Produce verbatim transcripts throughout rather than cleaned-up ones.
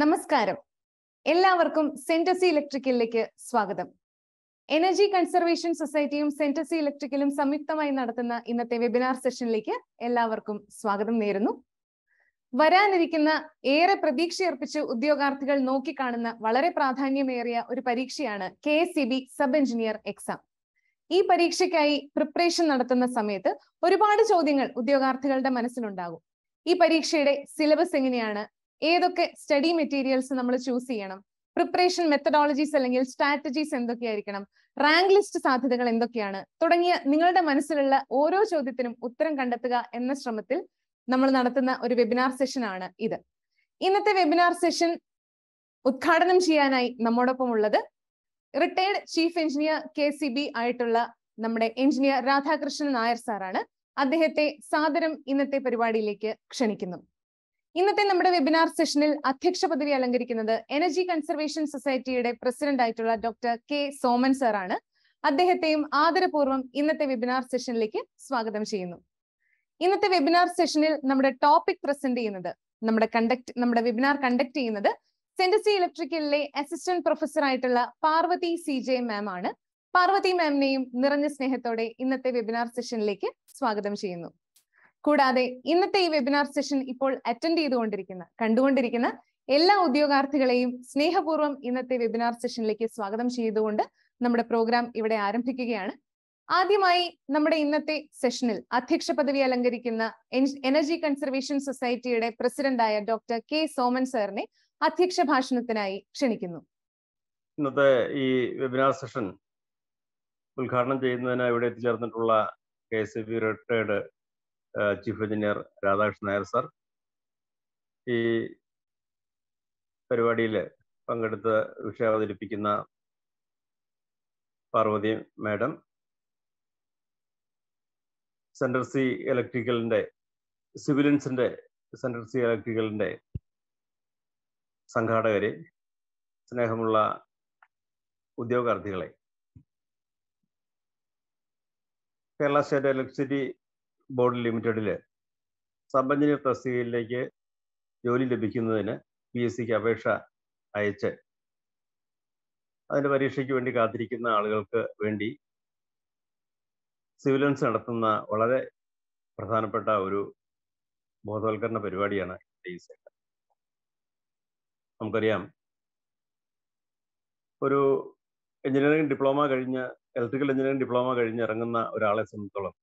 Namaskaram. എല്ലാവർക്കും centre C ഇലക്ട്രിക്കലിലേക്ക് സ്വാഗതം. എനർജി കൺസർവേഷൻ സൊസൈറ്റിയും സെന്റർ സി ഇലക്ട്രിക്കലും സംയുക്തമായി നടത്തുന്ന ഇന്നത്തെ വെബിനാർ സെഷനിലേക്ക് എല്ലാവർക്കും സ്വാഗതം നേരുന്നു. വരാനിരിക്കുന്ന ഏറെ പ്രതീക്ഷയർപ്പിച്ച് ഉദ്യോഗാർത്ഥികൾ നോക്കിക്കാണുന്ന വളരെ പ്രാധാന്യമേറിയ ഒരു പരീക്ഷയാണ് K S E B sub engineer exam. ഈ പരീക്ഷയ്ക്കായി പ്രിപ്പറേഷൻ നടത്തുന്ന സമയത്ത് ഒരുപാട് ചോദ്യങ്ങൾ ഉദ്യോഗാർത്ഥികളുടെ മനസ്സിലുണ്ടാകും. ഈ പരീക്ഷയുടെ സിലബസ് എങ്ങനെയാണ്, ഏതൊക്കെ സ്റ്റഡി മെറ്റീരിയൽസ് നമ്മൾ ചൂസ് ചെയ്യണം, പ്രിപ്പറേഷൻ മെത്തഡോളജീസ് അല്ലെങ്കിൽ സ്ട്രാറ്റജീസ് എന്തൊക്കെയായിരിക്കണം, റാങ്ക് ലിസ്റ്റ് സാധ്യതകൾ എന്തൊക്കെയാണ് തുടങ്ങിയ നിങ്ങളുടെ മനസ്സിലുള്ള ഓരോ ചോദ്യത്തിനും ഉത്തരം കണ്ടെത്തുക എന്ന ശ്രമത്തിൽ നമ്മൾ നടത്തുന്ന ഒരു വെബിനാർ സെഷൻ ആണ് ഇത്. ഇന്നത്തെ വെബിനാർ സെഷൻ ഉദ്ഘാടനം ചെയ്യാനായി നമ്മോടൊപ്പം ഉള്ളത് retired chief engineer K C B ആയിട്ടുള്ള നമ്മുടെ എഞ്ചിനീയർ രാധാകൃഷ്ണൻ നായർ സാറാണ്. അദ്ദേഹത്തെ സാദരം ഇന്നത്തെ പരിപാടിയിലേക്ക് ക്ഷണിക്കുന്നു. ഇന്നത്തെ നമ്മുടെ വെബിനാർ സെഷനിൽ അധ്യക്ഷ പദവി അലങ്കരിക്കുന്നത് എനർജി കൺസർവേഷൻ സൊസൈറ്റിയുടെ പ്രസിഡന്റ് ആയിട്ടുള്ള ഡോക്ടർ കെ സോമൻ സാറാണ്. അദ്ദേഹത്തെയും ആദരപൂർവ്വം ഇന്നത്തെ വെബിനാർ സെഷനിലേക്ക് സ്വാഗതം ചെയ്യുന്നു. ഇന്നത്തെ വെബിനാർ സെഷനിൽ നമ്മുടെ ടോപ്പിക് പ്രസന്റ് ചെയ്യുന്നത് നമ്മുടെ കണ്ടക്ട് നമ്മുടെ വെബിനാർ കണ്ടക്ട് ചെയ്യുന്നത് സെന്റർ സി ഇലക്ട്രിക്കലിലെ അസിസ്റ്റന്റ് പ്രൊഫസർ ആയിട്ടുള്ള പാർവതി സി ജെ മാം ആണ്. പാർവതി മാമിനെയും നിറഞ്ഞ സ്നേഹത്തോടെ ഇന്നത്തെ വെബിനാർ സെഷനിലേക്ക് സ്വാഗതം ചെയ്യുന്നു. കൂടാതെ ഇന്നത്തെ ഈ വെബിനാർ സെഷൻ ഇപ്പോൾ അറ്റൻഡ് ചെയ്തുകൊണ്ടിരിക്കുന്ന കണ്ടുകൊണ്ടിരിക്കുന്ന എല്ലാ ഉദ്യോഗാർത്ഥികളെയും സ്നേഹപൂർവ്വം ഇന്നത്തെ വെബിനാർ സെഷനിലേക്ക് സ്വാഗതം ചെയ്തുകൊണ്ട് നമ്മുടെ പ്രോഗ്രാം ഇവിടെ ആരംഭിക്കുകയാണ്. ആദ്യമായി നമ്മുടെ ഇന്നത്തെ സെഷനിൽ അധ്യക്ഷ പദവി അലങ്കരിക്കുന്ന എനർജി കൺസർവേഷൻ സൊസൈറ്റിയുടെ പ്രസിഡന്റായ ഡോക്ടർ കെ സോമൻ സാറിനെ അധ്യക്ഷ ഭാഷണത്തിനായി ക്ഷണിക്കുന്നു. ഇന്നത്തെ ഈ വെബിനാർ സെഷൻ ഉദ്ഘാടനം ചെയ്യുന്നതിന് ഇവിടെ എത്തിച്ചേർന്നിട്ടുള്ള K S E B retired chief engineer Radhakrishnan Nair sir, ഈ പരിപാടിയിൽ പങ്കെടുത്ത് വിഷയം അവതരിപ്പിക്കുന്ന പാർവതി മാഡം, സെൻട്രൽ സി ഇലക്ട്രിക്കലിൻ്റെ സിവിലിയൻസിൻ്റെ സെൻട്രൽ സി ഇലക്ട്രിക്കലിൻ്റെ സംഘാടകരെ, സ്നേഹമുള്ള ഉദ്യോഗാർത്ഥികളെ, കേരള സ്റ്റേറ്റ് ഇലക്ട്രിസിറ്റി ബോർഡ് ലിമിറ്റഡില് സബ് എഞ്ചിനീയർ തസ്തികയിലേക്ക് ജോലി ലഭിക്കുന്നതിന് പി എസ് സിക്ക് അപേക്ഷ അയച്ച് അതിൻ്റെ പരീക്ഷയ്ക്ക് വേണ്ടി കാത്തിരിക്കുന്ന ആളുകൾക്ക് വേണ്ടി സിവിലൻസ് നടത്തുന്ന വളരെ പ്രധാനപ്പെട്ട ഒരു ബോധവൽക്കരണ പരിപാടിയാണ് ഈ സെഷൻ. നമുക്കറിയാം, ഒരു എഞ്ചിനീയറിംഗ് ഡിപ്ലോമ കഴിഞ്ഞ് ഇലക്ട്രിക്കൽ എഞ്ചിനീയറിംഗ് ഡിപ്ലോമ കഴിഞ്ഞ് ഇറങ്ങുന്ന ഒരാളെ സംബന്ധിച്ചോളം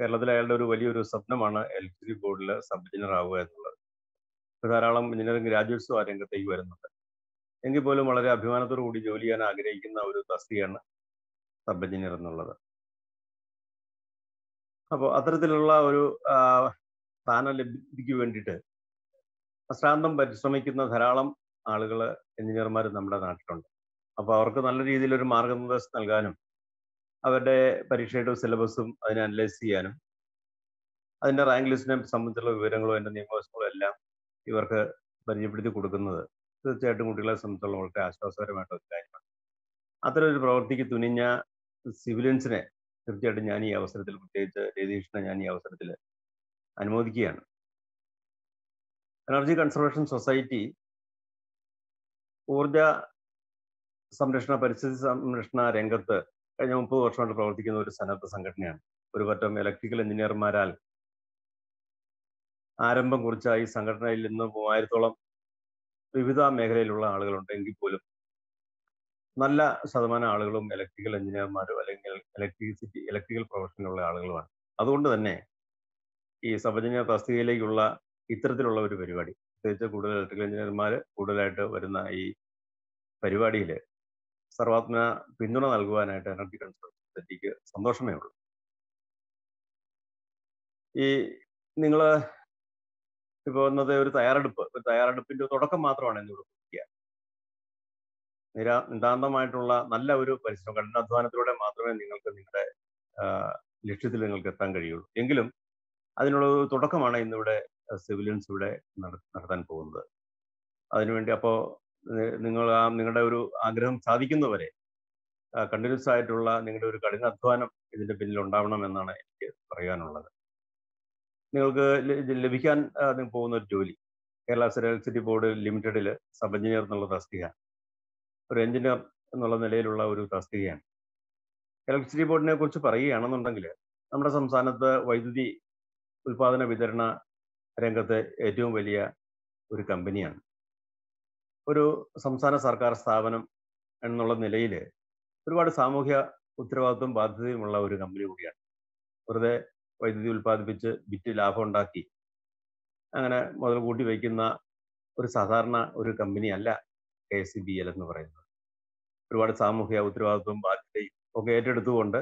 കേരളത്തിൽ അയാളുടെ ഒരു വലിയൊരു സ്വപ്നമാണ് ഇലക്ട്രിസിറ്റി ബോർഡിൽ സബ് എഞ്ചിനീയർ ആവുക എന്നുള്ളത്. ധാരാളം എഞ്ചിനീയറിംഗ് ഗ്രാജുവേറ്റ്സും ആ രംഗത്തേക്ക് വരുന്നുണ്ട് എങ്കിൽ പോലും വളരെ അഭിമാനത്തോടു കൂടി ജോലി ചെയ്യാൻ ആഗ്രഹിക്കുന്ന ഒരു തസ്തികയാണ് സബ് എഞ്ചിനീയർ എന്നുള്ളത്. അപ്പോൾ അത്തരത്തിലുള്ള ഒരു സ്ഥാനം ലബ്ധിക്ക് വേണ്ടിയിട്ട് അശ്രാന്തം പരിശ്രമിക്കുന്ന ധാരാളം ആളുകൾ, എഞ്ചിനീയർമാർ നമ്മുടെ നാട്ടിലുണ്ട്. അപ്പോൾ അവർക്ക് നല്ല രീതിയിലൊരു മാർഗനിർദ്ദേശം നൽകാനും അവരുടെ പരീക്ഷയുടെ സിലബസും അതിനെ അനലൈസ് ചെയ്യാനും അതിൻ്റെ റാങ്ക് ലിസ്റ്റിനെ സംബന്ധിച്ചുള്ള വിവരങ്ങളും അതിൻ്റെ നിയമവശങ്ങളും എല്ലാം ഇവർക്ക് പരിചയപ്പെടുത്തി കൊടുക്കുന്നത് തീർച്ചയായിട്ടും കുട്ടികളെ സംബന്ധിച്ചുള്ള വളരെ ആശ്വാസകരമായിട്ടുള്ള ഒരു കാര്യമാണ്. അത്തരം ഒരു പ്രവൃത്തിക്ക് തുനിഞ്ഞ സിവിലിയൻസിനെ തീർച്ചയായിട്ടും ഞാൻ ഈ അവസരത്തിൽ, പ്രത്യേകിച്ച് രതീഷിനെ ഞാൻ ഈ അവസരത്തിൽ അനുമോദിക്കുകയാണ്. എനർജി കൺസർവേഷൻ സൊസൈറ്റി ഊർജ സംരക്ഷണ പരിസ്ഥിതി സംരക്ഷണ രംഗത്ത് കഴിഞ്ഞ മുപ്പത് വർഷമായിട്ട് പ്രവർത്തിക്കുന്ന ഒരു സന്നദ്ധ സംഘടനയാണ്. ഒരു പറ്റം ഇലക്ട്രിക്കൽ എഞ്ചിനീയർമാരാൽ ആരംഭം കുറിച്ച ഈ സംഘടനയിൽ ഇന്ന് മൂവായിരത്തോളം വിവിധ മേഖലയിലുള്ള ആളുകളുണ്ട് എങ്കിൽ പോലും നല്ല ശതമാനം ആളുകളും ഇലക്ട്രിക്കൽ എഞ്ചിനീയർമാരും അല്ലെങ്കിൽ ഇലക്ട്രിസിറ്റി ഇലക്ട്രിക്കൽ പ്രൊഫഷനിലുള്ള ആളുകളുമാണ്. അതുകൊണ്ട് തന്നെ ഈ സബ് എഞ്ചിനീയർ തസ്തികയിലേക്കുള്ള ഇത്തരത്തിലുള്ള ഒരു പരിപാടി, പ്രത്യേകിച്ച് കൂടുതൽ ഇലക്ട്രിക്കൽ എഞ്ചിനീയർമാർ കൂടുതലായിട്ട് വരുന്ന ഈ പരിപാടിയിൽ സർവാത്മന പിന്തുണ നൽകുവാനായിട്ട് എനർജി കൺസർവേഷൻ സൊസൈറ്റിക്ക് സന്തോഷമേ ഉള്ളൂ. ഈ നിങ്ങൾ ഇപ്പോൾ ഇന്നത്തെ ഒരു തയ്യാറെടുപ്പ് ഒരു തയ്യാറെടുപ്പിൻ്റെ തുടക്കം മാത്രമാണ് ഇന്നിവിടെ കുറിക്കുക. നിരാ നിതാന്തമായിട്ടുള്ള നല്ല ഒരു പരിശ്രമം, കഠിനാധ്വാനത്തിലൂടെ മാത്രമേ നിങ്ങൾക്ക് നിങ്ങളുടെ ലക്ഷ്യത്തിൽ നിങ്ങൾക്ക് എത്താൻ കഴിയുള്ളൂ. എങ്കിലും അതിനുള്ള ഒരു തുടക്കമാണ് ഇന്നിവിടെ സിവിലിയൻസ് ഇവിടെ നടത്താൻ പോകുന്നത്. അതിനുവേണ്ടി അപ്പോൾ നിങ്ങൾ ആ നിങ്ങളുടെ ഒരു ആഗ്രഹം സാധിക്കുന്നവരെ കണ്ടിന്യൂസ് ആയിട്ടുള്ള നിങ്ങളുടെ ഒരു കഠിനാധ്വാനം ഇതിൻ്റെ പിന്നിൽ ഉണ്ടാവണമെന്നാണ് എനിക്ക് പറയാനുള്ളത്. നിങ്ങൾക്ക് ലഭിക്കാൻ പോകുന്ന ഒരു ജോലി, Kerala Electricity Board Limited sub-engineer എന്നുള്ള തസ്തികയാണ്. ഒരു എഞ്ചിനീയർ എന്നുള്ള നിലയിലുള്ള ഒരു തസ്തികയാണ്. ഇലക്ട്രിസിറ്റി ബോർഡിനെ കുറിച്ച് പറയുകയാണെന്നുണ്ടെങ്കിൽ നമ്മുടെ സംസ്ഥാനത്ത് വൈദ്യുതി ഉൽപാദന വിതരണ രംഗത്ത് ഏറ്റവും വലിയ ഒരു കമ്പനിയാണ്. ഒരു സംസ്ഥാന സർക്കാർ സ്ഥാപനം എന്നുള്ള നിലയിൽ ഒരുപാട് സാമൂഹ്യ ഉത്തരവാദിത്വം ബാധ്യതയുമുള്ള ഒരു കമ്പനി കൂടിയാണ്. വെറുതെ വൈദ്യുതി ഉൽപ്പാദിപ്പിച്ച് വിറ്റ് ലാഭം ഉണ്ടാക്കി അങ്ങനെ മുതൽ കൂട്ടി വയ്ക്കുന്ന ഒരു സാധാരണ ഒരു കമ്പനിയല്ല K S E B L എന്ന് പറയുന്നത്. ഒരുപാട് സാമൂഹിക ഉത്തരവാദിത്വം ബാധ്യതയും ഒക്കെ ഏറ്റെടുത്തുകൊണ്ട്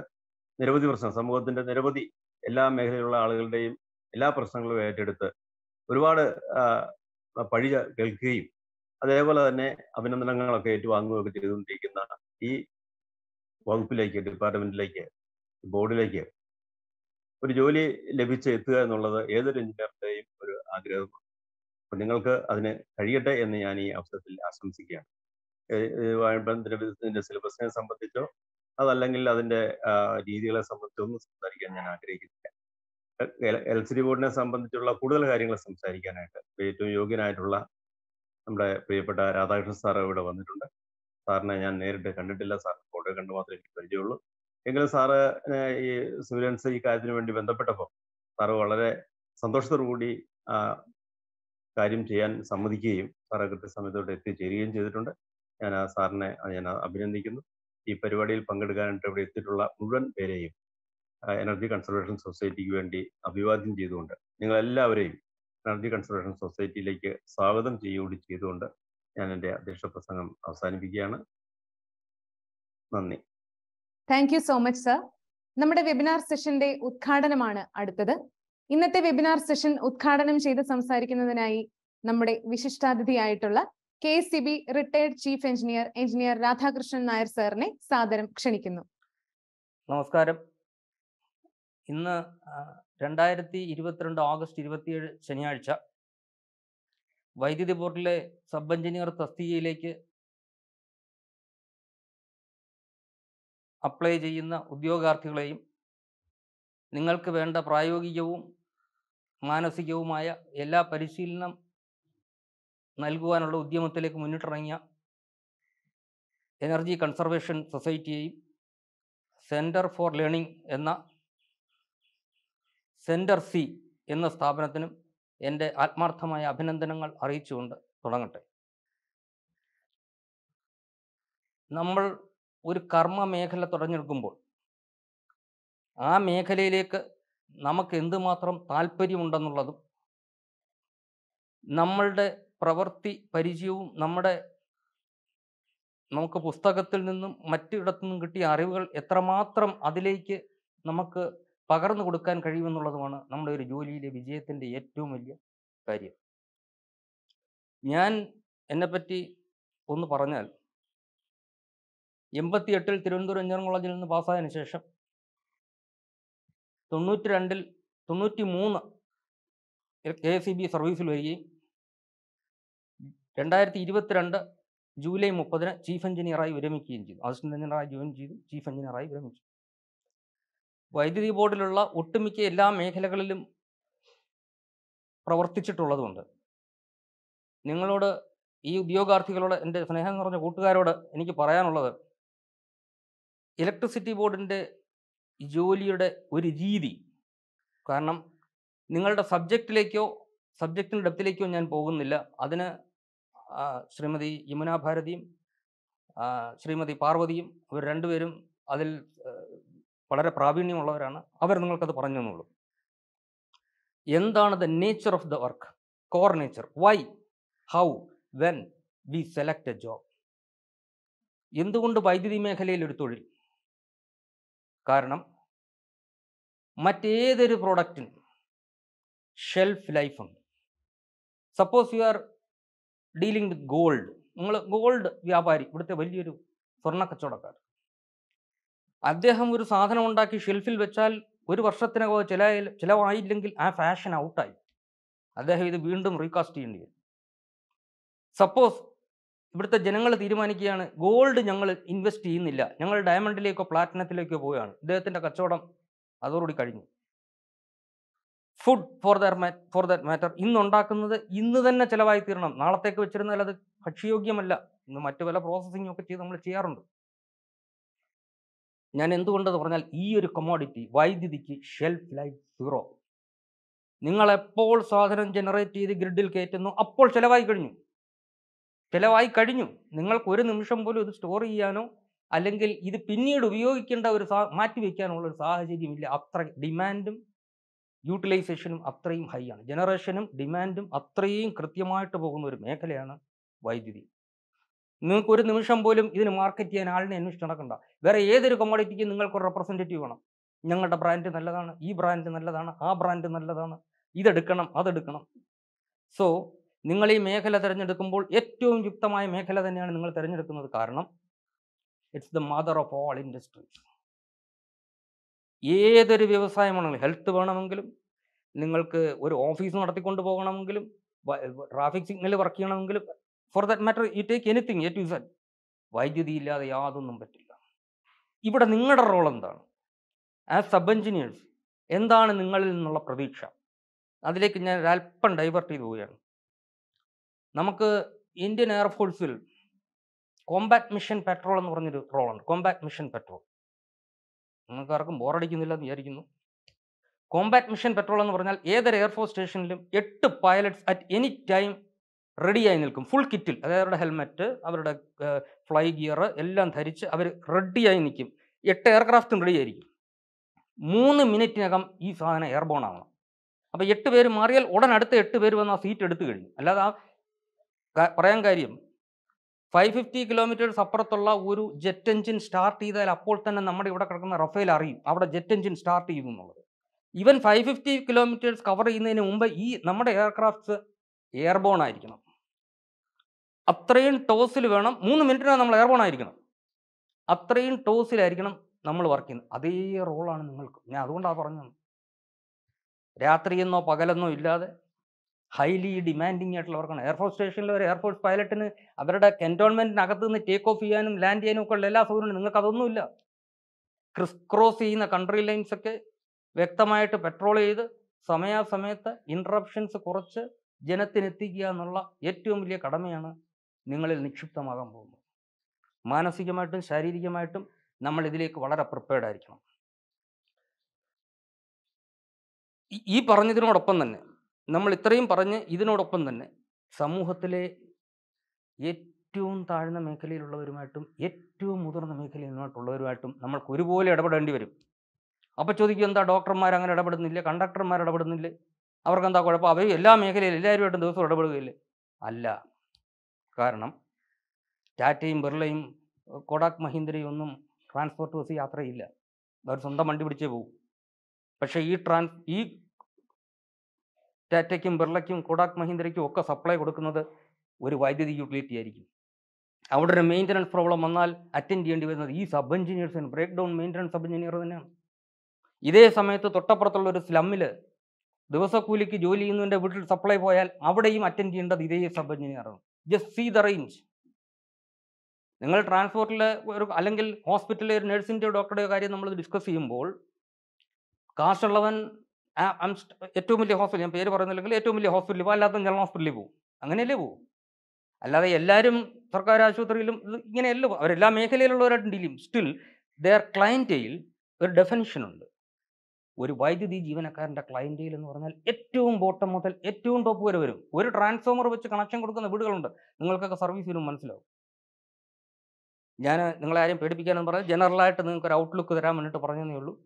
നിരവധി പ്രശ്നം സമൂഹത്തിൻ്റെ നിരവധി എല്ലാ മേഖലയിലുള്ള ആളുകളുടെയും എല്ലാ പ്രശ്നങ്ങളും ഏറ്റെടുത്ത് ഒരുപാട് പഴി കേൾക്കുകയും അതേപോലെ തന്നെ അഭിനന്ദനങ്ങളൊക്കെ ഏറ്റുവാങ്ങുകയൊക്കെ ചെയ്തുകൊണ്ടിരിക്കുന്ന ഈ വകുപ്പിലേക്ക്, ഡിപ്പാർട്ട്മെൻറ്റിലേക്ക്, ബോർഡിലേക്ക് ഒരു ജോലി ലഭിച്ച് എത്തുക എന്നുള്ളത് ഏതൊരു എഞ്ചിനീയറുടെയും ഒരു ആഗ്രഹമാണ്. അപ്പം നിങ്ങൾക്ക് അതിന് കഴിയട്ടെ എന്ന് ഞാൻ ഈ അവസരത്തിൽ ആശംസിക്കുകയാണ്. ഇതിൻ്റെ സിലബസിനെ സംബന്ധിച്ചോ അതല്ലെങ്കിൽ അതിൻ്റെ രീതികളെ സംബന്ധിച്ചോ ഒന്നും സംസാരിക്കാൻ ഞാൻ ആഗ്രഹിക്കുന്നില്ല. ഇലക്ട്രിസിറ്റി ബോർഡിനെ സംബന്ധിച്ചുള്ള കൂടുതൽ കാര്യങ്ങൾ സംസാരിക്കാനായിട്ട് ഏറ്റവും യോഗ്യനായിട്ടുള്ള നമ്മുടെ പ്രിയപ്പെട്ട രാധാകൃഷ്ണൻ സാർ ഇവിടെ വന്നിട്ടുണ്ട്. സാറിനെ ഞാൻ നേരിട്ട് കണ്ടിട്ടില്ല, സാറിന് ഫോട്ടോ കണ്ടു മാത്രമേ എനിക്ക് പരിചയമുള്ളൂ. എങ്കിലും സാറ് ഈ സിവിലൻസ് ഈ കാര്യത്തിന് വേണ്ടി ബന്ധപ്പെട്ടപ്പോൾ സാറ് വളരെ സന്തോഷത്തോടു കൂടി ആ കാര്യം ചെയ്യാൻ സമ്മതിക്കുകയും സാറ് കൃത്യസമയത്തോട് എത്തിച്ചേരുകയും ചെയ്തിട്ടുണ്ട്. ഞാൻ ആ സാറിനെ ഞാൻ അഭിനന്ദിക്കുന്നു. ഈ പരിപാടിയിൽ പങ്കെടുക്കാനായിട്ട് ഇവിടെ എത്തിയിട്ടുള്ള മുഴുവൻ പേരെയും എനർജി കൺസർവേഷൻ സൊസൈറ്റിക്ക് വേണ്ടി അഭിവാദ്യം ചെയ്തുകൊണ്ട് നിങ്ങളെല്ലാവരെയും എനർജി കൺസർവേഷൻ സൊസൈറ്റിയിലേക്ക് സ്വാഗതം ചെയ്യുകയും ചെയ്തുകൊണ്ട് ഞാൻ എൻ്റെ അധ്യക്ഷ പ്രസംഗം അവസാനിപ്പിക്കുകയാണ്. നന്ദി. Thank you so much sir. നമ്മുടെ വെബിനാർ സെഷന്റെ ഉദ്ഘാടനമാണ് അടുത്തത്. ഇന്നത്തെ വെബിനാർ സെഷൻ ഉദ്ഘാടനം ചെയ്ത് സംസാരിക്കുന്നതിനായി നമ്മുടെ വിശിഷ്ടാതിഥിയായിട്ടുള്ള K S E B retired chief engineer engineer Radhakrishnan Nair സാറിനെ സാദരം ക്ഷണിക്കുന്നു. നമസ്കാരം. ഇന്ന് രണ്ടായിരത്തി ഇരുപത്തിരണ്ട് ഓഗസ്റ്റ് ഇരുപത്തിയേഴ് ശനിയാഴ്ച വൈദ്യുതി ബോർഡിലെ സബ് എഞ്ചിനീയർ തസ്തികയിലേക്ക് അപ്ലൈ ചെയ്യുന്ന ഉദ്യോഗാർത്ഥികളെയും നിങ്ങൾക്ക് വേണ്ട പ്രായോഗികവും മാനസികവുമായ എല്ലാ പരിശീലനം നൽകുവാനുള്ള ഉദ്യമത്തിലേക്ക് മുന്നിട്ടിറങ്ങിയ എനർജി കൺസർവേഷൻ സൊസൈറ്റിയെയും സെൻറ്റർ ഫോർ ലേണിംഗ് എന്ന സെൻറ്റർ സി എന്ന സ്ഥാപനത്തിനും എൻ്റെ ആത്മാർത്ഥമായ അഭിനന്ദനങ്ങൾ അറിയിച്ചുകൊണ്ട് തുടങ്ങട്ടെ. നമ്മൾ ഒരു കർമ്മ മേഖല തിരഞ്ഞെടുക്കുമ്പോൾ ആ മേഖലയിലേക്ക് നമുക്ക് എന്തുമാത്രം താല്പര്യമുണ്ടെന്നുള്ളതും നമ്മളുടെ പ്രവൃത്തി പരിചയവും നമ്മുടെ നമുക്ക് പുസ്തകത്തിൽ നിന്നും മറ്റിടത്തു നിന്നും കിട്ടിയ അറിവുകൾ എത്രമാത്രം അതിലേക്ക് നമുക്ക് പകർന്നു കൊടുക്കാൻ കഴിയുമെന്നുള്ളതുമാണ് നമ്മുടെ ഒരു ജോലിയിലെ വിജയത്തിൻ്റെ ഏറ്റവും വലിയ കാര്യം. ഞാൻ എന്നെപ്പറ്റി ഒന്ന് പറഞ്ഞാൽ, എൺപത്തി എട്ടിൽ തിരുവനന്തപുരം എഞ്ചിനീയറിംഗ് കോളേജിൽ നിന്ന് പാസ്സായതിനു ശേഷം തൊണ്ണൂറ്റി രണ്ടിൽ തൊണ്ണൂറ്റി മൂന്ന് കെ എസ് ഇ ബി സർവീസിൽ വരികയും രണ്ടായിരത്തി ഇരുപത്തിരണ്ട് ജൂലൈ മുപ്പതിന് ചീഫ് എഞ്ചിനീയറായി വിരമിക്കുകയും ചെയ്തു. അസിസ്റ്റന്റ് എഞ്ചിനീയറായി ജോയിൻ ചെയ്തു, ചീഫ് എഞ്ചിനീയറായി വിരമിച്ചു. വൈദ്യുതി ബോർഡിലുള്ള ഒട്ടുമിക്ക എല്ലാ മേഖലകളിലും പ്രവർത്തിച്ചിട്ടുള്ളതുകൊണ്ട് നിങ്ങളോട്, ഈ ഉദ്യോഗാർത്ഥികളോട്, എൻ്റെ സ്നേഹം നിറഞ്ഞ കൂട്ടുകാരോട് എനിക്ക് പറയാനുള്ളത്, ഇലക്ട്രിസിറ്റി ബോർഡിൻ്റെ ജോലിയുടെ ഒരു രീതി, കാരണം നിങ്ങളുടെ സബ്ജക്റ്റിലേക്കോ സബ്ജക്റ്റിൻ്റെ ഡെപ്തിലേക്കോ ഞാൻ പോകുന്നില്ല. അതിന് ശ്രീമതി യമുനാ ഭാരതിയും ശ്രീമതി പാർവതിയും ഇവർ രണ്ടുപേരും അതിൽ വളരെ പ്രാവീണ്യമുള്ളവരാണ്. അവർ നിങ്ങൾക്കത് പറഞ്ഞു തന്നുള്ളൂ. എന്താണ് the nature of the work, core nature, why, how, when we select a job. എന്തുകൊണ്ട് വൈദ്യുതി മേഖലയിൽ ഒരു തൊഴിൽ? കാരണം മറ്റേതൊരു പ്രോഡക്റ്റിനും ഷെൽഫ് ലൈഫുണ്ട്. Suppose you are dealing with gold, നിങ്ങൾ ഗോൾഡ് വ്യാപാരി, ഇവിടുത്തെ വലിയൊരു സ്വർണ്ണ കച്ചവടക്കാർ, അദ്ദേഹം ഒരു സാധനം ഉണ്ടാക്കി ഷെൽഫിൽ വെച്ചാൽ ഒരു വർഷത്തിനകം ചില ചിലവായില്ലെങ്കിൽ ആ ഫാഷൻ ഔട്ടായി, അദ്ദേഹം ഇത് വീണ്ടും റീകാസ്റ്റ് ചെയ്യേണ്ടി വരും. സപ്പോസ് ഇവിടുത്തെ ജനങ്ങൾ തീരുമാനിക്കുകയാണ് ഗോൾഡ് ഞങ്ങൾ ഇൻവെസ്റ്റ് ചെയ്യുന്നില്ല, ഞങ്ങൾ ഡയമണ്ടിലേക്കോ പ്ലാറ്റിനത്തിലേക്കോ പോവുകയാണ്, ഇദ്ദേഹത്തിൻ്റെ കച്ചവടം അതോടുകൂടി കഴിഞ്ഞു. food for that matter, for that matter, in Nondakan, in the Nachalai Tirnam, Nalatek, which another Hachiogimala, no material processing of Chiaran. Nanendu under the Vernal E commodity, why did the shelf life zero? Ningala Paul Southern generate the griddle gate, no Apol Chalavai Kadinu. Chalavai Kadinu, Ningal Kurin Mishambulu, the story Yano, Alangel, either Pinedo Viokinda, Mativikan or Sahaji, uptrack demand. Utilization uptrain high on generation demand uptrain Krityamata Bogum Makaliana, why did he? Nukur Nimshambolum in a market and Alden and Mishanakanda. Where either commodity in the representative on Yanga brand in the Ladana, E brand in the Ladana, A brand in the Ladana, either Decanum, other Decanum. So Ningali Makala Terenjacumbo, yet to Yuktamai Makala than Ningal Terenjacum Karnam. It's the mother of all industries. Either if you have a health government, Ningalke or office not the Kondaboganangilum, traffic signal working on Gilip. For that matter, you take anything yet you said. Why do the Ila the Yadunum Betilla? You put a Ningal role on them as sub engineers, Endan and Ningal in La Pravicha. Adelakin Alpan diverted over Namaka Indian Air Force Combat Mission Patrol and Ronald Roland, Combat Mission Patrol. Combat Mission Patrol on either Air Force Station, yet two pilots at any time ready. Full kittle, helmet, fly gear, Ellan Tharicha, ready. Yet aircraft ready. Moon minute is an airborne. Yet to wear Mariel, what an adept to wear one of seated. Alada Parangarium. five hundred fifty kilometers apparatulla oru jet engine start eedal appol thanne nammade ivada kadakkunna Rafael ariyum avada jet engine start eedunallu even five hundred fifty kilometers cover cheyyunnadine munpe ee nammade aircrafts airborne aayirikkanam athrayum toss il venam three minute na nammal airborne aayirikkanam athrayum toss il aayirikkanam nammal work cheyyunnathu adhe role aanu ningalku njan adonda paranju raathriyennno pagalenno illade highly demanding at Lorcan Air Force Station or Air Force pilot in a cantonment, Nakatun, take off and land in Ukalella, Sur and Nakadanula. Crisscrossy in the country lane Sake, Vectamite, Petrol either, Samaya Sameta, interruptions of Korcha, Jenathinitigia Nulla, yet to Milia Kadamiana, Ningal Nixipta Magambo. Manasigamatum, Sharidiamatum, Namalidilek, what are prepared Aricum. E. Paranidron upon the name. നമ്മൾ ഇത്രയും പറഞ്ഞു ഇതിനോടൊപ്പം തന്നെ സമൂഹത്തിലെ ഏറ്റവും താഴ്ന്ന മേഖലയിലുള്ളവരുമായിട്ടും ഏറ്റവും മുതിർന്ന മേഖലയിലുള്ളവരുമായിട്ടും നമ്മൾ ഒരുപോലെ ഇടപെടേണ്ടി വരും. അപ്പോൾ ചോദിക്കുക എന്താ ഡോക്ടർമാർ അങ്ങനെ ഇടപെടുന്നില്ല, കണ്ടക്ടർമാർ ഇടപെടുന്നില്ല, അവർക്ക് എന്താ കുഴപ്പം, അവർ എല്ലാ മേഖലയിലും എല്ലാവരുമായിട്ടും ദിവസം ഇടപെടുകയില്ല? അല്ല, കാരണം ടാറ്റയും ബിർളയും കൊടാക് മഹീന്ദ്രയും ഒന്നും ട്രാൻസ്പോർട്ട് ബസ് യാത്രയില്ല, അവർ സ്വന്തം വണ്ടി പിടിച്ചേ പോകും. പക്ഷേ ഈ ട്രാൻസ് ഈ Taking Berlakim, Kodak Mahindra, Oka supply would another very widely utility. Our maintenance problem on attend the individual is sub engineers and breakdown maintenance sub engineer than them. Ide Sameto Tota Protol is Lamilla. There was a Kuliki Jolie in the wood supply oil. Our day attend the end of the day sub engineer. Just see the range. Ningle transport, Alangel hospital, nursing to doctor, guide number to discuss him bold. Cast eleven. I am at two million hospital, and paid for another two million hospital, while other than the hospital. Angelibu. Allah Elarum, Sarkara Shutrilum, Yenelo, or La Makelor at Dilim. Still, their clientele were definitional. Why did they even a kind of clientele and Ornal? Etum bottom hotel, etum top wherever. Where a transformer which a connection could come the Buddha, Nulka service in Manslow. Jana Nularian Pedipican and General Light and Outlook of the Raman to Paranulu,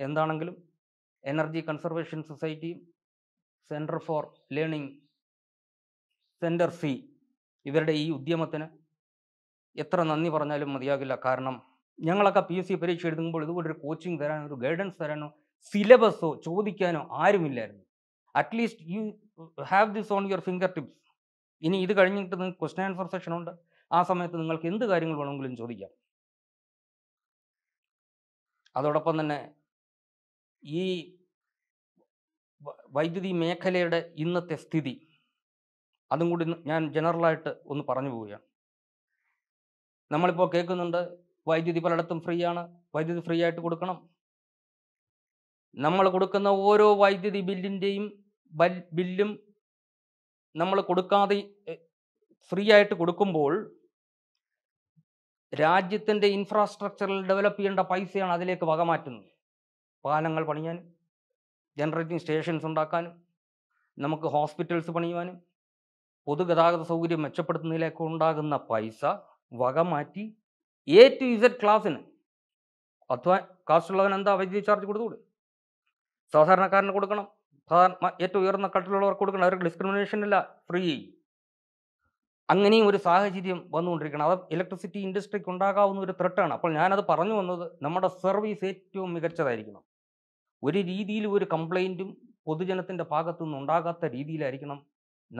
Endanangulum. Energy Conservation Society, Centre for Learning, Centre C. This is the Uddiamathana. Yetra Nani Paranalum Madiagila Karnam. Yangalaka P S C Perichidum, coaching there and guidance there and syllabus, Chodikano, Irimiller. At least you have this on your fingertips. In either guiding to the question and answer session on the Asamathangal in the guiding Longal in Jodia. Adodapanane. E. Why do the make a letter in the testidi? Adam would general light on the Paranibuya. Namalipo Kekununda, why did the Paratum Friana? Why did the Freya to Kudukanam? നമ്മൾ കൊടുക്കുന്ന ഓരോ വൈദ്യുതി ബില്ലിൻ്റെയും ബില്ലും നമ്മൾ കൊടുക്കാതെ free ആയിട്ട് കൊടുക്കുമ്പോൾ രാജ്യത്തിൻ്റെ ഇൻഫ്രാസ്ട്രക്ചറിൽ ഡെവലപ്പ് ചെയ്യേണ്ട പൈസയാണ് അതിലേക്ക് വകമാറ്റുന്നത്. പാലങ്ങൾ പണിയാനും ജനറേറ്റിംഗ് സ്റ്റേഷൻസ് ഉണ്ടാക്കാനും നമുക്ക് ഹോസ്പിറ്റൽസ് പണിയുവാനും പൊതുഗതാഗത സൗകര്യം മെച്ചപ്പെടുത്തുന്നതിലേക്ക് ഉണ്ടാകുന്ന പൈസ വകമാറ്റി എ ടു ഇസഡ് ക്ലാസ്സിന് അധ്വാ കാശുള്ളവൻ എന്താ വൈദ്യുതി ചാർജ് കൊടുത്തുകൂടെ? സാധാരണക്കാരന് കൊടുക്കണം, സാധാരണ ഏറ്റവും ഉയർന്ന കട്ടിലുള്ളവർക്ക് കൊടുക്കണം, അവർക്ക് ഡിസ്ക്രിമിനേഷൻ ഇല്ല, ഫ്രീ. അങ്ങനെയും ഒരു സാഹചര്യം വന്നുകൊണ്ടിരിക്കണം. അത് ഇലക്ട്രിസിറ്റി ഇൻഡസ്ട്രിക്ക് ഉണ്ടാകാവുന്ന ഒരു ത്രെട്ടാണ്. അപ്പോൾ ഞാനത് പറഞ്ഞു വന്നത് നമ്മുടെ സർവീസ് ഏറ്റവും മികച്ചതായിരിക്കണം, ഒരു രീതിയിൽ ഒരു കംപ്ലൈൻറ്റും പൊതുജനത്തിൻ്റെ ഭാഗത്തു നിന്ന് ഉണ്ടാകാത്ത രീതിയിലായിരിക്കണം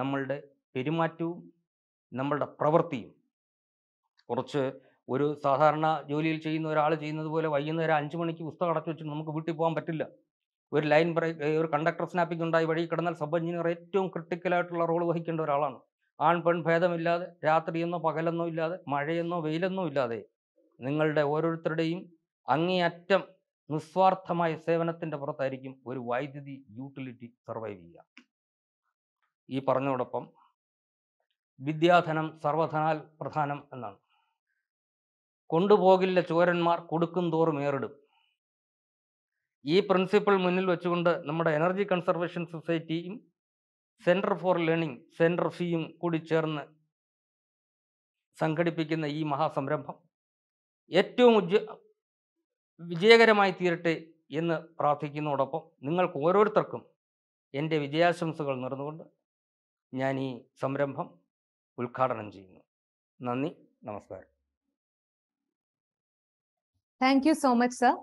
നമ്മളുടെ പെരുമാറ്റവും നമ്മളുടെ പ്രവൃത്തിയും. കുറച്ച് ഒരു സാധാരണ ജോലിയിൽ ചെയ്യുന്ന ഒരാൾ ചെയ്യുന്നത് പോലെ വൈകുന്നേരം അഞ്ച് മണിക്ക് പുസ്തകം അടച്ചു വെച്ചിട്ട് നമുക്ക് വീട്ടിൽ പോകാൻ പറ്റില്ല. ഒരു ലൈൻ ബ്രേക്ക്, ഒരു കണ്ടക്ടർ സ്നാപ്പിംഗ് ഉണ്ടായി വഴി കിടന്നാൽ സബ് എഞ്ചിനീയർ ഏറ്റവും ക്രിട്ടിക്കലായിട്ടുള്ള റോൾ വഹിക്കേണ്ട ഒരാളാണ്. ആൺ പെൺ ഭേദമില്ലാതെ, രാത്രിയെന്നോ പകലെന്നോ ഇല്ലാതെ, മഴയെന്നോ വെയിലെന്നോ ഇല്ലാതെ നിങ്ങളുടെ ഓരോരുത്തരുടെയും അങ്ങേയറ്റം നിസ്വാർത്ഥമായ സേവനത്തിൻ്റെ പുറത്തായിരിക്കും ഒരു വൈദ്യുതി യൂട്ടിലിറ്റി സർവൈവ് ചെയ്യുക. ഈ പറഞ്ഞതോടൊപ്പം വിദ്യാധനം സർവധനാൽ പ്രധാനം എന്നാണ്. കൊണ്ടുപോകില്ല ചോരന്മാർ കൊടുക്കും തോറും ഏറിടും. ഈ പ്രിൻസിപ്പിൾ മുന്നിൽ വെച്ചുകൊണ്ട് നമ്മുടെ എനർജി കൺസർവേഷൻ സൊസൈറ്റിയും സെൻറ്റർ ഫോർ ലേണിംഗ് സെൻറ്റർ സിയും കൂടി ചേർന്ന് സംഘടിപ്പിക്കുന്ന ഈ മഹാസംരംഭം ഏറ്റവും ഉജ്ജ വിജയകരമായി തീരട്ടെ എന്ന് പ്രാർത്ഥിക്കുന്നതോടൊപ്പം നിങ്ങൾക്ക് ഓരോരുത്തർക്കും എൻ്റെ വിജയാശംസകൾ നേർന്നുകൊണ്ട് ഞാൻ ഈ സംരംഭം ഉദ്ഘാടനം ചെയ്യുന്നു. നന്ദി, നമസ്കാരം. Thank you so much sir.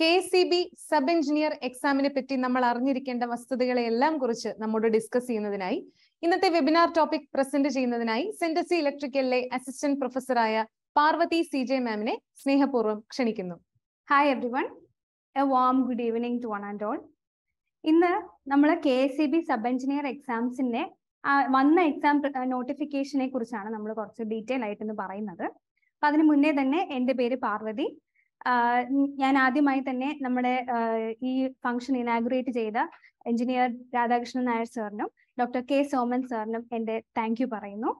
K S C B sub engineer എക്സാമിനെ പറ്റി നമ്മൾ അറിഞ്ഞിരിക്കേണ്ട വസ്തുതകളെല്ലാം കുറിച്ച് നമ്മോട് ഡിസ്കസ് ചെയ്യുന്നതിനായി ഇന്നത്തെ വെബിനാർ ടോപ്പിക് പ്രസന്റ് ചെയ്യുന്നതിനായി സെന്റർ സി ഇലക്ട്രിക്കലിലെ അസിസ്റ്റന്റ് പ്രൊഫസറായ പാർവതി സി ജെ മാമിനെ സ്നേഹപൂർവ്വം ക്ഷണിക്കുന്നു. Hi everyone, a warm good evening to one and all. ഇന്ന് നമ്മൾ K S C B sub engineer എക്സാംസിൻ്റെ വന്ന എക്സാം നോട്ടിഫിക്കേഷനെ കുറിച്ചാണ് നമ്മൾ കുറച്ച് ഡീറ്റെയിൽ ആയിട്ടൊന്ന് പറയുന്നത്. അപ്പം അതിന് മുന്നേ തന്നെ എൻ്റെ പേര് പാർവതി. ഞാൻ ആദ്യമായി തന്നെ നമ്മുടെ ഈ ഫംഗ്ഷൻ ഇനാഗുറേറ്റ് ചെയ്ത എഞ്ചിനീയർ രാധാകൃഷ്ണൻ നായർ സാറിനും ഡോക്ടർ കെ സോമൻ സാറിനും എൻ്റെ താങ്ക് യു പറയുന്നു.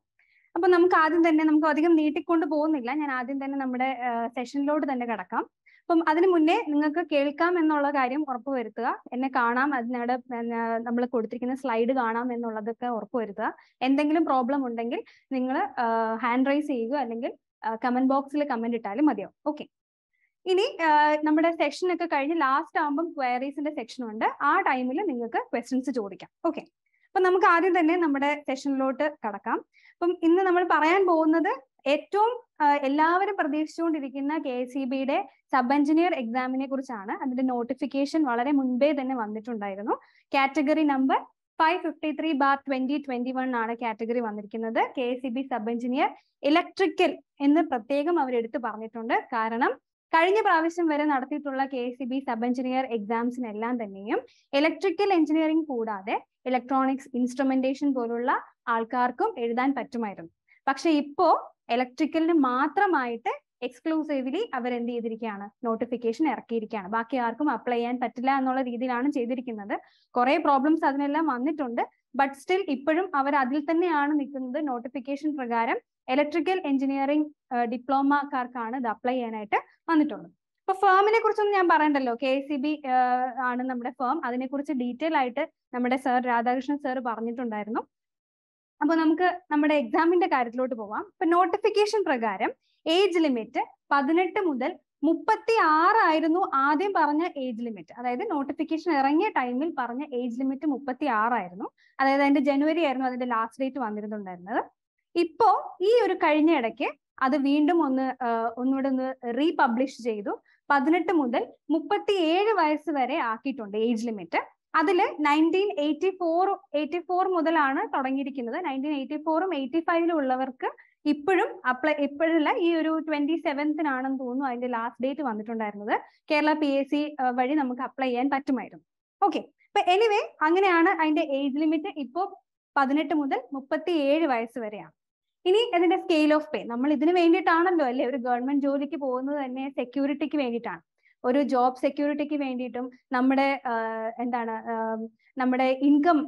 അപ്പം നമുക്ക് ആദ്യം തന്നെ, നമുക്ക് അധികം നീട്ടിക്കൊണ്ട് പോകുന്നില്ല, ഞാൻ ആദ്യം തന്നെ നമ്മുടെ സെഷനിലോട്ട് തന്നെ കിടക്കാം. അപ്പം അതിന് മുന്നേ നിങ്ങൾക്ക് കേൾക്കാം എന്നുള്ള കാര്യം ഉറപ്പുവരുത്തുക, എന്നെ കാണാം, അതിനോട് നമ്മൾ കൊടുത്തിരിക്കുന്ന സ്ലൈഡ് കാണാം എന്നുള്ളതൊക്കെ ഉറപ്പുവരുത്തുക. എന്തെങ്കിലും പ്രോബ്ലം ഉണ്ടെങ്കിൽ നിങ്ങൾ ഹാൻഡ് റൈസ് ചെയ്യുക, അല്ലെങ്കിൽ കമന്റ് ബോക്സിൽ കമന്റ് ഇട്ടാലും മതിയാവും. ഓക്കെ, ഇനി നമ്മുടെ സെഷനൊക്കെ കഴിഞ്ഞ് ലാസ്റ്റ് ആകുമ്പം ക്വയറീസിന്റെ സെക്ഷനുണ്ട്, ആ ടൈമിൽ നിങ്ങൾക്ക് ക്വസ്റ്റ്യൻസ് ചോദിക്കാം. ഓക്കെ, അപ്പം നമുക്ക് ആദ്യം തന്നെ നമ്മുടെ സെഷനിലോട്ട് കടക്കാം. അപ്പം ഇന്ന് നമ്മൾ പറയാൻ പോകുന്നത് ഏറ്റവും എല്ലാവരും പ്രതീക്ഷിച്ചുകൊണ്ടിരിക്കുന്ന കെ എസ് സി ബിയുടെ സബ് എഞ്ചിനീയർ എക്സാമിനെ കുറിച്ചാണ്. അതിന്റെ നോട്ടിഫിക്കേഷൻ വളരെ മുൻപേ തന്നെ വന്നിട്ടുണ്ടായിരുന്നു. Category number five fifty three bar twenty twenty one ആണ് കാറ്റഗറി വന്നിരിക്കുന്നത്. K S C B sub engineer electrical എന്ന് പ്രത്യേകം അവരെടുത്ത് പറഞ്ഞിട്ടുണ്ട്. കാരണം കഴിഞ്ഞ പ്രാവശ്യം വരെ നടത്തിയിട്ടുള്ള K S C B sub engineer എക്സാംസിനെല്ലാം തന്നെയും ഇലക്ട്രിക്കൽ എഞ്ചിനീയറിംഗ് കൂടാതെ ഇലക്ട്രോണിക്സ്, ഇൻസ്ട്രുമെന്റേഷൻ പോലുള്ള ആൾക്കാർക്കും എഴുതാൻ പറ്റുമായിരുന്നു. പക്ഷെ ഇപ്പോ ഇലക്ട്രിക്കലിന് മാത്രമായിട്ട് എക്സ്ക്ലൂസീവ്ലി അവർ എന്ത് ചെയ്തിരിക്കുകയാണ്, നോട്ടിഫിക്കേഷൻ ഇറക്കിയിരിക്കുകയാണ്. ബാക്കി ആർക്കും അപ്ലൈ ചെയ്യാൻ പറ്റില്ല എന്നുള്ള രീതിയിലാണ് ചെയ്തിരിക്കുന്നത്. കുറെ പ്രോബ്ലംസ് അതിനെല്ലാം വന്നിട്ടുണ്ട്. ബട്ട് സ്റ്റിൽ ഇപ്പോഴും അവർ അതിൽ തന്നെയാണ് നിൽക്കുന്നത്. നോട്ടിഫിക്കേഷൻ പ്രകാരം ഇലക്ട്രിക്കൽ എഞ്ചിനീയറിംഗ് ഡിപ്ലോമക്കാർക്കാണ് ഇത് അപ്ലൈ ചെയ്യാനായിട്ട് വന്നിട്ടുള്ളത്. അപ്പൊ ഫേമിനെ കുറിച്ചൊന്നും ഞാൻ പറയണ്ടല്ലോ, കെ എസ് സി ബി ആണ് നമ്മുടെ ഫേം. അതിനെക്കുറിച്ച് ഡീറ്റെയിൽ ആയിട്ട് നമ്മുടെ സർ രാധാകൃഷ്ണൻ സാർ പറഞ്ഞിട്ടുണ്ടായിരുന്നു. അപ്പൊ നമുക്ക് നമ്മുടെ എക്സാമിന്റെ കാര്യത്തിലോട്ട് പോവാം. ഇപ്പൊ നോട്ടിഫിക്കേഷൻ പ്രകാരം ഏജ് ലിമിറ്റ് പതിനെട്ട് മുതൽ മുപ്പത്തി ആറായിരുന്നു ആദ്യം പറഞ്ഞ ഏജ് ലിമിറ്റ്. അതായത് നോട്ടിഫിക്കേഷൻ ഇറങ്ങിയ ടൈമിൽ പറഞ്ഞ ഏജ് ലിമിറ്റ് മുപ്പത്തി ആറായിരുന്നു. അതായത് അതിന്റെ ജനുവരി ആയിരുന്നു അതിന്റെ ലാസ്റ്റ് ഡേറ്റ് വന്നിരുന്നുണ്ടായിരുന്നത്. ഇപ്പോ ഈ ഒരു കഴിഞ്ഞ ഇടയ്ക്ക് അത് വീണ്ടും ഒന്ന് ഒന്നുകൂടെ ഒന്ന് റീപബ്ലിഷ് ചെയ്തു. പതിനെട്ട് മുതൽ മുപ്പത്തി ഏഴ് വയസ്സ് വരെ ആക്കിയിട്ടുണ്ട് ഏജ് ലിമിറ്റ്. അതിൽ nineteen eighty four eighty four മുതലാണ് തുടങ്ങിയിരിക്കുന്നത്. നയൻറ്റീൻ എയ്റ്റി ഫോറും എയ്റ്റി ഫൈവിലും ഉള്ളവർക്ക് ഇപ്പോഴും അപ്ലൈ, ഇപ്പോഴല്ല, ഈ ഒരു ട്വന്റി സെവൻത്തിനാണെന്ന് തോന്നുന്നു അതിന്റെ ലാസ്റ്റ് ഡേറ്റ് വന്നിട്ടുണ്ടായിരുന്നത്. കേരള പി എസ് സി വഴി നമുക്ക് അപ്ലൈ ചെയ്യാൻ പറ്റുമായിരുന്നു. ഓക്കെ, അപ്പൊ എനിവേ അങ്ങനെയാണ് അതിന്റെ ഏജ് ലിമിറ്റ്. ഇപ്പോൾ പതിനെട്ട് മുതൽ മുപ്പത്തി ഏഴ് വയസ്സ് വരെയാണ്. ഇനി അതിന്റെ സ്കെയിൽ ഓഫ് പേ, നമ്മൾ ഇതിന് വേണ്ടിയിട്ടാണല്ലോ അല്ലെ ഒരു ഗവൺമെന്റ് ജോലിക്ക് പോകുന്നത് തന്നെ, സെക്യൂരിറ്റിക്ക് വേണ്ടിയിട്ടാണ്. ഒരു ജോബ് സെക്യൂരിറ്റിക്ക് വേണ്ടിയിട്ടും നമ്മുടെ എന്താണ് നമ്മുടെ ഇൻകം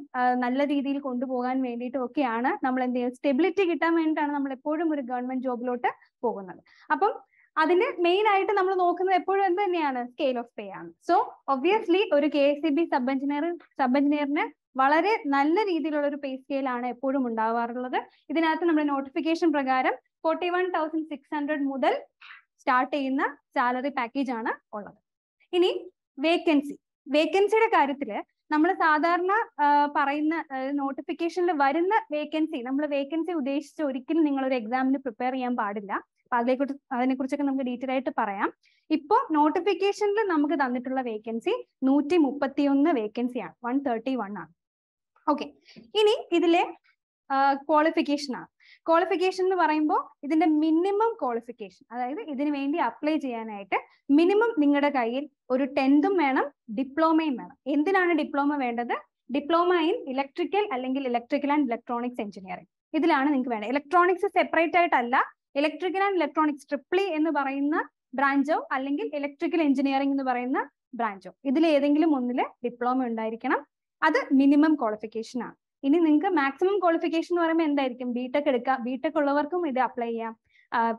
നല്ല രീതിയിൽ കൊണ്ടുപോകാൻ വേണ്ടിയിട്ടും ഒക്കെയാണ് നമ്മൾ എന്ത് ചെയ്യുന്നത്, സ്റ്റെബിലിറ്റി കിട്ടാൻ വേണ്ടിയിട്ടാണ് നമ്മൾ എപ്പോഴും ഒരു ഗവൺമെന്റ് ജോബിലോട്ട് പോകുന്നത്. അപ്പം അതിന്റെ മെയിൻ ആയിട്ട് നമ്മൾ നോക്കുന്നത് എപ്പോഴും എന്ത് തന്നെയാണ്, സ്കെയിൽ ഓഫ് പേ ആണ്. സോ ഒബ്വിയസ്ലി ഒരു K S C B sub engineer sub എഞ്ചിനീയറിന് വളരെ നല്ല രീതിയിലുള്ള ഒരു പേ സ്കെയിലാണ് എപ്പോഴും ഉണ്ടാവാറുള്ളത്. ഇതിനകത്ത് നമ്മുടെ നോട്ടിഫിക്കേഷൻ പ്രകാരം forty one thousand six hundred മുതൽ സ്റ്റാർട്ട് ചെയ്യുന്ന സാലറി പാക്കേജ് ആണ് ഉള്ളത്. ഇനി വേക്കൻസി, വേക്കൻസിയുടെ കാര്യത്തില് നമ്മൾ സാധാരണ പറയുന്ന നോട്ടിഫിക്കേഷനിൽ വരുന്ന വേക്കൻസി, നമ്മൾ വേക്കൻസി ഉദ്ദേശിച്ച് ഒരിക്കലും നിങ്ങളൊരു എക്സാമിന് പ്രിപ്പയർ ചെയ്യാൻ പാടില്ല. അപ്പൊ അതിനെക്കുറിച്ച് അതിനെക്കുറിച്ചൊക്കെ നമുക്ക് ഡീറ്റെയിൽ ആയിട്ട് പറയാം. ഇപ്പോ നോട്ടിഫിക്കേഷനിൽ നമുക്ക് തന്നിട്ടുള്ള വേക്കൻസി നൂറ്റി മുപ്പത്തി ഒന്ന് വേക്കൻസിയാണ്, വൺ തേർട്ടി വൺ ആണ്. ഓക്കെ, ഇനി ഇതിലെ ക്വാളിഫിക്കേഷൻ ആണ്. ക്വാളിഫിക്കേഷൻ എന്ന് പറയുമ്പോൾ ഇതിന്റെ മിനിമം ക്വാളിഫിക്കേഷൻ, അതായത് ഇതിനു വേണ്ടി അപ്ലൈ ചെയ്യാനായിട്ട് മിനിമം നിങ്ങളുടെ കയ്യിൽ ഒരു ടെൻത്തും വേണം, ഡിപ്ലോമയും വേണം. എന്തിനാണ് ഡിപ്ലോമ വേണ്ടത്? ഡിപ്ലോമ ഇൻ ഇലക്ട്രിക്കൽ അല്ലെങ്കിൽ ഇലക്ട്രിക്കൽ ആൻഡ് ഇലക്ട്രോണിക്സ് എഞ്ചിനീയറിംഗ്, ഇതിലാണ് നിങ്ങൾക്ക് വേണ്ടത്. ഇലക്ട്രോണിക്സ് സെപ്പറേറ്റ് ആയിട്ടല്ല, ഇലക്ട്രിക്കൽ ആൻഡ് ഇലക്ട്രോണിക്സ് ട്രിപ്ലി എന്ന് പറയുന്ന ബ്രാഞ്ചോ അല്ലെങ്കിൽ ഇലക്ട്രിക്കൽ എഞ്ചിനീയറിംഗ് എന്ന് പറയുന്ന ബ്രാഞ്ചോ, ഇതിൽ ഏതെങ്കിലും ഒന്നില് ഡിപ്ലോമ ഉണ്ടായിരിക്കണം. അത് മിനിമം ക്വാളിഫിക്കേഷൻ ആണ്. ഇനി നിങ്ങൾക്ക് മാക്സിമം ക്വാളിഫിക്കേഷൻ എന്ന് പറയുമ്പോൾ എന്തായിരിക്കും? ബിടെക് എടുക്കാം. ബിടെക് ഉള്ളവർക്കും ഇത് അപ്ലൈ ചെയ്യാം.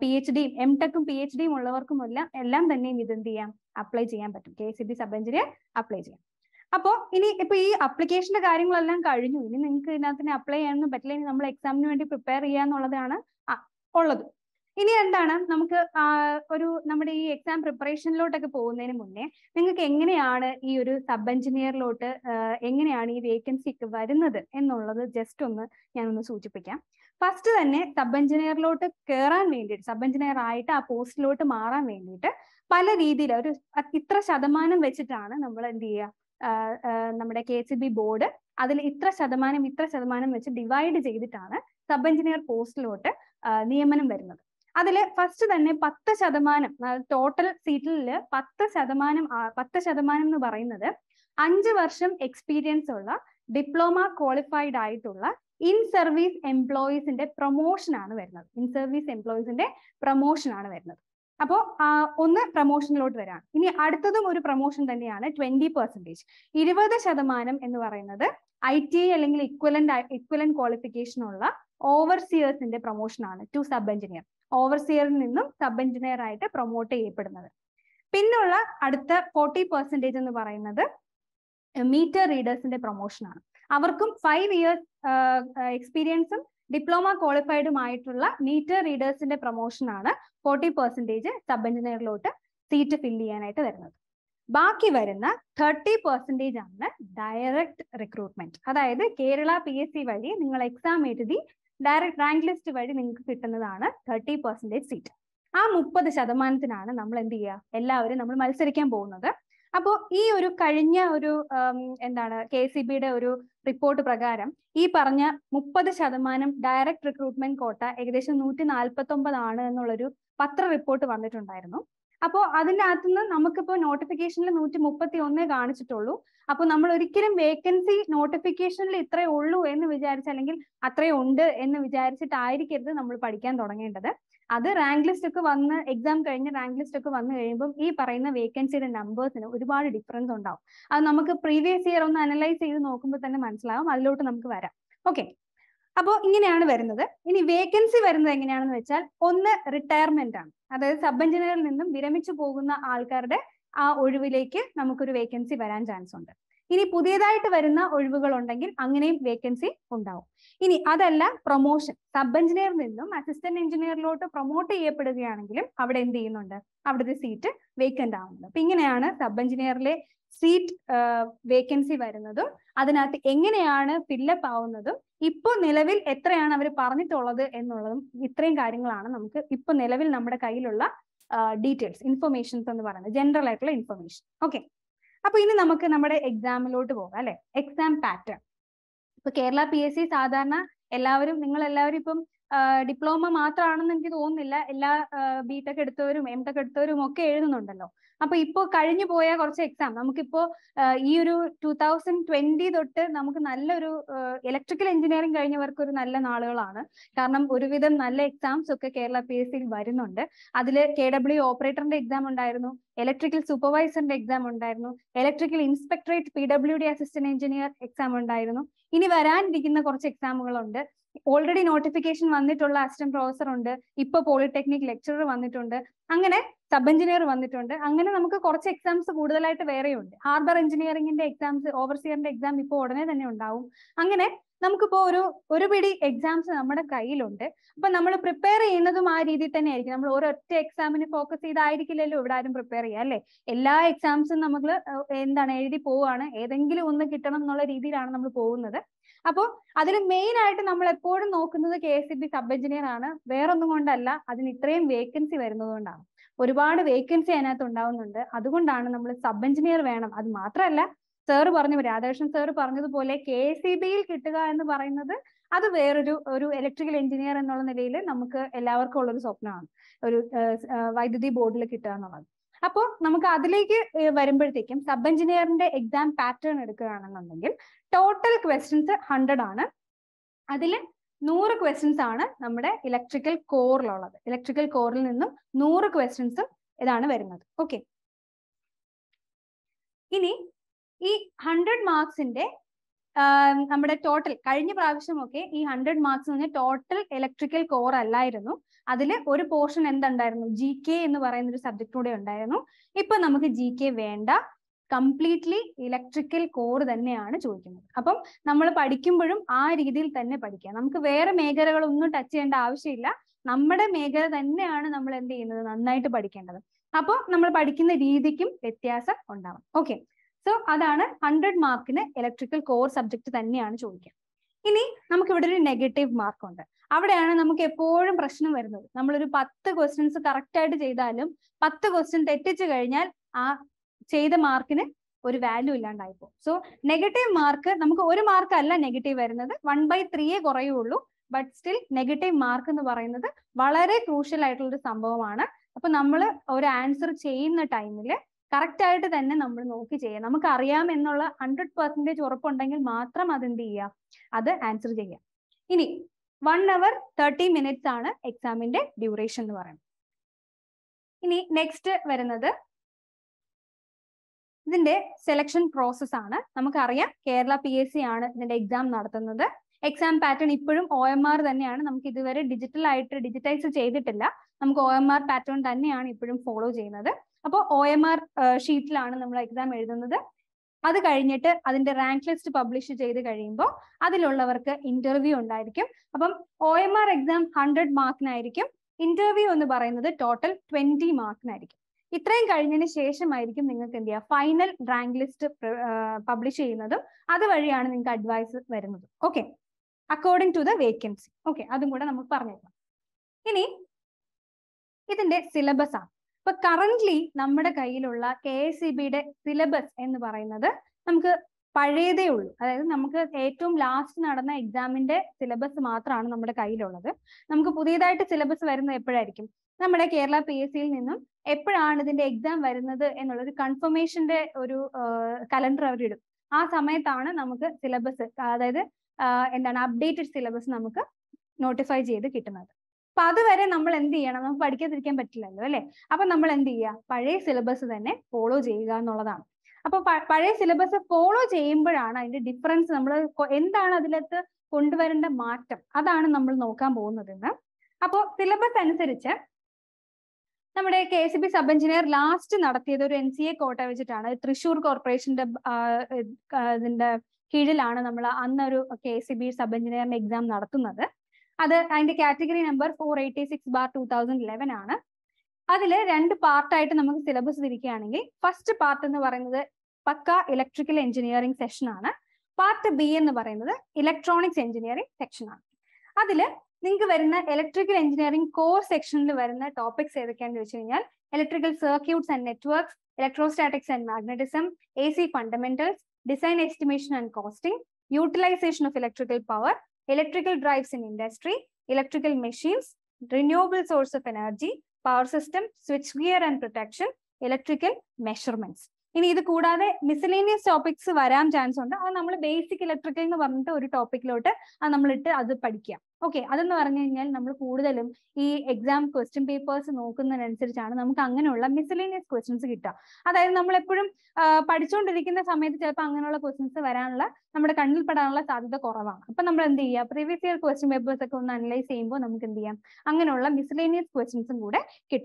പി എച്ച് ഡിയും എം ടെക്കും പി എച്ച് ഡിയും ഉള്ളവർക്കും എല്ലാം എല്ലാം തന്നെയും ഇത് എന്ത് ചെയ്യാം, അപ്ലൈ ചെയ്യാൻ പറ്റും. K S E B sub engineer apply ചെയ്യാം. അപ്പോൾ ഇനി ഇപ്പൊ ഈ അപ്ലിക്കേഷന്റെ കാര്യങ്ങളെല്ലാം കഴിഞ്ഞു. ഇനി നിങ്ങൾക്ക് ഇതിനകത്തിന് അപ്ലൈ ചെയ്യാനൊന്നും പറ്റില്ല. ഇനി നമ്മൾ എക്സാമിന് വേണ്ടി പ്രിപ്പയർ ചെയ്യാന്നുള്ളതാണ് ഉള്ളത്. ഇനി എന്താണ് നമുക്ക് ഒരു നമ്മുടെ ഈ എക്സാം പ്രിപ്പറേഷനിലോട്ടൊക്കെ പോകുന്നതിന് മുന്നേ നിങ്ങൾക്ക് എങ്ങനെയാണ് ഈ ഒരു സബ് എഞ്ചിനീയറിലോട്ട് എങ്ങനെയാണ് ഈ വേക്കൻസി ഒക്കെ വരുന്നത് എന്നുള്ളത് ജസ്റ്റ് ഒന്ന് ഞാനൊന്ന് സൂചിപ്പിക്കാം. ഫസ്റ്റ് തന്നെ സബ് എഞ്ചിനീയറിലോട്ട് കയറാൻ വേണ്ടിയിട്ട്, സബ് എഞ്ചിനീയർ ആയിട്ട് ആ പോസ്റ്റിലോട്ട് മാറാൻ വേണ്ടിയിട്ട് പല രീതിയിൽ ഒരു ഇത്ര ശതമാനം വെച്ചിട്ടാണ് നമ്മൾ എന്ത് ചെയ്യുക, നമ്മുടെ K S E B board അതിൽ ഇത്ര ശതമാനം ഇത്ര ശതമാനം വെച്ച് ഡിവൈഡ് ചെയ്തിട്ടാണ് സബ് എഞ്ചിനീയർ പോസ്റ്റിലോട്ട് നിയമനം വരുന്നത്. അതിൽ ഫസ്റ്റ് തന്നെ പത്ത് ശതമാനം ടോട്ടൽ സീറ്റിൽ പത്ത് ശതമാനം പത്ത് ശതമാനം എന്ന് പറയുന്നത് അഞ്ച് വർഷം എക്സ്പീരിയൻസ് ഉള്ള ഡിപ്ലോമ ക്വാളിഫൈഡ് ആയിട്ടുള്ള ഇൻ സർവീസ് എംപ്ലോയീസിന്റെ പ്രൊമോഷൻ ആണ് വരുന്നത്. ഇൻ സർവീസ് എംപ്ലോയീസിന്റെ പ്രൊമോഷൻ ആണ് വരുന്നത്. അപ്പോൾ ഒന്ന് പ്രൊമോഷനിലോട്ട് വരാം. ഇനി അടുത്തതും ഒരു പ്രൊമോഷൻ തന്നെയാണ്, ട്വന്റി പെർസെന്റേജ് ഇരുപത് ശതമാനം എന്ന് പറയുന്നത് ഐ ടി ഐ അല്ലെങ്കിൽ ഇക്വലന്റ് ഇക്വലന്റ് ക്വാളിഫിക്കേഷൻ ഉള്ള ഓവർസിയേഴ്സിന്റെ പ്രൊമോഷൻ ആണ് ടു സബ് എഞ്ചിനീയർ. ഓവർസിയറിൽ നിന്നും സബ് എഞ്ചിനീയർ ആയിട്ട് പ്രൊമോട്ട് ചെയ്യപ്പെടുന്നത്. പിന്നുള്ള അടുത്ത ഫോർട്ടി പെർസെന്റേജ് എന്ന് പറയുന്നത് മീറ്റർ റീഡേഴ്സിന്റെ പ്രൊമോഷനാണ്. അവർക്കും ഫൈവ് ഇയേഴ്സ് എക്സ്പീരിയൻസും ഡിപ്ലോമ ക്വാളിഫൈഡുമായിട്ടുള്ള മീറ്റർ റീഡേഴ്സിന്റെ പ്രൊമോഷനാണ് ഫോർട്ടി പെർസെന്റേജ് സബ് എഞ്ചിനീയറിലോട്ട് സീറ്റ് ഫില്ല് ചെയ്യാനായിട്ട് വരുന്നത്. ബാക്കി വരുന്ന തേർട്ടി പെർസെന്റേജ് ആണ് ഡയറക്റ്റ് റിക്രൂട്ട്മെന്റ്, അതായത് കേരള പി എസ് സി വഴി നിങ്ങൾ എക്സാം എഴുതി ഡയറക്റ്റ് റാങ്ക് ലിസ്റ്റ് വഴി നിങ്ങൾക്ക് കിട്ടുന്നതാണ് തേർട്ടി പെർസെന്റേജ് സീറ്റ്. ആ മുപ്പത് ശതമാനത്തിനാണ് നമ്മൾ എന്ത് ചെയ്യുക, എല്ലാവരും നമ്മൾ മത്സരിക്കാൻ പോകുന്നത്. അപ്പോൾ ഈ ഒരു കഴിഞ്ഞ ഒരു എന്താണ് കെ എസ് ഇ ബിയുടെ ഒരു റിപ്പോർട്ട് പ്രകാരം ഈ പറഞ്ഞ മുപ്പത് ശതമാനം ഡയറക്റ്റ് റിക്രൂട്ട്മെന്റ് കോട്ട ഏകദേശം നൂറ്റി നാൽപ്പത്തി ഒമ്പതാണ് എന്നുള്ളൊരു പത്ര റിപ്പോർട്ട് വന്നിട്ടുണ്ടായിരുന്നു. അപ്പോൾ അതിനകത്തുനിന്ന് നമുക്കിപ്പോൾ നോട്ടിഫിക്കേഷനിൽ നൂറ്റി മുപ്പത്തി ഒന്നേ കാണിച്ചിട്ടുള്ളൂ. അപ്പോൾ നമ്മൾ ഒരിക്കലും വേക്കൻസി നോട്ടിഫിക്കേഷനിൽ ഇത്രേ ഉള്ളൂ എന്ന് വിചാരിച്ച് അല്ലെങ്കിൽ അത്രേ ഉണ്ട് എന്ന് വിചാരിച്ചിട്ടായിരിക്കരുത് നമ്മൾ പഠിക്കാൻ തുടങ്ങേണ്ടത്. അത് റാങ്ക് ലിസ്റ്റ് ഒക്കെ വന്ന് എക്സാം കഴിഞ്ഞ് റാങ്ക് ലിസ്റ്റ് ഒക്കെ വന്നു കഴിയുമ്പോൾ ഈ പറയുന്ന വേക്കൻസിയുടെ നമ്പേഴ്സിന് ഒരുപാട് ഡിഫറൻസ് ഉണ്ടാവും. അത് നമുക്ക് പ്രീവിയസ് ഇയർ ഒന്ന് അനലൈസ് ചെയ്ത് നോക്കുമ്പോൾ തന്നെ മനസ്സിലാവും. അതിലോട്ട് നമുക്ക് വരാം. ഓക്കെ, അപ്പോൾ ഇങ്ങനെയാണ് വരുന്നത്. ഇനി വേക്കൻസി വരുന്നത് എങ്ങനെയാണെന്ന് വെച്ചാൽ ഒന്ന് റിട്ടയർമെന്റ് ആണ്, അതായത് സബ് എഞ്ചിനീയറിൽ നിന്നും വിരമിച്ചു പോകുന്ന ആൾക്കാരുടെ ആ ഒഴിവിലേക്ക് നമുക്കൊരു വേക്കൻസി വരാൻ ചാൻസ് ഉണ്ട്. ഇനി പുതിയതായിട്ട് വരുന്ന ഒഴിവുകൾ ഉണ്ടെങ്കിൽ അങ്ങനെയും വേക്കൻസി ഉണ്ടാവും. ഇനി അതല്ല, പ്രൊമോഷൻ സബ് എഞ്ചിനീയറിൽ നിന്നും അസിസ്റ്റന്റ് എഞ്ചിനീയറിലോട്ട് പ്രൊമോട്ട് ചെയ്യപ്പെടുകയാണെങ്കിലും അവിടെ എന്ത് ചെയ്യുന്നുണ്ട്, അവിടുത്തെ സീറ്റ് വേക്കന്റ് ആവുന്നുണ്ട്. അപ്പൊ ഇങ്ങനെയാണ് സബ് എഞ്ചിനീയറിലെ സീറ്റ് വേക്കൻസി വരുന്നതും അതിനകത്ത് എങ്ങനെയാണ് ഫില്ലപ്പ് ആവുന്നതും ഇപ്പോൾ നിലവിൽ എത്രയാണ് അവർ പറഞ്ഞിട്ടുള്ളത് എന്നുള്ളതും ഇത്രയും കാര്യങ്ങളാണ് നമുക്ക് ഇപ്പൊ നിലവിൽ നമ്മുടെ കയ്യിലുള്ള ഡീറ്റെയിൽസ് ഇൻഫർമേഷൻസ് എന്ന് പറയുന്നത്, ജനറൽ ആയിട്ടുള്ള ഇൻഫർമേഷൻ. ഓക്കെ, അപ്പൊ ഇനി നമുക്ക് നമ്മുടെ എക്സാമിലോട്ട് പോകാം അല്ലെ. എക്സാം പാറ്റേൺ ഇപ്പൊ കേരള പി എസ് സി സാധാരണ എല്ലാവരും നിങ്ങൾ എല്ലാവരും ഇപ്പം Uh, diploma Matra Ananki Omilla, Ella, uh, Beta Kedaturum, Emta Kedaturum, okay, Nondalo. Apipo Karinu Boya or exam, Namukipo, uh, Euro two thousand twenty, Namukanalla, uh, electrical engineering Karina worker Nalla Nalana, Karnam Uruvidam Nalla exams, okay, Kerala P S C Barinonda, Adele K W operator and exam on Dirno, electrical supervisor and exam on Dirno, electrical inspectorate P W D assistant engineer exam on Dirno. In Varan, begin the course exam under. Already notification one the total assistant professor under, Ippa Polytechnic lecturer one the tunda, Angana, sub engineer one the tunda, Angana Namaka course exams good the light of area. Harbour engineering in the exams, overseer and exam before than you down. Angana Namkaporo, Urubidi exams and Namada Kailunde, but Namada prepare another Maridi than Eric, Namora exam and focus the Idikil and prepare Yale. Ella exams and Namagla in the Nadi Poana, Edangil on the Kitan of Nola Ridi and Namapo. Now, the main item we have to do is K S E B sub-engineer, where on the Mondala, that is a vacancy. If you have a vacancy, that is a sub-engineer. That is Matra, Sir Radhakrishnan Sir Parvati, K S E B, and the that is where an electrical engineer and all the day, we have a color of the why did the board like it? Now, we have to take sub-engineer exam pattern. Total questions one hundred aanu. Adile one hundred questions aanu nammade electrical core il ullathu. Electrical core il ninnum one hundred questions idana varunathu. Okay. Ini ee one hundred marks inde nammade total kazhinja pravashyam okke ee one hundred marks enna total electrical core allayirunnu. Adile oru portion endu undirunnu G K ennu parayunna oru subject ode undirunnu. Ippo namukku G K venda. Completely electrical core thanne aanu choikkunnu. Appam nammal padikkumbodum aa reethiyil thanne padikka. Namukku vera megaragal onnu touch cheyanda avashyamilla. Nammade megara thanne aanu nammal endu cheyyunnathu nannayittu padikkendathu. Appo nammal padikkunna reethikkum vyathyasam undavum. Okay. So adana one hundred markine electrical core subject thanne aanu choikka. Ini namukku ivide oru negative mark undu. Avadeyana namukku eppozhum prashnam varunathu. Nammal oru ten questions correct aayittu cheydalum ten question tettichu kazhinjal aa the mark in a value. So, negative mark, we mark negative one by three, but still negative mark in the very crucial title to Sambavana. Upon our answer chain the time, correct item than a number no key. Namakariam in a hundred percentage or upon tangle matra madandia. Other answer jaya. In one hour, thirty minutes on examine the duration. In next, where another. This selection process. We know Kerala P S C exam. The exam pattern is O M R. We have to digitize O M R pattern. We follow the O M R sheet. That's the rank list published. That's the interview. O M R exam one hundred mark. Interview total twenty mark. This is the final rank list published. That is the advice. Okay. According to the vacancy. Okay. That is what we have to do. This is the syllabus. Currently, we have the K S E B syllabus. We have the last exam in the syllabus. We have the syllabus. നമ്മുടെ കേരള പിഎസ്സിയിൽ നിന്നും എപ്പോഴാണ് ഇതിന്റെ exam വരുന്നത് എന്നുള്ള ഒരു കൺഫർമേഷന്റെ ഒരു calendar അവർ ഇടും ആ സമയത്താണ് നമുക്ക് സിലബസ് അതായത് എന്താണ് അപ്ഡേറ്റഡ് സിലബസ് നമുക്ക് നോട്ടിഫൈ ചെയ്ത് കിട്ടുന്നത് അപ്പോൾ അതുവരെ നമ്മൾ എന്ത് ചെയ്യണം നമുക്ക് പഠിക്കാതിരിക്കാൻ പറ്റില്ലല്ലോ അല്ലേ അപ്പോൾ നമ്മൾ എന്ത് ചെയ്യുക പഴയ സിലബസ് തന്നെ ഫോളോ ചെയ്യുക എന്നുള്ളതാണ് അപ്പോൾ പഴയ സിലബസ് ഫോളോ ചെയ്യുമ്പോഴാണ് അതിന്റെ ഡിഫറൻസ് നമ്മൾ എന്താണ് അതിലത്തെ കൊണ്ടുവരേണ്ട മാറ്റം അതാണ് നമ്മൾ നോക്കാൻ പോകുന്നത് എന്ന് അപ്പോൾ സിലബസ് അനുസരിച്ച് നമ്മുടെ K S E B sub engineer last നടത്തിയത് ഒരു N C A കോട്ട വെച്ചിട്ടാണ് തൃശ്ശൂർ കോർപ്പറേഷന്റെ ഇതിന്റെ കീഴിലാണ് നമ്മൾ അന്ന് ഒരു K S E B sub എഞ്ചിനീയറിന്റെ എക്സാം നടത്തുന്നത് അത് അതിന്റെ category number four eighty-six slash two thousand eleven ആണ് അതിൽ രണ്ട് പാർട്ട് ആയിട്ട് നമുക്ക് സിലബസ് തിരിക്കുകയാണെങ്കിൽ ഫസ്റ്റ് പാർട്ട് എന്ന് പറയുന്നത് പക്ക ഇലക്ട്രിക്കൽ എഞ്ചിനീയറിംഗ് സെക്ഷൻ ആണ് പാർട്ട് ബി എന്ന് പറയുന്നത് ഇലക്ട്രോണിക്സ് എഞ്ചിനീയറിംഗ് സെക്ഷൻ ആണ് അതിൽ നിങ്ങൾക്ക് വരുന്ന ഇലക്ട്രിക്കൽ എഞ്ചിനീയറിംഗ് കോർ സെക്ഷനിൽ വരുന്ന ടോപ്പിക്സ് ഏതൊക്കെയാണെന്ന് വെച്ച് കഴിഞ്ഞാൽ electrical circuits and networks electrostatics and magnetism A C fundamentals design estimation and costing utilisation of electrical power electrical drives in industry electrical machines, renewable source of energy, power system, switchgear and protection, electrical measurements. In either Kuda, miscellaneous topics of Aram Janson, and basic electrical or topic loader, and numbered other Padikia. Okay, other than number Kudalim, e exam question papers and Okan and answer Chanam, miscellaneous questions. Other number Purum, Padichon, Rikin, the Summit, the Panganola questions of Aranla, number Kandil Padana, Sada Korava. Upon number and the previous year question papers, the Kunanla, same one, Namkandia, Anganola, miscellaneous questions and good kit.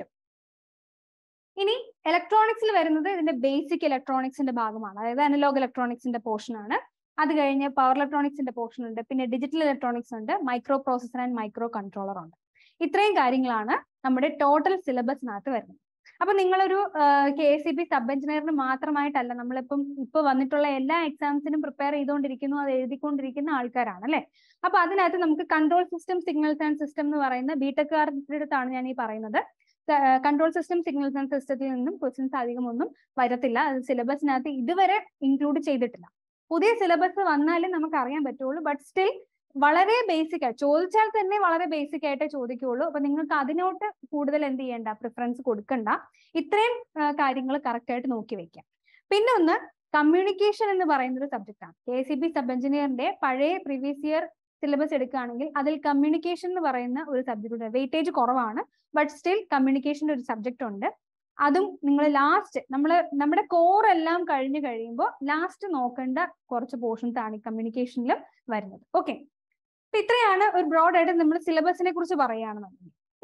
In electronics, there is basic electronics in the Bagamana, analog electronics in the portion, power electronics in the portion, digital electronics, microprocessor and microcontroller. This is the total syllabus. Now, you can prepare for K S E B sub-engineer. We are preparing all exams and preparing all exams. Now, we have control system, signals and systems. The control system, signals and systems questions syllabus included syllabus but still very basic very basic preference communication is subject K S E B sub engineer previous year syllabus edukaanengil adil communication nu parayna oru subject undu weightage koravana but still communication oru subject undu adum ningal last nammala nammada core ellam kazhinju kazhiyumbo last nokkanda korchu portions aanu communication il varunathu okay appo ithrayana oru broad aayittu nammala syllabus ne kurichu parayana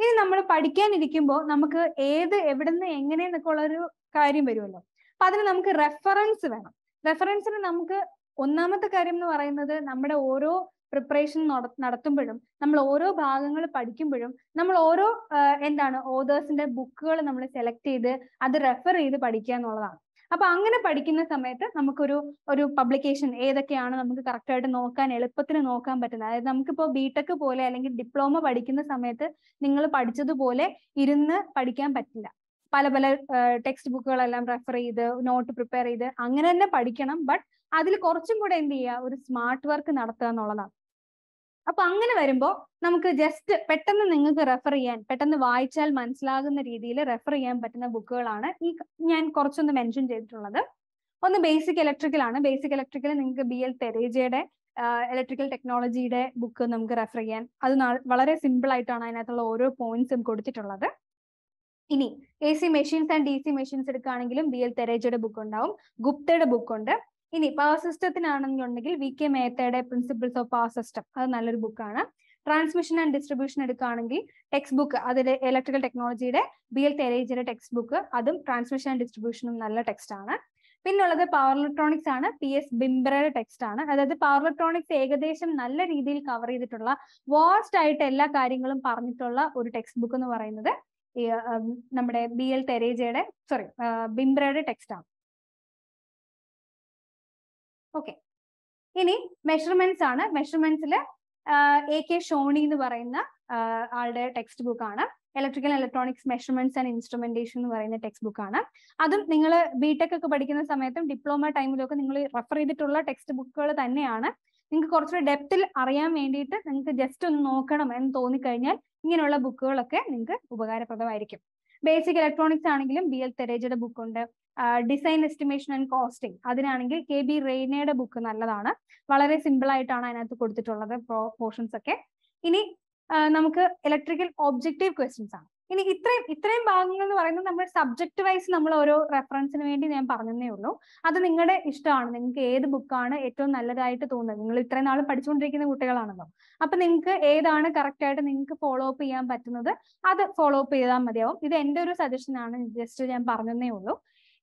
ini nammala padikkan irikkumbo namukku edu evidenne engane ennolla oru karyam varullo appo adinu namukku reference venam reference ne namukku onnamathe karyam nu parayunnathu nammada oro preparation നടത്തുമ്പോഴും നമ്മൾ ഓരോ ഭാഗങ്ങൾ പഠിക്കുമ്പോഴും നമ്മൾ ഓരോ എന്താണ് ഓതേഴ്സിന്റെ ബുക്കുകൾ നമ്മൾ select ചെയ്ത് അത് റെഫർ ചെയ്ത് പഠിക്കുക എന്നുള്ളതാണ്. അപ്പോൾ അങ്ങനെ പഠിക്കുന്ന സമയത്ത് നമുക്ക് ഒരു ഒരു പബ്ലിക്കേഷൻ ഏതൊക്കെയാണ് നമുക്ക് കറക്റ്റ് ആയിട്ട് നോക്കാൻ എളുപ്പത്തിന് നോക്കാൻ പറ്റുന്നത്. അതായത് നമുക്ക് ഇപ്പോൾ ബിടെക് പോലെ അല്ലെങ്കിൽ ഡിപ്ലോമ പഠിക്കുന്ന സമയത്ത് നിങ്ങൾ പഠിച്ചതുപോലെ ഇരുന്ന് പഠിക്കാൻ പറ്റില്ല. പല പല ടെക്സ്റ്റ് ബുക്കുകളെല്ലാം റെഫർ ചെയ്ത് നോട്ട് പ്രിപ്പയർ ചെയ്ത് അങ്ങനെ തന്നെ പഠിക്കണം. ബട്ട് അതിൽ കുറച്ചും കൂടെ എന്ത് ചെയ്യുക ഒരു സ്മാർട്ട് വർക്ക് നടത്തുക എന്നുള്ളതാണ്. അപ്പൊ അങ്ങനെ വരുമ്പോൾ നമുക്ക് ജസ്റ്റ് പെട്ടെന്ന് നിങ്ങൾക്ക് റെഫർ ചെയ്യാൻ പെട്ടെന്ന് വായിച്ചാൽ മനസ്സിലാകുന്ന രീതിയിൽ റെഫർ ചെയ്യാൻ പറ്റുന്ന ബുക്കുകളാണ് ഈ ഞാൻ കുറച്ചൊന്ന് മെൻഷൻ ചെയ്തിട്ടുള്ളത്. ഒന്ന് ബേസിക് ഇലക്ട്രിക്കൽ ആണ്. ബേസിക് ഇലക്ട്രിക്കൽ നിങ്ങൾക്ക് ബി എൽ തെരേജയുടെ ഇലക്ട്രിക്കൽ ടെക്നോളജിയുടെ ബുക്ക് നമുക്ക് റെഫർ ചെയ്യാൻ അത് വളരെ സിമ്പിൾ ആയിട്ടാണ് അതിനകത്തുള്ള ഓരോ പോയിന്റ്സും കൊടുത്തിട്ടുള്ളത്. ഇനി A C machines and D C machines എടുക്കുകയാണെങ്കിലും ബി എൽ തെരേജയുടെ ബുക്ക് ഉണ്ടാവും, ഗുപ്തയുടെ ബുക്ക് ഉണ്ട്. ഇനി പവർ സിസ്റ്റത്തിനാണെന്നുണ്ടെങ്കിൽ വി കെ മേത്തയുടെ പ്രിൻസിപ്പിൾസ് ഓഫ് പവർ സിസ്റ്റം അത് നല്ലൊരു ബുക്കാണ്. ട്രാൻസ്മിഷൻ ആൻഡ് ഡിസ്ട്രിബ്യൂഷൻ എടുക്കുകയാണെങ്കിൽ ടെക്സ്റ്റ് ബുക്ക് അതിലെ ഇലക്ട്രിക്കൽ ടെക്നോളജിയുടെ ബി എൽ തെരേജയുടെ ടെക്സ്റ്റ് ബുക്ക് അതും ട്രാൻസ്മിഷൻ ആൻഡ് ഡിസ്ട്രിബ്യൂഷനും നല്ല ടെക്സ്റ്റ് ആണ്. പിന്നുള്ളത് പവർ ഇലക്ട്രോണിക്സ് ആണ്, പി എസ് ബിംബ്രയുടെ ടെക്സ്റ്റ് ആണ്. അതായത് പവർ ഇലക്ട്രോണിക്സ് ഏകദേശം നല്ല രീതിയിൽ കവർ ചെയ്തിട്ടുള്ള വാസ്റ്റ് ആയിട്ട് എല്ലാ കാര്യങ്ങളും പറഞ്ഞിട്ടുള്ള ഒരു ടെക്സ്റ്റ് ബുക്ക് എന്ന് പറയുന്നത് നമ്മുടെ ബി എൽ തെരേജയുടെ സോറി ബിംബ്രയുടെ ടെക്സ്റ്റ് ആണ്. ഓക്കെ, ഇനി മെഷർമെന്റ്സ് ആണ്. മെഷർമെന്റ്സില് എ കെ ഷോണി എന്ന് പറയുന്ന ആളുടെ ടെക്സ്റ്റ് ബുക്ക് ആണ്. Electrical electronics measurements and instrumentation എന്ന് പറയുന്ന ടെക്സ്റ്റ് ബുക്ക് ആണ്. അതും നിങ്ങൾ ബിടെക് ഒക്കെ പഠിക്കുന്ന സമയത്തും ഡിപ്ലോമ ടൈമിലൊക്കെ നിങ്ങൾ റെഫർ ചെയ്തിട്ടുള്ള ടെക്സ്റ്റ് ബുക്കുകൾ തന്നെയാണ്. നിങ്ങൾക്ക് കുറച്ചുകൂടി ഡെപ്തിൽ അറിയാൻ വേണ്ടിയിട്ട് നിങ്ങൾക്ക് ജസ്റ്റ് ഒന്ന് നോക്കണം എന്ന് തോന്നിക്കഴിഞ്ഞാൽ ഇങ്ങനെയുള്ള ബുക്കുകളൊക്കെ നിങ്ങൾക്ക് ഉപകാരപ്രദമായിരിക്കും. ബേസിക് ഇലക്ട്രോണിക്സ് ആണെങ്കിലും ബി എൽ തെരേജയുടെ ബുക്കുണ്ട്. ഡിസൈൻ എസ്റ്റിമേഷൻ ആൻഡ് കോസ്റ്റിംഗ് അതിനാണെങ്കിൽ കെ ബി റെയ്നയുടെ ബുക്ക് നല്ലതാണ്. വളരെ സിമ്പിൾ ആയിട്ടാണ് അതിനകത്ത് കൊടുത്തിട്ടുള്ളത് പോർഷൻസ് ഒക്കെ. ഇനി നമുക്ക് ഇലക്ട്രിക്കൽ ഒബ്ജക്റ്റീവ് ക്വസ്റ്റ്യൻസ് ആണ്. ഇനി ഇത്രയും ഇത്രയും ഭാഗങ്ങൾ എന്ന് പറയുന്നത് നമ്മൾ സബ്ജക്ട് വൈസ് നമ്മൾ ഓരോ റെഫറൻസിന് വേണ്ടി ഞാൻ പറഞ്ഞതേ ഉള്ളൂ. അത് നിങ്ങളുടെ ഇഷ്ടമാണ്, നിങ്ങൾക്ക് ഏത് ബുക്കാണ് ഏറ്റവും നല്ലതായിട്ട് തോന്നുന്നത്. നിങ്ങൾ ഇത്രയും നാൾ പഠിച്ചുകൊണ്ടിരിക്കുന്ന കുട്ടികളാണല്ലോ, അപ്പൊ നിങ്ങൾക്ക് ഏതാണ് കറക്റ്റ് ആയിട്ട് നിങ്ങൾക്ക് ഫോളോ അപ്പ് ചെയ്യാൻ പറ്റുന്നത് അത് ഫോളോ അപ്പ് ചെയ്താൽ മതിയാവും. ഇത് എൻ്റെ ഒരു സജഷനാണ്, ജസ്റ്റ് ഞാൻ പറഞ്ഞതേ ഉള്ളൂ.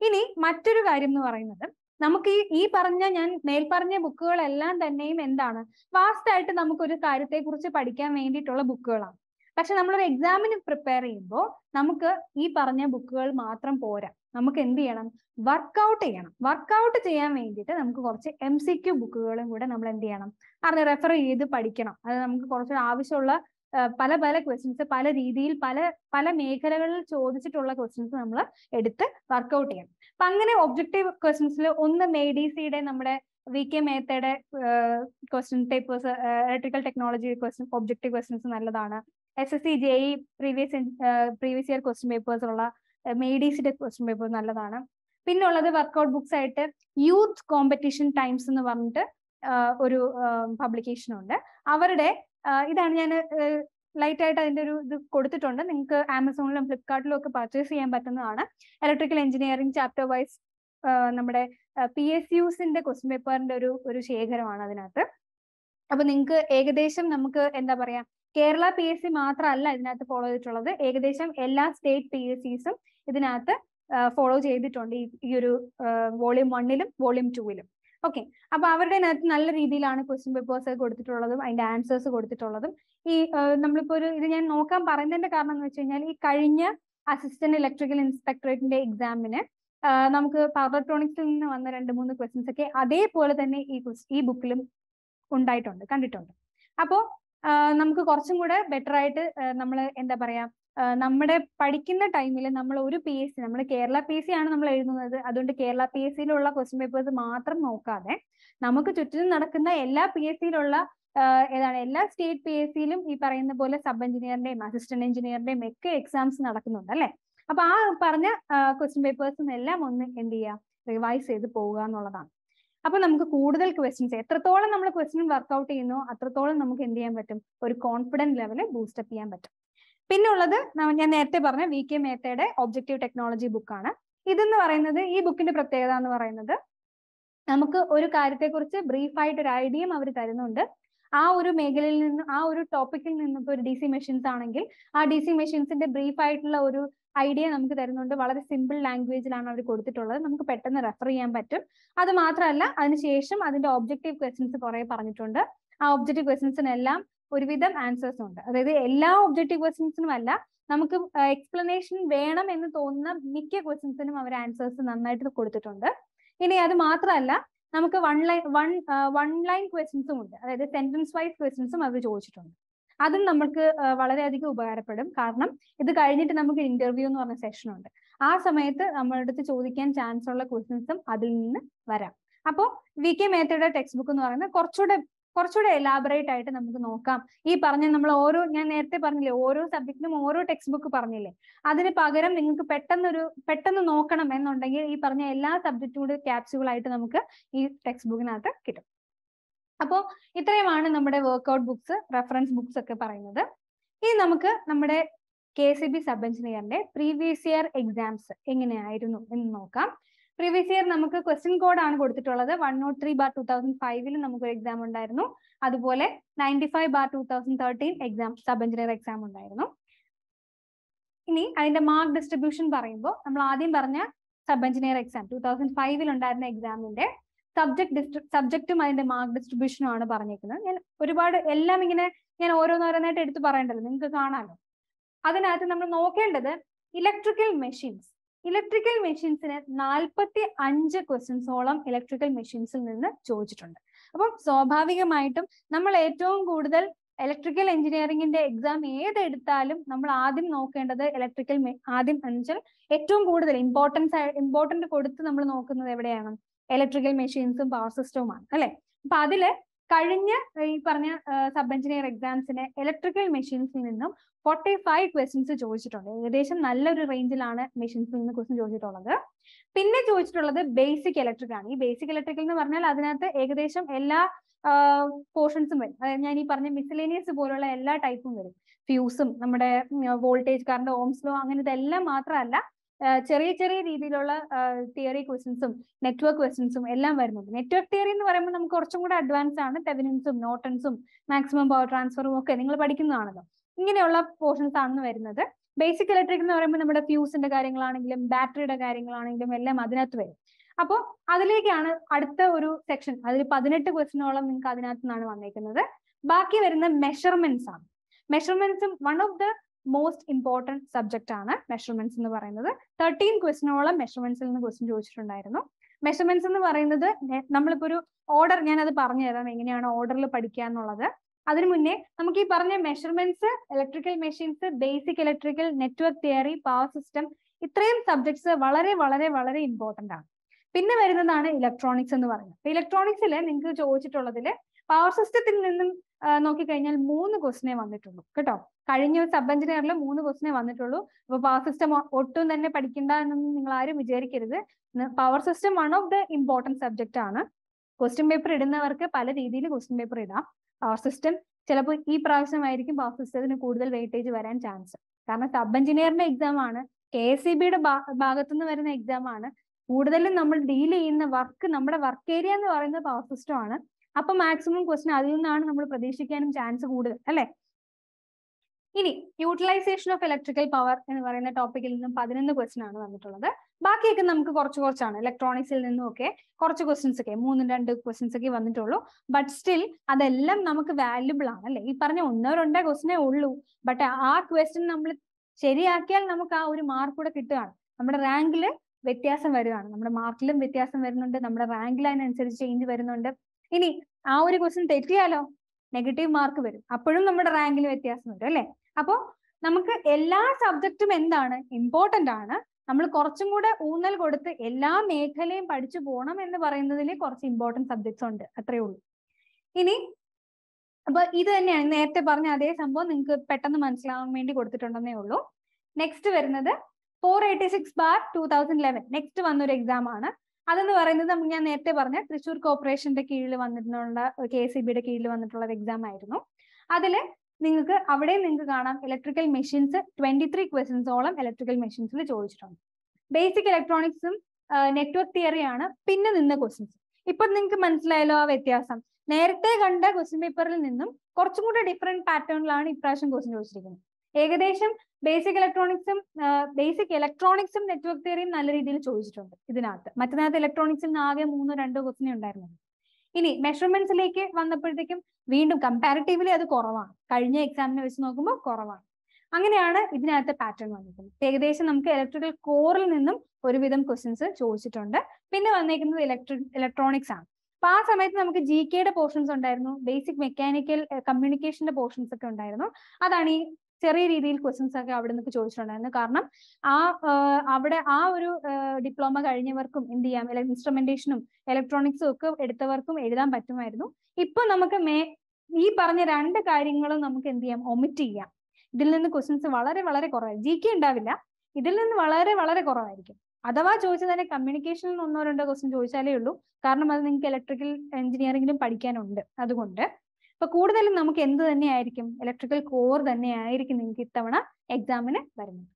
ഇനി മറ്റൊരു കാര്യം എന്ന് പറയുന്നത് നമുക്ക് ഈ ഈ പറഞ്ഞ ഞാൻ മേൽപ്പറഞ്ഞ ബുക്കുകളെല്ലാം തന്നെയും എന്താണ് വാസ്റ്റായിട്ട് നമുക്കൊരു കാര്യത്തെ കുറിച്ച് പഠിക്കാൻ വേണ്ടിയിട്ടുള്ള ബുക്കുകളാണ്. പക്ഷെ നമ്മളൊരു എക്സാമിന് പ്രിപ്പയർ ചെയ്യുമ്പോൾ നമുക്ക് ഈ പറഞ്ഞ ബുക്കുകൾ മാത്രം പോരാ. നമുക്ക് എന്ത് ചെയ്യണം, വർക്കൗട്ട് ചെയ്യണം. വർക്കൗട്ട് ചെയ്യാൻ വേണ്ടിയിട്ട് നമുക്ക് കുറച്ച് എം സി ക്യു ബുക്കുകളും കൂടെ നമ്മൾ എന്ത് ചെയ്യണം, അത് റെഫർ ചെയ്ത് പഠിക്കണം. അത് നമുക്ക് കുറച്ചുകൂടെ ആവശ്യമുള്ള പല പല ക്വസ്റ്റ്യൻസ് പല രീതിയിൽ പല പല മേഖലകളിൽ ചോദിച്ചിട്ടുള്ള ക്വസ്റ്റ്യൻസ് നമ്മൾ എടുത്ത് വർക്കൗട്ട് ചെയ്യണം. അപ്പൊ അങ്ങനെ ഒബ്ജക്റ്റീവ് ക്വസ്റ്റ്യൻസിൽ ഒന്ന് മെയ്ഡിസിയുടെ നമ്മുടെ V K Method uh, question papers, uh, electrical technology question, objective questions, S S C, J E E previous in, uh, previous year question papers, uh, M E D C question papers. Pin all the workout books at Youth Competition Times in the one uh, uh, publication on that. Our day, uh, it light at the Kodutunda, think Amazon and Flipkart local purchase and Batanana, electrical engineering chapter wise, uh, number P S Us in the question paper and Uru Shaker on another. Upon Egadesham Namka and the Baria Kerala P S C Matra Allah is not the follow the Troll of the Egadesham Ella State P S Cs, Idinatha. Uh, follow the twenty euro uh, volume one, volume two. Okay. Now, so, we have a question papers and answers. We have assistant electrical inspectorate exam. We have a power electronics questions. That is the book. So, we have better. Uh, Namada Padikina time, Namala P S C, Namada Kerala P S C, and Namala Adunda Kerala P S C Lola question papers, the Matra Moka. Namaka Chutin Narakana, Ella P S C Lola, Ella State P S C, Iparan the Bola sub engineer name, assistant engineer name, make exams Narakanale. Apa Parna question papers in Ella on India, revise the Poga Noladan. Upon Namka Kudal questions, Etrathola Namla question workout in no, Atrathola Namuk India betum, or confident level boost up P M betum. Pin all the V K Method objective technology book. This book is a brief fight idea. Our topic in D C machines. Our D C machines in the brief fight idea. Simple language. Refer objective questions. Objective questions answers on the objective questions in Valla, Namaka explanation, Venam and the Tona, Mickey questions in our answers and unlike the Kurtunda. In the other Matralla, Namaka one line one one line questions on the sentence wise questions on average Ochitun. Other Namaka Valadiko Barapedum, Karnam, if the candidate Namaka interview on a session on the Asamata, Amada the Chodikan chance or questions, Adilina Vara. Apo, V K Method textbook on the Korchuda. Elaborate item Noka. E Parnamla Oro, Yanete Parnil Oro, subject no Oro textbook Parnile. Other Pagaram, Petan Petan Nokan men on the E Parnella substitute capsule item E textbook and other kit. Apo Itreman numbered workout books, reference books a caparanother. E Namaka numbered K S E B sub engineer day, previous year exams in Noka. Previous year, we question code one oh three bar two thousand five exam undirno. Adupole ninety-five bar two thousand thirteen exam sub engineer exam undirno. Ini and the mark distribution parimbo. Amladim barna sub engineer exam two thousand five undirna exam in there. Subject subject to mind the mark distribution on a barnakan. And put about Elamina and Oronorana to Parandal in Kakana. Other than no kind electrical machines. Electrical machines in forty-five questions on electrical machines in the Georgetown. About Sobhavigam item, Namalatum Goodal, electrical engineering in the exam, Eda Edithalum, Namaladim Nok and other electrical Adim Angel, Etum Goodal, important important to Kodutha Namanokan every day. Electrical machines and power system. Padile, Kadinya, sub engineer exams in electrical machines in them. forty-five questions to choose it on the range of machines in the question. Pin choice to the basic electrical. Basic electrical in the Varnal Adanata, Egresam, Ella portions of miscellaneous Borola type of fusum, number voltage, current, ohms law, and the Ella Matralla, cherry cherry, Ridilola theory questions, network questions, Ella Vermum. Network theory in the Vermum Korchum advanced on the Thevenin, Norton, maximum power transfer, Kenningal Padikin another. Portions are another. Basic electrical number of fuse in the carrying lawn, battery carrying lawn, Madana Tway. Apo Adalakana Adta Uru section, Adri Padaneta question all of Kadinat Nana make another. Baki were in the measurements. Measurements one of the most important subject ana measurements in the Varanother. Thirteen question all measurements in the question George and I don't know. Measurements in the Varanother, Namapuru order Yana the Parnera, Mangana order La Padikan or other. Other Mune, Namaki Parne measurements, electrical machines, basic electrical, network theory, power system, it train subjects are valare, valare, valare important. പിന്നെ വരുന്നതാണ് electronics എന്ന് പറയുന്നത്. ഇലക്ട്രോണിക്സിൽ നിങ്ങൾക്ക് ചോദിച്ചിട്ടുള്ളതിൽ power സിസ്റ്റത്തിൽ നിന്നും നോക്കിക്കഴിഞ്ഞാൽ മൂന്ന് ക്വസ്റ്റിനെ വന്നിട്ടുള്ളൂ കേട്ടോ. കഴിഞ്ഞ സബ് എഞ്ചിനീയറിൽ മൂന്ന് ക്വസ്റ്റിനെ വന്നിട്ടുള്ളൂ. അപ്പൊ പവർ സിസ്റ്റം ഒട്ടും തന്നെ പഠിക്കണ്ട എന്നൊന്നും നിങ്ങൾ ആരും വിചാരിക്കരുത്. Power system one of the important subject ആണ്. ക്വസ്റ്റ്യൻ പേപ്പർ ഇടുന്നവർക്ക് പല രീതിയിൽ ക്വസ്റ്റ്യൻ പേപ്പർ ഇടാം. പവർ സിസ്റ്റം ചിലപ്പോൾ ഈ പ്രാവശ്യമായിരിക്കും പവർ സിസ്റ്റത്തിന് കൂടുതൽ വെയിറ്റേജ് വരാൻ ചാൻസ്. കാരണം സബ് എഞ്ചിനീയറിന്റെ എക്സാം ആണ്, കെ എസ് സി ബിയുടെ ഭാഗത്തുനിന്ന് വരുന്ന എക്സാം ആണ്. കൂടുതലും നമ്മൾ ഡീൽ ചെയ്യുന്ന വർക്ക്, നമ്മുടെ വർക്ക് ഏരിയ എന്ന് പറയുന്നത് പവർ സിസ്റ്റം ആണ്. അപ്പൊ മാക്സിമം ക്വസ്റ്റ്യൻ അതിൽ നിന്നാണ് നമ്മൾ പ്രതീക്ഷിക്കാനും ചാൻസ് കൂടുതൽ, അല്ലെ? ഇനി യൂട്ടിലൈസേഷൻ ഓഫ് ഇലക്ട്രിക്കൽ പവർ എന്ന് പറയുന്ന ടോപ്പിക്കിൽ നിന്നും പതിനൊന്ന് ക്വസ്റ്റ്യൻ ആണ് വന്നിട്ടുള്ളത്. ബാക്കിയൊക്കെ നമുക്ക് കുറച്ച് കുറച്ചാണ്, ഇലക്ട്രോണിക്സിൽ നിന്നും ഒക്കെ കുറച്ച് ക്വസ്റ്റ്യൻസ് ഒക്കെ, മൂന്നും രണ്ട് ക്വസ്റ്റ്യൻസ് ഒക്കെ വന്നിട്ടുള്ളൂ. ബട്ട് സ്റ്റിൽ അതെല്ലാം നമുക്ക് വാല്യുബിൾ ആണ്, അല്ലെ? ഈ പറഞ്ഞ ഒന്നോ രണ്ടോ ക്വസ്റ്റ്യനേ ഉള്ളൂ. ബട്ട് ആ ക്വസ്റ്റ്യൻ നമ്മൾ ശരിയാക്കിയാൽ നമുക്ക് ആ ഒരു മാർക്ക് കൂടെ കിട്ടുകയാണ്. നമ്മുടെ റാങ്കില് വ്യത്യാസം വരികയാണ്, നമ്മുടെ മാർക്കിലും വ്യത്യാസം വരുന്നുണ്ട്, നമ്മുടെ റാങ്ക് ലൈൻ അനുസരിച്ച് ചേഞ്ച് വരുന്നുണ്ട്. ഇനി ആ ഒരു ക്വസ്റ്റ്യൻ തെറ്റിയാലോ നെഗറ്റീവ് മാർക്ക് വരും, അപ്പോഴും നമ്മുടെ റാങ്കിൽ വ്യത്യാസം വരും, അല്ലെ? അപ്പോ നമുക്ക് എല്ലാ സബ്ജക്റ്റും എന്താണ് ഇമ്പോർട്ടന്റ് ആണ്. നമ്മൾ കുറച്ചും കൂടെ ഊന്നൽ കൊടുത്ത് എല്ലാ മേഖലയും പഠിച്ചു പോകണം എന്ന് പറയുന്നതിൽ കുറച്ച് ഇമ്പോർട്ടൻറ്റ് സബ്ജക്ട്സ് ഉണ്ട്, അത്രയേ ഉള്ളൂ. ഇനി അപ്പൊ ഇത് തന്നെയാണ് നേരത്തെ പറഞ്ഞ അതേ സംഭവം നിങ്ങൾക്ക് പെട്ടെന്ന് മനസ്സിലാവാൻ വേണ്ടി കൊടുത്തിട്ടുണ്ടെന്നേ ഉള്ളൂ. നെക്സ്റ്റ് വരുന്നത് four eighty six bar two thousand eleven next വന്നൊരു എക്സാം ആണ്. അതെന്ന് പറയുന്നത് ഞാൻ നേരത്തെ പറഞ്ഞ തൃശ്ശൂർ കോർപ്പറേഷന്റെ കീഴിൽ വന്നിട്ടുള്ള കെ എസ് ഇ ബിയുടെ കീഴിൽ വന്നിട്ടുള്ള ഒരു എക്സാം ആയിരുന്നു. അതില് നിങ്ങൾക്ക് അവിടെ നിങ്ങൾക്ക് കാണാം ഇലക്ട്രിക്കൽ മെഷീൻസ് ട്വന്റി ത്രീ ക്വസ്റ്റൻസോളം ഇലക്ട്രിക്കൽ മെഷീൻസിൽ ചോദിച്ചിട്ടുണ്ട്. ബേസിക് ഇലക്ട്രോണിക്സും നെറ്റ്വർക്ക് തിയറിയാണ് പിന്നെ നിന്ന ക്വസ്റ്റൻസ്. ഇപ്പൊ നിങ്ങൾക്ക് മനസ്സിലായല്ലോ ആ വ്യത്യാസം. നേരത്തെ കണ്ട ക്വസ്റ്റ്യൻ പേപ്പറിൽ നിന്നും കുറച്ചും കൂടെ ഡിഫറെന്റ് പാറ്റേണിലാണ് ഇപ്രാവശ്യം ക്വസ്റ്റ്യൻ ചോദിച്ചിരിക്കുന്നത്. ഏകദേശം ബേസിക് ഇലക്ട്രോണിക്സും ബേസിക് ഇലക്ട്രോണിക്സും നെറ്റ്വർക്ക് തിയറിയും നല്ല രീതിയിൽ ചോദിച്ചിട്ടുണ്ട് ഇതിനകത്ത്. മറ്റന്നാകത്ത് ഇലക്ട്രോണിക്സിൽ നിന്ന് ആകെ മൂന്നോ രണ്ടോ ക്വസ്റ്റ്യൻ ഉണ്ടായിരുന്നു. ഇനി മെഷർമെന്റ്സിലേക്ക് വന്നപ്പോഴത്തേക്കും വീണ്ടും കമ്പാരിറ്റീവ്ലി അത് കുറവാണ്, കഴിഞ്ഞ എക്സാമിനെ വെച്ച് നോക്കുമ്പോൾ കുറവാണ്. അങ്ങനെയാണ് ഇതിനകത്ത് പാറ്റേൺ വന്നിരിക്കുന്നത്. ഏകദേശം നമുക്ക് ഇലക്ട്രിക്കൽ കോറിൽ നിന്നും ഒരുവിധം ക്വസ്റ്റ്യൻസ് ചോദിച്ചിട്ടുണ്ട്. പിന്നെ വന്നേക്കുന്നത് ഇലക്ട്രിക് ഇലക്ട്രോണിക്സ് ആണ്. അപ്പൊ ആ സമയത്ത് നമുക്ക് ജി കെയുടെ പോർഷൻസ് ഉണ്ടായിരുന്നു, ബേസിക് മെക്കാനിക്കൽ കമ്മ്യൂണിക്കേഷന്റെ പോർഷൻസ് ഒക്കെ ഉണ്ടായിരുന്നു. അതാണ് ഈ ചെറിയ രീതിയിൽ ക്വസ്റ്റ്യൻസ് ഒക്കെ അവിടെ നിന്നൊക്കെ ചോദിച്ചിട്ടുണ്ടായിരുന്നു. കാരണം ആ അവിടെ ആ ഒരു ഡിപ്ലോമ കഴിഞ്ഞവർക്കും എന്ത് ചെയ്യാം, ഇൻസ്ട്രുമെന്റേഷനും ഇലക്ട്രോണിക്സും ഒക്കെ എടുത്തവർക്കും എഴുതാൻ പറ്റുമായിരുന്നു. ഇപ്പൊ നമുക്ക് മേ ഈ പറഞ്ഞ രണ്ട് കാര്യങ്ങളും നമുക്ക് എന്ത് ചെയ്യാം, ഒമിറ്റ് ചെയ്യാം. ഇതിൽ നിന്ന് ക്വസ്റ്റ്യൻസ് വളരെ വളരെ കുറവായിരിക്കും. ജി കെ ഉണ്ടാവില്ല, ഇതിൽ നിന്ന് വളരെ വളരെ കുറവായിരിക്കും. അഥവാ ചോദിച്ചാൽ തന്നെ കമ്മ്യൂണിക്കേഷനിൽ നിന്ന് ഒന്നോ രണ്ടോ ക്വസ്റ്റ്യൻ ചോദിച്ചാലേ ഉള്ളൂ. കാരണം അത് നിങ്ങൾക്ക് ഇലക്ട്രിക്കൽ എഞ്ചിനീയറിംഗിലും പഠിക്കാനുണ്ട്. അതുകൊണ്ട് അപ്പൊ കൂടുതലും നമുക്ക് എന്ത് തന്നെയായിരിക്കും, ഇലക്ട്രിക്കൽ കോർ തന്നെയായിരിക്കും നിങ്ങൾക്ക് ഇത്തവണ എക്സാമിന് വരുന്നത്.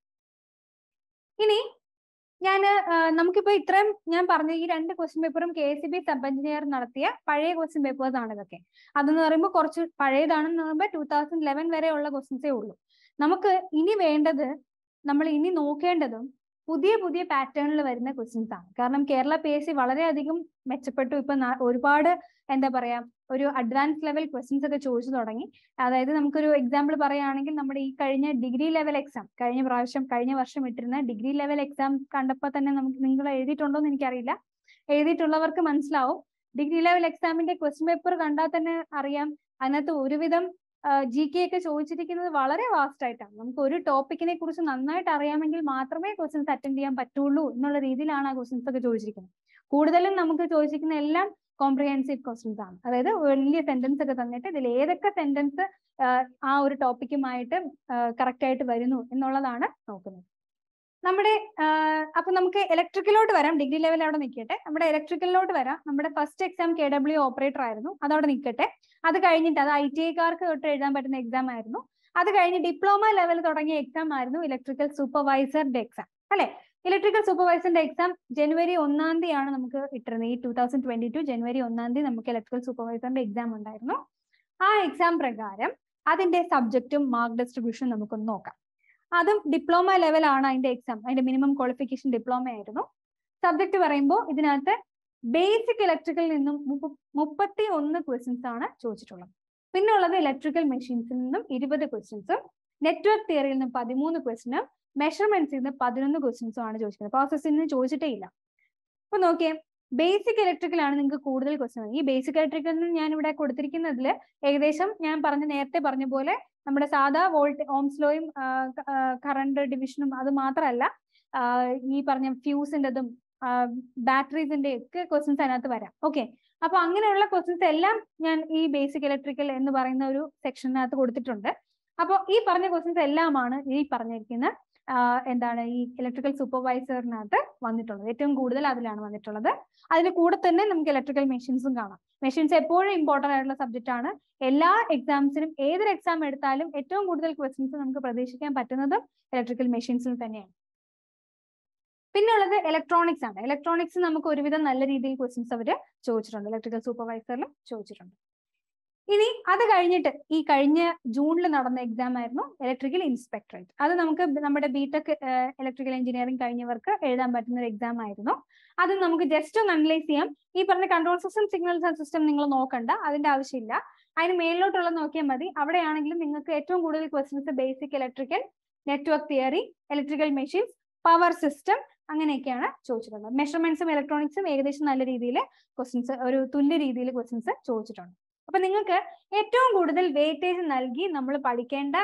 ഇനി ഞാൻ നമുക്കിപ്പോ ഇത്രയും ഞാൻ പറഞ്ഞ ഈ രണ്ട് ക്വസ്റ്റ്യൻ പേപ്പറും K S E B sub engineer നടത്തിയ പഴയ ക്വസ്റ്റ്യൻ പേപ്പേഴ്സ് ആണ് ഇതൊക്കെ. അതെന്ന് പറയുമ്പോൾ കുറച്ച് പഴയതാണെന്ന് പറയുമ്പോൾ ടൂ തൗസൻഡ് ലെവൻ വരെ ഉള്ള ക്വസ്റ്റ്യൻസേ ഉള്ളൂ. നമുക്ക് ഇനി വേണ്ടത്, നമ്മൾ ഇനി നോക്കേണ്ടതും പുതിയ പുതിയ പാറ്റേണിൽ വരുന്ന ക്വസ്റ്റ്യൻസ് ആണ്. കാരണം കേരള പി എസ് സി വളരെയധികം മെച്ചപ്പെട്ടു. ഇപ്പൊ ഒരുപാട് എന്താ പറയാ, ഒരു അഡ്വാൻസ് ലെവൽ ക്വസ്റ്റ്യൻസ് ഒക്കെ ചോദിച്ചു തുടങ്ങി. അതായത് നമുക്കൊരു എക്സാമ്പിൾ പറയുകയാണെങ്കിൽ, നമ്മുടെ ഈ കഴിഞ്ഞ ഡിഗ്രി ലെവൽ എക്സാം, കഴിഞ്ഞ പ്രാവശ്യം കഴിഞ്ഞ വർഷം ഇട്ടിരുന്ന ഡിഗ്രി ലെവൽ എക്സാം കണ്ടപ്പോൾ തന്നെ നമുക്ക്, നിങ്ങൾ എഴുതിയിട്ടുണ്ടോ എന്ന് എനിക്കറിയില്ല, എഴുതിയിട്ടുള്ളവർക്ക് മനസ്സിലാവും. ഡിഗ്രി ലെവൽ എക്സാമിന്റെ ക്വസ്റ്റ്യൻ പേപ്പർ കണ്ടാൽ തന്നെ അറിയാം അതിനകത്ത് ഒരുവിധം ജി കെ ഒക്കെ ചോദിച്ചിരിക്കുന്നത് വളരെ വാസ്റ്റ് ആയിട്ടാണ്. നമുക്ക് ഒരു ടോപ്പിക്കിനെ കുറിച്ച് നന്നായിട്ട് അറിയാമെങ്കിൽ മാത്രമേ ക്വസ്റ്റ്യൻസ് അറ്റൻഡ് ചെയ്യാൻ പറ്റുള്ളൂ എന്നുള്ള രീതിയിലാണ് ആ ക്വസ്റ്റ്യൻസ് ഒക്കെ ചോദിച്ചിരിക്കുന്നത്. കൂടുതലും നമുക്ക് ചോദിച്ചിരിക്കുന്ന എല്ലാം കോംപ്രിഹെൻസീവ് ക്വസ്റ്റ്യൻസ് ആണ്. അതായത് വലിയ സെന്റൻസ് ഒക്കെ തന്നിട്ട് ഇതിൽ ഏതൊക്കെ സെന്റൻസ് ആ ഒരു ടോപ്പിക്കുമായിട്ട് കറക്റ്റ് ആയിട്ട് വരുന്നു എന്നുള്ളതാണ് നോക്കുന്നത് നമ്മുടെ. അപ്പൊ നമുക്ക് ഇലക്ട്രിക്കലോട്ട് വരാം. ഡിഗ്രി ലെവൽ അവിടെ നിൽക്കട്ടെ, നമ്മുടെ ഇലക്ട്രിക്കലിലോട്ട് വരാം. നമ്മുടെ first exam K W operator ആയിരുന്നു, അതവിടെ നിൽക്കട്ടെ. അത് കഴിഞ്ഞിട്ട് അത് ഐ ടി ഐക്കാർക്ക് തൊട്ട് എഴുതാൻ പറ്റുന്ന എക്സാം ആയിരുന്നു. അത് കഴിഞ്ഞ് ഡിപ്ലോമ ലെവൽ തുടങ്ങിയ എക്സാം ആയിരുന്നു ഇലക്ട്രിക്കൽ സൂപ്പർവൈസറിന്റെ എക്സാം, അല്ലെ? ഇലക്ട്രിക്കൽ സൂപ്പർവൈസറിന്റെ എക്സാം ജനുവരി ഒന്നാം തീയതിയാണ് നമുക്ക് ഇട്ടിരുന്നത്. ഈ ടൂ തൗസൻഡ് ട്വന്റി ടു ജനുവരി ഒന്നാം തീയതി നമുക്ക് ഇലക്ട്രിക്കൽ സൂപ്പർവൈസറിന്റെ എക്സാം ഉണ്ടായിരുന്നു. ആ എക്സാം പ്രകാരം അതിന്റെ സബ്ജക്റ്റും മാർക്ക് ഡിസ്ട്രിബ്യൂഷനും നമുക്കൊന്ന് നോക്കാം. അതും ഡിപ്ലോമ ലെവലാണ് അതിന്റെ എക്സാം. അതിന്റെ മിനിമം ക്വാളിഫിക്കേഷൻ ഡിപ്ലോമ ആയിരുന്നു. സബ്ജക്ട് പറയുമ്പോൾ ഇതിനകത്ത് ബേസിക് ഇലക്ട്രിക്കലിൽ നിന്നും മുപ്പത്തി ഒന്ന് ക്വസ്റ്റ്യൻസ് ആണ് ചോദിച്ചിട്ടുള്ളത്. പിന്നെ ഉള്ളത് ഇലക്ട്രിക്കൽ മെഷീൻസിൽ നിന്നും ഇരുപത് ക്വസ്റ്റ്യൻസും നെറ്റ്വർക്ക് തിയറിയിൽ നിന്നും പതിമൂന്ന് ക്വസ്റ്റ്യനും മെഷർമെന്റ്സിൽ നിന്ന് പതിനൊന്ന് ക്വസ്റ്റ്യൻസും ആണ് ചോദിക്കുന്നത്. പ്രോസസ്സിൽ നിന്ന് ചോദിച്ചിട്ടേ ഇല്ല. അപ്പൊ നോക്കിയേ, ബേസിക് ഇലക്ട്രിക്കലാണ് നിങ്ങൾക്ക് കൂടുതൽ ക്വസ്റ്റ്യൻ. ഈ ബേസിക് ഇലക്ട്രിക്കലിന് ഞാൻ ഇവിടെ കൊടുത്തിരിക്കുന്നതിൽ ഏകദേശം ഞാൻ പറഞ്ഞ നേരത്തെ പറഞ്ഞ പോലെ നമ്മുടെ സാധാ വോൾട്ട് ഓംസ്ലോയും കറണ്ട് ഡിവിഷനും അത് മാത്രമല്ല, ഈ പറഞ്ഞ ഫ്യൂസിൻ്റെതും batteries in the questions and other. Okay. Upon angular questions, e basic electrical and the barana section at the good thunder. Upon e parna questions, ella mana, e parnakina, and then electrical supervisor and other one the total. It can go to the Lavilan one the total. I will quote the electrical machines in Ghana. Machines a poor important subject. Ella exams in either exam at the it can go to the questions in Pradesh and pattern electrical machines in Penny. Pinna electronics and electronics in Namakori with another reading questions of the Chochrun, electrical supervisor, Chochrun. In the other Karina, E. Karina, June Lanada exam, electrical inspectorate. Other Namaka, numbered a beta electrical engineering Karina worker, Edam Batner exam, I don't know. Other Namaka just to analyze him, E. Perna control system signals and system Ningle Nokanda, Adinda Shilla, and Mailo Tolanoke Madi, Avada Angle Ningaketum, good questions the basic electrical, network theory, electrical machines, power system. Measurements of electronics and aggregation questions or Tundi questions at Chochan. Upon the two good weightage and algae, number padicanda,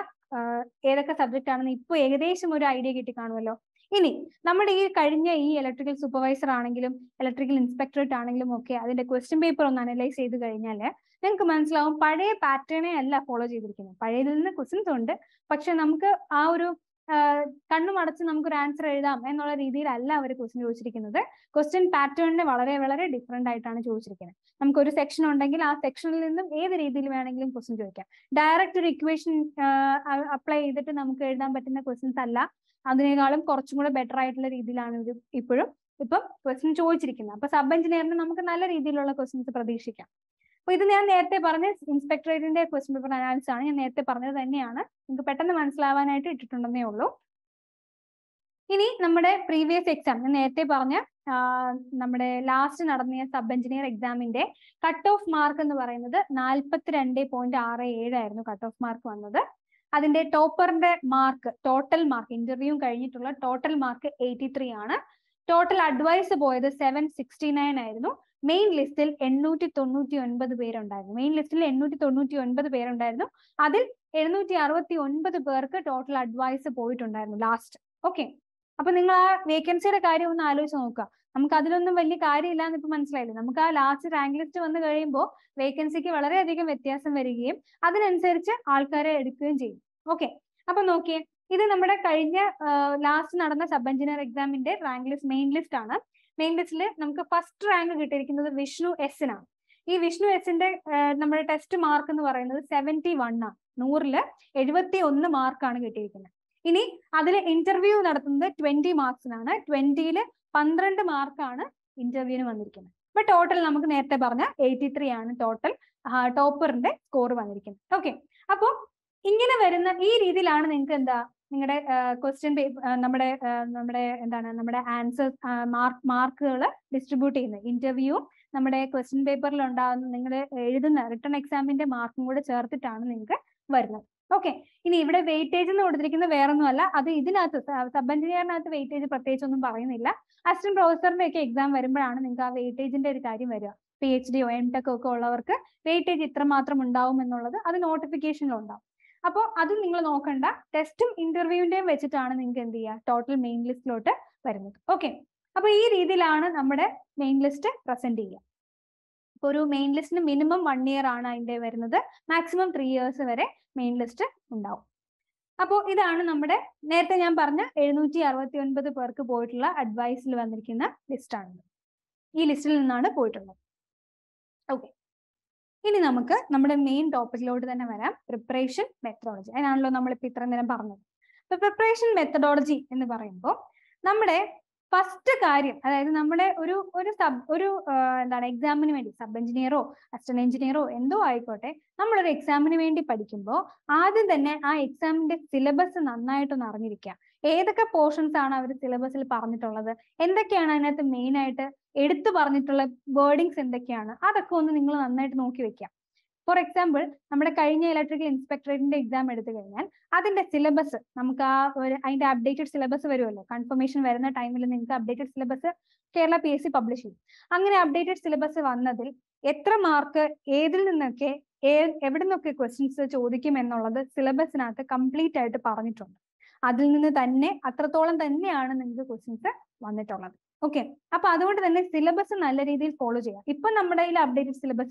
Eraka subject and aggregation or idea canvalo. Ini number Kadina electrical supervisor anangulum, electrical inspector anangulum, okay, then the question paper on analyze the Garinale. Then commands law, Pade pattern and la follows either. Pade in the questions under Pakshanamka, our Kandu Madats and Namkur answer Edam and all read Allah very question Yoshrikin. Question pattern and Valare different Itana Yoshrikin. Namkur section on Dangila sectional in the either Edil Vanangling question Joka. Direct equation apply either to Namkuredam, but in the questions Allah, and the Negalam Korchmula better idler Idilan Ipur, Ipa, question Chochrikina. But sub-engineer Namkanala Idilola questions the Pradeshika. Within the Parnas, Inspector in their question paper and the Parnas and Niana, the pattern the Manslava and I did on the Olo. In the previous exam, the Parna, numbered last and other sub engineer exam in day, cut off mark on the Varanada, Nalpatrende point R A A, cut off mark one another. Then they topper mark, total mark, interview carried to total mark eighty three Anna, total advice boy the seven sixty nine Idno. Main list is eight ninety-nine പേര് ഉണ്ടായിരുന്നു main ലിസ്റ്റിൽ eight ninety-nine പേര് ഉണ്ടായിരുന്നു അതിൽ seven sixty-nine പേർക്ക് total advise പോയിട്ടുണ്ടായിരുന്നു last okay അപ്പോൾ നിങ്ങൾ ആ വേക്കൻസിയുടെ കാര്യം ഒന്ന് ആലോചിച്ച് നോക്കുക നമുക്ക് അതിലൊന്നും വലിയ കാര്യമില്ല എന്ന് ഇപ്പോ മനസ്സിലായില്ലേ നമുക്ക് ആ ലാസ്റ്റ് റാങ്ക് ലിസ്റ്റ് വന്നു കഴിയുമ്പോൾ വേക്കൻസിക്ക് വളരെ അധികം വ്യത്യാസം വരികയും അതിനനുസരിച്ച് ആൾക്കാരെ എടുക്കുകയും ചെയ്യും ഓക്കേ അപ്പോൾ നോക്കിയേ ഇത് നമ്മുടെ കഴിഞ്ഞ ലാസ്റ്റ് നടന്ന സബ് എഞ്ചിനീയർ എക്സാമിന്റെ റാങ്ക് ലിസ്റ്റ് മെയിൻ ലിസ്റ്റ് ആണ് Main list, we first rank is Vishnu S. This Vishnu S is test mark seventy-one. one hundred, seventy-one mark. This interview twenty marks. twenty is twelve mark. Interview. But total is eighty-three. Total topper score. Okay. So, this question paper, answers, mark, mark, distribute interview, question paper, written exam in the marking. Okay, in either weightage and order in the Veranala, other Idinata sub engineer at the weightage pertage on the Paranilla, Aston Professor make exam very brand and weightage in the retiring area. PhD or M Tech or worker, weightage itramatra mundam and all other, other notification on down. Now, that's why you test interview and total main list. Okay. Now, this is the main list. Present the main list is minimum one year, maximum three years. Main list. Now, this is the seven sixty-nine advice list. This list is the okay. We will talk about the main topic, preparation methodology. I will talk about the preparation methodology. We will talk about the first thing. We will talk about an examination, sub-engineer, assistant engineer, and we will talk about the examination. That is the exam syllabus. What portions are the syllabus? What main item? Edit the barnitula wordings in the Kiana. Other con in England night no Kivika. For example, number Karina electrical inspectorate in the exam at the Gayan. Other than the syllabus, Namka and updated syllabus variola. Confirmation where in the time will updated syllabus, Kerala P S C publishing. Angry updated syllabus of Anadil, Etra marker, Edil in the K, evident of questions such Odikim and all other syllabus and other complete at the parnitron. Adil in the Tane, Atratolan Tane, and the questions one at all. Okay, then syllabus follow updated syllabus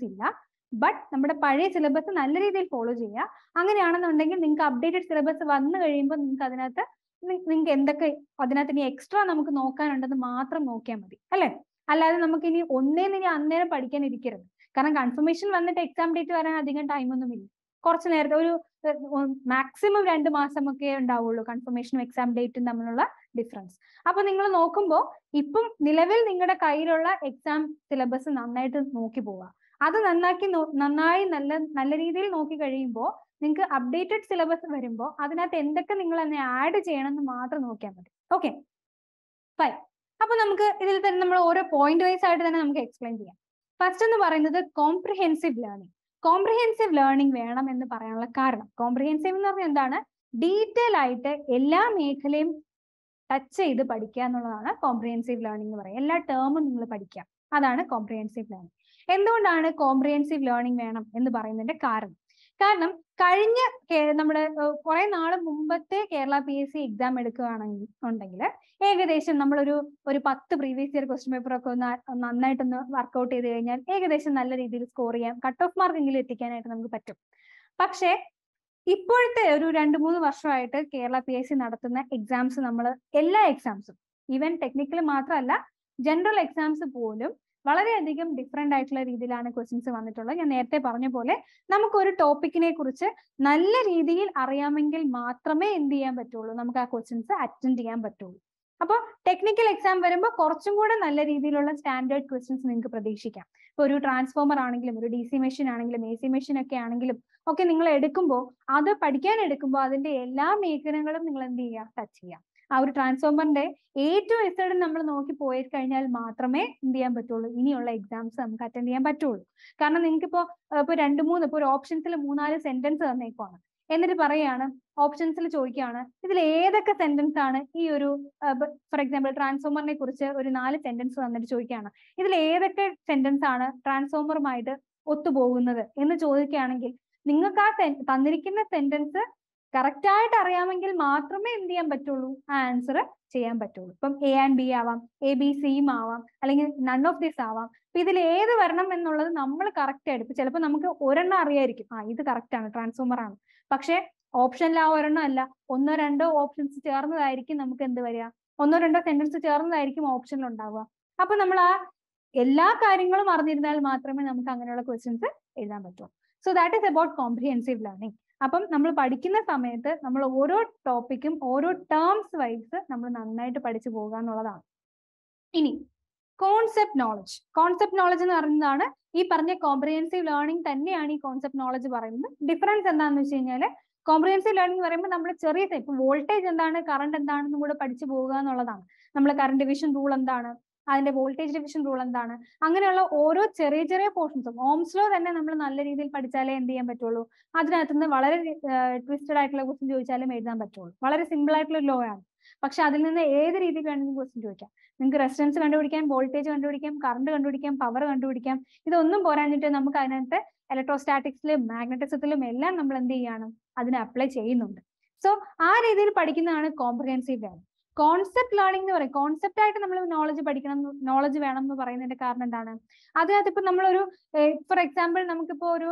but we syllabus follow updated syllabus extra matram confirmation exam date maximum random confirmation exam date difference. Now, you will see the exam syllabus. That's why you will see the updated syllabus. That's why you add. Okay. Fine. Now, we point wise explain. First, comprehensive learning. Comprehensive learning വേണം എന്ന് പറയാനുള്ള കാരണം comprehensive എന്ന് പറഞ്ഞാൽ എന്താണ് detail ആയിട്ട് എല്ലാ മേഖലയും ടച്ച് ചെയ്ത് പഠിക്കുക എന്നുള്ളതാണ് comprehensive learning എന്ന് പറയുന്നത്. എല്ലാ ടേമും നിങ്ങൾ പഠിക്കുക അതാണ് comprehensive learning. എന്തുകൊണ്ടാണ് comprehensive learning വേണം എന്ന് പറയുന്നതിന്റെ കാരണം കാരണം കഴിഞ്ഞ നമ്മുടെ കുറേ നാൾ മുമ്പത്തെ കേരള പിഎസ്സി എക്സാം എടുക്കുകയാണെങ്കിൽ ഉണ്ടെങ്കിൽ ഏകദേശം നമ്മൾ ഒരു ഒരു പത്ത് പ്രീവിയസ് ഇയർ ക്വസ്റ്റ്യൻ പേപ്പർ ഒക്കെ ഒന്ന് നന്നായിട്ടൊന്ന് വർക്ക്ഔട്ട് ചെയ്തു കഴിഞ്ഞാൽ ഏകദേശം നല്ല രീതിയിൽ സ്കോർ ചെയ്യാം, കട്ട് ഓഫ് മാർക്കെങ്കിലും എത്തിക്കാനായിട്ട് നമുക്ക് പറ്റും. പക്ഷേ ഇപ്പോഴത്തെ ഒരു രണ്ട് മൂന്ന് വർഷമായിട്ട് കേരള പിഎസ്സി നടത്തുന്ന എക്സാംസ് നമ്മൾ എല്ലാ എക്സാംസും ഈവൻ ടെക്നിക്കൽ മാത്രമല്ല ജനറൽ എക്സാംസ് പോലും വളരെ അധികം ഡിഫറെന്റ് ആയിട്ടുള്ള രീതിയിലാണ് ക്വസ്റ്റ്യൻസ് വന്നിട്ടുള്ളത്. ഞാൻ നേരത്തെ പറഞ്ഞ പോലെ നമുക്ക് ഒരു ടോപ്പിക്കിനെ കുറിച്ച് നല്ല രീതിയിൽ അറിയാമെങ്കിൽ മാത്രമേ എന്ത് ചെയ്യാൻ പറ്റുള്ളൂ, നമുക്ക് ആ ക്വസ്റ്റ്യൻസ് അറ്റൻഡ് ചെയ്യാൻ പറ്റുള്ളൂ. അപ്പോൾ ടെക്നിക്കൽ എക്സാം വരുമ്പോൾ കുറച്ചും കൂടെ നല്ല രീതിയിലുള്ള സ്റ്റാൻഡേർഡ് ക്വസ്റ്റ്യൻസ് നിങ്ങൾക്ക് പ്രതീക്ഷിക്കാം. ഇപ്പോൾ ഒരു ട്രാൻസ്ഫോമർ ആണെങ്കിലും ഒരു ഡി സി മെഷീൻ ആണെങ്കിലും എ സി മെഷീൻ ഒക്കെ ആണെങ്കിലും ഒക്കെ നിങ്ങൾ എടുക്കുമ്പോൾ അത് പഠിക്കാൻ എടുക്കുമ്പോൾ അതിന്റെ എല്ലാ മേഖലകളും നിങ്ങൾ എന്ത് ചെയ്യുക, ടച്ച് ചെയ്യുക. ആ ഒരു ട്രാൻസ്ഫോമറിന്റെ ഏറ്റവും എസൈഡ് നമ്മൾ നോക്കി പോയി കഴിഞ്ഞാൽ മാത്രമേ എന്ത് ചെയ്യാൻ പറ്റുള്ളൂ, ഇനിയുള്ള എക്സാംസ് നമുക്ക് അറ്റൻഡ് ചെയ്യാൻ പറ്റുള്ളൂ. കാരണം നിങ്ങൾക്ക് ഇപ്പോൾ ഇപ്പൊ രണ്ട് മൂന്ന് ഇപ്പോൾ ഒരു ഓപ്ഷൻസിൽ മൂന്നാല് സെന്റൻസ് തന്നേക്കുവാണ്, എന്നിട്ട് പറയാണ് ഓപ്ഷൻസിൽ ചോദിക്കുകയാണ് ഇതിൽ ഏതൊക്കെ സെന്റൻസ് ആണ് ഈ ഒരു ഫോർ എക്സാമ്പിൾ ട്രാൻസ്ഫോമറിനെ കുറിച്ച് ഒരു നാല് സെന്റൻസ് തന്നിട്ട് ചോദിക്കുകയാണ് ഇതിൽ ഏതൊക്കെ സെന്റൻസ് ആണ് ട്രാൻസ്ഫോമറുമായിട്ട് ഒത്തുപോകുന്നത് എന്ന് ചോദിക്കുകയാണെങ്കിൽ നിങ്ങൾക്ക് ആ തന്നിരിക്കുന്ന സെന്റൻസ് കറക്റ്റ് ആയിട്ട് അറിയാമെങ്കിൽ മാത്രമേ എന്ത് ചെയ്യാൻ പറ്റുള്ളൂ, ആൻസർ ചെയ്യാൻ പറ്റുള്ളൂ. ഇപ്പം എ ആൻഡ് ബി ആവാം, എ ബി സിയും ആവാം, അല്ലെങ്കിൽ നൺ ഓഫ് ദിസ് ആവാം. അപ്പൊ ഇതിൽ ഏത് വരണം എന്നുള്ളത് നമ്മൾ കറക്റ്റ് ആയിട്ട് ഇപ്പം ചിലപ്പോൾ നമുക്ക് ഒരെണ്ണം അറിയായിരിക്കും, ആ ഇത് കറക്റ്റ് ആണ് ട്രാൻസ്ഫോമർ ആണ്, പക്ഷെ ഓപ്ഷനിൽ ആ ഒരെണ്ണം അല്ല, ഒന്നോ രണ്ടോ ഓപ്ഷൻസ് ചേർന്നതായിരിക്കും നമുക്ക് എന്ത് വരിക, ഒന്നോ രണ്ടോ സെന്റൻസ് ചേർന്നതായിരിക്കും ഓപ്ഷനിൽ ഉണ്ടാവുക. അപ്പൊ നമ്മൾ ആ എല്ലാ കാര്യങ്ങളും അറിഞ്ഞിരുന്നാൽ മാത്രമേ നമുക്ക് അങ്ങനെയുള്ള ക്വസ്റ്റ്യൻസ് എഴുതാൻ പറ്റുള്ളൂ. So that is about comprehensive learning. അപ്പം നമ്മൾ പഠിക്കുന്ന സമയത്ത് നമ്മൾ ഓരോ ടോപ്പിക്കും ഓരോ ടേംസ് വൈസ് നമ്മൾ നന്നായിട്ട് പഠിച്ചു പോകുക എന്നുള്ളതാണ്. ഇനി കോൺസെപ്റ്റ് നോളജ്. കോൺസെപ്റ്റ് നോളജ് എന്ന് പറയുന്നതാണ് ഈ പറഞ്ഞ കോംപ്രിഹെൻസീവ് ലേണിംഗ് തന്നെയാണ് ഈ കോൺസെപ്റ്റ് നോളജ് പറയുന്നത്. ഡിഫറൻസ് എന്താണെന്ന് വെച്ച് കഴിഞ്ഞാൽ കോംപ്രിഹെൻസീവ് ലേണിംഗ് എന്ന് പറയുമ്പോൾ നമ്മൾ ചെറിയ ഇപ്പൊ വോൾട്ടേജ് എന്താണ് കറണ്ട് എന്താണെന്നും കൂടെ പഠിച്ചു പോകുക എന്നുള്ളതാണ്. നമ്മൾ കറണ്ട് ഡിവിഷൻ റൂൾ എന്താണ്, അതിന്റെ വോൾട്ടേജ് ഡിവിഷൻ റൂൾ എന്താണ്, അങ്ങനെയുള്ള ഓരോ ചെറിയ ചെറിയ പോർഷൻസും ഓംസ്ലോ തന്നെ നമ്മൾ നല്ല രീതിയിൽ പഠിച്ചാലേ എന്ത് ചെയ്യാൻ പറ്റുള്ളൂ, അതിനകത്ത് നിന്ന് വളരെ ട്വിസ്റ്റഡ് ആയിട്ടുള്ള ക്വസ്റ്റ്യൻ ചോദിച്ചാലും എഴുതാൻ പറ്റുള്ളൂ. വളരെ സിമ്പിൾ ആയിട്ടുള്ള ലോ ആണ്, പക്ഷെ അതിൽ നിന്ന് ഏത് രീതിയിൽ വേണമെങ്കിലും ക്വസ്റ്റ്യൻ ചോദിക്കാം. നിങ്ങൾക്ക് റെസിസ്റ്റൻസ് കണ്ടുപിടിക്കാം, വോൾട്ടേജ് കണ്ടുപിടിക്കാം, കറണ്ട് കണ്ടുപിടിക്കാം, പവർ കണ്ടുപിടിക്കാം. ഇതൊന്നും പോരാഞ്ഞിട്ട് നമുക്ക് അതിനകത്ത് ഇലക്ട്രോസ്റ്റാറ്റിക്സിലും മാഗ്നറ്റിസത്തിലും എല്ലാം നമ്മൾ എന്ത് ചെയ്യണം, അതിനെ അപ്ലൈ ചെയ്യുന്നുണ്ട്. സോ ആ രീതിയിൽ പഠിക്കുന്നതാണ് കോംപ്രിഹെൻസീവ് ലേണിംഗ്. കോൺസെപ്റ്റ് ലേണിംഗ് എന്ന് പറയും. കോൺസെപ്റ്റ് ആയിട്ട് നമ്മൾ നോളജ് പഠിക്കണം, നോളജ് വേണം എന്ന് പറയുന്നതിന്റെ കാരണം എന്താണ്, അതിനകത്ത് ഇപ്പൊ നമ്മളൊരു ഫോർ എക്സാമ്പിൾ നമുക്കിപ്പോ ഒരു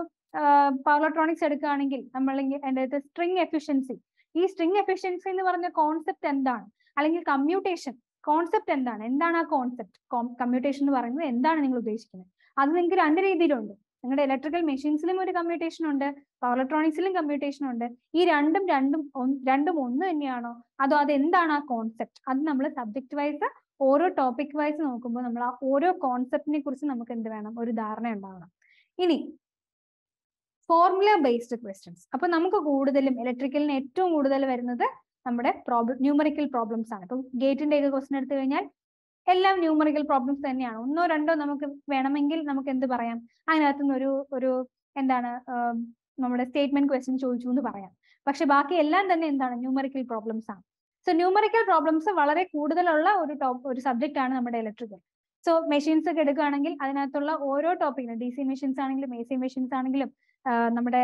പവർട്രോണിക്സ് എടുക്കുകയാണെങ്കിൽ നമ്മൾ എൻ്റെ അടുത്ത് സ്ട്രിംഗ് എഫിഷ്യൻസി, ഈ സ്ട്രിംഗ് എഫിഷ്യൻസി എന്ന് പറഞ്ഞ കോൺസെപ്റ്റ് എന്താണ്, അല്ലെങ്കിൽ കമ്മ്യൂട്ടേഷൻ കോൺസെപ്റ്റ് എന്താണ്, എന്താണ് ആ കോൺസെപ്റ്റ്, കമ്മ്യൂട്ടേഷൻ എന്ന് പറയുന്നത് എന്താണ് നിങ്ങൾ ഉദ്ദേശിക്കുന്നത്, അത് നിങ്ങൾക്ക് രണ്ട് രീതിയിലുണ്ട്. നിങ്ങളുടെ ഇലക്ട്രിക്കൽ മെഷീൻസിലും ഒരു കമ്മ്യൂട്ടേഷൻ ഉണ്ട്, പവർ ഇലക്ട്രോണിക്സിലും കമ്മ്യൂട്ടേഷൻ ഉണ്ട്. ഈ രണ്ടും രണ്ടും രണ്ടും ഒന്ന് തന്നെയാണോ, അതോ അതെന്താണ് ആ കോൺസെപ്റ്റ്, അത് നമ്മൾ സബ്ജക്ട് വൈസ് ഓരോ ടോപ്പിക് വൈസ് നോക്കുമ്പോൾ നമ്മൾ ആ ഓരോ കോൺസെപ്റ്റിനെ കുറിച്ച് നമുക്ക് എന്ത് വേണം, ഒരു ധാരണ ഉണ്ടാവണം. ഇനി ഫോർമുല ബേസ്ഡ് ക്വസ്റ്റ്യൻസ്. അപ്പൊ നമുക്ക് കൂടുതലും ഇലക്ട്രിക്കലിന് ഏറ്റവും കൂടുതൽ വരുന്നത് നമ്മുടെ പ്രോബ്ലം ന്യൂമറിക്കൽ പ്രോബ്ലംസ് ആണ്. ഇപ്പൊ ഗേറ്റിന്റെ ഒക്കെ ക്വസ്റ്റ്യൻ എടുത്തു കഴിഞ്ഞാൽ എല്ലാം ന്യൂമറിക്കൽ പ്രോബ്ലംസ് തന്നെയാണ്. ഒന്നോ രണ്ടോ നമുക്ക് വേണമെങ്കിൽ നമുക്ക് എന്ത് പറയാം, അതിനകത്തു നിന്നൊരു ഒരു എന്താണ് നമ്മുടെ സ്റ്റേറ്റ്മെന്റ് ക്വസ്റ്റ്യൻ ചോദിച്ചു എന്ന് പറയാം. പക്ഷെ ബാക്കി എല്ലാം തന്നെ എന്താണ്, ന്യൂമറിക്കൽ പ്രോബ്ലംസ് ആണ്. സോ ന്യൂമറിക്കൽ പ്രോബ്ലംസ് വളരെ കൂടുതലുള്ള ഒരു ടോപ്പ് ഒരു സബ്ജക്റ്റ് ആണ് നമ്മുടെ ഇലക്ട്രിക്കൽ. സോ മെഷീൻസ് ഒക്കെ എടുക്കുകയാണെങ്കിൽ അതിനകത്തുള്ള ഓരോ ടോപ്പിക്കിനും ഡി സി മെഷീൻസ് ആണെങ്കിലും എ സി മെഷീൻസ് ആണെങ്കിലും നമ്മുടെ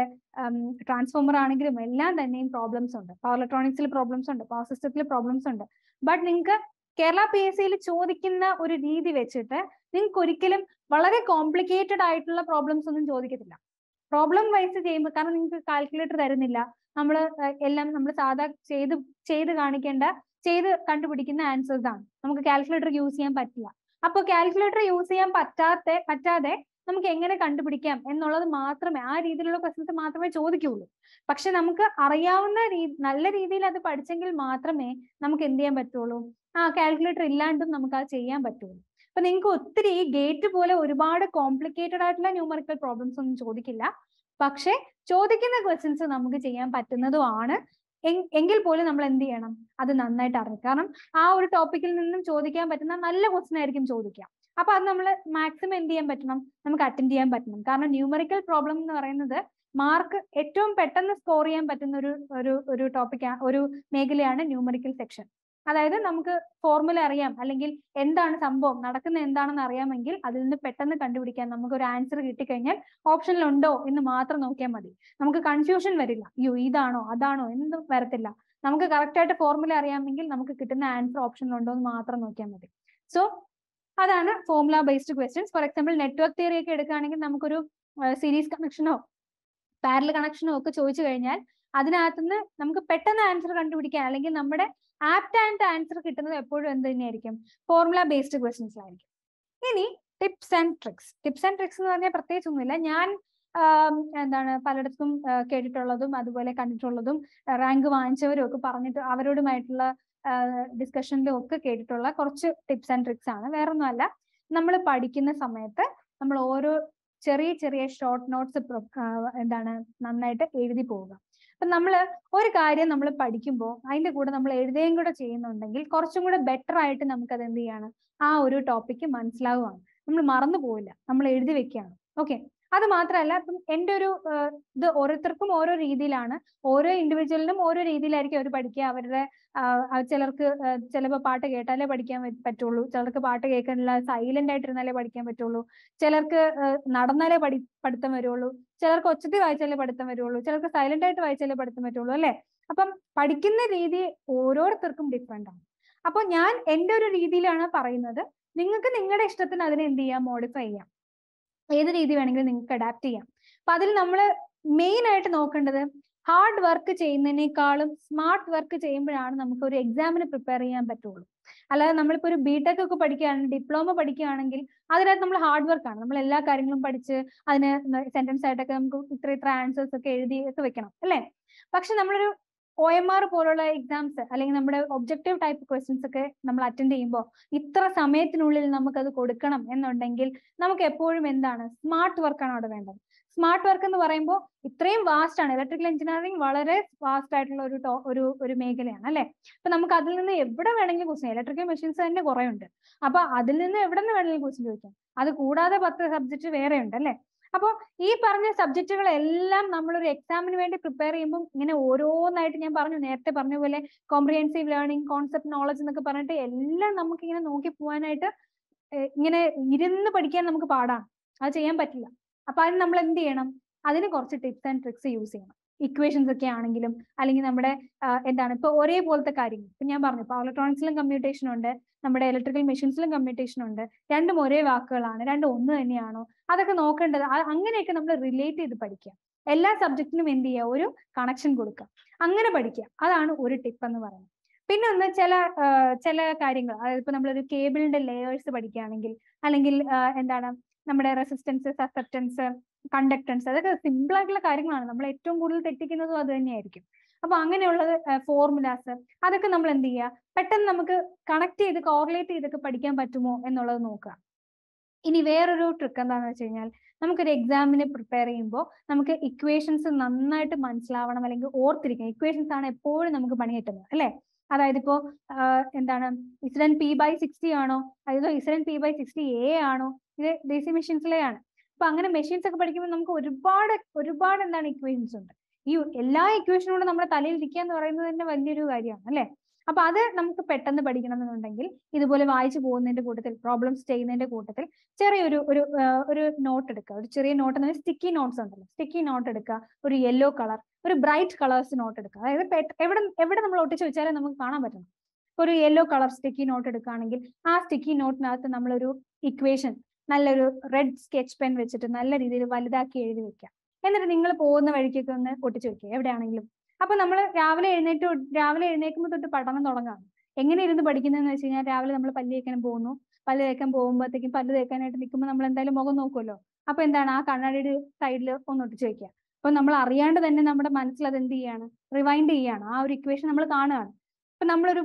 ട്രാൻസ്ഫോമർ ആണെങ്കിലും എല്ലാം തന്നെയും പ്രോബ്ലംസ് ഉണ്ട്. പവർ ഇലക്ട്രോണിക്സിൽ പ്രോബ്ലംസ് ഉണ്ട്, പവർ സിസ്റ്റത്തിൽ പ്രോബ്ലംസ് ഉണ്ട്. ബട്ട് നിങ്ങൾക്ക് Kerala P S C യിൽ ചോദിക്കുന്ന ഒരു രീതി വെച്ചിട്ട് നിങ്ങൾക്ക് ഒരിക്കലും വളരെ കോംപ്ലിക്കേറ്റഡ് ആയിട്ടുള്ള പ്രോബ്ലംസ് ഒന്നും ചോദിക്കത്തില്ല. പ്രോബ്ലം വൈസ് ചെയ്യുമ്പോൾ കാരണം നിങ്ങൾക്ക് കാൽക്കുലേറ്റർ തരുന്നില്ല, നമ്മൾ എല്ലാം നമ്മൾ സാധാ ചെയ്ത് ചെയ്ത് കാണിക്കേണ്ട ചെയ്ത് കണ്ടുപിടിക്കുന്ന ആൻസേഴ്സ് ആണ്. നമുക്ക് കാൽക്കുലേറ്റർ യൂസ് ചെയ്യാൻ പറ്റില്ല. അപ്പോൾ കാൽക്കുലേറ്റർ യൂസ് ചെയ്യാൻ പറ്റാത്ത പറ്റാതെ നമുക്ക് എങ്ങനെ കണ്ടുപിടിക്കാം എന്നുള്ളത് മാത്രമേ, ആ രീതിയിലുള്ള പ്രശ്നത്തെ മാത്രമേ ചോദിക്കുകയുള്ളൂ. പക്ഷെ നമുക്ക് അറിയാവുന്ന രീതി നല്ല രീതിയിൽ അത് പഠിച്ചെങ്കിൽ മാത്രമേ നമുക്ക് എന്ത് ചെയ്യാൻ പറ്റുള്ളൂ, ആ കാൽക്കുലേറ്റർ ഇല്ലാണ്ടും നമുക്ക് അത് ചെയ്യാൻ പറ്റുള്ളൂ. അപ്പൊ നിങ്ങൾക്ക് ഒത്തിരി ഗേറ്റ് പോലെ ഒരുപാട് കോംപ്ലിക്കേറ്റഡ് ആയിട്ടുള്ള ന്യൂമറിക്കൽ പ്രോബ്ലംസ് ഒന്നും ചോദിക്കില്ല. പക്ഷെ ചോദിക്കുന്ന ക്വസ്റ്റ്യൻസ് നമുക്ക് ചെയ്യാൻ പറ്റുന്നതുമാണ്. എങ്കിൽ പോലും നമ്മൾ എന്ത് ചെയ്യണം, അത് നന്നായിട്ട് അറിഞ്ഞു. കാരണം ആ ഒരു ടോപ്പിക്കിൽ നിന്നും ചോദിക്കാൻ പറ്റുന്ന നല്ല ക്വസ്റ്റ്യൻ ആയിരിക്കും ചോദിക്കുക. അപ്പൊ അത് നമ്മൾ മാക്സിമം എന്ത് ചെയ്യാൻ പറ്റണം, നമുക്ക് അറ്റൻഡ് ചെയ്യാൻ പറ്റണം. കാരണം ന്യൂമറിക്കൽ പ്രോബ്ലം എന്ന് പറയുന്നത് മാർക്ക് ഏറ്റവും പെട്ടെന്ന് സ്കോർ ചെയ്യാൻ പറ്റുന്ന ഒരു ഒരു ഒരു ടോപ്പിക് ഒരു മേഖലയാണ് ന്യൂമറിക്കൽ സെക്ഷൻ. അതായത് നമുക്ക് ഫോർമുല അറിയാം, അല്ലെങ്കിൽ എന്താണ് സംഭവം നടക്കുന്നത് എന്താണെന്ന് അറിയാമെങ്കിൽ അതിൽ നിന്ന് പെട്ടെന്ന് കണ്ടുപിടിക്കാൻ നമുക്ക് ഒരു ആൻസർ കിട്ടിക്കഴിഞ്ഞാൽ ഓപ്ഷനിലുണ്ടോ എന്ന് മാത്രം നോക്കിയാൽ മതി. നമുക്ക് കൺഫ്യൂഷൻ വരില്ല, അയ്യോ ഇതാണോ അതാണോ എന്നും വരത്തില്ല. നമുക്ക് കറക്റ്റായിട്ട് ഫോർമുല അറിയാമെങ്കിൽ നമുക്ക് കിട്ടുന്ന ആൻസർ ഓപ്ഷനിലുണ്ടോ എന്ന് മാത്രം നോക്കിയാൽ മതി. സോ അതാണ് formula based questions. For example network theory ഒക്കെ എടുക്കുകയാണെങ്കിൽ നമുക്കൊരു സീരീസ് കണക്ഷനോ പാരലൽ കണക്ഷനോ ഒക്കെ ചോദിച്ചു കഴിഞ്ഞാൽ അതിനകത്തുനിന്ന് നമുക്ക് പെട്ടെന്ന് ആൻസർ കണ്ടുപിടിക്കാൻ അല്ലെങ്കിൽ നമ്മുടെ ആപ്റ്റ് ആൻഡ് ആൻസർ കിട്ടുന്നത് എപ്പോഴും എന്ത് തന്നെയായിരിക്കും, ഫോർമുല ബേസ്ഡ് ക്വസ്റ്റ്യൻസ് ആയിരിക്കും. ഇനി tips and tricks. Tips and tricks എന്ന് പറഞ്ഞാൽ പ്രത്യേകിച്ച് ഒന്നുമില്ല. ഞാൻ എന്താണ് പലയിടത്തും കേട്ടിട്ടുള്ളതും അതുപോലെ കണ്ടിട്ടുള്ളതും റാങ്ക് വാങ്ങിച്ചവരും ഒക്കെ പറഞ്ഞിട്ട് അവരോടുമായിട്ടുള്ള ഡിസ്കഷനിലും ഒക്കെ കേട്ടിട്ടുള്ള കുറച്ച് ടിപ്സ് ആൻഡ് ട്രിക്സ് ആണ്. വേറൊന്നും അല്ല, നമ്മൾ പഠിക്കുന്ന സമയത്ത് നമ്മൾ ഓരോ ചെറിയ ചെറിയ ഷോർട്ട് നോട്ട്സ് എന്താണ് നന്നായിട്ട് എഴുതി പോവുക. അപ്പൊ നമ്മൾ ഒരു കാര്യം നമ്മൾ പഠിക്കുമ്പോൾ അതിന്റെ കൂടെ നമ്മൾ എഴുതുകയും കൂടെ ചെയ്യുന്നുണ്ടെങ്കിൽ കുറച്ചും കൂടെ ബെറ്റർ ആയിട്ട് നമുക്കത് എന്ത് ചെയ്യാണ്, ആ ഒരു ടോപ്പിക്ക് മനസ്സിലാവുകയാണ്, നമ്മൾ മറന്നു പോവില്ല, നമ്മൾ എഴുതി വെക്കുകയാണ്. ഓക്കെ, അത് മാത്രമല്ല ഇപ്പം എൻ്റെ ഒരു ഇത് ഓരോരുത്തർക്കും ഓരോ രീതിയിലാണ്, ഓരോ ഇൻഡിവിജ്വലിനും ഓരോ രീതിയിലായിരിക്കും അവർ പഠിക്കുക. അവരുടെ ചിലർക്ക് ചിലപ്പോൾ പാട്ട് കേട്ടാലേ പഠിക്കാൻ പറ്റുള്ളൂ, ചിലർക്ക് പാട്ട് കേൾക്കാനുള്ള സൈലന്റ് ആയിട്ടിരുന്നാലേ പഠിക്കാൻ പറ്റുള്ളൂ, ചിലർക്ക് നടന്നാലേ പഠി പഠിത്തം വരുള്ളൂ, ചിലർക്ക് ഒച്ചത്തിൽ വായിച്ചാലേ പഠിത്തം വരുള്ളൂ, ചിലർക്ക് സൈലന്റ് ആയിട്ട് വായിച്ചാലേ പഠിത്തം പറ്റുള്ളൂ, അല്ലേ? അപ്പം പഠിക്കുന്ന രീതി ഓരോരുത്തർക്കും ഡിഫറെൻ്റ് ആണ്. അപ്പോൾ ഞാൻ എൻ്റെ ഒരു രീതിയിലാണ് പറയുന്നത്, നിങ്ങൾക്ക് നിങ്ങളുടെ ഇഷ്ടത്തിന് അതിനെ എന്ത് ചെയ്യാം, മോഡിഫൈ ചെയ്യാം, ഏത് രീതി വേണമെങ്കിലും നിങ്ങൾക്ക് അഡാപ്റ്റ് ചെയ്യാം. അപ്പൊ അതിൽ നമ്മൾ മെയിൻ ആയിട്ട് നോക്കേണ്ടത് ഹാർഡ് വർക്ക് ചെയ്യുന്നതിനേക്കാളും സ്മാർട്ട് വർക്ക് ചെയ്യുമ്പോഴാണ് നമുക്ക് ഒരു എക്സാമിന് പ്രിപ്പയർ ചെയ്യാൻ പറ്റുള്ളൂ. അല്ലാതെ നമ്മളിപ്പോൾ ഒരു ബിടെക് ഒക്കെ പഠിക്കുകയാണെങ്കിൽ, ഡിപ്ലോമ പഠിക്കുകയാണെങ്കിൽ അതിനകത്ത് നമ്മൾ ഹാർഡ് വർക്കാണ്, നമ്മൾ എല്ലാ കാര്യങ്ങളും പഠിച്ച് അതിന് സെന്റൻസ് ആയിട്ടൊക്കെ നമുക്ക് ഇത്ര ഇത്ര ആൻസേഴ്സ് ഒക്കെ എഴുതി ഒക്കെ വെക്കണം, അല്ലേ? പക്ഷെ നമ്മളൊരു ഒ എം ആർ പോലുള്ള എക്സാംസ് അല്ലെങ്കിൽ നമ്മുടെ ഒബ്ജക്റ്റീവ് ടൈപ്പ് ക്വസ്റ്റ്യൻസ് ഒക്കെ നമ്മൾ അറ്റൻഡ് ചെയ്യുമ്പോൾ ഇത്ര സമയത്തിനുള്ളിൽ നമുക്കത് കൊടുക്കണം എന്നുണ്ടെങ്കിൽ നമുക്ക് എപ്പോഴും എന്താണ്, സ്മാർട്ട് വർക്കാണ് അവിടെ വേണ്ടത്. സ്മാർട്ട് വർക്ക് എന്ന് പറയുമ്പോൾ ഇത്രയും വാസ്റ്റ് ആണ്, ഇലക്ട്രിക്കൽ എഞ്ചിനീയറിംഗ് വളരെ വാസ്റ്റ് ആയിട്ടുള്ള ഒരു ഒരു ഒരു മേഖലയാണ്, അല്ലെ? അപ്പൊ നമുക്ക് അതിൽ നിന്ന് എവിടെ വേണമെങ്കിലും ക്വസ്റ്റ്യൻ, ഇലക്ട്രിക്കൽ മെഷീൻസ് തന്നെ കുറെ ഉണ്ട്, അപ്പൊ അതിൽ നിന്ന് എവിടെ നിന്ന് വേണമെങ്കിലും ക്വസ്റ്റ്യൻ ചോദിക്കാം. അത് കൂടാതെ പത്ത് സബ്ജക്ട് വേറെ ഉണ്ട്, അല്ലെ? അപ്പോൾ ഈ പറഞ്ഞ സബ്ജക്റ്റുകളെല്ലാം നമ്മളൊരു എക്സാമിന് വേണ്ടി പ്രിപ്പയർ ചെയ്യുമ്പോൾ ഇങ്ങനെ ഓരോന്നായിട്ട് ഞാൻ പറഞ്ഞു, നേരത്തെ പറഞ്ഞ പോലെ കോംപ്രിഹെൻസീവ് ലേണിംഗ്, കോൺസെപ്റ്റ് നോളജ് എന്നൊക്കെ പറഞ്ഞിട്ട് എല്ലാം നമുക്ക് ഇങ്ങനെ നോക്കി പോകാനായിട്ട് ഇങ്ങനെ ഇരുന്ന് പഠിക്കാൻ നമുക്ക് പാടാണ്, അത് ചെയ്യാൻ പറ്റില്ല. അപ്പൊ അതിന് നമ്മൾ എന്ത് ചെയ്യണം, അതിന് കുറച്ച് ടിപ്സ് ആൻഡ് ട്രിക്സ് യൂസ് ചെയ്യണം. ഇക്വേഷൻസ് ഒക്കെ ആണെങ്കിലും അല്ലെങ്കിൽ നമ്മുടെ എന്താണ് ഇപ്പൊ ഒരേപോലത്തെ കാര്യങ്ങൾ, ഇപ്പൊ ഞാൻ പറഞ്ഞു പവർ ഇലക്ട്രോണിക്സിലും കമ്പ്യൂട്ടേഷൻ ഉണ്ട്, നമ്മുടെ ഇലക്ട്രിക്കൽ മെഷീൻസിലും കമ്മ്യൂട്ടേഷൻ ഉണ്ട്, രണ്ടും ഒരേ വാക്കുകളാണ്, രണ്ടും ഒന്ന് തന്നെയാണോ, അതൊക്കെ നോക്കേണ്ടത്. അങ്ങനെയൊക്കെ നമ്മൾ റിലേറ്റ് ചെയ്ത് പഠിക്കുക, എല്ലാ സബ്ജക്റ്റിനും എന്ത് ചെയ്യുക, ഒരു കണക്ഷൻ കൊടുക്കുക, അങ്ങനെ പഠിക്കുക. അതാണ് ഒരു ടിപ്പ് എന്ന് പറയുന്നത്. പിന്നെ ഒന്ന് ചില ചില കാര്യങ്ങൾ, അതായത് ഇപ്പൊ നമ്മളൊരു കേബിളിന്റെ ലേയേഴ്സ് പഠിക്കുകയാണെങ്കിൽ അല്ലെങ്കിൽ എന്താണ് നമ്മുടെ റെസിസ്റ്റൻസ്, സസെപ്റ്റൻസ്, കണ്ടക്ടൻസ്, അതൊക്കെ സിമ്പിൾ ആയിട്ടുള്ള കാര്യങ്ങളാണ്, നമ്മൾ ഏറ്റവും കൂടുതൽ തെറ്റിക്കുന്നതും അത് തന്നെയായിരിക്കും. അപ്പൊ അങ്ങനെയുള്ള ഫോർമുലാസ് അതൊക്കെ നമ്മൾ എന്ത് ചെയ്യുക, പെട്ടെന്ന് നമുക്ക് കണക്ട് ചെയ്ത് കോറിലേറ്റ് ചെയ്തൊക്കെ പഠിക്കാൻ പറ്റുമോ എന്നുള്ളത് നോക്കുക. ഇനി വേറൊരു ട്രിക്ക് എന്താണെന്ന് വെച്ച് കഴിഞ്ഞാൽ, നമുക്കൊരു എക്സാമിന് പ്രിപ്പയർ ചെയ്യുമ്പോൾ നമുക്ക് ഇക്വേഷൻസ് നന്നായിട്ട് മനസ്സിലാവണം അല്ലെങ്കിൽ ഓർത്തിരിക്കണം. ഇക്വേഷൻസ് ആണ് എപ്പോഴും നമുക്ക് പണി കിട്ടുന്നത്, അല്ലെ? അതായത് ഇപ്പോ എന്താണ് ഇസഡൻ പി ബൈ സിക്സ്റ്റി ആണോ, അതോ ഇസഡൻ പി ബൈ സിക്സ്റ്റി എ ആണോ, ഇത് ഡിസി മെഷീൻസിലെ ആണ്. അപ്പൊ അങ്ങനെ മെഷീൻസ് ഒക്കെ പഠിക്കുമ്പോൾ നമുക്ക് ഒരുപാട് ഒരുപാട് എന്താണ് ഇക്വേഷൻസ് ഉണ്ട്. ഈ എല്ലാ ഇക്വേഷനോടും നമ്മുടെ തലയിൽ ഇരിക്കുക എന്ന് പറയുന്നത് തന്നെ വലിയൊരു കാര്യമാണ്, അല്ലെ? അപ്പൊ അത് നമുക്ക് പെട്ടെന്ന് പഠിക്കണം എന്നുണ്ടെങ്കിൽ ഇതുപോലെ വായിച്ചു പോകുന്നതിന്റെ കൂട്ടത്തിൽ, പ്രോബ്ലംസ് ചെയ്യുന്നതിന്റെ കൂട്ടത്തിൽ ചെറിയൊരു ഒരു ഒരു നോട്ട് എടുക്കുക. ഒരു ചെറിയ നോട്ട് എന്ന് പറഞ്ഞാൽ സ്റ്റിക്കി നോട്ട്സ് ഉണ്ടല്ലോ, സ്റ്റിക്കി നോട്ട് എടുക്കുക, ഒരു യെല്ലോ കളർ, ഒരു ബ്രൈറ്റ് കളേഴ്സ് നോട്ട് എടുക്കുക. അതായത് എവിടെ എവിടെ നമ്മൾ ഒട്ടിച്ചു വെച്ചാലും നമുക്ക് കാണാൻ പറ്റണം. for a yellow color sticky note edukaanengil aa sticky note nathu nammal oru equation nalla oru red sketch pen vechittu nalla reethiyil validakki ezhudi vekka ennitte ningal povuna vazhikku onnu pottichu vekka evidaanengilum appo nammal raavile ezhnettu raavile ezhnekkumbo thottu padanam thodangam engane irunnu padikunennu vechina raavile nammal palli ekkanam povunu palli ekkan povumbodhekkum palli ekkanayittu nikkumbo nammal endayalum mugam nokkulo appo endana aa kannadide side il onnu ottichu vekka appo nammal ariyande thanne nammade manasil adu endu cheyana rewind cheyana aa oru equation nammal kaanana appo nammal oru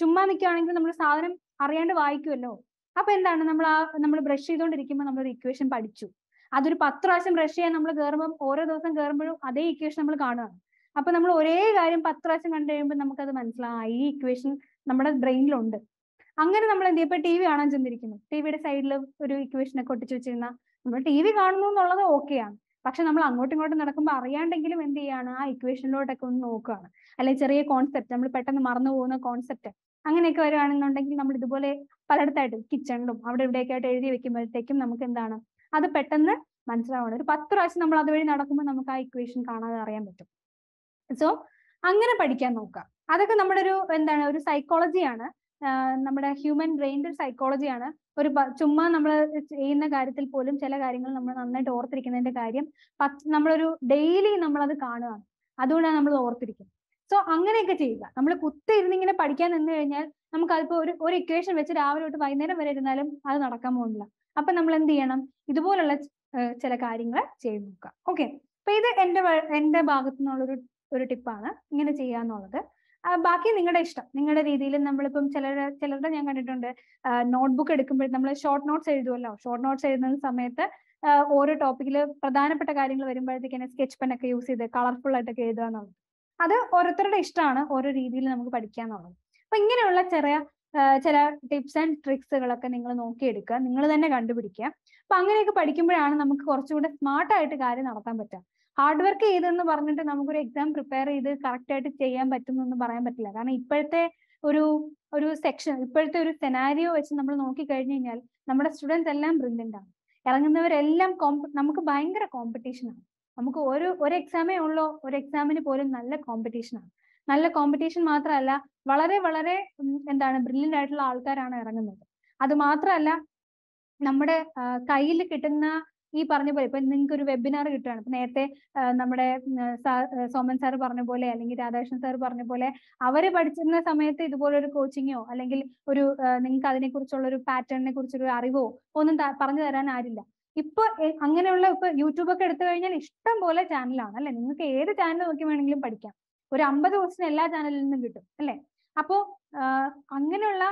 ചുമ്മാ നിൽക്കുകയാണെങ്കിൽ നമ്മൾ സാധനം അറിയാണ്ട് വായിക്കുമല്ലോ. അപ്പൊ എന്താണ് നമ്മൾ ആ നമ്മൾ ബ്രഷ് ചെയ്തുകൊണ്ടിരിക്കുമ്പോൾ നമ്മളൊരു ഇക്വേഷൻ പഠിച്ചു. അതൊരു പത്ത് പ്രാവശ്യം ബ്രഷ് ചെയ്യാൻ നമ്മൾ കയറുമ്പോൾ ഓരോ ദിവസം കയറുമ്പോഴും അതേ ഇക്വേഷൻ നമ്മൾ കാണുകയാണ്. അപ്പൊ നമ്മൾ ഒരേ കാര്യം പത്ത് പ്രാവശ്യം കണ്ടു കഴിയുമ്പോൾ നമുക്കത് മനസ്സിലായി ഈ ഇക്വേഷൻ നമ്മുടെ ബ്രെയിനിലുണ്ട്. അങ്ങനെ നമ്മൾ എന്ത് ചെയ്യും? ഇപ്പൊ ടി വി കാണാൻ ചെന്നിരിക്കുന്നു, ടി വിയുടെ സൈഡിൽ ഒരു ഇക്വേഷനൊക്കെ ഒട്ടിച്ചു വെച്ചിരുന്ന നമ്മൾ ടി വി കാണുന്നു എന്നുള്ളത് ഓക്കെയാണ്. പക്ഷെ നമ്മൾ അങ്ങോട്ടും ഇങ്ങോട്ടും നടക്കുമ്പോൾ അറിയാണ്ടെങ്കിലും എന്ത് ചെയ്യാണ്? ആ ഇക്വേഷനിലോട്ടൊക്കെ ഒന്ന് നോക്കുകയാണ്. അല്ലെങ്കിൽ ചെറിയ കോൺസെപ്റ്റ് നമ്മൾ പെട്ടെന്ന് മറന്നു പോകുന്ന കോൺസെപ്റ്റ് അങ്ങനെയൊക്കെ വരികയാണെന്നുണ്ടെങ്കിൽ നമ്മൾ ഇതുപോലെ പലയിടത്തായിട്ട് കിച്ചണിലും അവിടെ ഇവിടെയൊക്കെ ആയിട്ട് എഴുതി വെക്കുമ്പോഴത്തേക്കും നമുക്ക് എന്താണ് അത് പെട്ടെന്ന് മനസ്സിലാവണം. ഒരു പത്ത് പ്രാവശ്യം നമ്മൾ അതുവഴി നടക്കുമ്പോൾ നമുക്ക് ആ ഇക്വേഷൻ കാണാതെ അറിയാൻ പറ്റും. സോ അങ്ങനെ പഠിക്കാൻ നോക്കാം. അതൊക്കെ നമ്മുടെ ഒരു എന്താണ് ഒരു സൈക്കോളജിയാണ്, നമ്മുടെ ഹ്യൂമൻ ബ്രെയിൻ്റെ ഒരു സൈക്കോളജിയാണ്. ഒരു ചുമ്മാ നമ്മൾ ചെയ്യുന്ന കാര്യത്തിൽ പോലും ചില കാര്യങ്ങൾ നമ്മൾ നന്നായിട്ട് ഓർത്തിരിക്കുന്നതിന്റെ കാര്യം നമ്മളൊരു ഡെയിലി നമ്മളത് കാണുകയാണ്, അതുകൊണ്ടാണ് നമ്മൾ ഓർത്തിരിക്കുന്നത്. സോ അങ്ങനെയൊക്കെ ചെയ്യുക. നമ്മൾ കുത്തി ഇരുന്നിങ്ങനെ പഠിക്കാൻ നിന്ന് കഴിഞ്ഞാൽ നമുക്ക് അതിപ്പോൾ ഒരു ഒരു ഇക്വേഷൻ വെച്ച് രാവിലെ തൊട്ട് വൈകുന്നേരം വരെ ഇരുന്നാലും അത് നടക്കാൻ പോകുന്നില്ല. അപ്പൊ നമ്മൾ എന്ത് ചെയ്യണം? ഇതുപോലുള്ള ചില കാര്യങ്ങൾ ചെയ്ത് നോക്കുക. ഓക്കെ, അപ്പൊ ഇത് എൻ്റെ എൻ്റെ ഭാഗത്തു നിന്നുള്ളൊരു ഒരു ടിപ്പാണ് ഇങ്ങനെ ചെയ്യാന്നുള്ളത്. ബാക്കി നിങ്ങളുടെ ഇഷ്ടം, നിങ്ങളുടെ രീതിയിൽ. നമ്മളിപ്പം ചിലർ ചിലരുടെ ഞാൻ കണ്ടിട്ടുണ്ട് നോട്ട്ബുക്ക് എടുക്കുമ്പോൾ നമ്മൾ ഷോർട്ട് നോട്ട്സ് എഴുതുമല്ലോ. ഷോർട്ട് നോട്ട്സ് എഴുതുന്ന സമയത്ത് ഓരോ ടോപ്പിക്കിൽ പ്രധാനപ്പെട്ട കാര്യങ്ങൾ വരുമ്പോഴത്തേക്കാണ് സ്കെച്ച് പെൻ ഒക്കെ യൂസ് ചെയ്ത് കളർഫുൾ ആയിട്ടൊക്കെ എഴുതുക എന്നുള്ളത്. അത് ഓരോരുത്തരുടെ ഇഷ്ടമാണ്, ഓരോ രീതിയിൽ നമുക്ക് പഠിക്കാന്നുള്ളത്. അപ്പൊ ഇങ്ങനെയുള്ള ചെറിയ ചില ടിപ്സ് ആൻഡ് ട്രിക്സുകളൊക്കെ നിങ്ങൾ നോക്കിയെടുക്കുക, നിങ്ങൾ തന്നെ കണ്ടുപിടിക്കുക. അപ്പൊ അങ്ങനെയൊക്കെ പഠിക്കുമ്പോഴാണ് നമുക്ക് കുറച്ചുകൂടെ സ്മാർട്ടായിട്ട് കാര്യം നടത്താൻ പറ്റുക. ഹാർഡ് വർക്ക് ചെയ്തെന്ന് പറഞ്ഞിട്ട് നമുക്കൊരു എക്സാം പ്രിപ്പയർ ചെയ്ത് കറക്റ്റ് ആയിട്ട് ചെയ്യാൻ പറ്റുമെന്ന് പറയാൻ പറ്റില്ല. കാരണം ഇപ്പോഴത്തെ ഒരു ഒരു സെക്ഷൻ, ഇപ്പോഴത്തെ ഒരു സെനാരിയോ വെച്ച് നമ്മൾ നോക്കിക്കഴിഞ്ഞു കഴിഞ്ഞാൽ നമ്മുടെ സ്റ്റുഡൻസ് എല്ലാം ബ്രില്യൻ്റ് ആണ്. ഇറങ്ങുന്നവരെല്ലാം കോമ്പ നമുക്ക് ഭയങ്കര കോമ്പറ്റീഷനാണ്. നമുക്ക് ഒരു ഒരു എക്സാമേ ഉള്ളൂ, ഒരു എക്സാമിന് പോലും നല്ല കോമ്പറ്റീഷനാണ്. നല്ല കോമ്പറ്റീഷൻ മാത്രമല്ല, വളരെ വളരെ എന്താണ് ബ്രില്യൻ്റ് ആയിട്ടുള്ള ആൾക്കാരാണ് ഇറങ്ങുന്നത്. അത് മാത്രമല്ല, നമ്മുടെ കയ്യിൽ കിട്ടുന്ന ഈ പറഞ്ഞ പോലെ ഇപ്പൊ നിങ്ങൾക്ക് ഒരു വെബിനാർ കിട്ടുകയാണ്. ഇപ്പൊ നേരത്തെ നമ്മുടെ സോമൻ സാർ പറഞ്ഞ പോലെ അല്ലെങ്കിൽ രാധാകൃഷ്ണൻ സാർ പറഞ്ഞ പോലെ അവര് പഠിച്ചിരുന്ന സമയത്ത് ഇതുപോലൊരു കോച്ചിങ്ങോ അല്ലെങ്കിൽ ഒരു നിങ്ങൾക്ക് അതിനെ കുറിച്ചുള്ള ഒരു പാറ്റേണിനെ കുറിച്ചൊരു അറിവോ ഒന്നും പറഞ്ഞു തരാൻ ആരില്ല. ഇപ്പൊ അങ്ങനെയുള്ള ഇപ്പൊ യൂട്യൂബൊക്കെ എടുത്തു കഴിഞ്ഞാൽ ഇഷ്ടം പോലെ ചാനലാണ് അല്ലെ. നിങ്ങൾക്ക് ഏത് ചാനൽ നോക്കി വേണമെങ്കിലും പഠിക്കാം. ഒരു അമ്പത് ദിവസത്തിന് എല്ലാ ചാനലിൽ നിന്നും കിട്ടും അല്ലെ. അപ്പോ അങ്ങനെയുള്ള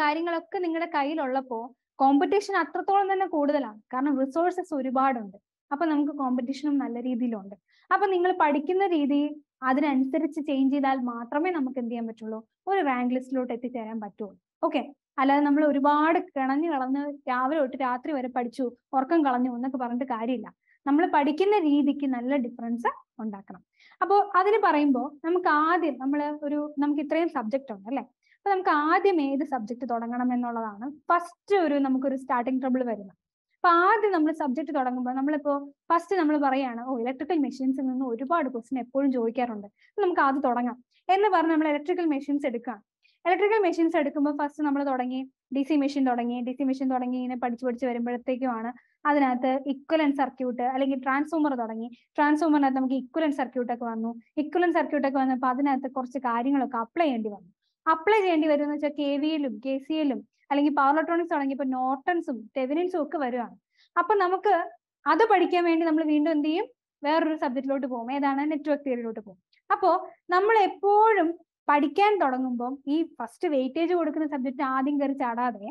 കാര്യങ്ങളൊക്കെ നിങ്ങളുടെ കയ്യിലുള്ളപ്പോ കോമ്പറ്റീഷൻ അത്രത്തോളം തന്നെ കൂടുതലാണ്. കാരണം റിസോഴ്സസ് ഒരുപാടുണ്ട്. അപ്പൊ നമുക്ക് കോമ്പറ്റീഷനും നല്ല രീതിയിലുണ്ട്. അപ്പൊ നിങ്ങൾ പഠിക്കുന്ന രീതി അതിനനുസരിച്ച് ചേഞ്ച് ചെയ്താൽ മാത്രമേ നമുക്ക് എന്ത് ചെയ്യാൻ പറ്റുള്ളൂ, ഒരു റാങ്ക് ലിസ്റ്റിലോട്ട് എത്തിച്ചേരാൻ പറ്റുള്ളൂ. ഓക്കെ, അല്ലാതെ നമ്മൾ ഒരുപാട് കിണഞ്ഞു കളഞ്ഞ് രാവിലെ തൊട്ട് രാത്രി വരെ പഠിച്ചു ഉറക്കം കളഞ്ഞു എന്നൊക്കെ പറഞ്ഞിട്ട് കാര്യമില്ല. നമ്മൾ പഠിക്കുന്ന രീതിക്ക് നല്ല ഡിഫറൻസ് ഉണ്ടാക്കണം. അപ്പോൾ അതിന് പറയുമ്പോൾ നമുക്ക് ആദ്യം നമ്മൾ ഒരു നമുക്ക് ഇത്രയും സബ്ജക്റ്റ് ഉണ്ട് അല്ലെ. അപ്പൊ നമുക്ക് ആദ്യം ഏത് സബ്ജക്ട് തുടങ്ങണം എന്നുള്ളതാണ് ഫസ്റ്റ് ഒരു നമുക്കൊരു സ്റ്റാർട്ടിങ് ട്രബിൾ വരുന്നത്. അപ്പൊ ആദ്യം നമ്മൾ സബ്ജക്ട് തുടങ്ങുമ്പോൾ നമ്മളിപ്പോ ഫസ്റ്റ് നമ്മൾ പറയാണ്, ഓ ഇലക്ട്രിക്കൽ മെഷീൻസിൽ നിന്ന് ഒരുപാട് ക്വസ്റ്റ്യൻ എപ്പോഴും ചോദിക്കാറുണ്ട്, നമുക്ക് ആദ്യം തുടങ്ങാം എന്ന് പറഞ്ഞ് നമ്മൾ ഇലക്ട്രിക്കൽ മെഷീൻസ് എടുക്കാം. ഇലക്ട്രിക്കൽ മെഷീൻസ് എടുക്കുമ്പോൾ ഫസ്റ്റ് നമ്മൾ തുടങ്ങി ഡി സി മെഷീൻ തുടങ്ങി ഡി സി മെഷീൻ തുടങ്ങി ഇങ്ങനെ പഠിച്ചു പഠിച്ച് വരുമ്പോഴത്തേക്കുമാണ് അതിനകത്ത് ഇക്വലന്റ് സർക്യൂട്ട് അല്ലെങ്കിൽ ട്രാൻസ്ഫോമർ തുടങ്ങി. ട്രാൻസ്ഫോമറിനകത്ത് നമുക്ക് ഇക്വലന്റ് സർക്യൂട്ടൊക്കെ വന്നു. ഇക്വലന്റ് സർക്യൂട്ടൊക്കെ വന്നപ്പോൾ അതിനകത്ത് കുറച്ച് കാര്യങ്ങളൊക്കെ അപ്ലൈ ചെയ്യേണ്ടി വന്നു. അപ്ലൈ ചെയ്യേണ്ടി വരുമെന്ന് വെച്ചാൽ കെ വി എല്ലും കെ സി എല്ലും അല്ലെങ്കിൽ പവർ ഇലക്ട്രോണിക്സ് തുടങ്ങിയപ്പോ നോർട്ടൺസും ടെവനിൻസും ഒക്കെ വരുവാണ്. അപ്പൊ നമുക്ക് അത് പഠിക്കാൻ വേണ്ടി നമ്മൾ വീണ്ടും എന്ത് ചെയ്യും, വേറൊരു സബ്ജക്റ്റിലോട്ട് പോകും. ഏതാണ്? നെറ്റ്വർക്ക് തിയറിയിലോട്ട് പോകും. അപ്പോ നമ്മൾ എപ്പോഴും പഠിക്കാൻ തുടങ്ങുമ്പോൾ ഈ ഫസ്റ്റ് വെയിറ്റേജ് കൊടുക്കുന്ന സബ്ജക്റ്റ് ആദ്യം കയറി ചാടാതെ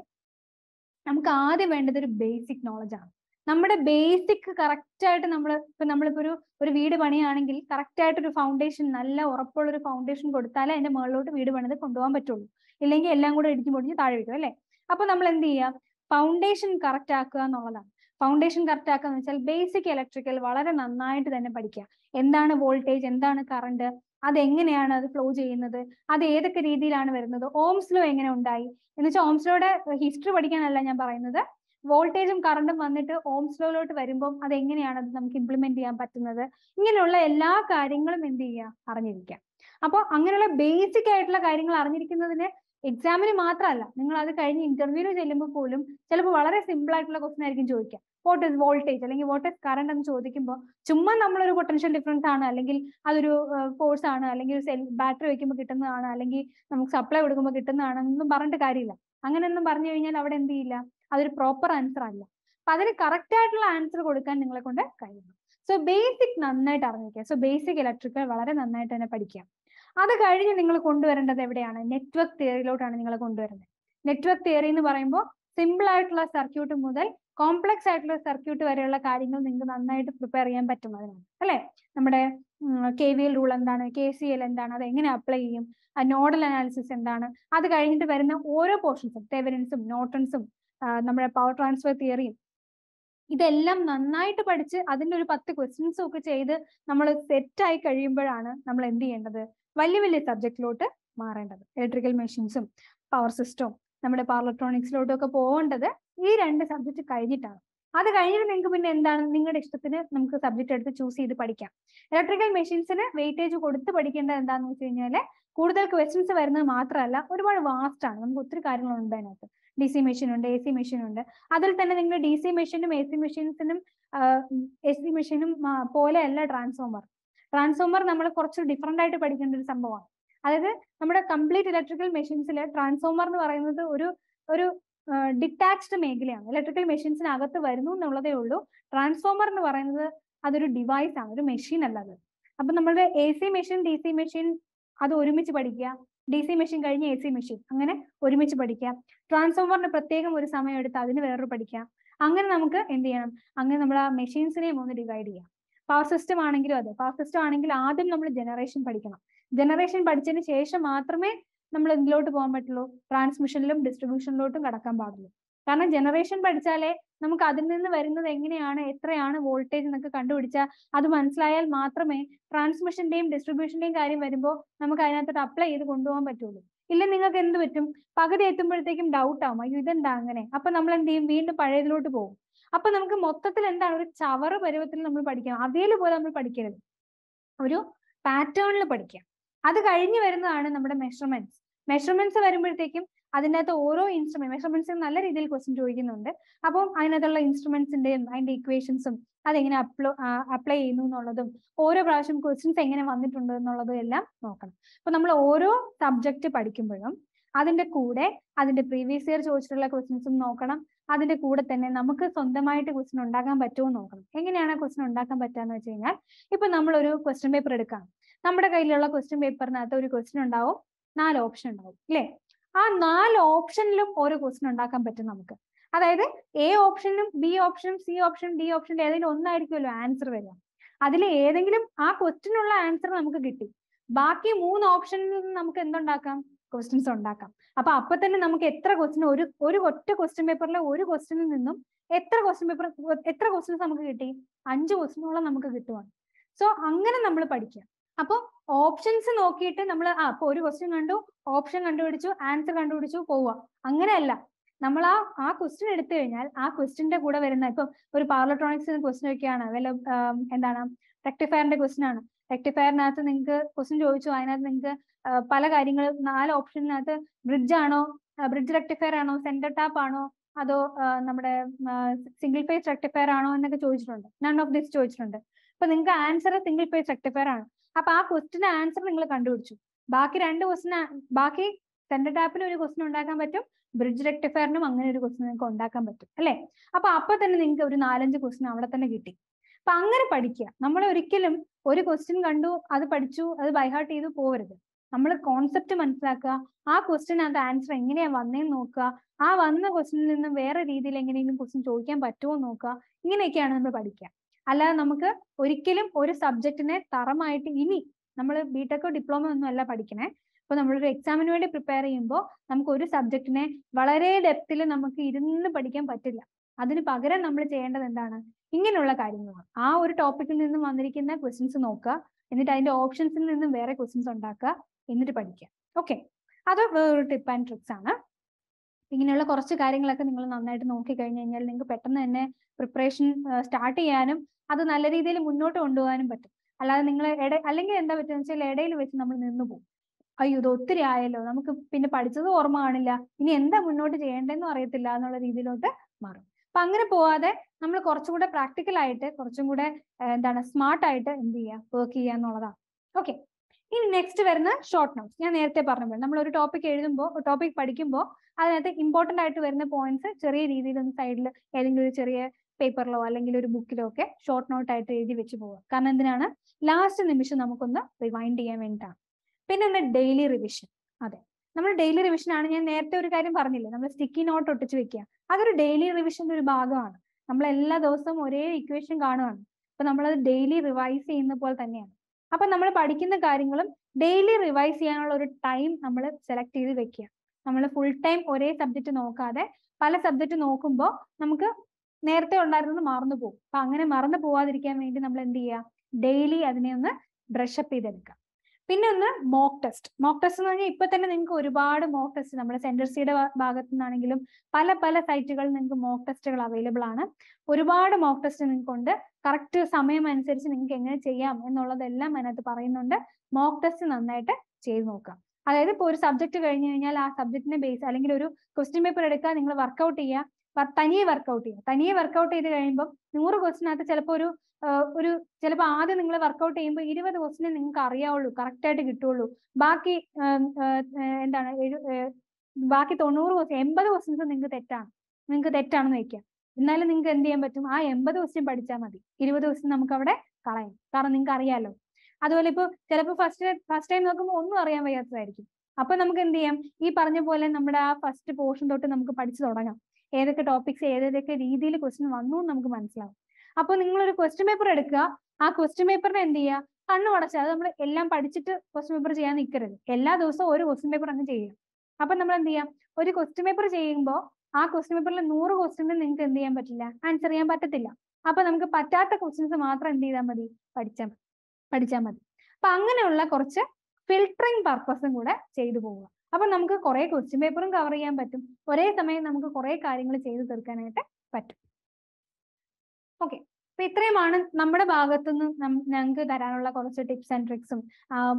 നമുക്ക് ആദ്യം വേണ്ടത് ഒരു ബേസിക് നോളജാണ്. നമ്മുടെ ബേസിക് കറക്റ്റായിട്ട് നമ്മൾ ഇപ്പൊ നമ്മളിപ്പോ ഒരു ഒരു വീട് പണിയാണെങ്കിൽ കറക്റ്റായിട്ടൊരു ഫൗണ്ടേഷൻ, നല്ല ഉറപ്പുള്ളൊരു ഫൗണ്ടേഷൻ കൊടുത്താലേ അതിന്റെ മുകളിലോട്ട് വീട് പണിത് കൊണ്ടുപോകാൻ പറ്റുള്ളൂ. ഇല്ലെങ്കിൽ എല്ലാം കൂടെ ഇടിഞ്ഞു പൊടിഞ്ഞ് താഴെ വയ്ക്കും അല്ലെ. അപ്പൊ നമ്മൾ എന്ത് ചെയ്യാം? ഫൗണ്ടേഷൻ കറക്റ്റ് ആക്കുക എന്നുള്ളതാണ്. ഫൗണ്ടേഷൻ കറക്റ്റ് ആക്കുക എന്ന് വെച്ചാൽ ബേസിക് ഇലക്ട്രിക്കൽ വളരെ നന്നായിട്ട് തന്നെ പഠിക്കുക. എന്താണ് വോൾട്ടേജ്, എന്താണ് കറണ്ട്, അതെങ്ങനെയാണ് അത് ഫ്ലോ ചെയ്യുന്നത്, അത് ഏതൊക്കെ രീതിയിലാണ് വരുന്നത്, ഓംസ് ലോ എങ്ങനെ ഉണ്ടായി എന്ന് വെച്ചാൽ ഓംസ് ലോയുടെ ഹിസ്റ്ററി പഠിക്കാനല്ല ഞാൻ പറയുന്നത്. വോൾട്ടേജും കറണ്ടും വന്നിട്ട് ഓംസ് ലോയിലോട്ട് വരുമ്പോൾ അത് എങ്ങനെയാണ് അത് നമുക്ക് ഇംപ്ലിമെന്റ് ചെയ്യാൻ പറ്റുന്നത്, ഇങ്ങനെയുള്ള എല്ലാ കാര്യങ്ങളും എന്ത് ചെയ്യുക, അറിഞ്ഞിരിക്കാം. അപ്പോൾ അങ്ങനെയുള്ള ബേസിക് ആയിട്ടുള്ള കാര്യങ്ങൾ അറിഞ്ഞിരിക്കുന്നതിന് എക്സാമിന് മാത്രമല്ല, നിങ്ങൾ അത് കഴിഞ്ഞ് ഇന്റർവ്യൂവിന് ചെല്ലുമ്പോൾ പോലും ചിലപ്പോൾ വളരെ സിമ്പിൾ ആയിട്ടുള്ള ക്വസ്റ്റൻ ആയിരിക്കും ചോദിക്കുക. വാട്ട് ഇസ് വോൾട്ടേജ് അല്ലെങ്കിൽ വാട്ട് ഇസ് കറണ്ട് എന്ന് ചോദിക്കുമ്പോൾ ചുമ്മാ നമ്മളൊരു പൊട്ടൻഷ്യൽ ഡിഫറൻസ് ആണ്, അല്ലെങ്കിൽ അതൊരു ഫോഴ്സ് ആണ്, അല്ലെങ്കിൽ ഒരു സെൽ ബാറ്ററി വയ്ക്കുമ്പോൾ കിട്ടുന്നതാണ്, അല്ലെങ്കിൽ നമുക്ക് സപ്ലൈ കൊടുക്കുമ്പോൾ കിട്ടുന്നതാണ് എന്നൊന്നും പറഞ്ഞിട്ട് കാര്യമില്ല. അങ്ങനെയൊന്നും പറഞ്ഞു കഴിഞ്ഞാൽ അവിടെ എന്ത് ചെയ്യില്ല, അതൊരു പ്രോപ്പർ ആൻസർ അല്ല. അപ്പൊ അതിന് കറക്റ്റ് ആയിട്ടുള്ള ആൻസർ കൊടുക്കാൻ നിങ്ങളെ കൊണ്ട് കഴിയണം. സോ ബേസിക് നന്നായിട്ട് അറിഞ്ഞിരിക്കുക. സോ ബേസിക് ഇലക്ട്രിക്കൽ വളരെ നന്നായിട്ട് തന്നെ പഠിക്കാം. അത് കഴിഞ്ഞ് നിങ്ങൾ കൊണ്ടുവരേണ്ടത് എവിടെയാണ്, നെറ്റ്വർക്ക് തിയറിയിലോട്ടാണ് നിങ്ങൾ കൊണ്ടുവരുന്നത്. നെറ്റ്വർക്ക് തിയറി എന്ന് പറയുമ്പോൾ സിമ്പിൾ ആയിട്ടുള്ള സർക്യൂട്ട് മുതൽ കോംപ്ലക്സ് ആയിട്ടുള്ള സർക്യൂട്ട് വരെയുള്ള കാര്യങ്ങൾ നിങ്ങൾക്ക് നന്നായിട്ട് പ്രിപ്പയർ ചെയ്യാൻ പറ്റും അതിനാണ്, അല്ലെ. നമ്മുടെ കെ വി എൽ റൂൾ എന്താണ്, കെ സി എൽ എന്താണ്, അത് എങ്ങനെ അപ്ലൈ ചെയ്യും, നോഡൽ അനാലിസിസ് എന്താണ്, അത് കഴിഞ്ഞിട്ട് വരുന്ന ഓരോ പോർഷൻസും തെവനിൻസും നോർട്ടൺസും നമ്മുടെ പവർ ട്രാൻസ്ഫർ തിയറിയും ഇതെല്ലാം നന്നായിട്ട് പഠിച്ച് അതിൻ്റെ ഒരു പത്ത് ക്വസ്റ്റ്യൻസും ഒക്കെ ചെയ്ത് നമ്മൾ സെറ്റായി കഴിയുമ്പോഴാണ് നമ്മൾ എന്ത് ചെയ്യേണ്ടത്, വലിയ വലിയ സബ്ജക്റ്റിലോട്ട് മാറേണ്ടത്. ഇലക്ട്രിക്കൽ മെഷീൻസും പവർ സിസ്റ്റവും നമ്മുടെ പവർ ഇലക്ട്രോണിക്സിലോട്ടും ഒക്കെ പോകേണ്ടത് ഈ രണ്ട് സബ്ജക്റ്റ് കഴിഞ്ഞിട്ടാണ്. അത് കഴിഞ്ഞിട്ട് നിങ്ങൾക്ക് പിന്നെ എന്താണ്, നിങ്ങളുടെ ഇഷ്ടത്തിന് നമുക്ക് സബ്ജക്റ്റ് എടുത്ത് ചൂസ് ചെയ്ത് പഠിക്കാം. ഇലക്ട്രിക്കൽ മെഷീൻസിന് വെയിറ്റേജ് കൊടുത്ത് പഠിക്കേണ്ടത് എന്താണെന്ന് വെച്ച് കഴിഞ്ഞാൽ കൂടുതൽ ക്വസ്റ്റ്യൻസ് വരുന്നത് മാത്രമല്ല, ഒരുപാട് വാസ്റ്റാണ്, നമുക്ക് ഒത്തിരി കാര്യങ്ങളുണ്ട് അതിനകത്ത്. ഡി സി മെഷീൻ ഉണ്ട്, എ സി മെഷീൻ ഉണ്ട്. അതിൽ തന്നെ നിങ്ങൾ ഡി സി മെഷീനും എ സി മെഷീൻസിനും എ സി മെഷീനും പോലെയല്ല ട്രാൻസ്ഫോമർ. ട്രാൻസ്ഫോമർ നമ്മൾ കുറച്ച് ഡിഫറെൻ്റ് ആയിട്ട് പഠിക്കേണ്ട ഒരു സംഭവമാണ്. അതായത് നമ്മുടെ കംപ്ലീറ്റ് ഇലക്ട്രിക്കൽ മെഷീൻസിൽ ട്രാൻസ്ഫോമർ എന്ന് പറയുന്നത് ഒരു ഒരു ഡിറ്റാച്ച്ഡ് മേഖലയാണ്. ഇലക്ട്രിക്കൽ മെഷീൻസിനകത്ത് വരുന്നു എന്നുള്ളതേ ഉള്ളൂ. ട്രാൻസ്ഫോമർ എന്ന് പറയുന്നത് അതൊരു ഡിവൈസ് ആണ്, ഒരു മെഷീൻ അല്ല അത്. അപ്പൊ നമ്മളുടെ A C machine, D C machine അത് ഒരുമിച്ച് പഠിക്കുക. ഡി സി മെഷീൻ കഴിഞ്ഞ് എ സി മെഷീൻ, അങ്ങനെ ഒരുമിച്ച് പഠിക്കാം. ട്രാൻസ്ഫോമറിന് പ്രത്യേകം ഒരു സമയം എടുത്ത് അതിന് വേറൊരു പഠിക്കാം. അങ്ങനെ നമുക്ക് എന്ത് ചെയ്യണം, അങ്ങനെ നമ്മൾ ആ മെഷീൻസിനെയും ഒന്ന് ഡിവൈഡ് ചെയ്യാം. പവർ സിസ്റ്റം ആണെങ്കിലും അതെ, പവർ സിസ്റ്റം ആണെങ്കിൽ ആദ്യം നമ്മൾ ജനറേഷൻ പഠിക്കണം. ജനറേഷൻ പഠിച്ചതിന് ശേഷം മാത്രമേ നമ്മൾ ഇതിലോട്ട് പോകാൻ പറ്റുള്ളൂ, ട്രാൻസ്മിഷനിലും ഡിസ്ട്രിബ്യൂഷനിലോട്ടും കടക്കാൻ പാടുള്ളൂ. കാരണം ജനറേഷൻ പഠിച്ചാലേ നമുക്ക് അതിൽ നിന്ന് വരുന്നത് എങ്ങനെയാണ്, എത്രയാണ് വോൾട്ടേജ് എന്നൊക്കെ കണ്ടുപിടിച്ചാൽ അത് മനസ്സിലായാൽ മാത്രമേ ട്രാൻസ്മിഷന്റെയും ഡിസ്ട്രിബ്യൂഷന്റെയും കാര്യം വരുമ്പോൾ നമുക്ക് അതിനകത്തോട്ട് അപ്ലൈ ചെയ്ത് കൊണ്ടുപോകാൻ പറ്റുള്ളൂ. ഇല്ല നിങ്ങൾക്ക് എന്ത് പറ്റും, പകുതി എത്തുമ്പോഴത്തേക്കും ഡൗട്ട് ആവും, അയ്യോ ഇതെന്താ അങ്ങനെ. അപ്പൊ നമ്മൾ എന്ത് ചെയ്യും, വീണ്ടും പഴയതിലോട്ട് പോകും. അപ്പൊ നമുക്ക് മൊത്തത്തിൽ എന്താണ്, ഒരു ചവറ് പരുവത്തിൽ നമ്മൾ പഠിക്കാം. അതേപോലെ നമ്മൾ പഠിക്കരുത്, ഒരു പാറ്റേണിൽ പഠിക്കാം. അത് കഴിഞ്ഞ് വരുന്നതാണ് നമ്മുടെ മെഷർമെന്റ്സ്. മെഷർമെന്റ്സ് വരുമ്പോഴത്തേക്കും അതിൻ്റെ അകത്ത് ഓരോ ഇൻസ്ട്രുമെന്റ്, മെഷർമെന്റ്സിന് നല്ല രീതിയിൽ ക്വസ്റ്റ്യൻ ചോദിക്കുന്നുണ്ട്. അപ്പം അതിനകത്തുള്ള ഇൻസ്ട്രുമെന്റ്സിന്റെയും അതിന്റെ ഇക്വേഷൻസും അതെങ്ങനെ അപ്ലോ അപ്ലൈ ചെയ്യുന്നു എന്നുള്ളതും ഓരോ പ്രാവശ്യം ക്വസ്റ്റ്യൻസ് എങ്ങനെ വന്നിട്ടുണ്ട് എന്നുള്ളതും എല്ലാം നോക്കണം. അപ്പൊ നമ്മൾ ഓരോ സബ്ജക്റ്റ് പഠിക്കുമ്പോഴും അതിന്റെ കൂടെ അതിന്റെ പ്രീവിയസ് ഇയർ ചോദിച്ചിട്ടുള്ള ക്വസ്റ്റ്യൻസും നോക്കണം. അതിന്റെ കൂടെ തന്നെ നമുക്ക് സ്വന്തമായിട്ട് ക്വസ്റ്റ്യൻ ഉണ്ടാക്കാൻ പറ്റുമോ നോക്കണം. എങ്ങനെയാണ് ക്വസ്റ്റ്യൻ ഉണ്ടാക്കാൻ പറ്റുകയെന്ന് വെച്ച് കഴിഞ്ഞാൽ, ഇപ്പൊ നമ്മളൊരു ക്വസ്റ്റ്യൻ പേപ്പർ എടുക്കാം. നമ്മുടെ കയ്യിലുള്ള ക്വസ്റ്റ്യൻ പേപ്പറിനകത്ത് ഒരു ക്വസ്റ്റ്യൻ ഉണ്ടാവും, നാല് ഓപ്ഷൻ ഉണ്ടാവും അല്ലേ. ആ നാല് ഓപ്ഷനിലും ഓരോ ക്വസ്റ്റ്യൻ ഉണ്ടാക്കാൻ പറ്റും നമുക്ക്. അതായത് എ ഓപ്ഷനും ബി ഓപ്ഷനും സി ഓപ്ഷനും ഡി ഓപ്ഷനിലും ഏതെങ്കിലും ഒന്നായിരിക്കുമല്ലോ ആൻസർ വരിക. അതിൽ ഏതെങ്കിലും ആ ക്വസ്റ്റ്യനുള്ള ആൻസർ നമുക്ക് കിട്ടി, ബാക്കി മൂന്ന് ഓപ്ഷനിൽ നിന്ന് നമുക്ക് എന്തുണ്ടാക്കാം, ക്വസ്റ്റ്യൻസ് ഉണ്ടാക്കാം. അപ്പൊ അപ്പൊ തന്നെ നമുക്ക് എത്ര ക്വസ്റ്റ്യൻ, ഒരു ഒരു ഒറ്റ ക്വസ്റ്റ്യൻ പേപ്പറിലെ ഒരു ക്വസ്റ്റ്യനിൽ നിന്നും എത്ര ക്വസ്റ്റ്യൻ പേപ്പർ എത്ര ക്വസ്റ്റ്യൻസ് നമുക്ക് കിട്ടി, അഞ്ച് ക്വസ്റ്റ്യനോളം നമുക്ക് കിട്ടുവാണ്. സോ അങ്ങനെ നമ്മൾ പഠിക്കുക. അപ്പൊ ഓപ്ഷൻസ് നോക്കിയിട്ട് നമ്മൾ ആ ഇപ്പൊ ഒരു ക്വസ്റ്റ്യൻ കണ്ടു, ഓപ്ഷൻ കണ്ടുപിടിച്ചു, ആൻസർ കണ്ടുപിടിച്ചു പോവുക, അങ്ങനെയല്ല. നമ്മൾ ആ ആ ക്വസ്റ്റ്യൻ എടുത്തു കഴിഞ്ഞാൽ ആ ക്വസ്റ്റ്യന്റെ കൂടെ വരുന്ന, ഇപ്പം ഒരു പവർ ഇലക്ട്രോണിക്സ് ക്വസ്റ്റ്യൻ ഒക്കെയാണ്, വല്ല എന്താണ് റെക്ടിഫയറിന്റെ ക്വസ്റ്റ്യൻ ആണ്. റെക്ടിഫയറിനകത്ത് നിങ്ങൾക്ക് ക്വസ്റ്റ്യൻ ചോദിച്ചു, അതിനകത്ത് നിങ്ങൾക്ക് പല കാര്യങ്ങളും നാല് ഓപ്ഷനകത്ത് ബ്രിഡ്ജ് ആണോ, ബ്രിഡ്ജ് റെക്ടിഫയർ ആണോ, സെന്റർ ടാപ്പ് ആണോ, അതോ നമ്മുടെ സിംഗിൾ ഫേസ് റെക്ടിഫയർ ആണോ എന്നൊക്കെ ചോദിച്ചിട്ടുണ്ട്. നൺ ഓഫ് ദിസ് ചോദിച്ചിട്ടുണ്ട്. അപ്പൊ നിങ്ങൾക്ക് ആൻസർ സിംഗിൾ ഫേസ് റെക്ടിഫയർ ആണ്. അപ്പൊ ആ ക്വസ്റ്റിന് ആൻസർ നിങ്ങൾ കണ്ടുപിടിച്ചു. ബാക്കി രണ്ട് ക്വസ്റ്റിന്, ബാക്കി സെന്റർ ടാപ്പിന് ഒരു ക്വസ്റ്റ്യൻ ഉണ്ടാക്കാൻ പറ്റും, ബ്രിഡ്ജ് റെക്ടിഫയറിനും അങ്ങനെ ഒരു ക്വസ്റ്റ്യൻ നിങ്ങൾക്ക് ഉണ്ടാക്കാൻ പറ്റും അല്ലെ. അപ്പൊ അപ്പൊ തന്നെ നിങ്ങൾക്ക് ഒരു നാലഞ്ച് ക്വസ്റ്റ്യൻ അവിടെ തന്നെ കിട്ടി. അപ്പൊ അങ്ങനെ പഠിക്കുക. നമ്മൾ ഒരിക്കലും ഒരു ക്വസ്റ്റ്യൻ കണ്ടു, അത് പഠിച്ചു, അത് ബൈഹാർട്ട് ചെയ്ത് പോവരുത്. നമ്മൾ കോൺസെപ്റ്റ് മനസ്സിലാക്കുക, ആ ക്വസ്റ്റ്യൻ അത് ആൻസർ എങ്ങനെയാ വന്നേന്ന് നോക്കുക, ആ വന്ന ക്വസ്റ്റ്യനിൽ നിന്നും വേറെ രീതിയിൽ എങ്ങനെയെങ്കിലും ക്വസ്റ്റ്യൻ ചോദിക്കാൻ പറ്റുമോ നോക്കുക. ഇങ്ങനെയൊക്കെയാണ് നമ്മൾ പഠിക്കുക. അല്ലാതെ നമുക്ക് ഒരിക്കലും ഒരു സബ്ജക്റ്റിനെ തറമായിട്ട്, ഇനി നമ്മൾ ബിടെക്കോ ഡിപ്ലോമ ഒന്നും അല്ല പഠിക്കണേ. ഇപ്പൊ നമ്മളൊരു എക്സാമിന് വേണ്ടി പ്രിപ്പയർ ചെയ്യുമ്പോൾ നമുക്ക് ഒരു സബ്ജക്റ്റിനെ വളരെ ഡെപ്തിൽ നമുക്ക് ഇരുന്ന് പഠിക്കാൻ പറ്റില്ല. അതിന് പകരം നമ്മൾ ചെയ്യേണ്ടത് എന്താണ്, ഇങ്ങനെയുള്ള കാര്യങ്ങളാണ്. ആ ഒരു ടോപ്പിക്കിൽ നിന്നും വന്നിരിക്കുന്ന ക്വസ്റ്റ്യൻസ് നോക്കുക, എന്നിട്ട് അതിന്റെ ഓപ്ഷൻസിൽ നിന്നും വേറെ ക്വസ്റ്റ്യൻസ് ഉണ്ടാക്കുക, എന്നിട്ട് പഠിക്കുക. ഓക്കെ, അത് വേറൊരു ടിപ്പ് ആൻഡ് ട്രിക്സ് ആണ്. ഇങ്ങനെയുള്ള കുറച്ച് കാര്യങ്ങളൊക്കെ നിങ്ങൾ നന്നായിട്ട് നോക്കി കഴിഞ്ഞു കഴിഞ്ഞാൽ നിങ്ങൾക്ക് പെട്ടെന്ന് തന്നെ പ്രിപ്പറേഷൻ സ്റ്റാർട്ട് ചെയ്യാനും അത് നല്ല രീതിയിൽ മുന്നോട്ട് കൊണ്ടുപോകാനും പറ്റും. അല്ലാതെ നിങ്ങൾ അല്ലെങ്കിൽ എന്താ പറ്റുന്ന വെച്ചാൽ ഇടയിൽ വെച്ച് നമ്മൾ നിന്നു പോകും. അയ്യോ ഇത് ഒത്തിരി ആയല്ലോ, നമുക്ക് പിന്നെ പഠിച്ചത് ഓർമ്മ കാണില്ല, ഇനി എന്താ മുന്നോട്ട് ചെയ്യേണ്ടതെന്നും അറിയത്തില്ല എന്നുള്ള രീതിയിലോട്ട് മാറും. അപ്പൊ അങ്ങനെ പോവാതെ നമ്മൾ കുറച്ചും കൂടെ പ്രാക്ടിക്കൽ ആയിട്ട് കുറച്ചും കൂടെ എന്താണ് സ്മാർട്ടായിട്ട് എന്ത് ചെയ്യുക, വർക്ക് ചെയ്യുക എന്നുള്ളതാണ്. ഓക്കെ, ഇനി നെക്സ്റ്റ് വരുന്ന ഷോർട്ട് നോട്ട്സ്. ഞാൻ നേരത്തെ പറഞ്ഞപ്പോൾ നമ്മൾ ഒരു ടോപ്പിക് എഴുതുമ്പോൾ, ടോപ്പിക് പഠിക്കുമ്പോൾ അതിനകത്ത് ഇമ്പോർട്ടൻ്റ് ആയിട്ട് വരുന്ന പോയിന്റ്സ് ചെറിയ രീതിയിൽ ഒന്ന് സൈഡിൽ ഏതെങ്കിലും ഒരു ചെറിയ പേപ്പറിലോ അല്ലെങ്കിൽ ഒരു ബുക്കിലോ ഒക്കെ ഷോർട്ട് നോട്ട് ആയിട്ട് എഴുതി വെച്ച് പോവുക. കാരണം എന്തിനാണ്, ലാസ്റ്റ് നിമിഷം നമുക്കൊന്ന് റിവൈൻഡ് ചെയ്യാൻ വേണ്ടിയിട്ടാണ്. പിന്നെ ഒന്ന് ഡെയിലി റിവിഷൻ. അതെ, നമ്മൾ ഡെയിലി റിവിഷൻ ആണ്. ഞാൻ നേരത്തെ ഒരു കാര്യം പറഞ്ഞില്ലേ, നമ്മൾ സ്റ്റിക്കി നോട്ട് ഒട്ടിച്ച് വെക്കുക, അതൊരു ഡെയിലി റിവിഷൻ്റെ ഒരു ഭാഗമാണ്. നമ്മൾ എല്ലാ ദിവസവും ഒരേ ഇക്വേഷൻ കാണുകയാണ്, അപ്പൊ നമ്മളത് ഡെയിലി റിവൈസ് ചെയ്യുന്ന പോലെ തന്നെയാണ്. അപ്പൊ നമ്മൾ പഠിക്കുന്ന കാര്യങ്ങളും ഡെയിലി റിവൈസ് ചെയ്യാനുള്ള ഒരു ടൈം നമ്മൾ സെലക്ട് ചെയ്ത് വെക്കുക. നമ്മൾ ഫുൾ ടൈം ഒരേ സബ്ജക്റ്റ് നോക്കാതെ പല സബ്ജക്റ്റ് നോക്കുമ്പോൾ നമുക്ക് നേരത്തെ ഉണ്ടായിരുന്നത് മറന്നു പോകും. അപ്പൊ അങ്ങനെ മറന്നു പോവാതിരിക്കാൻ വേണ്ടി നമ്മൾ എന്ത് ചെയ്യുക, ഡെയിലി അതിനെ ഒന്ന് ബ്രഷപ്പ് ചെയ്തെടുക്കുക. പിന്നെ ഒന്ന് മോക്ക് ടെസ്റ്റ്. മോക്ക് ടെസ്റ്റ് എന്ന് പറഞ്ഞാൽ ഇപ്പൊ തന്നെ നിങ്ങൾക്ക് ഒരുപാട് മോക്ക് ടെസ്റ്റ് നമ്മുടെ സെൻറ്റർ സിയുടെ ഭാഗത്തു നിന്നാണെങ്കിലും പല പല സൈറ്റുകളിൽ നിങ്ങൾക്ക് മോക്ക് ടെസ്റ്റുകൾ അവൈലബിൾ ആണ്. ഒരുപാട് മോക്ക് ടെസ്റ്റ് നിങ്ങൾക്കുണ്ട്. കറക്റ്റ് സമയം അനുസരിച്ച് നിങ്ങൾക്ക് എങ്ങനെ ചെയ്യാം എന്നുള്ളതെല്ലാം അതിനകത്ത് പറയുന്നുണ്ട്. മോക്ക് ടെസ്റ്റ് നന്നായിട്ട് ചെയ്ത് നോക്കാം. അതായത് ഇപ്പോൾ ഒരു സബ്ജക്ട് കഴിഞ്ഞു കഴിഞ്ഞാൽ ആ സബ്ജക്റ്റിനെ ബേസ് അല്ലെങ്കിൽ ഒരു ക്വസ്റ്റ്യൻ പേപ്പർ എടുക്കുക, നിങ്ങൾ വർക്കൗട്ട് ചെയ്യുക, തനിയെ വർക്കൗട്ട് ചെയ്യുക. തനിയെ വർക്കൗട്ട് ചെയ്ത് കഴിയുമ്പോൾ നൂറ് ക്വസ്റ്റിനകത്ത് ചിലപ്പോൾ ഒരു ഒരു ചിലപ്പോൾ ആദ്യം നിങ്ങൾ വർക്കൗട്ട് ചെയ്യുമ്പോൾ ഇരുപത് ക്വസ്റ്റിനെ നിങ്ങൾക്ക് അറിയാവുള്ളൂ, കറക്റ്റായിട്ട് കിട്ടുള്ളൂ. ബാക്കി എന്താണ് ബാക്കി തൊണ്ണൂറ് ക്വസ്റ്റ്യൻ എൺപത് ക്വസ്റ്റ്യൻസ് നിങ്ങൾക്ക് തെറ്റാണ്, നിങ്ങൾക്ക് തെറ്റാണെന്ന് വയ്ക്കുക. എന്നാലും നിങ്ങൾക്ക് എന്ത് ചെയ്യാൻ പറ്റും, ആ എൺപത് ക്വസ്റ്റ്യൻ പഠിച്ചാൽ മതി, ഇരുപത് ക്വസ്റ്റ്യൻ നമുക്ക് അവിടെ കളയാം, കാരണം നിങ്ങൾക്ക് അറിയാമല്ലോ. അതുപോലെ ഇപ്പോൾ ചിലപ്പോൾ ഫസ്റ്റ് ഫസ്റ്റ് ടൈം നോക്കുമ്പോൾ ഒന്നും അറിയാൻ വയ്യാത്തതായിരിക്കും. അപ്പൊ നമുക്ക് എന്ത് ചെയ്യാം, ഈ പറഞ്ഞ പോലെ നമ്മുടെ ആ ഫസ്റ്റ് പോർഷൻ തൊട്ട് നമുക്ക് പഠിച്ചു തുടങ്ങാം. ഏതൊക്കെ ടോപ്പിക്സ് ഏതൊക്കെ രീതിയിൽ ക്വസ്റ്റ്യൻ വന്നു നമുക്ക് മനസ്സിലാവും. അപ്പൊ നിങ്ങളൊരു ക്വസ്റ്റ്യൻ പേപ്പർ എടുക്കുക, ആ ക്വസ്റ്റ്യൻ പേപ്പറിനെ എന്ത് ചെയ്യുക, കണ്ണു അടച്ച്, അത് നമ്മൾ എല്ലാം പഠിച്ചിട്ട് ക്വസ്റ്റ്യൻ പേപ്പർ ചെയ്യാൻ നിൽക്കരുത്. എല്ലാ ദിവസവും ഒരു ക്വസ്റ്റ്യൻ പേപ്പർ അങ്ങ് ചെയ്യുക. അപ്പൊ നമ്മൾ എന്ത് ചെയ്യാം, ഒരു ക്വസ്റ്റ്യൻ പേപ്പർ ചെയ്യുമ്പോൾ ആ ക്വസ്റ്റ്യൻ പേപ്പറിൽ നൂറ് ക്വസ്റ്റ്യൻ നിങ്ങൾക്ക് എന്ത് ചെയ്യാൻ പറ്റില്ല, ആൻസർ ചെയ്യാൻ പറ്റത്തില്ല. അപ്പൊ നമുക്ക് പറ്റാത്ത ക്വസ്റ്റ്യൻസ് മാത്രം എന്ത് ചെയ്താൽ മതി, പഠിച്ചാൽ മതി പഠിച്ചാൽ മതി അപ്പൊ അങ്ങനെയുള്ള കുറച്ച് ഫിൽട്ടറിങ് പർപ്പസും കൂടെ ചെയ്തു പോവുക. അപ്പൊ നമുക്ക് കുറെ ക്വസ്റ്റ്യൻ പേപ്പറും കവർ ചെയ്യാൻ പറ്റും, ഒരേ സമയം നമുക്ക് കുറെ കാര്യങ്ങൾ ചെയ്തു തീർക്കാനായിട്ട് പറ്റും. ഓക്കെ, അപ്പൊ ഇത്രയുമാണ് നമ്മുടെ ഭാഗത്തുനിന്ന് ഞങ്ങൾക്ക് തരാനുള്ള കുറച്ച് ടിപ്സ് ആൻഡ് ട്രിക്സും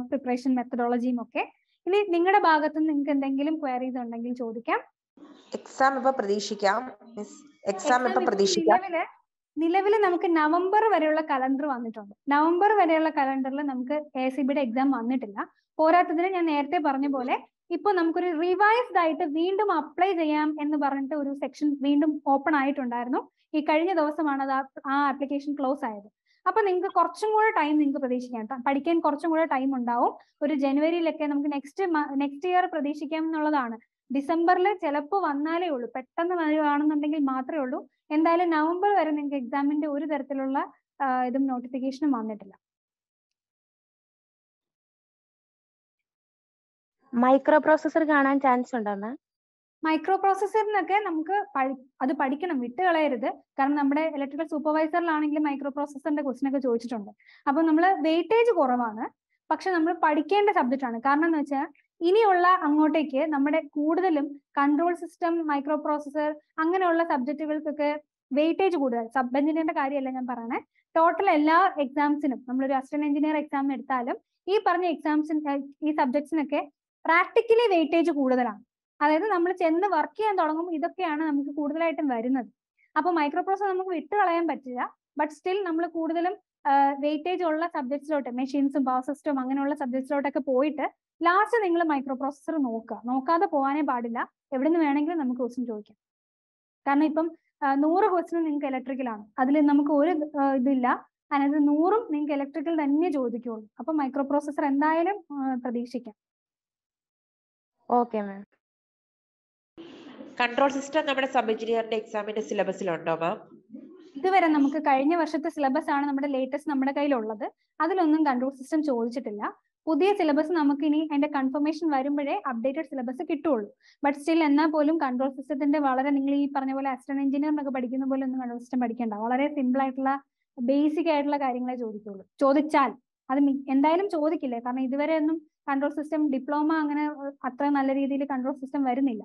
പ്രിപ്പറേഷൻ മെത്തഡോളജിയും ഒക്കെ. ഇനി നിങ്ങളുടെ ഭാഗത്തുനിന്ന് നിങ്ങൾക്ക് എന്തെങ്കിലും ക്വയറീസ് ഉണ്ടെങ്കിൽ ചോദിക്കാം. എക്സാം ഇപ്പൊ പ്രതീക്ഷിക്കാം എക്സാം ഇപ്പൊ പ്രതീക്ഷിക്കാം നിലവിൽ നമുക്ക് നവംബർ വരെയുള്ള കലണ്ടർ വന്നിട്ടുണ്ട്. നവംബർ വരെയുള്ള കലണ്ടറിൽ നമുക്ക് കെ എസ് ഇ ബിയുടെ എക്സാം വന്നിട്ടില്ല. പോരാത്തതിന് ഞാൻ നേരത്തെ പറഞ്ഞ പോലെ ഇപ്പൊ നമുക്കൊരു റിവൈസ്ഡ് ആയിട്ട് വീണ്ടും അപ്ലൈ ചെയ്യാം എന്ന് പറഞ്ഞിട്ട് ഒരു സെക്ഷൻ വീണ്ടും ഓപ്പൺ ആയിട്ടുണ്ടായിരുന്നു. ഈ കഴിഞ്ഞ ദിവസമാണ് അത് ആ ആപ്ലിക്കേഷൻ ക്ലോസ് ആയത്. അപ്പൊ നിങ്ങൾക്ക് കുറച്ചും കൂടെ ടൈം നിങ്ങൾക്ക് പ്രതീക്ഷിക്കാം, പഠിക്കാൻ കുറച്ചും കൂടെ ടൈം ഉണ്ടാവും. ഒരു ജനുവരിയിലൊക്കെ നമുക്ക് നെക്സ്റ്റ് നെക്സ്റ്റ് ഇയർ പ്രതീക്ഷിക്കാം എന്നുള്ളതാണ്. ഡിസംബറിൽ ചിലപ്പോൾ വന്നാലേ ഉള്ളൂ, പെട്ടെന്ന് വരികയാണെന്നുണ്ടെങ്കിൽ മാത്രമേ ഉള്ളൂ. എന്തായാലും നവംബർ വരെ നിങ്ങൾക്ക് എക്സാമിന്റെ ഒരു തരത്തിലുള്ള ഇതും നോട്ടിഫിക്കേഷനും വന്നിട്ടില്ല. മൈക്രോ പ്രോസസർ കാണാൻ ചാൻസ് ഉണ്ടോ? മൈക്രോ പ്രോസസറിനൊക്കെ നമുക്ക് അത് പഠിക്കണം, വിട്ട് കളയരുത്. കാരണം നമ്മുടെ ഇലക്ട്രിക്കൽ സൂപ്പർവൈസറിലാണെങ്കിലും മൈക്രോ പ്രോസസറിന്റെ ക്വസ്റ്റ്യൻ ഒക്കെ ചോദിച്ചിട്ടുണ്ട്. അപ്പൊ നമ്മള് വെയിറ്റേജ് കുറവാണ്, പക്ഷെ നമ്മൾ പഠിക്കേണ്ട സബ്ജക്റ്റ് ആണ്. കാരണം എന്ന് വെച്ചാൽ ഇനിയുള്ള അങ്ങോട്ടേക്ക് നമ്മുടെ കൂടുതലും കൺട്രോൾ സിസ്റ്റം, മൈക്രോ പ്രോസസർ അങ്ങനെയുള്ള സബ്ജക്റ്റുകൾക്കൊക്കെ വെയിറ്റേജ് കൂടുതൽ. സബ് എഞ്ചിനീയറിന്റെ കാര്യമല്ല ഞാൻ പറയണേ, ടോട്ടൽ എല്ലാ എക്സാംസിനും നമ്മളൊരു അസിസ്റ്റന്റ് എഞ്ചിനീയർ എക്സാമിന് എടുത്താലും ഈ പറഞ്ഞ എക്സാംസിന് ഈ സബ്ജക്ട്സിനൊക്കെ പ്രാക്ടിക്കലി വെയിറ്റേജ് കൂടുതലാണ്. അതായത് നമ്മൾ ചെന്ന് വർക്ക് ചെയ്യാൻ തുടങ്ങുമ്പോൾ ഇതൊക്കെയാണ് നമുക്ക് കൂടുതലായിട്ടും വരുന്നത്. അപ്പൊ മൈക്രോ പ്രോസസർ നമുക്ക് വിട്ടു കളയാൻ പറ്റില്ല, ബട്ട് സ്റ്റിൽ നമ്മൾ കൂടുതലും വെയിറ്റേജ് ഉള്ള സബ്ജക്ട്സിലോട്ട്, മെഷീൻസും പവർ സിസ്റ്റവും അങ്ങനെയുള്ള സബ്ജക്ട്സിലോട്ടൊക്കെ പോയിട്ട് ലാസ്റ്റ് നിങ്ങൾ മൈക്രോ പ്രോസസർ നോക്കുക. നോക്കാതെ പോകാനേ പാടില്ല. എവിടെ നിന്ന് വേണമെങ്കിലും നമുക്ക് ക്വസ്റ്റ്യൻ ചോദിക്കാം. കാരണം ഇപ്പം നൂറ് ക്വസ്റ്റ്യൻ നിങ്ങൾക്ക് ഇലക്ട്രിക്കലാണ്, അതിൽ നമുക്ക് ഒരു ഇതില്ല. അതിനകത്ത് നൂറും നിങ്ങൾക്ക് ഇലക്ട്രിക്കൽ തന്നെ ചോദിക്കുള്ളൂ. അപ്പൊ മൈക്രോ പ്രോസസർ എന്തായാലും പ്രതീക്ഷിക്കാം. ഓക്കെ മാം, കൺട്രോൾ സിസ്റ്റം നമ്മുടെ സബ് എഞ്ചിനീയറിന്റെ എക്സാമിന്റെ സിലബസിലുണ്ടോ മാം? ഇതുവരെ നമുക്ക് കഴിഞ്ഞ വർഷത്തെ സിലബസ് ആണ് നമ്മുടെ ലേറ്റസ്റ്റ് നമ്മുടെ കയ്യിലുള്ളത്. അതിലൊന്നും കൺട്രോൾ സിസ്റ്റം ചോദിച്ചിട്ടില്ല. പുതിയ സിലബസ് നമുക്ക് ഇനി അതിന്റെ കൺഫർമേഷൻ വരുമ്പോഴേ അപ്ഡേറ്റഡ് സിലബസ് കിട്ടുള്ളൂ. ബട്ട് സ്റ്റിൽ എന്നാൽ പോലും കൺട്രോൾ സിസ്റ്റത്തിന്റെ വളരെ, നിങ്ങൾ ഈ പറഞ്ഞ പോലെ അസിസ്റ്റന്റ് എഞ്ചിനീയറിനൊക്കെ പഠിക്കുന്ന പോലെ ഒന്നും കൺട്രോൾ സിസ്റ്റം പഠിക്കേണ്ട. വളരെ സിമ്പിൾ ആയിട്ടുള്ള ബേസിക് ആയിട്ടുള്ള കാര്യങ്ങളെ ചോദിക്കുള്ളൂ. ചോദിച്ചാൽ അത് എന്തായാലും ചോദിക്കില്ല. കാരണം ഇതുവരെ ഒന്നും കൺട്രോൾ സിസ്റ്റം ഡിപ്ലോമ അങ്ങനെ അത്ര നല്ല രീതിയിൽ കൺട്രോൾ സിസ്റ്റം വരുന്നില്ല.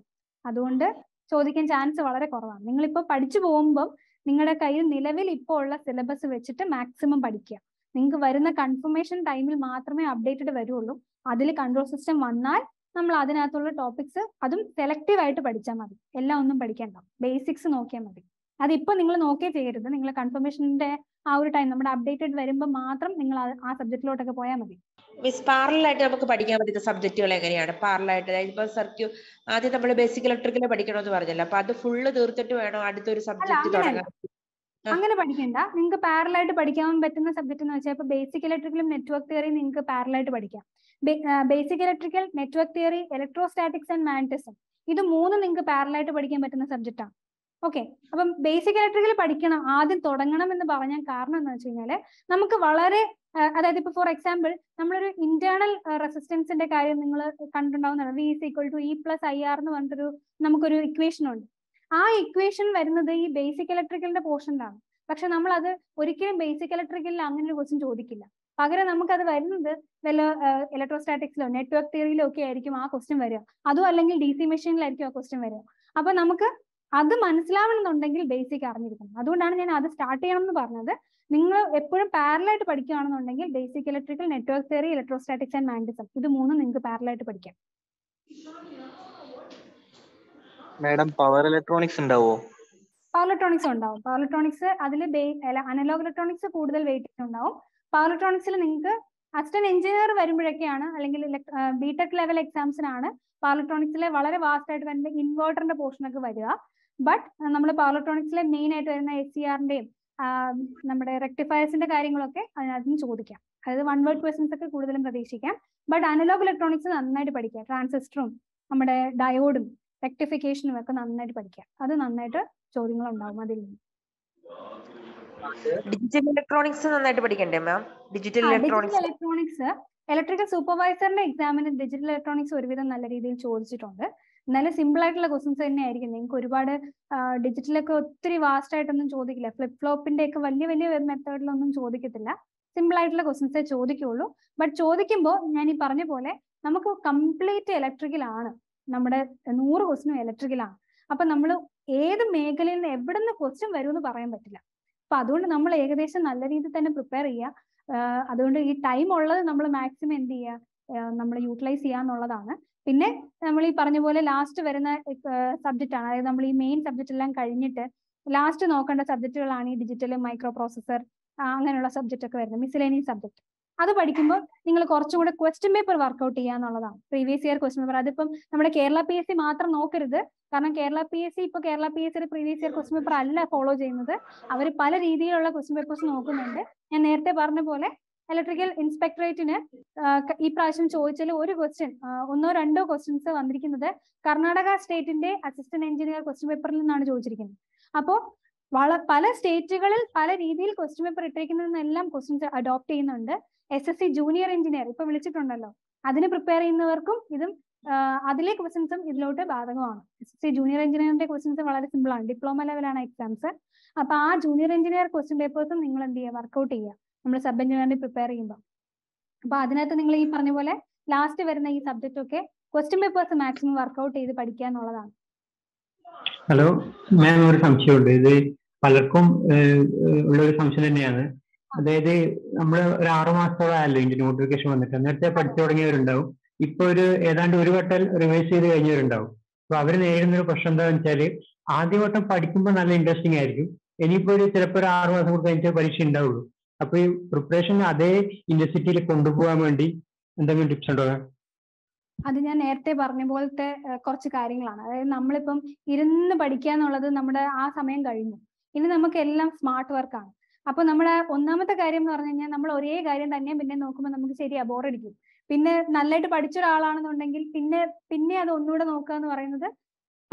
അതുകൊണ്ട് ചോദിക്കാൻ ചാൻസ് വളരെ കുറവാണ്. നിങ്ങളിപ്പോൾ പഠിച്ചു പോകുമ്പം നിങ്ങളുടെ കയ്യിൽ നിലവിൽ ഇപ്പോൾ ഉള്ള സിലബസ് വെച്ചിട്ട് മാക്സിമം പഠിക്കുക. നിങ്ങൾക്ക് വരുന്ന കൺഫർമേഷൻ ടൈമിൽ മാത്രമേ അപ്ഡേറ്റഡ് വരുള്ളൂ. അതിൽ കൺട്രോൾ സിസ്റ്റം വന്നാൽ നമ്മൾ അതിനകത്തുള്ള ടോപ്പിക്സ് അതും സെലക്റ്റീവ് ആയിട്ട് പഠിച്ചാൽ മതി, എല്ലാം ഒന്നും പഠിക്കണ്ട, ബേസിക്സ് നോക്കിയാൽ മതി. അതിപ്പോ നിങ്ങൾ നോക്കിയേ ചെയ്യരുത്, നിങ്ങൾ കൺഫർമേഷന്റെ ആ ഒരു ടൈം നമ്മുടെ അപ്ഡേറ്റഡ് വരുമ്പോൾ മാത്രം നിങ്ങൾ ആ സബ്ജക്റ്റിലോട്ടൊക്കെ പോയാൽ മതി. മിസ്, പാരലായിട്ട് നമുക്ക് പഠിക്കാൻ പറ്റുന്ന സബ്ജക്റ്റുകൾ എങ്ങനെയാണ്? പാരലായിട്ട് ഇപ്പൊ സർക്യൂ ആദ്യം നമ്മൾ ബേസിക് ഇലക്ട്രിക്കൽ പഠിക്കണമെന്ന് പറഞ്ഞല്ലോ, അപ്പൊ അത് ഫുള്ള് തീർത്തിട്ട് വേണോ അടുത്തൊരു സബ്ജക്ട് തുടങ്ങാൻ? അങ്ങനെ പഠിക്കണ്ട, നിങ്ങൾക്ക് പാരലായിട്ട് പഠിക്കാൻ പറ്റുന്ന സബ്ജക്ട് എന്ന് വെച്ചാൽ ഇപ്പൊ ബേസിക് ഇലക്ട്രിക്കലും നെറ്റ്വർക്ക് തിയറി നിങ്ങൾക്ക് പാരലായിട്ട് പഠിക്കാം. Basic electrical, network theory, electrostatics and magnetism, ഇത് മൂന്ന് നിങ്ങൾക്ക് പാരലായിട്ട് പഠിക്കാൻ പറ്റുന്ന സബ്ജക്റ്റാണ്. ഓക്കെ, അപ്പം ബേസിക് ഇലക്ട്രിക്കൽ പഠിക്കണം ആദ്യം തുടങ്ങണം എന്ന് പറഞ്ഞാൽ കാരണം എന്താ വെച്ച് കഴിഞ്ഞാല് നമുക്ക് വളരെ, അതായത് ഇപ്പൊ ഫോർ എക്സാമ്പിൾ നമ്മളൊരു ഇന്റേണൽ റെസിസ്റ്റൻസിന്റെ കാര്യം നിങ്ങൾ കണ്ടുണ്ടാവുന്നതാണ്. V is equal to E plus I R എന്ന് പറഞ്ഞിട്ടൊരു നമുക്കൊരു ഇക്വേഷൻ ഉണ്ട്. ആ ഇക്വേഷൻ വരുന്നത് ഈ ബേസിക് ഇലക്ട്രിക്കലിന്റെ പോർഷനിലാണ്. പക്ഷെ നമ്മൾ അത് ഒരിക്കലും ബേസിക് ഇലക്ട്രിക്കലിൽ അങ്ങനെ ഒരു ക്വസ്റ്റ്യൻ ചോദിക്കില്ല. പകരം നമുക്കത് വരുന്നത് വല്ല ഇലക്ട്രോസ്റ്റാറ്റിക്സിലോ നെറ്റ്വർക്ക് തിയറിയിലോ ഒക്കെ ആയിരിക്കും ആ ക്വസ്റ്റ്യൻ വരിക, അതോ അല്ലെങ്കിൽ ഡി സി മെഷീനിലായിരിക്കും ആ ക്വസ്റ്റ്യൻ വരിക. അപ്പൊ നമുക്ക് അത് മനസ്സിലാവണമെന്നുണ്ടെങ്കിൽ ബേസിക് അറിഞ്ഞിരിക്കണം. അതുകൊണ്ടാണ് ഞാൻ അത് സ്റ്റാർട്ട് ചെയ്യണം എന്ന് പറഞ്ഞത്. നിങ്ങൾ എപ്പോഴും പാരലായിട്ട് പഠിക്കുകയാണെന്നുണ്ടെങ്കിൽ basic electrical, network theory, electrostatics and magnetism, ഇത് മൂന്നും നിങ്ങൾക്ക് പാരലായിട്ട് പഠിക്കാം. മാഡം, പവർ ഇലക്ട്രോണിക്സ് ഉണ്ടാവോ? പവർ ഇലക്ട്രോണിക്സ് ഉണ്ടാവും. പവർ ഇലക്ട്രോണിക്സ് അതിൽ അനലോഗ് ഇലക്ട്രോണിക്സ് കൂടുതൽ വെയിറ്റ് ഉണ്ടാവും. പവർ ഇലക്ട്രോണിക്സിൽ നിങ്ങൾക്ക് അസിസ്റ്റന്റ് എഞ്ചിനീയർ വരുമ്പോഴൊക്കെയാണ്, അല്ലെങ്കിൽ ബിടെക് ലെവൽ എക്സാംസിനാണ് പവർ ഇലക്ട്രോണിക്സിലെ വളരെ വാസ്റ്റ് ആയിട്ട് വരുന്ന ഇൻവേർട്ടറിന്റെ പോർഷനൊക്കെ വരിക. ബട്ട് നമ്മൾ പവർ ഇലക്ട്രോണിക്സിലെ മെയിൻ ആയിട്ട് വരുന്ന എസ് സി ആറിന്റെയും നമ്മുടെ റെക്ടിഫയേഴ്സിന്റെ കാര്യങ്ങളൊക്കെ അതിനകത്തും ചോദിക്കാം. അതായത് വൺ വേർഡ് ക്വസ്റ്റൻസ് ഒക്കെ കൂടുതലും പ്രതീക്ഷിക്കാം. ബട്ട് അനലോഗ് ഇലക്ട്രോണിക്സ് നന്നായിട്ട് പഠിക്കാം. ട്രാൻസിസ്റ്ററും നമ്മുടെ ഡയോഡും റെക്ടിഫിക്കേഷനും ഒക്കെ നന്നായിട്ട് പഠിക്കാം. അത് നന്നായിട്ട് ചോദ്യങ്ങൾ ഉണ്ടാവും അതിൽ നിന്ന്. ഡിജിറ്റൽ ഇലക്ട്രോണിക്സ് നന്നായിട്ട് പഠിക്കണ്ടേ ma'am? Digital electronics electronics electrical സൂപ്പർവൈസറിന്റെ എക്സാമിന് ഡിജിറ്റൽ ഇലക്ട്രോണിക്സ് ഒരുവിധം നല്ല രീതിയിൽ ചോദിച്ചിട്ടുണ്ട്. എന്നാലും സിമ്പിൾ ആയിട്ടുള്ള ക്വസ്റ്റൻസ് തന്നെ ആയിരിക്കും. നിങ്ങൾക്ക് ഒരുപാട് ഡിജിറ്റലൊക്കെ ഒത്തിരി വാസ്റ്റ് ആയിട്ടൊന്നും ചോദിക്കില്ല. ഫ്ലിപ്പ് ഫ്ലോപ്പിന്റെ ഒക്കെ വലിയ വലിയ മെത്തേഡിലൊന്നും ചോദിക്കത്തില്ല. സിമ്പിൾ ആയിട്ടുള്ള ക്വസ്റ്റൻസേ ചോദിക്കുള്ളൂ. ബട്ട് ചോദിക്കുമ്പോൾ ഞാൻ ഈ പറഞ്ഞ പോലെ നമുക്ക് കംപ്ലീറ്റ് ഇലക്ട്രിക്കലാണ്, നമ്മുടെ നൂറ് ക്വസ്റ്റനും ഇലക്ട്രിക്കലാണ്. അപ്പൊ നമ്മൾ ഏത് മേഖലയിൽ നിന്ന് എവിടെ നിന്ന് ക്വസ്റ്റ്യൻ വരുമെന്ന് പറയാൻ പറ്റില്ല. അപ്പൊ അതുകൊണ്ട് നമ്മൾ ഏകദേശം നല്ല രീതിയിൽ തന്നെ പ്രിപ്പയർ ചെയ്യുക. അതുകൊണ്ട് ഈ ടൈം ഉള്ളത് നമ്മൾ മാക്സിമം എന്ത് ചെയ്യുക, നമ്മൾ യൂട്ടിലൈസ് ചെയ്യുക എന്നുള്ളതാണ്. പിന്നെ നമ്മൾ ഈ പറഞ്ഞ പോലെ ലാസ്റ്റ് വരുന്ന സബ്ജക്റ്റ് ആണ്, അതായത് നമ്മൾ ഈ മെയിൻ സബ്ജക്റ്റ് എല്ലാം കഴിഞ്ഞിട്ട് ലാസ്റ്റ് നോക്കേണ്ട സബ്ജക്റ്റുകളാണ് ഈ ഡിജിറ്റൽ, മൈക്രോ പ്രോസസർ, അങ്ങനെയുള്ള സബ്ജക്റ്റ് ഒക്കെ വരുന്നത്, മിസിലേനിയസ് സബ്ജക്ട്. അത് പഠിക്കുമ്പോൾ നിങ്ങൾ കുറച്ചുകൂടെ ക്വസ്റ്റ്യൻ പേപ്പർ വർക്ക്ഔട്ട് ചെയ്യുക എന്നുള്ളതാണ്. പ്രീവിയസ് ഇയർ ക്വസ്റ്റ്യൻ പേപ്പർ, അതിപ്പം നമ്മുടെ കേരള പി എസ് സി മാത്രം നോക്കരുത്. കാരണം കേരള പി എസ് സി ഇപ്പൊ കേരള പി എസ് സിയുടെ പ്രീവിയസ് ഇയർ ക്വസ്റ്റ്യൻ പേപ്പർ അല്ല ഫോളോ ചെയ്യുന്നത്. അവർ പല രീതിയിലുള്ള ക്വസ്റ്റ്യൻ പേപ്പേഴ്സ് നോക്കുന്നുണ്ട്. ഞാൻ നേരത്തെ പറഞ്ഞ പോലെ ഇലക്ട്രിക്കൽ ഇൻസ്പെക്ടറേറ്റിന് ഈ പ്രാവശ്യം ചോദിച്ചാൽ ഒരു ക്വസ്റ്റ്യൻ, ഒന്നോ രണ്ടോ ക്വസ്റ്റ്യൻസ് വന്നിരിക്കുന്നത് കർണാടക സ്റ്റേറ്റിന്റെ അസിസ്റ്റന്റ് എഞ്ചിനീയർ ക്വസ്റ്റ്യൻ പേപ്പറിൽ നിന്നാണ് ചോദിച്ചിരിക്കുന്നത്. അപ്പോൾ വള പല സ്റ്റേറ്റുകളിൽ പല രീതിയിൽ ക്വസ്റ്റ്യൻ പേപ്പർ ഇട്ടിരിക്കുന്നതെല്ലാം ക്വസ്റ്റ്യൻസ് അഡോപ്റ്റ് ചെയ്യുന്നുണ്ട്. S S C junior engineer ഇപ്പൊ വിളിച്ചിട്ടുണ്ടല്ലോ, അതിന് പ്രിപ്പയർ ചെയ്യുന്നവർക്കും ഇതും അതിലെ ക്വസ്റ്റ്യൻസും ഇതിലോട്ട് ബാധകമാണ്. എസ് എസ് സി ജൂനിയർ എഞ്ചിനീയറിന്റെ ക്വസ്റ്റ്യൻസ് വളരെ സിമ്പിൾ ആണ്, ഡിപ്ലോമ ലെവലാണ് എക്സാംസ്. അപ്പൊ ആ ജൂനിയർ എഞ്ചിനീയർ ക്വസ്റ്റ്യൻ പേപ്പേഴ്സും നിങ്ങൾ എന്ത് ചെയ്യുക, വർക്ക്ഔട്ട് ചെയ്യുക നമ്മൾ സബ് എഞ്ചിനീയറിന് പ്രിപ്പയർ ചെയ്യുമ്പോൾ. അപ്പൊ അതിനകത്ത് നിങ്ങൾ ഈ പറഞ്ഞ പോലെ ലാസ്റ്റ് വരുന്ന ഈ സബ്ജക്റ്റ് ഒക്കെ ക്വസ്റ്റ്യൻ പേപ്പേഴ്സ് മാക്സിമം വർക്ക്ഔട്ട് ചെയ്ത് പഠിക്കുക എന്നുള്ളതാണ്. ഹലോ മാം, ഒരു സംശയമുണ്ട്. ഇത് പലർക്കും ഉള്ള ഒരു സംശയം തന്നെയാണ്. അതായത് നമ്മള് ഒരു ആറു മാസത്തോളായല്ലോ ഇതിന്റെ നോട്ടിഫിക്കേഷൻ വന്നിട്ട്, നേരത്തെ പഠിച്ചു തുടങ്ങിയവരുണ്ടാവും, ഇപ്പൊ ഒരു ഏതാണ്ട് ഒരു വട്ടം റിവേഴ്സ് ചെയ്ത് കഴിഞ്ഞവരുണ്ടാവും. അപ്പൊ അവര് നേരിടുന്ന ഒരു പ്രശ്നം എന്താ വെച്ചാല്, ആദ്യ വട്ടം പഠിക്കുമ്പോൾ നല്ല ഇൻട്രസ്റ്റിംഗ് ആയിരിക്കും, ഇനിയിപ്പോ ഒരു ചിലപ്പോൾ ഒരു ആറു മാസം കൂടി കഴിഞ്ഞാൽ പരീക്ഷ ഉണ്ടാവുള്ളൂ. അപ്പൊ ഈ പ്രിപ്പറേഷൻ അതേ ഇൻഡസ്ട്രിയിൽ കൊണ്ടുപോകാൻ വേണ്ടി എന്തെങ്കിലും ടിപ്സ് ഉണ്ടോ? അത് ഞാൻ നേരത്തെ പറഞ്ഞ പോലത്തെ കുറച്ച് കാര്യങ്ങളാണ്. അതായത് നമ്മളിപ്പം ഇരുന്ന് പഠിക്കുക എന്നുള്ളത് നമ്മുടെ ആ സമയം കഴിഞ്ഞു. ഇനി നമുക്ക് എല്ലാം സ്മാർട്ട് വർക്കാണ്. അപ്പൊ നമ്മുടെ ഒന്നാമത്തെ കാര്യം എന്ന് പറഞ്ഞു കഴിഞ്ഞാൽ നമ്മൾ ഒരേ കാര്യം തന്നെ പിന്നെ നോക്കുമ്പോൾ നമുക്ക് ശരിയാ ബോറടിക്കും. പിന്നെ നല്ലതായിട്ട് പഠിച്ച ഒരാളാണെന്നുണ്ടെങ്കിൽ പിന്നെ പിന്നെ അത് ഒന്നുകൂടെ നോക്കുക എന്ന് പറയുന്നത്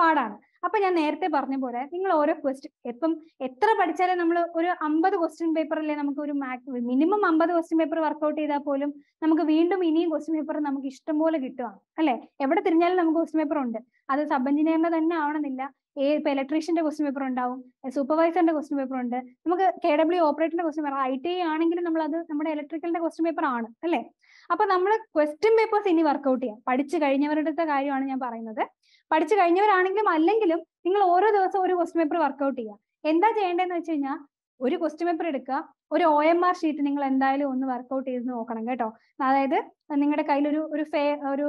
പാടാണ്. അപ്പൊ ഞാൻ നേരത്തെ പറഞ്ഞ പോലെ നിങ്ങൾ ഓരോ ക്വസ്റ്റ്യൻ, ഇപ്പം എത്ര പഠിച്ചാലും നമ്മൾ ഒരു അമ്പത് ക്വസ്റ്റ്യൻ പേപ്പറിലെ നമുക്ക് ഒരു മാക്സിമം മിനിമം അമ്പത് ക്വസ്റ്റ്യൻ പേപ്പർ വർക്ക്ഔട്ട് ചെയ്താൽ പോലും നമുക്ക് വീണ്ടും ഇനിയും ക്വസ്റ്റ്യൻ പേപ്പർ നമുക്ക് ഇഷ്ടം പോലെ കിട്ടുവാണ് അല്ലെ. എവിടെ തിരിഞ്ഞാലും നമുക്ക് ക്വസ്റ്റ്യൻ പേപ്പർ ഉണ്ട്. അത് സബ് എഞ്ചിനീയറിന്റെ തന്നെ ആവണമെന്നില്ല. ഏ ഇപ്പൊ ഇലക്ട്രീഷ്യന്റെ ക്വസ്റ്റ്യൻ പേപ്പർ ഉണ്ടാവും, സൂപ്പർവൈസറിന്റെ ക്വസ്റ്റ്യൻ പേപ്പർ ഉണ്ട്, നമുക്ക് കെ ഡബ്ല്യു ഓപ്പറേറ്ററിന്റെ question paper, I T I ആണെങ്കിലും നമ്മൾ അത് നമ്മുടെ ഇലക്ട്രിക്കലിന്റെ ക്വസ്റ്റ്യൻ പേപ്പർ ആണ് അല്ലെ. അപ്പൊ നമ്മൾ ക്വസ്റ്റ്യൻ പേപ്പേഴ്സ് ഇനി വർക്ക്ഔട്ട് ചെയ്യാം. പഠിച്ചു കഴിഞ്ഞവരുടെ കാര്യമാണ് ഞാൻ പറയുന്നത്. പഠിച്ചു കഴിഞ്ഞവരാണെങ്കിലും അല്ലെങ്കിലും നിങ്ങൾ ഓരോ ദിവസം ഒരു ക്വസ്റ്റ്യൻ പേപ്പർ വർക്ക്ഔട്ട് ചെയ്യുക. എന്താ ചെയ്യേണ്ടതെന്ന് വെച്ച് കഴിഞ്ഞാൽ ഒരു ക്വസ്റ്റ്യൻ പേപ്പർ എടുക്കുക, ഒരു ഒ എം ആർ ഷീറ്റ് നിങ്ങൾ എന്തായാലും ഒന്ന് വർക്ക്ഔട്ട് ചെയ്ത് നോക്കണം കേട്ടോ. അതായത് നിങ്ങളുടെ കയ്യിലൊരു ഒരു ഫേ ഒരു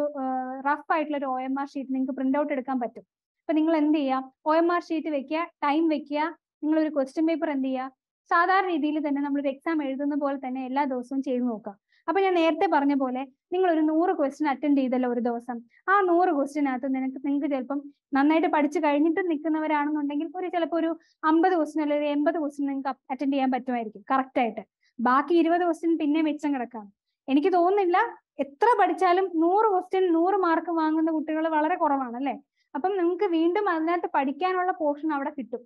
റഫ് ആയിട്ടുള്ള ഒരു ഒ എം ആർ ഷീറ്റ് നിങ്ങൾക്ക് പ്രിന്റ് ഔട്ട് എടുക്കാൻ പറ്റും. അപ്പൊ നിങ്ങൾ എന്ത് ചെയ്യുക, ഒ എം ആർ ഷീറ്റ് വെക്കുക, ടൈം വെക്കുക, നിങ്ങളൊരു ക്വസ്റ്റ്യൻ പേപ്പർ എന്ത് ചെയ്യുക, സാധാരണ രീതിയിൽ തന്നെ നമ്മളൊരു എക്സാം എഴുതുന്ന പോലെ തന്നെ എല്ലാ ദിവസവും ചെയ്ത് നോക്കുക. അപ്പൊ ഞാൻ നേരത്തെ പറഞ്ഞ പോലെ നിങ്ങൾ ഒരു നൂറ് ക്വസ്റ്റ്യൻ അറ്റൻഡ് ചെയ്തല്ലോ ഒരു ദിവസം, ആ നൂറ് ക്വസ്റ്റ്യനകത്ത് നിനക്ക് നിങ്ങൾക്ക് ചിലപ്പം നന്നായിട്ട് പഠിച്ചു കഴിഞ്ഞിട്ട് നിൽക്കുന്നവരാണെന്നുണ്ടെങ്കിൽ ഒരു ചിലപ്പോൾ ഒരു അമ്പത് ക്വസ്റ്റ്യൻ അല്ലെങ്കിൽ ഒരു എൺപത് ക്വസ്റ്റ്യൻ നിങ്ങൾക്ക് അറ്റൻഡ് ചെയ്യാൻ പറ്റുമായിരിക്കും കറക്റ്റായിട്ട്. ബാക്കി ഇരുപത് ക്വസ്റ്റ്യൻ പിന്നെ മിച്ചം കിടക്കാം. എനിക്ക് തോന്നുന്നില്ല എത്ര പഠിച്ചാലും നൂറ് ക്വസ്റ്റ്യൻ നൂറ് മാർക്ക് വാങ്ങുന്ന കുട്ടികൾ വളരെ കുറവാണ് അല്ലേ. അപ്പം നിങ്ങൾക്ക് വീണ്ടും അതിനകത്ത് പഠിക്കാനുള്ള പോർഷൻ അവിടെ കിട്ടും.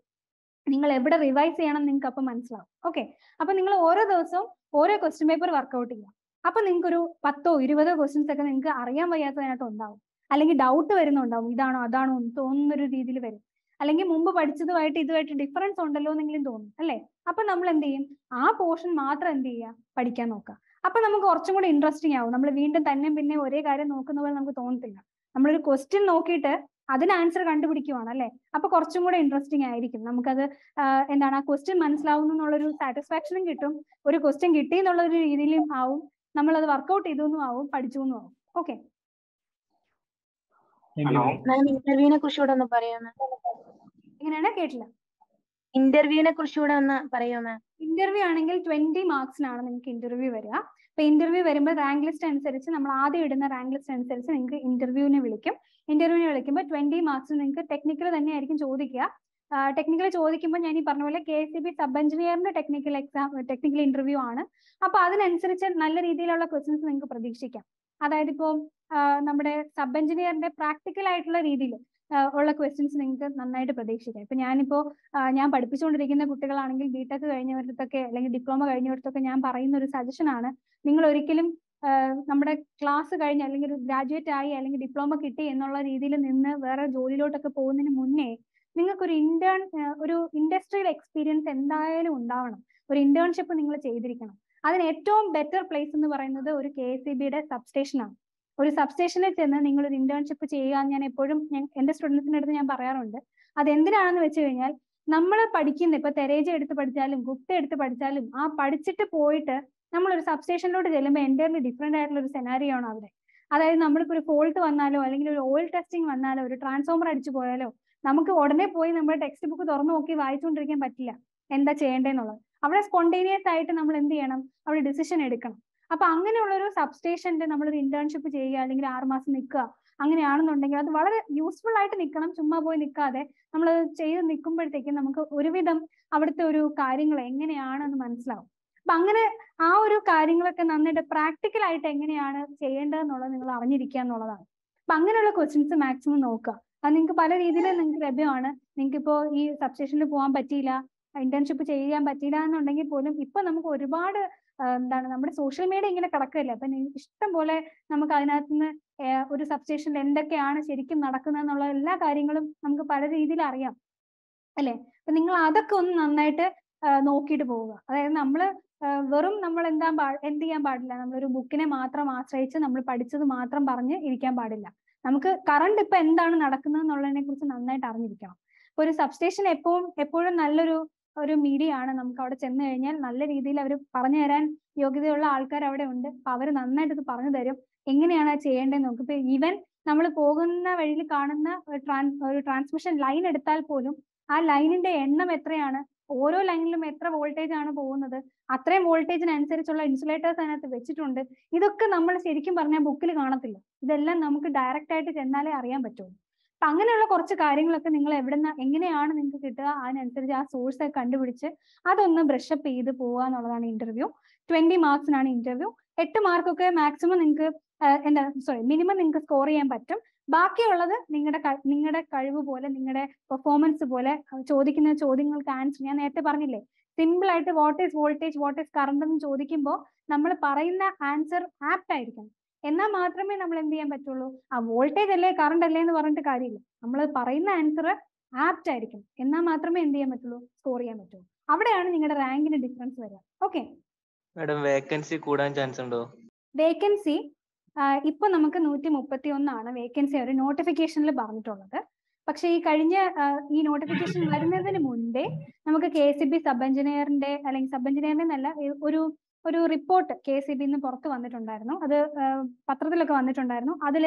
നിങ്ങൾ എവിടെ റിവൈസ് ചെയ്യണം നിങ്ങൾക്ക് അപ്പം മനസ്സിലാവും. ഓക്കെ, അപ്പൊ നിങ്ങൾ ഓരോ ദിവസവും ഓരോ ക്വസ്റ്റ്യൻ പേപ്പർ വർക്ക്ഔട്ട് ചെയ്യാം. അപ്പൊ നിങ്ങൾക്ക് ഒരു പത്തോ ഇരുപതോ ക്വസ്റ്റ്യൻസ് ഒക്കെ നിങ്ങൾക്ക് അറിയാൻ വയ്യാത്തതിനകത്ത് ഉണ്ടാവും, അല്ലെങ്കിൽ ഡൗട്ട് വരുന്നുണ്ടാവും, ഇതാണോ അതാണോ എന്ന് തോന്നുന്നൊരു രീതിയിൽ വരും, അല്ലെങ്കിൽ മുമ്പ് പഠിച്ചതുമായിട്ട് ഇതുമായിട്ട് ഡിഫറൻസ് ഉണ്ടല്ലോ എന്നെങ്കിലും തോന്നും അല്ലേ. അപ്പൊ നമ്മൾ എന്ത് ചെയ്യും, ആ പോർഷൻ മാത്രം എന്ത് ചെയ്യുക, പഠിക്കാൻ നോക്കുക. അപ്പൊ നമുക്ക് കുറച്ചും കൂടി ഇൻട്രസ്റ്റിംഗ് ആവും. നമ്മൾ വീണ്ടും തന്നെ പിന്നെ ഒരേ കാര്യം നോക്കുന്ന പോലെ നമുക്ക് തോന്നത്തില്ല. നമ്മളൊരു ക്വസ്റ്റ്യൻ നോക്കിയിട്ട് അതിന് ആൻസർ കണ്ടുപിടിക്കുവാണ് അല്ലെ. അപ്പൊ കുറച്ചും കൂടെ ഇൻട്രസ്റ്റിംഗ് ആയിരിക്കും. നമുക്കത് എന്താണ് ആ ക്വസ്റ്റ്യൻ മനസ്സിലാവുന്നു എന്നുള്ളൊരു സാറ്റിസ്ഫാക്ഷനും കിട്ടും, ഒരു ക്വസ്റ്റ്യൻ കിട്ടി എന്നുള്ളൊരു രീതിയിലും ആവും, നമ്മളത് വർക്ക്ഔട്ട് ചെയ്തെന്നും ആവും, പഠിച്ചു എന്നും ആവും. ഓക്കെ, ഇന്റർവ്യൂവിനെ കുറിച്ചുകൂടെ ഒന്ന് പറയാമോ? എങ്ങനെയാണ്, കേട്ടില്ല. ഇന്റർവ്യൂവിനെ കുറിച്ചുകൂടെ ഒന്ന് പറയാമോ? ഇന്റർവ്യൂ ആണെങ്കിൽ ട്വന്റി മാർക്സിനാണ് നിങ്ങൾക്ക് ഇന്റർവ്യൂ വരിക. അപ്പൊ ഇന്റർവ്യൂ വരുമ്പോൾ റാങ്ക് ലിസ്റ്റ് അനുസരിച്ച്, നമ്മൾ ആദ്യം ഇടുന്ന റാങ്ക് ലിസ്റ്റ് അനുസരിച്ച് നിങ്ങൾക്ക് ഇന്റർവ്യൂവിനെ വിളിക്കും. ഇന്റർവ്യൂവിനെ വിളിക്കുമ്പോൾ ട്വന്റി മാർക്സിന് നിങ്ങൾക്ക് ടെക്നിക്കൽ തന്നെ ആയിരിക്കും ചോദിക്കുക. ടെക്നിക്കൽ ചോദിക്കുമ്പോൾ ഞാൻ ഈ പറഞ്ഞ പോലെ K S E B sub എഞ്ചിനീയറിന്റെ ടെക്നിക്കൽ എക്സാം ടെക്നിക്കൽ ഇന്റർവ്യൂ ആണ്. അപ്പൊ അതിനനുസരിച്ച് നല്ല രീതിയിലുള്ള ക്വസ്റ്റ്യൻസ് നിങ്ങൾക്ക് പ്രതീക്ഷിക്കാം. അതായത് ഇപ്പോൾ നമ്മുടെ സബ് എഞ്ചിനീയറിന്റെ പ്രാക്ടിക്കൽ ആയിട്ടുള്ള രീതിയിൽ ഉള്ള ക്വസ്റ്റ്യൻസ് നിങ്ങൾക്ക് നന്നായിട്ട് പ്രതീക്ഷിക്കാം. ഇപ്പൊ ഞാനിപ്പോ ഞാൻ പഠിപ്പിച്ചുകൊണ്ടിരിക്കുന്ന കുട്ടികളാണെങ്കിൽ ബിടെക് കഴിഞ്ഞവരത്തൊക്കെ അല്ലെങ്കിൽ ഡിപ്ലോമ കഴിഞ്ഞവരത്തൊക്കെ ഞാൻ പറയുന്ന ഒരു സജഷൻ ആണ്, നിങ്ങൾ ഒരിക്കലും നമ്മുടെ ക്ലാസ് കഴിഞ്ഞ് അല്ലെങ്കിൽ ഗ്രാജുവേറ്റ് ആയി അല്ലെങ്കിൽ ഡിപ്ലോമ കിട്ടി എന്നുള്ള രീതിയിൽ നിന്ന് വേറെ ജോലിയിലോട്ടൊക്കെ പോകുന്നതിന് മുന്നേ നിങ്ങൾക്കൊരു ഇന്റേൺ ഒരു ഇൻഡസ്ട്രിയൽ എക്സ്പീരിയൻസ് എന്തായാലും ഉണ്ടാവണം. ഒരു ഇന്റേൺഷിപ്പ് നിങ്ങൾ ചെയ്തിരിക്കണം. അതിന് ഏറ്റവും ബെറ്റർ പ്ലേസ് എന്ന് പറയുന്നത് ഒരു കെ എസ് ഇ ബിയുടെ സബ്സ്റ്റേഷൻ ആണ്. ഒരു സബ്സ്റ്റേഷനിൽ ചെന്ന് നിങ്ങളൊരു ഇന്റേൺഷിപ്പ് ചെയ്യുക എന്ന് ഞാൻ എപ്പോഴും ഞാൻ എൻ്റെ സ്റ്റുഡൻസിൻ്റെ അടുത്ത് ഞാൻ പറയാറുണ്ട്. അത് എന്തിനാണെന്ന് വെച്ച് കഴിഞ്ഞാൽ നമ്മൾ പഠിക്കുന്ന ഇപ്പൊ തെരേജ എടുത്ത് പഠിച്ചാലും ഗുപ്ത എടുത്ത് പഠിച്ചാലും ആ പഠിച്ചിട്ട് പോയിട്ട് നമ്മളൊരു സബ്സ്റ്റേഷനിലോട്ട് ചെല്ലുമ്പോൾ എൻ്റയർലി ഡിഫറെൻ്റ് ആയിട്ടുള്ള ഒരു സെനാരിയോ ആണ് അവിടെ. അതായത് നമ്മളിപ്പോൾ ഒരു ഫോൾട്ട് വന്നാലോ അല്ലെങ്കിൽ ഒരു ഓയിൽ ടെസ്റ്റിംഗ് വന്നാലോ ഒരു ട്രാൻസ്ഫോമർ അടിച്ചു പോയാലോ നമുക്ക് ഉടനെ പോയി നമ്മുടെ ടെക്സ്റ്റ് ബുക്ക് തുറന്നു നോക്കി വായിച്ചുകൊണ്ടിരിക്കാൻ പറ്റില്ല എന്താ ചെയ്യേണ്ടതെന്നുള്ളത്. അവിടെ സ്പോണ്ടേനിയസ് ആയിട്ട് നമ്മൾ എന്ത് ചെയ്യണം, അവിടെ ഡിസിഷൻ എടുക്കണം. അപ്പൊ അങ്ങനെയുള്ളൊരു സബ്സ്റ്റേഷന്റെ നമ്മളൊരു ഇന്റേൺഷിപ്പ് ചെയ്യുക അല്ലെങ്കിൽ ആറുമാസം നിൽക്കുക അങ്ങനെയാണെന്നുണ്ടെങ്കിൽ അത് വളരെ യൂസ്ഫുൾ ആയിട്ട് നിൽക്കണം. ചുമ്മാ പോയി നിൽക്കാതെ നമ്മൾ ചെയ്ത് നിൽക്കുമ്പോഴത്തേക്കും നമുക്ക് ഒരുവിധം അവിടുത്തെ ഒരു കാര്യങ്ങൾ എങ്ങനെയാണെന്ന് മനസ്സിലാവും. അപ്പൊ അങ്ങനെ ആ ഒരു കാര്യങ്ങളൊക്കെ നന്നായിട്ട് പ്രാക്ടിക്കൽ ആയിട്ട് എങ്ങനെയാണ് ചെയ്യേണ്ടതെന്നുള്ളത് നിങ്ങൾ അറിഞ്ഞിരിക്കുക എന്നുള്ളതാണ്. അപ്പൊ അങ്ങനെയുള്ള ക്വസ്റ്റ്യൻസ് മാക്സിമം നോക്കുക. അത് നിങ്ങൾക്ക് പല രീതിയിൽ നിങ്ങൾക്ക് ലഭ്യമാണ്. നിങ്ങൾക്ക് ഇപ്പോൾ ഈ സബ്സ്റ്റേഷനിൽ പോകാൻ പറ്റിയില്ല, ഇന്റേൺഷിപ്പ് ചെയ്യാൻ പറ്റിയില്ല എന്നുണ്ടെങ്കിൽ പോലും ഇപ്പൊ നമുക്ക് ഒരുപാട് എന്താണ് നമ്മുടെ സോഷ്യൽ മീഡിയ ഇങ്ങനെ കിടക്കില്ല. അപ്പൊ ഇഷ്ടം പോലെ നമുക്ക് അതിനകത്ത് നിന്ന് ഒരു സബ്സ്റ്റേഷനിൽ എന്തൊക്കെയാണ് ശരിക്കും നടക്കുന്നത് എന്നുള്ള എല്ലാ കാര്യങ്ങളും നമുക്ക് പല രീതിയിൽ അറിയാം അല്ലെ. അപ്പൊ നിങ്ങൾ അതൊക്കെ ഒന്ന് നന്നായിട്ട് നോക്കിയിട്ട് പോവുക. അതായത് നമ്മള് വെറും നമ്മൾ എന്താ എന്ത് ചെയ്യാൻ പാടില്ല, നമ്മളൊരു ബുക്കിനെ മാത്രം ആശ്രയിച്ച് നമ്മൾ പഠിച്ചത് മാത്രം പറഞ്ഞ് ഇരിക്കാൻ പാടില്ല. നമുക്ക് കറണ്ട് ഇപ്പൊ എന്താണ് നടക്കുന്നത് എന്നുള്ളതിനെ കുറിച്ച് നന്നായിട്ട് അറിഞ്ഞിരിക്കണം. ഇപ്പൊ ഒരു സബ്സ്റ്റേഷൻ എപ്പോഴും എപ്പോഴും നല്ലൊരു ഒരു മീഡിയ ആണ്. നമുക്ക് അവിടെ ചെന്ന് കഴിഞ്ഞാൽ നല്ല രീതിയിൽ അവർ പറഞ്ഞു തരാൻ യോഗ്യതയുള്ള ആൾക്കാർ അവിടെ ഉണ്ട്. അപ്പൊ അവർ നന്നായിട്ട് ഇത് പറഞ്ഞു തരും എങ്ങനെയാണ് ചെയ്യേണ്ടതെന്ന്. നമുക്ക് ഇപ്പൊ ഈവൻ നമ്മൾ പോകുന്ന വഴിയിൽ കാണുന്ന ഒരു ട്രാൻസ്മിഷൻ ലൈൻ എടുത്താൽ പോലും ആ ലൈനിന്റെ എണ്ണം എത്രയാണ്, ഓരോ ലൈനിലും എത്ര വോൾട്ടേജ് ആണ് പോകുന്നത്, അത്രയും വോൾട്ടേജിനനുസരിച്ചുള്ള ഇൻസുലേറ്റേഴ്സ് അതിനകത്ത് വെച്ചിട്ടുണ്ട്. ഇതൊക്കെ നമ്മൾ ശരിക്കും പറഞ്ഞാൽ ബുക്കിൽ കാണത്തില്ല. ഇതെല്ലാം നമുക്ക് ഡയറക്റ്റ് ആയിട്ട് ചെന്നാലേ അറിയാൻ പറ്റുള്ളൂ. അപ്പൊ അങ്ങനെയുള്ള കുറച്ച് കാര്യങ്ങളൊക്കെ നിങ്ങൾ എവിടുന്ന് എങ്ങനെയാണ് നിങ്ങൾക്ക് കിട്ടുക അതിനനുസരിച്ച് ആ സോഴ്സ് ഒക്കെ കണ്ടുപിടിച്ച് അതൊന്ന് ബ്രഷപ്പ് ചെയ്ത് പോവുക എന്നുള്ളതാണ് ഇന്റർവ്യൂ. Twenty മാർക്സിനാണ് interview. എട്ട് മാർക്കൊക്കെ മാക്സിമം നിങ്ങൾക്ക് എന്താ സോറി മിനിമം നിങ്ങൾക്ക് സ്കോർ ചെയ്യാൻ പറ്റും. ബാക്കിയുള്ളത് നിങ്ങളുടെ നിങ്ങളുടെ കഴിവ് പോലെ നിങ്ങളുടെ പെർഫോമൻസ് പോലെ ചോദിക്കുന്ന ചോദ്യങ്ങൾക്ക് ആൻസർ. ഞാൻ നേരത്തെ പറഞ്ഞില്ലേ, സിമ്പിൾ ആയിട്ട് what is voltage, what is current എന്ന് ചോദിക്കുമ്പോൾ നമ്മൾ പറയുന്ന ആൻസർ ആപ്റ്റ് ആയിരിക്കണം. എന്നാൽ മാത്രമേ നമ്മൾ എന്ത് ചെയ്യാൻ പറ്റുള്ളൂ. ആ വോൾട്ടേജ് അല്ലേ കറണ്ട് അല്ലേ എന്ന് പറഞ്ഞിട്ട് കാര്യമില്ല, നമ്മൾ പറയുന്ന ആൻസർ ആപ്റ്റ് ആയിരിക്കും. എന്നാൽ മാത്രമേ എന്ത് ചെയ്യാൻ പറ്റുള്ളൂ, സ്കോർ ചെയ്യാൻ പറ്റുള്ളൂ. അവിടെയാണ് നിങ്ങളുടെ റാങ്കിന് ഡിഫറൻസ് വരിക. ഓക്കെ മാഡം, വേക്കൻസി കൂടാൻ ചാൻസ് ഉണ്ടോ? വേക്കൻസി ഇപ്പൊ നമുക്ക് നൂറ്റി മുപ്പത്തി ഒന്നാണ് വേക്കൻസി ഒരു നോട്ടിഫിക്കേഷനിൽ പറഞ്ഞിട്ടുള്ളത്. Paksha Karina e notification Marina Moon Day, Namaka K S E B sub engineer day, Alang sub engineer Uru Uru report K S E B in the Porto on the Tondarno, other Patraka on the Tondarno, other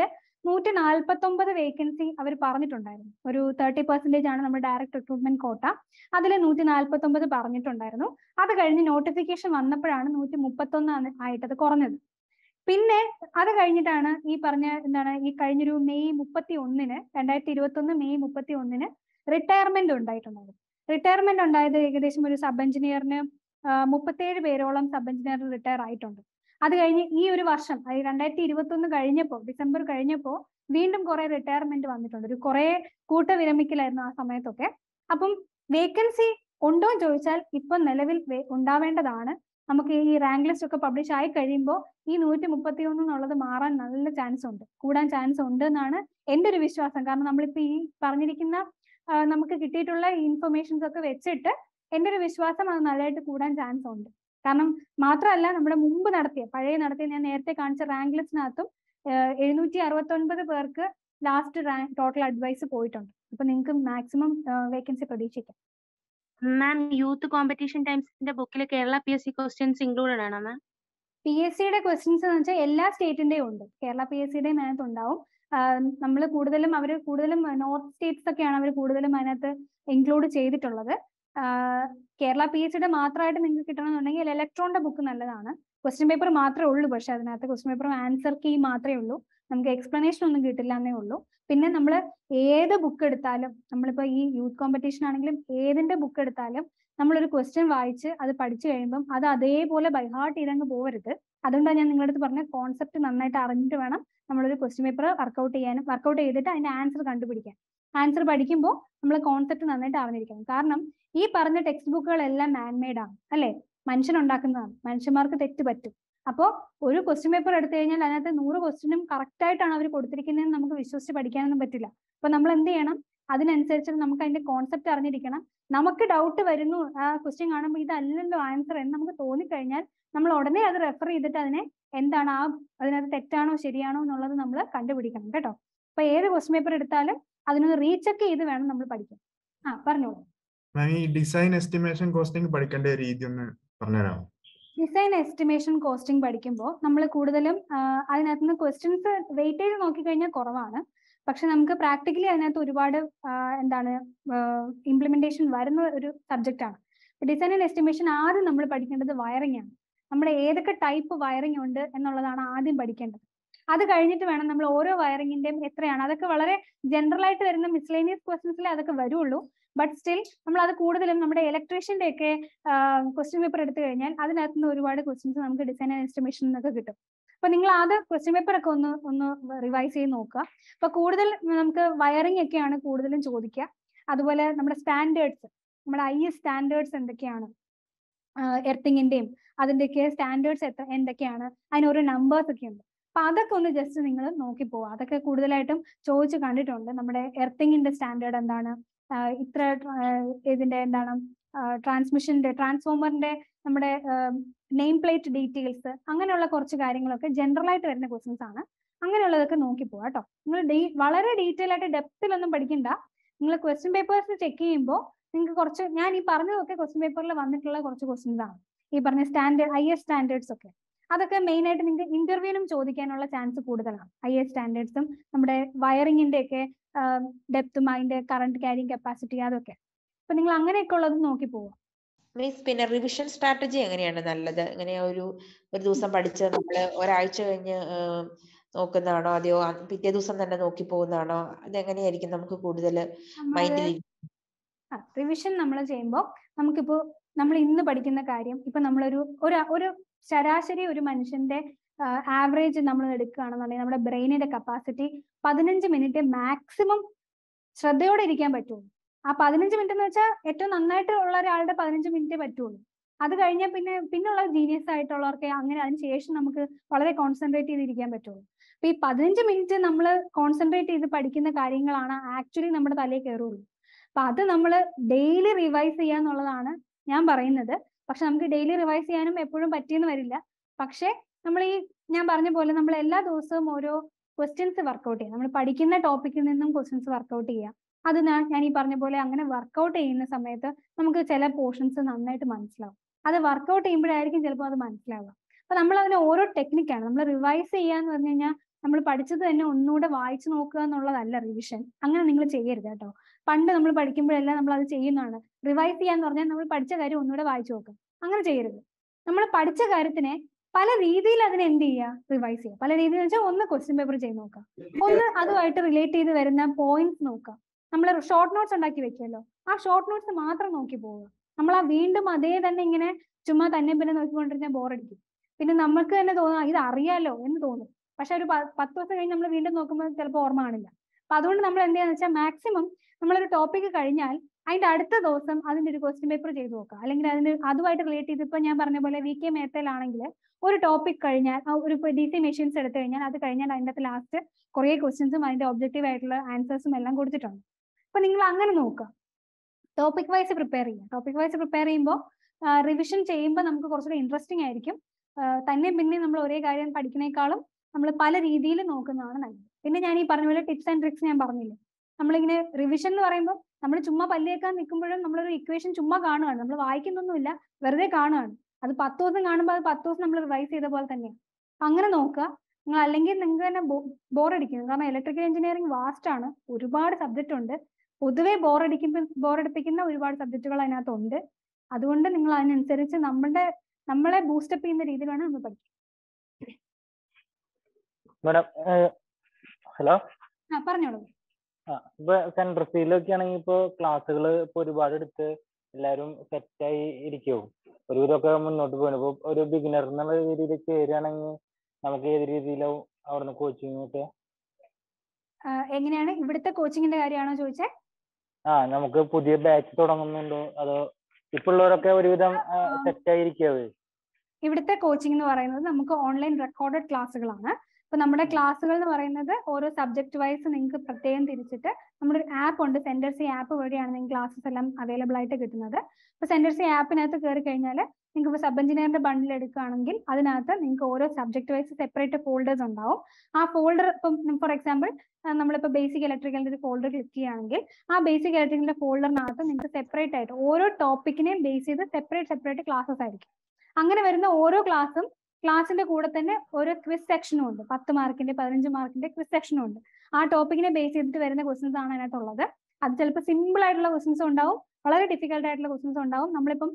Mutin Alpatomba the vacancy our parnitondarno, Uru thirty percentage and number direct recruitment quota, other Nutin Alpatomba the parnitondarno, other Karina notification on the Parana Nuti Mupatona and I the corner. Pinne, other Karinitana, E. Parna, E. Karinu, May Mupati onine, and I Tirotuna, May Mupati onine, retirement on diatonal. Retirement on diagonal sub engineer name, Mupate, Verolam sub engineer retire right on. Other E. Version, I run at Tirotuna Karinapo, December Karinapo, Windum Korea retirement on the Tondu, Korea, Kuta Viramikilana, Samatoke. Upon vacancy, Undo Joychal, Ipon Nelevel, Undavenda Dana. We have to publish this rank list. We have a chance to get a chance to get a chance to get a chance to get Ma'am, Youth Competition Times in the book, Kerala P S C questions included, ma'am? P S C questions are all state in the Kerala P S C day math on down. Number of Kudalam, our Kudalam, North States, the Kanava Kudalam, include Chay the Tolada. Kerala P S C Matra and Kitan electron to book Nalana. Question paper Matra old Bashadanatha, question paper answer key Matra Ulu. Explanation on the Gittilane Ulu. Pinna number A the book at Thalam, number by youth competition and A then the book at Thalam, number question Vaiche, other Padichambum, other they polar by heart, even over it. Adam Daniel concept and unnight arranged to Anna, number question paper, work out and work out either and answer contributed. Answer by Dikimbo, number concept and unnight American. Karnam, E. Parna textbook Ella man made up. Ale, mention on Dakan, mention mark the Uru question paper at the end and the Nuru costume corrected another Kodrikin and Namaka Vishus to Padikan and Batilla. Panamalanda, other than ancestral Namaka and the concept Arnikana, Namaka doubt to Verino, a question Anna with the answer and Namaka Tony Kanya, Namalodane, other referee the Tane, and the Nab, other Tetano, Shiriano, Nola the number, Kandavidikan better. By air was paper at Thalam, other reach a key the van number Padikan. Ah, Parno. My design estimation costing Padikanda region Parnera. Design estimation costing പഠിക്കുമ്പോൾ നമ്മൾ കൂടുതലും അതിനകത്തുന്ന questions weightage നോക്കി കഴിഞ്ഞാൽ കുറവാണ് പക്ഷെ നമുക്ക് practically അതിനകത്ത് ഒരുപാട് എന്താണ് ഇംപ്ലിമെന്റേഷൻ വരുന്ന ഒരു സബ്ജക്റ്റ് ആണ് ഡിസൈൻ ആൻഡ് എസ്റ്റിമേഷൻ ആദ്യം നമ്മൾ പഠിക്കേണ്ടത് വയറിംഗ് ആണ് നമ്മൾ ഏതൊക്കെ ടൈപ്പ് വയറിംഗ് ഉണ്ട് എന്നുള്ളതാണ് ആദ്യം പഠിക്കേണ്ടത് അത് കഴിഞ്ഞിട്ട് വേണം നമ്മൾ ഓരോ വയറിംഗിന്റെയും എത്രയാണ് അതൊക്കെ വളരെ ജനറൽ ആയിട്ട് വരുന്ന മിസ്ലേനിയസ് ക്വസ്റ്റ്യൻസിലേ അതൊക്കെ വരുള്ളൂ But still, we have to electrician question paper at the end, and that's the questions on the design and estimation. But you have to question paper revise it. But we have to wiring and coding. That's why we have standards. We have I S standards and the Kiana. Everything in them. That's the standards at the end of the Kiana. I know numbers. That's just a single Nokipo. That's a good item. Chose a candidate on the earthing in the standard and dana. Uh, uh, transmission, de, transformer, de, uh, nameplate details, generalized questions. You can detail at a depth. You check question papers. You can check question papers. You can standard I S standards. That's the main item in the interview. You can have a chance to put I S standards, wiring in the Uh, depth mind, current carrying capacity. That's okay. But you can go. Miss, a revision strategy. If you have a teacher or a teacher, you can go to the revision number chamber. Number in the particular carrium. If a number or a Sarasari or mentioned there. Uh, average number of brain capacity, fifteen minutes maximum. Shraddhayoda irikkan pattullu. Aa fifteen minute nu vecha ettavum nannayittu ulla oraalde fifteen minute pattullu. Adu kazhinja pinne pinnulla genius aayittullavarkke angane adinu shesham namukku valare concentrate cheyidirikkan pattullu. Appo ee fifteen minute nammal concentrate cheythu padikkunna karyangalana actually nammade thalaye kerullu. Appo adu nammal daily revise cheyanulladana njan parayunnathu. Pakshe namukku daily revise cheyanum eppozhum pattiyenu varilla. Pakshe Namely, Nambarne Bola Namella, those Moro questions work out. Namel Padikina topic in them questions work out here. അത് ഞാൻ ഈ പറഞ്ഞ പോലെ അങ്ങനെ workout ചെയ്യുന്ന സമയത്ത് നമുക്ക് ചില പോർഷൻസ് നന്നായിട്ട് മനസ്സിലാവും. അത് വർക്കൗട്ട് ചെയ്യുമ്പോഴായിരിക്കും ചിലപ്പോൾ അത് മനസ്സിലാവുക. അപ്പൊ നമ്മൾ അതിന് ഓരോ ടെക്നിക്കാണ് നമ്മൾ റിവൈസ് ചെയ്യാന്ന് പറഞ്ഞു കഴിഞ്ഞാൽ നമ്മൾ പഠിച്ചത് തന്നെ ഒന്നുകൂടെ വായിച്ചു നോക്കുക എന്നുള്ളതല്ല റിവിഷൻ. അങ്ങനെ നിങ്ങൾ ചെയ്യരുത് കേട്ടോ. പണ്ട് നമ്മൾ പഠിക്കുമ്പോഴെല്ലാം നമ്മൾ അത് ചെയ്യുന്നതാണ്. റിവൈസ് ചെയ്യാന്ന് പറഞ്ഞാൽ നമ്മൾ പഠിച്ച കാര്യം ഒന്നുകൂടെ വായിച്ചു നോക്കുക, അങ്ങനെ ചെയ്യരുത്. നമ്മൾ പഠിച്ച കാര്യത്തിനെ പല രീതിയിൽ അതിനെ എന്ത് ചെയ്യുക, റിവൈസ് ചെയ്യുക. പല രീതിയിൽ വെച്ചാൽ ഒന്ന് ക്വസ്റ്റ്യൻ പേപ്പർ ചെയ്ത് നോക്കുക, ഒന്ന് അതുമായിട്ട് റിലേറ്റ് ചെയ്ത് വരുന്ന പോയിന്റ്സ് നോക്കുക. നമ്മൾ ഷോർട്ട് നോട്ട്സ് ഉണ്ടാക്കി വെക്കുമല്ലോ, ആ ഷോർട്ട് നോട്ട്സ് മാത്രം നോക്കി പോവുക. നമ്മൾ ആ വീണ്ടും അതേ തന്നെ ഇങ്ങനെ ചുമ്മാ തന്നെ പിന്നെ നോക്കിക്കൊണ്ടിരുന്നാൽ ബോറടിക്കും. പിന്നെ നമുക്ക് തന്നെ തോന്നാം ഇത് അറിയാലോ എന്ന് തോന്നും. പക്ഷെ ഒരു പത്ത് ദിവസം കഴിഞ്ഞ് നമ്മൾ വീണ്ടും നോക്കുമ്പോൾ ചിലപ്പോൾ ഓർമ്മ കാണില്ല. അപ്പൊ അതുകൊണ്ട് നമ്മൾ എന്ത് ചെയ്യാന്ന് വെച്ചാൽ മാക്സിമം നമ്മളൊരു ടോപ്പിക്ക് കഴിഞ്ഞാൽ അതിന്റെ അടുത്ത ദിവസം അതിന്റെ ഒരു ക്വസ്റ്റ്യൻ പേപ്പർ ചെയ്ത് നോക്കുക, അല്ലെങ്കിൽ അതിന് അതുമായിട്ട് റിലേറ്റ് ചെയ്ത് ഇപ്പൊ ഞാൻ പറഞ്ഞ പോലെ വി കെ മേത്തയിലാണെങ്കിൽ ഒരു ടോപ്പിക് കഴിഞ്ഞാൽ ഒരു ഡി സി മെഷീൻസ് എടുത്തു കഴിഞ്ഞാൽ അത് കഴിഞ്ഞാൽ അതിൻ്റെ ലാസ്റ്റ് കുറെ ക്വസ്റ്റ്യൻസും അതിന്റെ ഒബ്ജക്റ്റീവ് ആയിട്ടുള്ള ആൻസേഴ്സും എല്ലാം കൊടുത്തിട്ടുണ്ട്. അപ്പൊ നിങ്ങൾ അങ്ങനെ നോക്കുക, ടോപ്പിക് വൈസ് പ്രിപ്പയർ ചെയ്യുക. ടോപ്പിക് വൈസ് പ്രിപ്പയർ ചെയ്യുമ്പോൾ റിവിഷൻ ചെയ്യുമ്പോൾ നമുക്ക് കുറച്ചുകൂടി ഇൻട്രസ്റ്റിംഗ് ആയിരിക്കും. തന്നെ പിന്നെ നമ്മൾ ഒരേ കാര്യം പഠിക്കുന്നേക്കാളും നമ്മൾ പല രീതിയിൽ നോക്കുന്നതാണ് നല്ലത്. പിന്നെ ഞാൻ ഈ പറഞ്ഞ പോലെ ടിപ്സ് ആൻഡ് ട്രിക്സ് ഞാൻ പറഞ്ഞില്ലേ, നമ്മളിങ്ങനെ റിവിഷൻ എന്ന് പറയുമ്പോൾ നമ്മൾ ചുമ്മാ പല്ലേക്കാൻ നിൽക്കുമ്പോഴും നമ്മളൊരു ഇക്വേഷൻ ചുമ്മാ കാണുകയാണ്, നമ്മൾ വായിക്കുന്നൊന്നുമില്ല, വെറുതെ കാണുകയാണ്. അത് പത്ത് ദിവസം കാണുമ്പോൾ അത് പത്ത് ദിവസം നമ്മൾ റിവൈസ് ചെയ്ത പോലെ തന്നെയാണ്. അങ്ങനെ നോക്കുക നിങ്ങൾ, അല്ലെങ്കിൽ നിങ്ങൾക്ക് തന്നെ ബോറടിക്കുന്നു. കാരണം ഇലക്ട്രിക്കൽ എഞ്ചിനീയറിംഗ് വാസ്റ്റ് ആണ്, ഒരുപാട് സബ്ജക്റ്റ് ഉണ്ട്. പൊതുവെ ബോറടിക്കുന്ന ബോറടിപ്പിക്കുന്ന ഒരുപാട് സബ്ജക്റ്റുകൾ അതിനകത്തുണ്ട്. അതുകൊണ്ട് നിങ്ങൾ അതിനനുസരിച്ച് നമ്മുടെ നമ്മളെ ബൂസ്റ്റപ്പ് ചെയ്യുന്ന രീതിയിലാണ് നമ്മൾ പഠിക്കുന്നത്. മാഡം ഹലോ, പറഞ്ഞോളൂ. ആ ഇപ്പൊ സെൻട്രൽ സീലൊക്കെ ആണെങ്കിൽ ഇപ്പൊ ക്ലാസ്സുകൾ ഇപ്പൊ ഒരുപാട് എടുത്ത് എല്ലാവരും സെറ്റായി ഇരിക്കും, ഒരുവിധമൊക്കെ മുന്നോട്ട് പോകണം. ഇപ്പൊ ഒരു ബിഗിനർ എന്നുള്ള രീതിയിലേക്ക് വരികയാണെങ്കിൽ നമുക്ക് ഏത് രീതിയിലോ അവിടുന്ന് കോച്ചിങ് ഒക്കെ എങ്ങനെയാണ്? ഇവിടുത്തെ കോച്ചിങ്ങിന്റെ കാര്യമാണോ ചോദിച്ചത്? ആ നമുക്ക് പുതിയ ബാച്ച് തുടങ്ങുന്നുണ്ടോ അതോ ഇപ്പൊ ഉള്ളവരൊക്കെ ഒരുവിധം സെറ്റായി ഇരിക്കാവേ? ഇവിടുത്തെ കോച്ചിങ് എന്ന് പറയുന്നത് നമുക്ക് ഓൺലൈൻ റെക്കോർഡഡ് ക്ലാസ്സുകളാണ്. അപ്പൊ നമ്മുടെ ക്ലാസ്സുകൾ എന്ന് പറയുന്നത് ഓരോ സബ്ജക്ട് വൈസ് നിങ്ങൾക്ക് പ്രത്യേകം തിരിച്ചിട്ട് നമ്മുടെ ഒരു ആപ്പ് ഉണ്ട്, സെന്റർ സി ആപ്പ് വഴിയാണ് നിങ്ങൾക്ക് ക്ലാസ്സസ് എല്ലാം അവൈലബിൾ ആയിട്ട് കിട്ടുന്നത്. അപ്പൊ സെന്റർ സി ആപ്പിനകത്ത് കയറി കഴിഞ്ഞാൽ നിങ്ങൾക്ക് ഇപ്പോൾ സബ് എഞ്ചിനീയറിന്റെ ബണ്ടിൽ എടുക്കുകയാണെങ്കിൽ അതിനകത്ത് നിങ്ങൾക്ക് ഓരോ സബ്ജക്ട് വൈസ് സെപ്പറേറ്റ് ഫോൾഡേഴ്സ് ഉണ്ടാവും. ആ ഫോൾഡർ ഇപ്പം ഫോർ എക്സാമ്പിൾ നമ്മളിപ്പോൾ ബേസിക് ഇലക്ട്രിക്കലിന്റെ ഒരു ഫോൾഡർ ക്ലിക്ക് ചെയ്യുകയാണെങ്കിൽ ആ ബേസിക് ഇലക്ട്രിക്കലിന്റെ ഫോൾഡറിനകത്ത് നിങ്ങൾക്ക് സെപ്പറേറ്റ് ആയിട്ട് ഓരോ ടോപ്പിക്കിനെയും ബേസ് ചെയ്ത് സെപ്പറേറ്റ് സെപ്പറേറ്റ് ക്ലാസ്സസ് ആയിരിക്കും. അങ്ങനെ വരുന്ന ഓരോ ക്ലാസ്സും ക്ലാസ്സിന്റെ കൂടെ തന്നെ ഓരോ ക്വിസ് സെക്ഷനും ഉണ്ട്. പത്ത് മാർക്കിന്റെ പതിനഞ്ച് മാർക്കിന്റെ ക്വിസ് സെക്ഷനും ഉണ്ട്. ആ ടോപ്പിക്കിനെ ബേസ് ചെയ്തിട്ട് വരുന്ന ക്വസ്റ്റൻസ് ആണ് അതിനകത്തുള്ളത്. അത് ചിലപ്പോൾ സിമ്പിൾ ആയിട്ടുള്ള ക്വസ്റ്റൻസ് ഉണ്ടാവും, വളരെ ഡിഫിക്കൽട്ട് ആയിട്ടുള്ള ക്വസ്റ്റൻസ് ഉണ്ടാവും. നമ്മളിപ്പം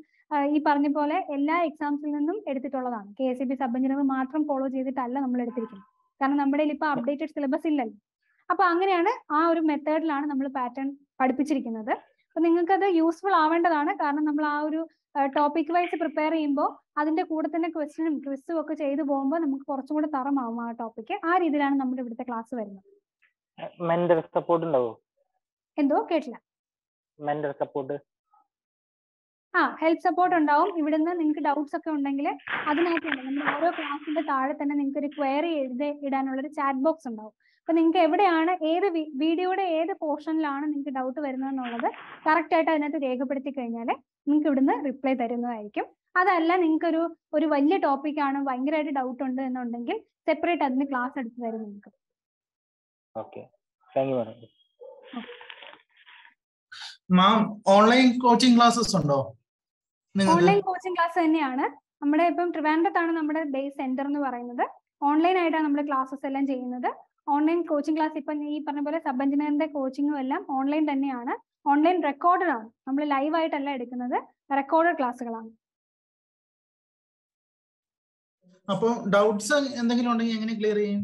ഈ പറഞ്ഞ പോലെ എല്ലാ എക്സാംസിൽ നിന്നും എടുത്തിട്ടുള്ളതാണ്. K S E B sub engineering മാത്രം ഫോളോ ചെയ്തിട്ടല്ല നമ്മൾ എടുത്തിരിക്കുന്നത്, കാരണം നമ്മുടെ ഇപ്പൊ അപ്ഡേറ്റഡ് സിലബസ് ഇല്ലല്ലോ. അപ്പൊ അങ്ങനെയാണ് ആ ഒരു മെത്തേഡിലാണ് നമ്മൾ പാറ്റേൺ പഠിപ്പിച്ചിരിക്കുന്നത്. അപ്പൊ നിങ്ങൾക്കത് യൂസ്ഫുൾ ആവേണ്ടതാണ്. കാരണം നമ്മൾ ആ ഒരു ടോപ്പിക് വൈസ് പ്രിപ്പയർ ചെയ്യുമ്പോൾ അതിന്റെ കൂടെ തന്നെ ക്വസ്റ്റനും ക്വിസും ഒക്കെ ചെയ്തു പോകുമ്പോൾ നമുക്ക് കുറച്ചും കൂടെ തറമാവും ആ ടോപ്പിക്ക്. ആ രീതിയിലാണ് നമ്മുടെ ഇവിടുത്തെ ക്ലാസ് വരുന്നത്. മെന്റർ സപ്പോർട്ട് ഉണ്ടോ? എന്തോ കേട്ടില്ല. Mentor support? ആ ഹെൽപ്പ് സപ്പോർട്ട് ഉണ്ടാവും. ഇവിടുന്ന് നിങ്ങൾക്ക് ഡൗട്ട്സ് ഒക്കെ ഉണ്ടെങ്കിൽ അതിനായിട്ട് നമ്മൾ ഓരോ ക്ലാസിന്റെ താഴെ തന്നെ നിങ്ങൾക്ക് ഒരു ക്വയറി എഴുതി ഇടാനുള്ള ഒരു ചാറ്റ് ബോക്സ് ഉണ്ടാവും. അപ്പൊ നിങ്ങൾക്ക് എവിടെയാണ് ഏത് വീഡിയോയുടെ ഏത് പോർഷനിലാണ് നിങ്ങൾക്ക് ഡൗട്ട് വരുന്നതെന്നുള്ളത് കറക്റ്റ് ആയിട്ട് അതിനകത്ത് രേഖപ്പെടുത്തി കഴിഞ്ഞാൽ നിങ്ങൾക്ക് ഇവിടുന്ന് റിപ്ലൈ തരുന്നതായിരിക്കും. അതല്ല നിങ്ങൾക്കൊരു ഒരു വലിയ ടോപ്പിക്കാണ്, ഭയങ്കരമായിട്ട് ഡൗട്ട് ഉണ്ട് എന്നുണ്ടെങ്കിൽ സെപ്പറേറ്റ് അതിന് ക്ലാസ് എടുത്ത് തരും നിങ്ങൾക്ക്. ഓൺലൈൻ കോച്ചിങ് ക്ലാസ്സസ് ഉണ്ടോ? ഓൺലൈൻ കോച്ചിങ് ക്ലാസ് തന്നെയാണ്. നമ്മുടെ ഇപ്പം ട്രിവാൻഡ്രത്താണ് നമ്മുടെ ബേസ് സെന്റർ എന്ന് പറയുന്നത്. ഓൺലൈൻ ആയിട്ടാണ് നമ്മൾ ക്ലാസ്സസ് എല്ലാം ചെയ്യുന്നത്. ഓൺലൈൻ കോച്ചിങ് ക്ലാസ് ഇപ്പം ഈ പറഞ്ഞ പോലെ സബ് എഞ്ചിനീയറിന്റെ കോച്ചിങ്ങും എല്ലാം ഓൺലൈൻ തന്നെയാണ്. ഓൺലൈൻ റെക്കോർഡഡ് ആണ്, നമ്മൾ ലൈവ് ആയിട്ടല്ല എടുക്കുന്നത്, റെക്കോർഡഡ് ക്ലാസ്സുകളാണ്. അപ്പോൾ ഡൗട്ട്സ് എന്തെങ്കിലും ഉണ്ടെങ്കിൽ എങ്ങനെ ക്ലിയർ ചെയ്യും?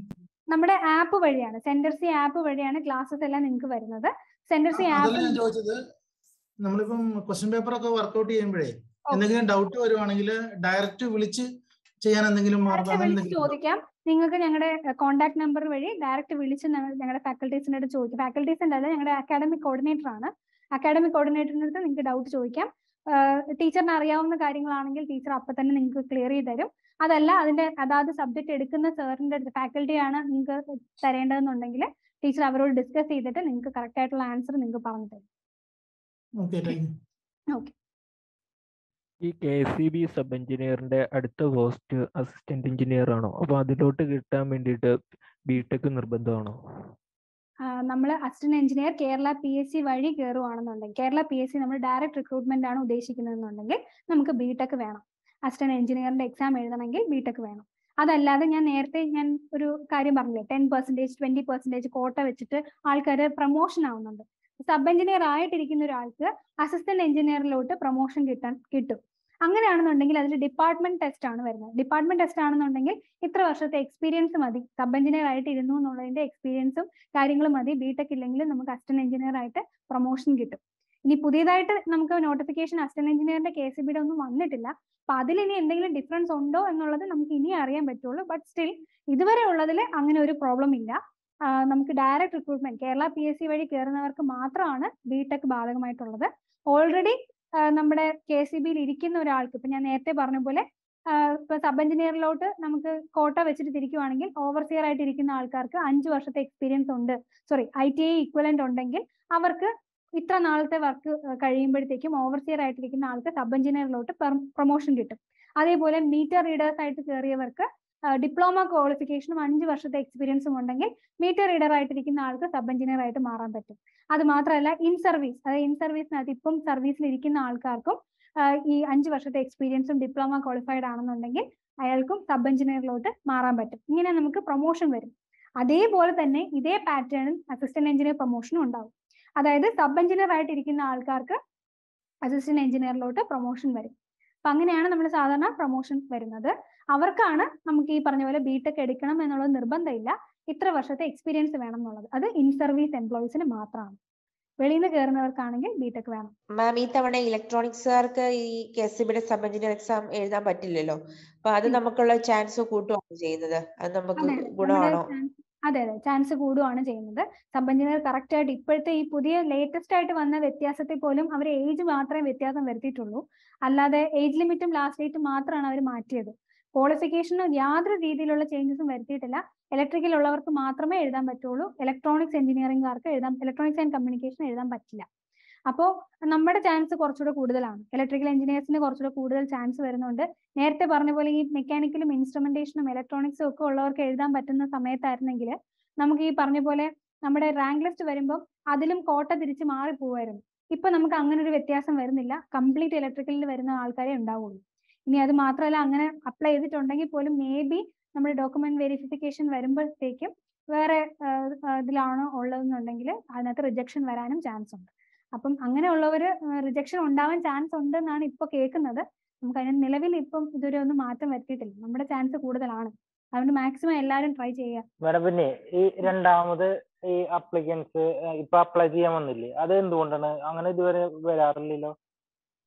നമ്മുടെ ആപ്പ് വഴിയാണ്, സെന്റർ സി ആപ്പ് വഴിയാണ് ക്ലാസ്സസ് എല്ലാം നിങ്ങൾക്ക് വരുന്നത്. സെന്റർ സി ആപ്പ് ഞാൻ ചോദിച്ചത് നമ്മളിപ്പം ക്വസ്റ്റ്യൻ പേപ്പർ ഒക്കെ വർക്ക്ഔട്ട് ചെയ്യുമ്പോഴേ എന്തെങ്കിലും ഡൗട്ട് വരുവാണെങ്കിൽ ഡയറക്റ്റ് വിളിച്ച് ചെയ്യാൻ എന്തെങ്കിലും മാർഗം ചോദിക്കാം. നിങ്ങൾക്ക് ഞങ്ങളുടെ കോൺടാക്ട് നമ്പർ വഴി ഡയറക്റ്റ് വിളിച്ച് ഞങ്ങളുടെ ഫാക്കൽറ്റീസിൻ്റെ അടുത്ത് ചോദിക്കാം. ഫാക്കൽറ്റീസിൻ്റെ അല്ല, ഞങ്ങളുടെ അക്കാഡമിക് കോർഡിനേറ്റർ ആണ്. അക്കാഡമിക് കോർഡിനേറ്ററിൻ്റെ അടുത്ത് നിങ്ങൾക്ക് ഡൗട്ട് ചോദിക്കാം. ടീച്ചറിന് അറിയാവുന്ന കാര്യങ്ങളാണെങ്കിൽ ടീച്ചർ അപ്പം തന്നെ നിങ്ങൾക്ക് ക്ലിയർ ചെയ്ത് തരും. അതല്ല അതിൻ്റെ അതാത് സബ്ജക്ട് എടുക്കുന്ന സാറിൻ്റെ അടുത്ത് ഫാക്കൽറ്റിയാണ് നിങ്ങൾക്ക് തരേണ്ടതെന്നുണ്ടെങ്കിൽ ടീച്ചർ അവരോട് ഡിസ്കസ് ചെയ്തിട്ട് നിങ്ങൾക്ക് കറക്റ്റ് ആയിട്ടുള്ള ആൻസർ നിങ്ങൾക്ക് പറഞ്ഞു തരും. ഓക്കെ. ഈ കെ സി ബി സബ് എഞ്ചിനീയറിന്റെ അടുത്ത പോസ്റ്റ് അസിസ്റ്റന്റ് എഞ്ചിനീയർ ആണോ? അപ്പൊ അതിലോട്ട് കിട്ടാൻ വേണ്ടിയിട്ട് ബിടെക് നിർബന്ധമാണോ? നമ്മൾ assistant engineer Kerala P S C വഴി കയറുവാണെന്നുണ്ടെങ്കിൽ, കേരള പി എസ് സി നമ്മൾ ഡയറക്റ്റ് റിക്രൂട്ട്മെന്റ് ആണ് ഉദ്ദേശിക്കുന്നതെന്നുണ്ടെങ്കിൽ നമുക്ക് ബി ടെക് വേണം. അസിസ്റ്റന്റ് എഞ്ചിനീയറിന്റെ എക്സാം എഴുതണമെങ്കിൽ ബി ടെക് വേണം. അതല്ലാതെ ഞാൻ നേരത്തെ ഞാൻ ഒരു കാര്യം പറഞ്ഞില്ലേ, ടെൻ പെർസെന്റേജ് ട്വന്റി പെർസെന്റേജ് കോട്ട വെച്ചിട്ട് ആൾക്കാർ പ്രൊമോഷൻ ആവുന്നുണ്ട്. സബ് എഞ്ചിനീയർ ആയിട്ടിരിക്കുന്ന ഒരാൾക്ക് അസിസ്റ്റന്റ് എഞ്ചിനീയറിലോട്ട് പ്രൊമോഷൻ കിട്ടാൻ കിട്ടും. അങ്ങനെയാണെന്നുണ്ടെങ്കിൽ അതിൽ ഡിപ്പാർട്ട്മെന്റ് ടെസ്റ്റ് ആണ് വരുന്നത്. ഡിപ്പാർട്ട്മെന്റ് ടെസ്റ്റ് ആണെന്നുണ്ടെങ്കിൽ ഇത്ര വർഷത്തെ എക്സ്പീരിയൻസ് മതി, സബ് എഞ്ചിനീയർ ആയിട്ട് ഇരുന്നു എന്നുള്ളതിന്റെ എക്സ്പീരിയൻസും കാര്യങ്ങളും മതി. ബിടെക് ഇല്ലെങ്കിലും നമുക്ക് അസിസ്റ്റന്റ് എഞ്ചിനീയർ ആയിട്ട് പ്രൊമോഷൻ കിട്ടും. ഇനി പുതിയതായിട്ട് നമുക്ക് നോട്ടിഫിക്കേഷൻ അസിസ്റ്റന്റ് എഞ്ചിനീയറിന്റെ കെ എസ് ഇ ബിയുടെ ഒന്നും വന്നിട്ടില്ല. അപ്പൊ അതിൽ ഇനി എന്തെങ്കിലും ഡിഫറൻസ് ഉണ്ടോ എന്നുള്ളത് നമുക്ക് ഇനി അറിയാൻ പറ്റുള്ളൂ. ബട്ട് സ്റ്റിൽ ഇതുവരെ ഉള്ളതിൽ അങ്ങനെ ഒരു പ്രോബ്ലം ഇല്ല. നമുക്ക് direct recruitment Kerala P S C വഴി കയറുന്നവർക്ക് മാത്രമാണ് ബിടെക് ബാധകമായിട്ടുള്ളത്. ഓൾറെഡി നമ്മുടെ കെ സി ബിയിൽ ഇരിക്കുന്ന ഒരാൾക്ക്, ഇപ്പൊ ഞാൻ നേരത്തെ പറഞ്ഞ പോലെ ഇപ്പൊ സബ് എഞ്ചിനീയറിലോട്ട് നമുക്ക് കോട്ട വെച്ചിട്ട് തിരിക്കുവാണെങ്കിൽ ഓവർസിയർ ആയിട്ട് ഇരിക്കുന്ന ആൾക്കാർക്ക് അഞ്ചു വർഷത്തെ എക്സ്പീരിയൻസ് ഉണ്ട്, sorry I T I equivalent ഉണ്ടെങ്കിൽ അവർക്ക് ഇത്ര നാളത്തെ വർക്ക് കഴിയുമ്പോഴത്തേക്കും ഓവർസിയർ ആയിട്ടിരിക്കുന്ന ആൾക്ക് സബ് എഞ്ചിനീയറിലോട്ട് പ്രൊമോഷൻ കിട്ടും. അതേപോലെ മീറ്റർ റീഡേഴ്സ് ആയിട്ട് കയറിയവർക്ക് ഡിപ്ലോമ ക്വാളിഫിക്കേഷനും അഞ്ച് വർഷത്തെ എക്സ്പീരിയൻസും ഉണ്ടെങ്കിൽ മീറ്റർ റീഡർ ആയിട്ടിരിക്കുന്ന ആൾക്ക് സബ് എഞ്ചിനീയർ ആയിട്ട് മാറാൻ പറ്റും. അത് മാത്രമല്ല ഇൻ സർവീസ്, അതായത് ഇൻ സർവീസിനകത്ത് ഇപ്പം സർവീസിൽ ഇരിക്കുന്ന ആൾക്കാർക്കും ഈ അഞ്ച് വർഷത്തെ എക്സ്പീരിയൻസും ഡിപ്ലോമ ക്വാളിഫൈഡ് ആണെന്നുണ്ടെങ്കിൽ അയാൾക്കും സബ് എഞ്ചിനീയറിലോട്ട് മാറാൻ പറ്റും. ഇങ്ങനെ നമുക്ക് പ്രൊമോഷൻ വരും. അതേപോലെ തന്നെ ഇതേ പാറ്റേണിൽ അസിസ്റ്റന്റ് എഞ്ചിനീയർ പ്രൊമോഷനും ഉണ്ടാവും. അതായത് സബ് എഞ്ചിനീയർ ആയിട്ടിരിക്കുന്ന ആൾക്കാർക്ക് അസിസ്റ്റന്റ് എഞ്ചിനീയറിലോട്ട് പ്രൊമോഷൻ വരും. അപ്പൊ അങ്ങനെയാണ് നമ്മൾ സാധാരണ പ്രൊമോഷൻ വരുന്നത്. അവർക്കാണ് നമുക്ക് ഈ പറഞ്ഞ പോലെ ബിടെക് എടുക്കണം എന്നുള്ളത് നിർബന്ധമില്ല, ഇത്ര വർഷത്തെ എക്സ്പീരിയൻസ് വേണം എന്നുള്ളത്. അത് ഇൻ സർവീസ് എംപ്ലോയീസിന് മാത്രമാണ്. വെളിയിൽ നിന്ന് കയറുന്നവർക്കാണെങ്കിൽ ബിടെക് വേണം. മാം, ഈ തവണ ഇലക്ട്രോണിക്സുകാർക്ക് ഈ കെഎസ്ഇബിയുടെ സബ് എഞ്ചിനീയർ എക്സാം എഴുതാൻ പറ്റില്ലല്ലോ. അപ്പൊ അത് നമുക്കുള്ള ചാൻസ് കൂട്ടുകയാണ് ചെയ്യുന്നത്. അത് നമുക്ക് ഗുണമാണോ? അതെ അതെ, ചാൻസ് കൂടുകയാണ് ചെയ്യുന്നത്. സബ് എഞ്ചിനീയർ കറക്റ്റ് ആയിട്ട് ഇപ്പോഴത്തെ ഈ പുതിയ ലേറ്റസ്റ്റ് ആയിട്ട് വന്ന വ്യത്യാസത്തിൽ പോലും അവർ ഏജ് മാത്രമേ വ്യത്യാസം വരുത്തിയിട്ടുള്ളൂ. അല്ലാതെ ഏജ് ലിമിറ്റും ലാസ്റ്റ് ഡേറ്റും മാത്രമാണ് അവർ മാറ്റിയത്. ക്വാളിഫിക്കേഷനോ യാതൊരു രീതിയിലുള്ള ചേഞ്ചസും വരുത്തിയിട്ടില്ല. ഇലക്ട്രിക്കൽ ഉള്ളവർക്ക് മാത്രമേ എഴുതാൻ പറ്റുള്ളൂ, ഇലക്ട്രോണിക്സ് എഞ്ചിനീയറിംഗുകാർക്ക് എഴുതാൻ, ഇലക്ട്രോണിക്സ് ആൻഡ് കമ്മ്യൂണിക്കേഷൻ എഴുതാൻ പറ്റില്ല. അപ്പോൾ നമ്മുടെ ചാൻസ് കുറച്ചുകൂടെ കൂടുതലാണ്. ഇലക്ട്രിക്കൽ എഞ്ചിനീയേഴ്സിന് കുറച്ചുകൂടെ കൂടുതൽ ചാൻസ് വരുന്നുണ്ട്. നേരത്തെ പറഞ്ഞ പോലെ ഈ മെക്കാനിക്കലും ഇൻസ്ട്രുമെന്റേഷനും ഇലക്ട്രോണിക്സും ഒക്കെ ഉള്ളവർക്ക് എഴുതാൻ പറ്റുന്ന സമയത്തായിരുന്നെങ്കിൽ നമുക്ക് ഈ പറഞ്ഞ പോലെ നമ്മുടെ റാങ്ക് ലിസ്റ്റ് വരുമ്പോൾ അതിലും കോട്ട തിരിച്ച് മാറി പോവായിരുന്നു. ഇപ്പൊ നമുക്ക് അങ്ങനെ ഒരു വ്യത്യാസം വരുന്നില്ല. കംപ്ലീറ്റ് ഇലക്ട്രിക്കലിൽ വരുന്ന ആൾക്കാരെ ഉണ്ടാവുള്ളൂ. ഇനി അത് മാത്രമല്ല, അങ്ങനെ അപ്ലൈ ചെയ്തിട്ടുണ്ടെങ്കിൽ പോലും മേ ബി നമ്മുടെ ഡോക്യുമെന്റ് വെരിഫിക്കേഷൻ വരുമ്പോഴത്തേക്കും വേറെ ഇതിലാണോ ഉള്ളതെന്നുണ്ടെങ്കിൽ അതിനകത്ത് റിജക്ഷൻ വരാനും ചാൻസ് ഉണ്ട്. അപ്പം അങ്ങനെയുള്ളവർ റിജക്ഷൻ ഉണ്ടാവാൻ ചാൻസ് ഉണ്ട് എന്നാണ് ഇപ്പൊ കേൾക്കുന്നത്. നമുക്ക് അതിന് നിലവിൽ ഇപ്പം ഇതുവരെ ഒന്നും മാറ്റം വരുത്തിയിട്ടില്ല. നമ്മുടെ ചാൻസ് കൂടുതലാണ്, അതുകൊണ്ട് മാക്സിമം എല്ലാവരും ട്രൈ ചെയ്യാം. മേഡം, പിന്നെ ഈ രണ്ടാമത് ഈ അപ്ലിക്കൻസ് ഇപ്പൊ അപ്ലൈ ചെയ്യാൻ വന്നില്ലേ, അത് എന്തുകൊണ്ടാണ് അങ്ങനെ ഇതുവരെ വരാറില്ലല്ലോ?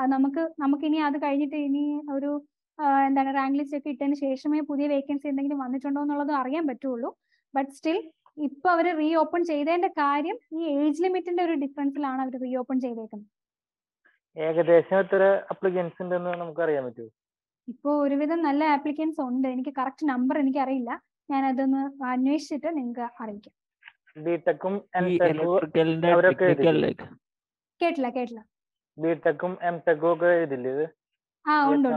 അത് നമുക്ക് നമുക്കിനി അത് കഴിഞ്ഞിട്ട് ഇനി ഒരു എന്താണ് റാങ്ക് ലിസ്റ്റ് ഒക്കെ ഇട്ടതിന് ശേഷമേ പുതിയ വേക്കൻസി എന്തെങ്കിലും വന്നിട്ടുണ്ടോ എന്നുള്ളതും അറിയാൻ പറ്റുള്ളൂ. ബട്ട് സ്റ്റിൽ ഇപ്പൊ അവര് റീ ഓപ്പൺ ചെയ്തതിന്റെ കാര്യം ഈ ഏജ് ലിമിറ്റിന്റെ ഒരു ഡിഫറൻസിലാണ് അവർ റീ ഓപ്പൺ ചെയ്തേക്കുന്നത്. ഏകദേശം എത്ര അപ്ലിക്കൻസ് ഉണ്ടെന്ന് നമുക്ക് അറിയാൻ പറ്റുമോ? ഇപ്പൊ ഒരുവിധം നല്ല ആപ്ലിക്കൻസ് ഉണ്ട്. എനിക്ക് കറക്റ്റ് നമ്പർ എനിക്ക് അറിയില്ല, ഞാൻ അതൊന്ന് അന്വേഷിച്ചിട്ട് നിങ്ങൾക്ക് അറിയിക്കാം. ബിടെക്കും കേട്ടില്ല കേട്ടില്ല ബിടെക്കും എംടെക്കും ഒക്കെ എഴുതില്ലേ? ആ ഉണ്ട്.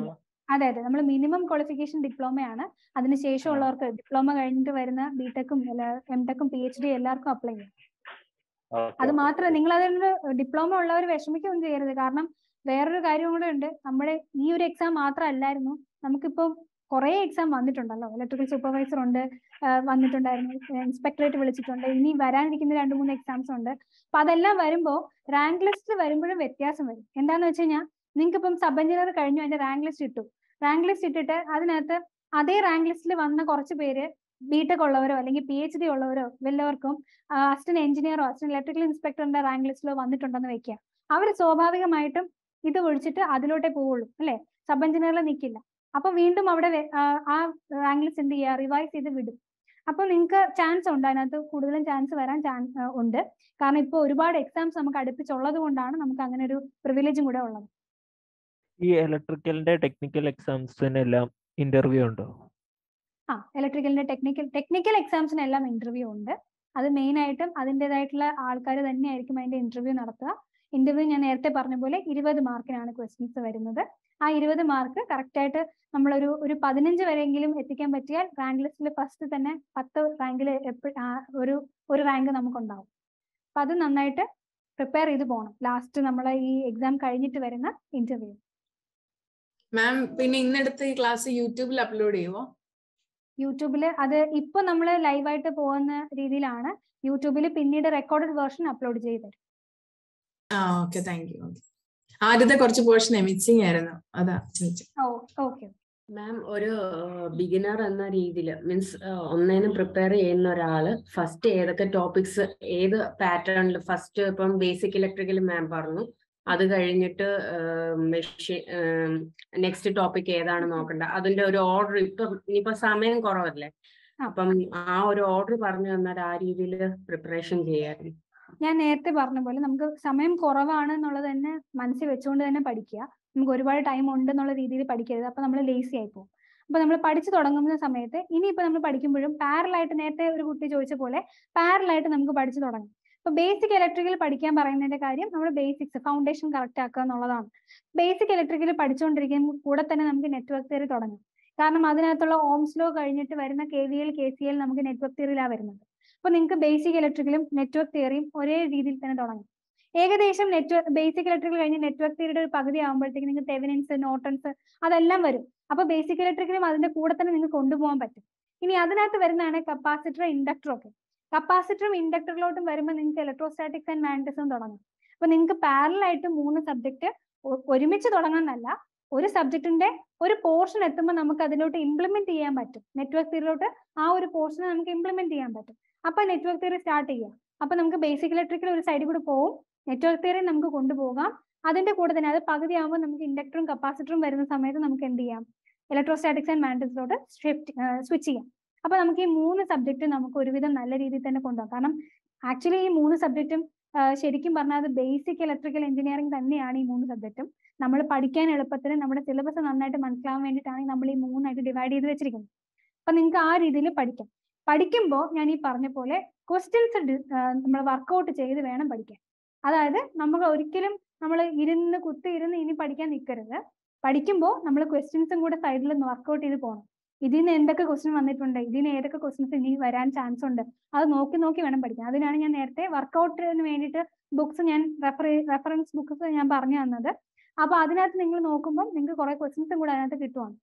അതെ അതെ, നമ്മൾ മിനിമം ക്വാളിഫിക്കേഷൻ ഡിപ്ലോമയാണ്. അതിനുശേഷം ഉള്ളവർക്ക് ഡിപ്ലോമ കഴിഞ്ഞിട്ട് വരുന്ന ബിടെക്കും എംടെക്കും പി എച്ച് ഡി എല്ലാവർക്കും അപ്ലൈ ചെയ്യാം. അത് മാത്രമല്ല, നിങ്ങൾ അതിനൊരു ഡിപ്ലോമ ഉള്ളവർ വിഷമിക്കൊന്നും ചെയ്യരുത്. കാരണം വേറൊരു കാര്യം കൂടെ ഉണ്ട്. നമ്മുടെ ഈ ഒരു എക്സാം മാത്രമല്ലായിരുന്നു, നമുക്കിപ്പോൾ കുറെ എക്സാം വന്നിട്ടുണ്ടല്ലോ. ഇലക്ട്രിക്കൽ സൂപ്പർവൈസർ ഉണ്ട് വന്നിട്ടുണ്ടായിരുന്നു, ഇൻസ്പെക്ടറേറ്റ് വിളിച്ചിട്ടുണ്ട്, ഇനി വരാനിരിക്കുന്ന രണ്ട് മൂന്ന് എക്സാംസ് ഉണ്ട്. അപ്പൊ അതെല്ലാം വരുമ്പോൾ റാങ്ക് ലിസ്റ്റ് വരുമ്പോഴും വ്യത്യാസം വരും. എന്താന്ന് വെച്ച് കഴിഞ്ഞാൽ നിങ്ങൾക്ക് ഇപ്പം സബ് എഞ്ചിനീയർ കഴിഞ്ഞു, അതിന്റെ റാങ്ക് ലിസ്റ്റ് ഇട്ടു. റാങ്ക് ലിസ്റ്റ് ഇട്ടിട്ട് അതിനകത്ത് അതേ റാങ്ക് ലിസ്റ്റിൽ വന്ന കുറച്ച് പേര് ബിടെക് ഉള്ളവരോ അല്ലെങ്കിൽ പി എച്ച് ഡി ഉള്ളവരോ വല്ലവർക്കും അസിസ്റ്റന്റ് എഞ്ചിനീയറോ അസിസ്റ്റന്റ് ഇലക്ട്രിക്കൽ ഇൻസ്പെക്ടറിന്റെ റാങ്ക് ലിസ്റ്റിലോ വന്നിട്ടുണ്ടെന്ന് വെക്കുക. അവർ സ്വാഭാവികമായിട്ടും ഇത് ഒഴിച്ചിട്ട് അതിലോട്ടേ പോവുള്ളൂ, അല്ലെ? സബ് എഞ്ചിനീയറിൽ നിൽക്കില്ല. അപ്പൊ വീണ്ടും അവിടെ ആ റാങ്ക് ലിസ്റ്റ് എന്ത് ചെയ്യുക, റിവൈസ് ചെയ്ത് വിടും. അപ്പോൾ നിങ്ങൾക്ക് ചാൻസ് ഉണ്ട്, അതിനകത്ത് കൂടുതലും ചാൻസ് വരാൻ ചാൻസ് ഉണ്ട്. കാരണം ഇപ്പോൾ ഒരുപാട് എക്സാംസ് നമുക്ക് അടുപ്പിച്ചുള്ളത് കൊണ്ടാണ് നമുക്ക് അങ്ങനെ ഒരു പ്രിവിലേജും കൂടെ ഉള്ളത്. ഈ ഇലക്ട്രിക്കലിന്റെ ടെക്നിക്കൽ എക്സാംസിനെല്ലാം ഇന്റർവ്യൂ ഉണ്ടോ? ആ, ഇലക്ട്രിക്കലിന്റെ ടെക്നിക്കൽ ടെക്നിക്കൽ എക്സാംസിനെല്ലാം ഇന്റർവ്യൂ ഉണ്ട്. അത് മെയിൻ ആയിട്ടും അതിൻ്റെതായിട്ടുള്ള ആൾക്കാർ തന്നെയായിരിക്കും അതിന്റെ ഇന്റർവ്യൂ നടത്തുക. ഇന്റർവ്യൂ ഞാൻ നേരത്തെ പറഞ്ഞ പോലെ ഇരുപത് മാർക്കിനാണ് ക്വസ്റ്റ്യൻസ് വരുന്നത്. ആ ഇരുപത് മാർക്ക് കറക്റ്റായിട്ട് നമ്മളൊരു ഒരു പതിനഞ്ച് വരെയെങ്കിലും എത്തിക്കാൻ പറ്റിയാൽ റാങ്ക് ലിസ്റ്റിൽ ഫസ്റ്റ് തന്നെ പത്ത് റാങ്കിൽ ഒരു ഒരു റാങ്ക് നമുക്കുണ്ടാവും. അപ്പം അത് നന്നായിട്ട് പ്രിപ്പയർ ചെയ്ത് പോകണം ലാസ്റ്റ് നമ്മൾ ഈ എക്സാം കഴിഞ്ഞിട്ട് വരുന്ന ഇന്റർവ്യൂ. മാം, പിന്നെ ഇന്നടുത്ത് ഈ ക്ലാസ് യൂട്യൂബിൽ അപ്ലോഡ് ചെയ്യുമോ? യൂട്യൂബില് അത് ഇപ്പൊ നമ്മൾ ലൈവായിട്ട് പോകുന്ന രീതിയിലാണ്. യൂട്യൂബിൽ പിന്നീട് റെക്കോർഡഡ് വേർഷൻ അപ്ലോഡ് ചെയ്ത് തരും. ആ, ഓക്കേ, താങ്ക്യൂ. ആദ്യത്തെ കുറച്ച് പോർഷൻ മിസ്സിംഗ് ആയിരുന്നു, അതാ ചോദിച്ചത്. മാം, ഒരു ബിഗിനർ എന്ന രീതിയിൽ മീൻസ് ഒന്നേനും പ്രിപ്പയർ ചെയ്യുന്ന ഒരാള് ഫസ്റ്റ് ഏതൊക്കെ ടോപ്പിക്സ് ഏത് പാറ്റേണിൽ ഫസ്റ്റ്? ഇപ്പം ബേസിക് ഇലക്ട്രിക്കൽ മാം പറഞ്ഞു, അത് കഴിഞ്ഞിട്ട് മെഷീൻ നെക്സ്റ്റ് ടോപ്പിക് ഏതാണ് നോക്കണ്ട, അതിന്റെ ഒരു ഓർഡർ. ഇപ്പൊ ഇനിയിപ്പോ സമയം കുറവല്ലേ, അപ്പം ആ ഒരു ഓർഡർ പറഞ്ഞു തന്നാൽ ആ രീതിയിൽ പ്രിപ്പറേഷൻ ചെയ്യാറ്. ഞാൻ നേരത്തെ പറഞ്ഞ പോലെ നമുക്ക് സമയം കുറവാണ് എന്നുള്ളത് തന്നെ മനസ്സിൽ വെച്ചുകൊണ്ട് തന്നെ പഠിക്കുക. നമുക്ക് ഒരുപാട് ടൈം ഉണ്ട് എന്നുള്ള രീതിയിൽ പഠിക്കരുത്, അപ്പൊ നമ്മൾ ലേസി ആയി പോകും. അപ്പൊ നമ്മൾ പഠിച്ചു തുടങ്ങുന്ന സമയത്ത് ഇനിയിപ്പോ നമ്മൾ പഠിക്കുമ്പോഴും പാരലായിട്ട്, നേരത്തെ ഒരു കുട്ടി ചോദിച്ച പോലെ പാരലായിട്ട് നമുക്ക് പഠിച്ചു തുടങ്ങും. അപ്പൊ ബേസിക് ഇലക്ട്രിക്കൽ പഠിക്കാൻ പറയുന്നതിന്റെ കാര്യം നമ്മൾ ബേസിക്സ് ഫൗണ്ടേഷൻ കറക്റ്റ് ആക്കുക എന്നുള്ളതാണ്. ബേസിക് ഇലക്ട്രിക്കൽ പഠിച്ചുകൊണ്ടിരിക്കുമ്പോൾ കൂടെ തന്നെ നമുക്ക് നെറ്റ്വർക്ക് തിയറി തുടങ്ങും. കാരണം അതിനകത്തുള്ള ഓംസ് ലോ കഴിഞ്ഞിട്ട് വരുന്ന K V L K C L നമുക്ക് നെറ്റ്വർക്ക് തിയറിയിലാണ് വരുന്നത്. അപ്പൊ നിങ്ങൾക്ക് ബേസിക് ഇലക്ട്രിക്കലും നെറ്റ്വർക്ക് തിയറിയും ഒരേ രീതിയിൽ തന്നെ തുടങ്ങും. ഏകദേശം നെറ്റ്വർക്ക് ബേസിക് ഇലക്ട്രിക്കൽ കഴിഞ്ഞ് നെറ്റ്വർക്ക് തിയറിയുടെ ഒരു പകുതി ആകുമ്പോഴത്തേക്ക് നിങ്ങൾക്ക് തെവനിൻസ് നോർട്ടൺസ് അതെല്ലാം വരും. അപ്പൊ ബേസിക് ഇലക്ട്രിക്കലും അതിന്റെ കൂടെ തന്നെ നിങ്ങൾക്ക് കൊണ്ടുപോകാൻ പറ്റും. ഇനി അതിനകത്ത് വരുന്നതാണ് കപ്പാസിറ്റർ ഇൻഡക്ടർ ഒക്കെ. കപ്പാസിറ്ററും ഇൻഡക്ടറിലോട്ടും വരുമ്പോൾ നിങ്ങൾക്ക് ഇലക്ട്രോസ്റ്റാറ്റിക്സ് ആൻഡ് മാഗ്നറ്റിസം തുടങ്ങും. അപ്പൊ നിങ്ങൾക്ക് പാരലായിട്ട് മൂന്ന് സബ്ജക്ട് ഒരുമിച്ച് തുടങ്ങുന്നല്ല, ഒരു സബ്ജക്റ്റിന്റെ ഒരു പോർഷൻ എത്തുമ്പോൾ നമുക്ക് അതിലോട്ട് ഇംപ്ലിമെന്റ് ചെയ്യാൻ പറ്റും. നെറ്റ്വർക്ക് തിയറിലോട്ട് ആ ഒരു പോർഷനെ നമുക്ക് ഇംപ്ലിമെന്റ് ചെയ്യാൻ പറ്റും. അപ്പൊ നെറ്റ്വർക്ക് തിയറി സ്റ്റാർട്ട് ചെയ്യാം. അപ്പൊ നമുക്ക് ബേസിക് ഇലക്ട്രിക്കൽ ഒരു സൈഡിൽ കൂടെ പോകും, നെറ്റ്വർക്ക് തിയറി നമുക്ക് കൊണ്ടുപോകാം. അതിന്റെ കൂടെ തന്നെ അത് പകുതിയാകുമ്പോൾ നമുക്ക് ഇൻഡക്ടറും കപ്പാസിറ്ററും വരുന്ന സമയത്ത് നമുക്ക് എന്ത് ചെയ്യാം, ഇലക്ട്രോസ്റ്റാറ്റിക്സ് ആൻഡ് മാഗ്നറ്റിസത്തിലോട്ട് ഷിഫ്റ്റ് സ്വിച്ച് ചെയ്യാം. അപ്പൊ നമുക്ക് ഈ മൂന്ന് സബ്ജക്ട് നമുക്ക് ഒരുവിധം നല്ല രീതിയിൽ തന്നെ കൊണ്ടുപോകാം. കാരണം ആക്ച്വലി ഈ മൂന്ന് സബ്ജക്റ്റും ശരിക്കും പറഞ്ഞാൽ അത് ബേസിക് ഇലക്ട്രിക്കൽ എഞ്ചിനീയറിംഗ് തന്നെയാണ്. ഈ മൂന്ന് സബ്ജക്റ്റും നമ്മൾ പഠിക്കാൻ എളുപ്പത്തിന് നമ്മുടെ സിലബസ് നന്നായിട്ട് മനസ്സിലാവാൻ വേണ്ടിയിട്ടാണ് നമ്മൾ ഈ മൂന്നായിട്ട് ഡിവൈഡ് ചെയ്ത് വെച്ചിരിക്കുന്നത്. അപ്പൊ നിങ്ങൾക്ക് ആ രീതിയിൽ പഠിക്കാം. പഠിക്കുമ്പോൾ ഞാൻ ഈ പറഞ്ഞ പോലെ ക്വസ്റ്റ്യൻസ് നമ്മൾ വർക്കൗട്ട് ചെയ്ത് വേണം പഠിക്കാൻ. അതായത് നമുക്ക് ഒരിക്കലും നമ്മൾ ഇരുന്ന് കുത്തി ഇരുന്ന് ഇനി പഠിക്കാൻ നിൽക്കരുത്. പഠിക്കുമ്പോൾ നമ്മൾ ക്വസ്റ്റ്യൻസും കൂടെ സൈഡിൽ വർക്കൗട്ട് ചെയ്ത് പോകണം. ഇതിൽ നിന്ന് എന്തൊക്കെ ക്വസ്റ്റ്യൻ വന്നിട്ടുണ്ട്, ഇതിന് ഏതൊക്കെ ക്വസ്റ്റ്യൻസ് ഇനി വരാൻ ചാൻസ് ഉണ്ട്, അത് നോക്കി നോക്കി വേണം പഠിക്കാൻ. അതിനാണ് ഞാൻ നേരത്തെ വർക്കൗട്ടിന് വേണ്ടിയിട്ട് ബുക്സ് ഞാൻ റെഫർ റെഫറൻസ് ബുക്ക്സ് ഞാൻ പറഞ്ഞു തന്നത്. അപ്പൊ അതിനകത്ത് നിങ്ങൾ നോക്കുമ്പോൾ നിങ്ങൾക്ക് കുറെ ക്വസ്റ്റ്യൻസും കൂടെ അതിനകത്ത് കിട്ടുവാണ്.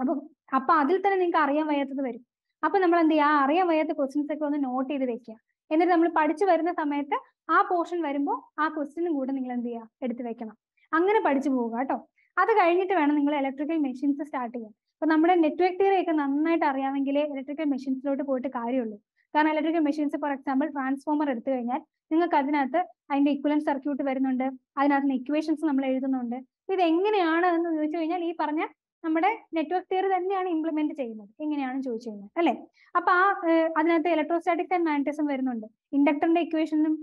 അപ്പൊ അപ്പൊ അതിൽ തന്നെ നിങ്ങൾക്ക് അറിയാൻ വയ്യാത്തത് വരും. അപ്പൊ നമ്മൾ എന്ത് ചെയ്യുക, അറിയാൻ വയ്യാത്ത ക്വസ്റ്റ്യൻസ് ഒക്കെ ഒന്ന് നോട്ട് ചെയ്ത് വെക്കുക. എന്നിട്ട് നമ്മൾ പഠിച്ചു വരുന്ന സമയത്ത് ആ പോർഷൻ വരുമ്പോൾ ആ ക്വസ്റ്റ്യനും കൂടെ നിങ്ങൾ എന്ത് ചെയ്യുക, എടുത്ത് വെക്കണം. അങ്ങനെ പഠിച്ചു പോവുക കേട്ടോ. അത് കഴിഞ്ഞിട്ട് വേണം നിങ്ങൾ ഇലക്ട്രിക്കൽ മെഷീൻസ് സ്റ്റാർട്ട് ചെയ്യാൻ. അപ്പൊ നമ്മുടെ നെറ്റ്വർക്ക് തിയറി ഒക്കെ നന്നായിട്ട് അറിയാമെങ്കിലേ ഇലക്ട്രിക്കൽ മെഷീൻസിലോട്ട് പോയിട്ട് കാര്യമുള്ളൂ. കാരണം electrical machines for example transformer എടുത്തു കഴിഞ്ഞാൽ നിങ്ങൾക്ക് അതിനകത്ത് അതിന്റെ ഇക്വലന്റ് സർക്യൂട്ട് വരുന്നുണ്ട്, അതിനകത്ത് ഇക്വേഷൻസ് നമ്മൾ എഴുതുന്നുണ്ട്. ഇത് എങ്ങനെയാണ് എന്ന് ചോദിച്ചു കഴിഞ്ഞാൽ ഈ പറഞ്ഞ നമ്മുടെ നെറ്റ്വർക്ക് തിയറി തന്നെയാണ് ഇംപ്ലിമെന്റ് ചെയ്യുന്നത്. എങ്ങനെയാണെന്ന് ചോദിച്ചു കഴിഞ്ഞാൽ അല്ലെ, അപ്പൊ ആ അതിനകത്ത് ഇലക്ട്രോസ്റ്റാറ്റിക്സ് ആൻഡ് മാഗ്നറ്റിസം വരുന്നുണ്ട്. ഇൻഡക്ടറിന്റെ ഇക്വേഷനും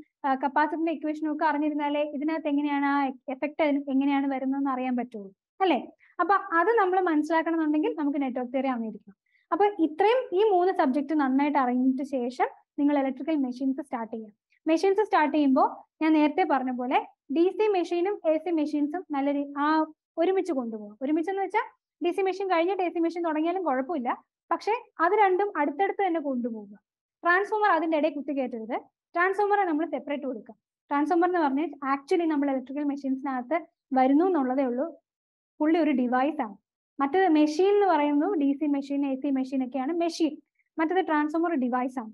കപ്പാസിറ്ററിന്റെ ഇക്വേഷനും ഒക്കെ അറിഞ്ഞിരുന്നാലേ ഇതിനകത്ത് എങ്ങനെയാണ് ആ എഫക്ട് എങ്ങനെയാണ് വരുന്നതെന്ന് അറിയാൻ പറ്റുള്ളൂ അല്ലെ. അപ്പൊ അത് നമ്മൾ മനസ്സിലാക്കണം എന്നുണ്ടെങ്കിൽ നമുക്ക് നെറ്റ്വർക്ക് തിയറി അറിഞ്ഞിരിക്കണം. അപ്പൊ ഇത്രയും ഈ മൂന്ന് സബ്ജക്ട് നന്നായിട്ട് അറിഞ്ഞിട്ട് ശേഷം നിങ്ങൾ ഇലക്ട്രിക്കൽ മെഷീൻസ് സ്റ്റാർട്ട് ചെയ്യാം. മെഷീൻസ് സ്റ്റാർട്ട് ചെയ്യുമ്പോൾ ഞാൻ നേരത്തെ പറഞ്ഞ പോലെ ഡി സി മെഷീനും എ സി മെഷീൻസും നല്ല ആ ഒരുമിച്ച് കൊണ്ടുപോകും. ഒരുമിച്ചെന്ന് വെച്ചാൽ ഡി സി മെഷീൻ കഴിഞ്ഞിട്ട് എ സി മെഷീൻ തുടങ്ങിയാലും കുഴപ്പമില്ല, പക്ഷെ അത് രണ്ടും അടുത്തടുത്ത് തന്നെ കൊണ്ടുപോകുക. ട്രാൻസ്ഫോമർ അതിന്റെ ഇടയിൽ കുത്തി കയറ്റരുത്. ട്രാൻസ്ഫോമറെ നമ്മൾ സെപ്പറേറ്റ് കൊടുക്കുക. ട്രാൻസ്ഫോമർ എന്ന് പറഞ്ഞാൽ ആക്ച്വലി നമ്മൾ ഇലക്ട്രിക്കൽ മെഷീൻസിനകത്ത് വരുന്നു എന്നുള്ളതേ ഉള്ളൂ. പുള്ളി ഒരു ഡിവൈസ് ആണ്. മറ്റേത് മെഷീൻ എന്ന് പറയുന്നു, D C machine A C machine ഒക്കെയാണ് മെഷീൻ. മറ്റേത് ട്രാൻസ്ഫോമർ ഒരു ഡിവൈസ് ആണ്.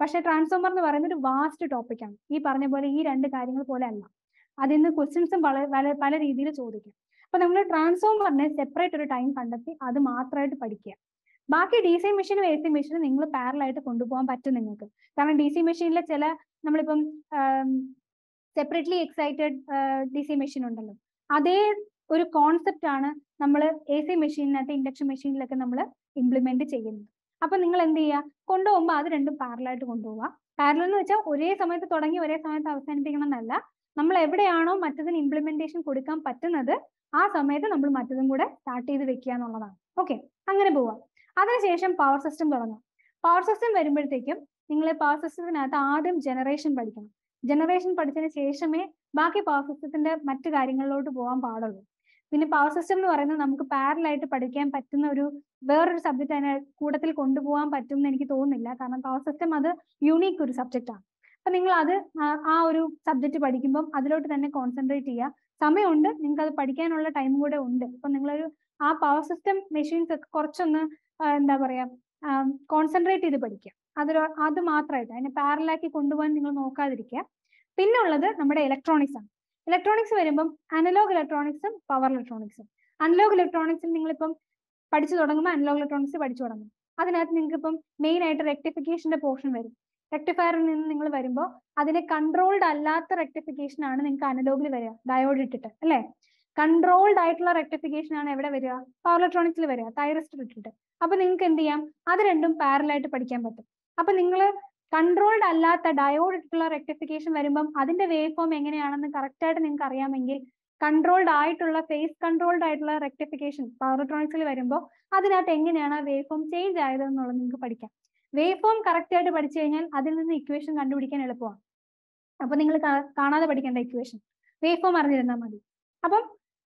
പക്ഷെ ട്രാൻസ്ഫോമർ എന്ന് പറയുന്നത് ഒരു വാസ്റ്റ് ടോപ്പിക്കാണ്. ഈ പറഞ്ഞ പോലെ ഈ രണ്ട് കാര്യങ്ങൾ പോലെ അല്ല, അതിൽ നിന്ന് ക്വസ്റ്റ്യൻസും പല പല രീതിയിൽ ചോദിക്കും. അപ്പൊ നമ്മൾ ട്രാൻസ്ഫോമറിന് സെപ്പറേറ്റ് ഒരു ടൈം കണ്ടെത്തി അത് മാത്രമായിട്ട് പഠിക്കുക. ബാക്കി ഡി സി മെഷീനും എ സി മെഷീനും നിങ്ങൾ പാരലായിട്ട് കൊണ്ടുപോകാൻ പറ്റും നിങ്ങൾക്ക്. കാരണം ഡി സി മെഷീനിലെ ചില നമ്മളിപ്പം separately excited D C machine ഉണ്ടല്ലോ, അതേ ഒരു കോൺസെപ്റ്റ് ആണ് നമ്മൾ എ സി മെഷീനകത്ത് ഇൻഡക്ഷൻ മെഷീനിലൊക്കെ നമ്മൾ ഇംപ്ലിമെന്റ് ചെയ്യുന്നത്. അപ്പോൾ നിങ്ങൾ എന്ത് ചെയ്യുക, കൊണ്ടുപോകുമ്പോൾ അത് രണ്ടും പാരലായിട്ട് കൊണ്ടുപോവുക. പാരലൽ എന്ന് വെച്ചാൽ ഒരേ സമയത്ത് തുടങ്ങി ഒരേ സമയത്ത് അവസാനിപ്പിക്കണം എന്നല്ല, നമ്മൾ എവിടെയാണോ മറ്റതിന് ഇംപ്ലിമെന്റേഷൻ കൊടുക്കാൻ പറ്റുന്നത് ആ സമയത്ത് നമ്മൾ മറ്റതും കൂടെ സ്റ്റാർട്ട് ചെയ്ത് വെക്കുക എന്നുള്ളതാണ്. ഓക്കെ, അങ്ങനെ പോവാം. അതിനുശേഷം പവർ സിസ്റ്റം തുടങ്ങാം. പവർ സിസ്റ്റം വരുമ്പോഴത്തേക്കും നിങ്ങൾ പവർ സിസ്റ്റത്തിനകത്ത് ആദ്യം ജനറേഷൻ പഠിക്കണം. ജനറേഷൻ പഠിച്ചതിന് ശേഷമേ ബാക്കി പവർ സിസ്റ്റത്തിന്റെ മറ്റു കാര്യങ്ങളിലോട്ട് പോകാൻ പാടുള്ളൂ. പിന്നെ പവർ സിസ്റ്റം എന്ന് പറയുന്നത് നമുക്ക് പാരലായിട്ട് പഠിക്കാൻ പറ്റുന്ന ഒരു വേറൊരു സബ്ജക്റ്റ് അതിനെ കൂട്ടത്തിൽ കൊണ്ടുപോകാൻ പറ്റും എന്ന് എനിക്ക് തോന്നുന്നില്ല. കാരണം പവർ സിസ്റ്റം അത് യൂണീക്ക് ഒരു സബ്ജക്റ്റാണ്. അപ്പൊ നിങ്ങൾ അത് ആ ഒരു സബ്ജക്റ്റ് പഠിക്കുമ്പം അതിലോട്ട് തന്നെ കോൺസെൻട്രേറ്റ് ചെയ്യുക. സമയമുണ്ട്, നിങ്ങൾക്ക് അത് പഠിക്കാനുള്ള ടൈം കൂടെ ഉണ്ട്. അപ്പൊ നിങ്ങളൊരു ആ പവർ സിസ്റ്റം മെഷീൻസ് ഒക്കെ കുറച്ചൊന്ന് എന്താ പറയാ കോൺസെൻട്രേറ്റ് ചെയ്ത് പഠിക്കുക. അതൊരു അത് മാത്രമായിട്ട് അതിനെ പാരലാക്കി കൊണ്ടുപോകാൻ നിങ്ങൾ നോക്കാതിരിക്കുക. പിന്നുള്ളത് നമ്മുടെ ഇലക്ട്രോണിക്സ് ആണ്. ഇലക്ട്രോണിക്സ് വരുമ്പം അനലോഗ് ഇലക്ട്രോണിക്സും പവർ ഇലക്ട്രോണിക്സും. അനലോഗ് ഇലക്ട്രോണിക്സിൽ നിങ്ങളിപ്പം പഠിച്ചു തുടങ്ങുമ്പോൾ അനലോഗ് ഇലക്ട്രോണിക്സ് പഠിച്ചു തുടങ്ങും. അതിനകത്ത് നിങ്ങൾക്ക് ഇപ്പം മെയിൻ ആയിട്ട് റെക്ടിഫിക്കേഷന്റെ പോർഷൻ വരും. റെക്ടിഫയറിൽ നിന്ന് നിങ്ങൾ വരുമ്പോൾ അതിനെ കൺട്രോൾഡ് അല്ലാത്ത റെക്ടിഫിക്കേഷൻ ആണ് നിങ്ങൾക്ക് അനലോഗിൽ വരിക, ഡയോഡ് ഇട്ടിട്ട് അല്ലേ. കൺട്രോൾഡ് ആയിട്ടുള്ള റെക്ടിഫിക്കേഷൻ ആണ് എവിടെ വരിക, പവർ ഇലക്ട്രോണിക്സിൽ വരിക, തൈറിസ്റ്റർ ഇട്ടിട്ട്. അപ്പൊ നിങ്ങൾക്ക് എന്ത് ചെയ്യാം, അത് രണ്ടും പാരലായിട്ട് പഠിക്കാൻ പറ്റും. അപ്പൊ നിങ്ങൾ കൺട്രോൾഡ് അല്ലാത്ത ഡയോഡ് ഇട്ടുള്ള റെക്ടിഫിക്കേഷൻ വരുമ്പം അതിന്റെ വേവ് ഫോം എങ്ങനെയാണെന്ന് കറക്റ്റ് ആയിട്ട് നിങ്ങൾക്ക് അറിയാമെങ്കിൽ കൺട്രോൾഡ് ആയിട്ടുള്ള ഫേസ് കൺട്രോൾഡ് ആയിട്ടുള്ള റെക്ടിഫിക്കേഷൻ പവർ ഇലക്ട്രോണിക്സിൽ വരുമ്പോൾ അതിനകത്ത് എങ്ങനെയാണ് ആ വേവ് ഫോം ചേഞ്ച് ആയത് എന്നുള്ളത് നിങ്ങൾക്ക് പഠിക്കാം. വേവ് ഫോം കറക്റ്റ് ആയിട്ട് പഠിച്ചു കഴിഞ്ഞാൽ അതിൽ നിന്ന് ഇക്വേഷൻ കണ്ടുപിടിക്കാൻ എളുപ്പമാണ്. അപ്പൊ നിങ്ങൾ കാണാതെ പഠിക്കേണ്ട ഇക്വേഷൻ, വേവ് ഫോം അറിഞ്ഞിരുന്നാൽ മതി. അപ്പം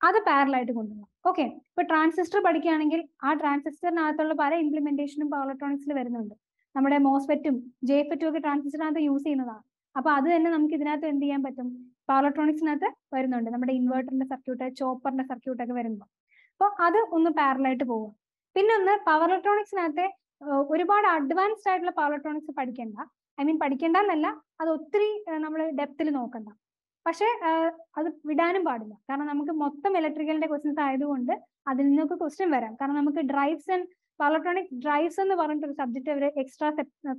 അത് പാരലായിട്ട് കൊണ്ടുപോകാം. ഓക്കെ, ഇപ്പൊ ട്രാൻസിസ്റ്റർ പഠിക്കുകയാണെങ്കിൽ ആ ട്രാൻസിസ്റ്ററിനകത്തുള്ള പല ഇംപ്ലിമെന്റേഷനും പവർ ഇലക്ട്രോണിക്സിൽ വരുന്നുണ്ട്. നമ്മുടെ മോസ്ഫെറ്റും ജെഫെറ്റും ഒക്കെ ട്രാൻസിസ്റ്ററിനകത്ത് യൂസ് ചെയ്യുന്നതാണ്. അപ്പൊ അത് തന്നെ നമുക്ക് ഇതിനകത്ത് എന്ത് ചെയ്യാൻ പറ്റും, പവർ ഇലക്ട്രോണിക്സിനകത്ത് വരുന്നുണ്ട്. നമ്മുടെ ഇൻവേർട്ടറിന്റെ സർക്യൂട്ട്, ചോപ്പറിന്റെ സർക്യൂട്ട് ഒക്കെ വരുമ്പോൾ അപ്പൊ അത് ഒന്ന് പാരലായിട്ട് പോവുക. പിന്നെ ഒന്ന് പവർ ഇലക്ട്രോണിക്സിനകത്തെ ഒരുപാട് അഡ്വാൻസ്ഡ് ആയിട്ടുള്ള പവർ ഇലക്ട്രോണിക്സ് പഠിക്കണ്ട. ഐ മീൻ പഠിക്കേണ്ട എന്നല്ല, അത് ഒത്തിരി നമ്മൾ ഡെപ്തിൽ നോക്കണ്ട. പക്ഷെ അത് വിടാനും പാടില്ല, കാരണം നമുക്ക് മൊത്തം ഇലക്ട്രിക്കലിന്റെ ക്വസ്റ്റ്യൻസ് ആയതുകൊണ്ട് അതിൽ നിന്നൊക്കെ ക്വസ്റ്റ്യൻ വരാം. കാരണം നമുക്ക് drives and power electronics drives എന്ന് പറഞ്ഞിട്ടൊരു സബ്ജക്റ്റ് അവർ എക്സ്ട്രാ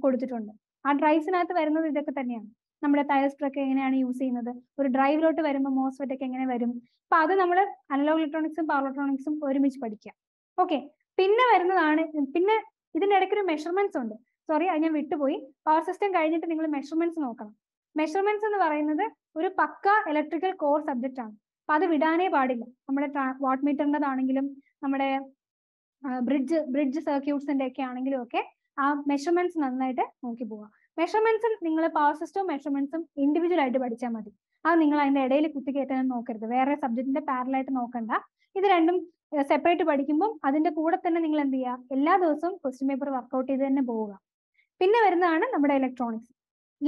കൊടുത്തിട്ടുണ്ട്. ആ ഡ്രൈവ്സിനകത്ത് വരുന്നത് ഇതൊക്കെ തന്നെയാണ്. നമ്മുടെ തൈറിസ്റ്റർ ഒക്കെ എങ്ങനെയാണ് യൂസ് ചെയ്യുന്നത്, ഒരു ഡ്രൈവിലോട്ട് വരുമ്പോൾ മോസ്ഫെറ്റ് ഒക്കെ എങ്ങനെ വരും. അപ്പൊ അത് നമ്മൾ അനലോഗ് ഇലക്ട്രോണിക്സും പവർ ഇലക്ട്രോണിക്സും ഒരുമിച്ച് പഠിക്കാം. ഓക്കെ, പിന്നെ വരുന്നതാണ്, പിന്നെ ഇതിന്റെ ഇടയ്ക്ക് ഒരു മെഷർമെന്റ്സ് ഉണ്ട്. സോറി, അത് ഞാൻ വിട്ടുപോയി. പവർ സിസ്റ്റം കഴിഞ്ഞിട്ട് നിങ്ങൾ മെഷർമെന്റ്സ് നോക്കണം. മെഷർമെന്റ്സ് എന്ന് പറയുന്നത് ഒരു പക്ക ഇലക്ട്രിക്കൽ കോർ സബ്ജക്റ്റ് ആണ്. അപ്പൊ അത് വിടാനേ പാടില്ല. നമ്മുടെ വാട്ട് മീറ്ററിൻ്റെതാണെങ്കിലും നമ്മുടെ ബ്രിഡ്ജ് ബ്രിഡ്ജ് സർക്യൂട്ട്സിന്റെ ഒക്കെ ആണെങ്കിലും ഒക്കെ ആ മെഷർമെന്റ്സ് നന്നായിട്ട് നോക്കി പോവാം. മെഷർമെന്റ്സും നിങ്ങൾ പവർ സിസ്റ്റവും മെഷർമെന്റ്സും ഇൻഡിവിജ്വൽ ആയിട്ട് പഠിച്ചാൽ മതി. അത് നിങ്ങൾ അതിന്റെ ഇടയിൽ കുത്തിക്കയറ്റാൻ നോക്കരുത്. വേറെ സബ്ജക്റ്റിന്റെ പാരലായിട്ട് നോക്കണ്ട. ഇത് രണ്ടും സെപ്പറേറ്റ് പഠിക്കുമ്പോൾ അതിന്റെ കൂടെ തന്നെ നിങ്ങൾ എന്ത് ചെയ്യുക, എല്ലാ ദിവസവും ക്വസ്റ്റ്യൻ പേപ്പർ വർക്ക്ഔട്ട് ചെയ്ത് തന്നെ പോവുക. പിന്നെ വരുന്നതാണ് നമ്മുടെ ഇലക്ട്രോണിക്സ്.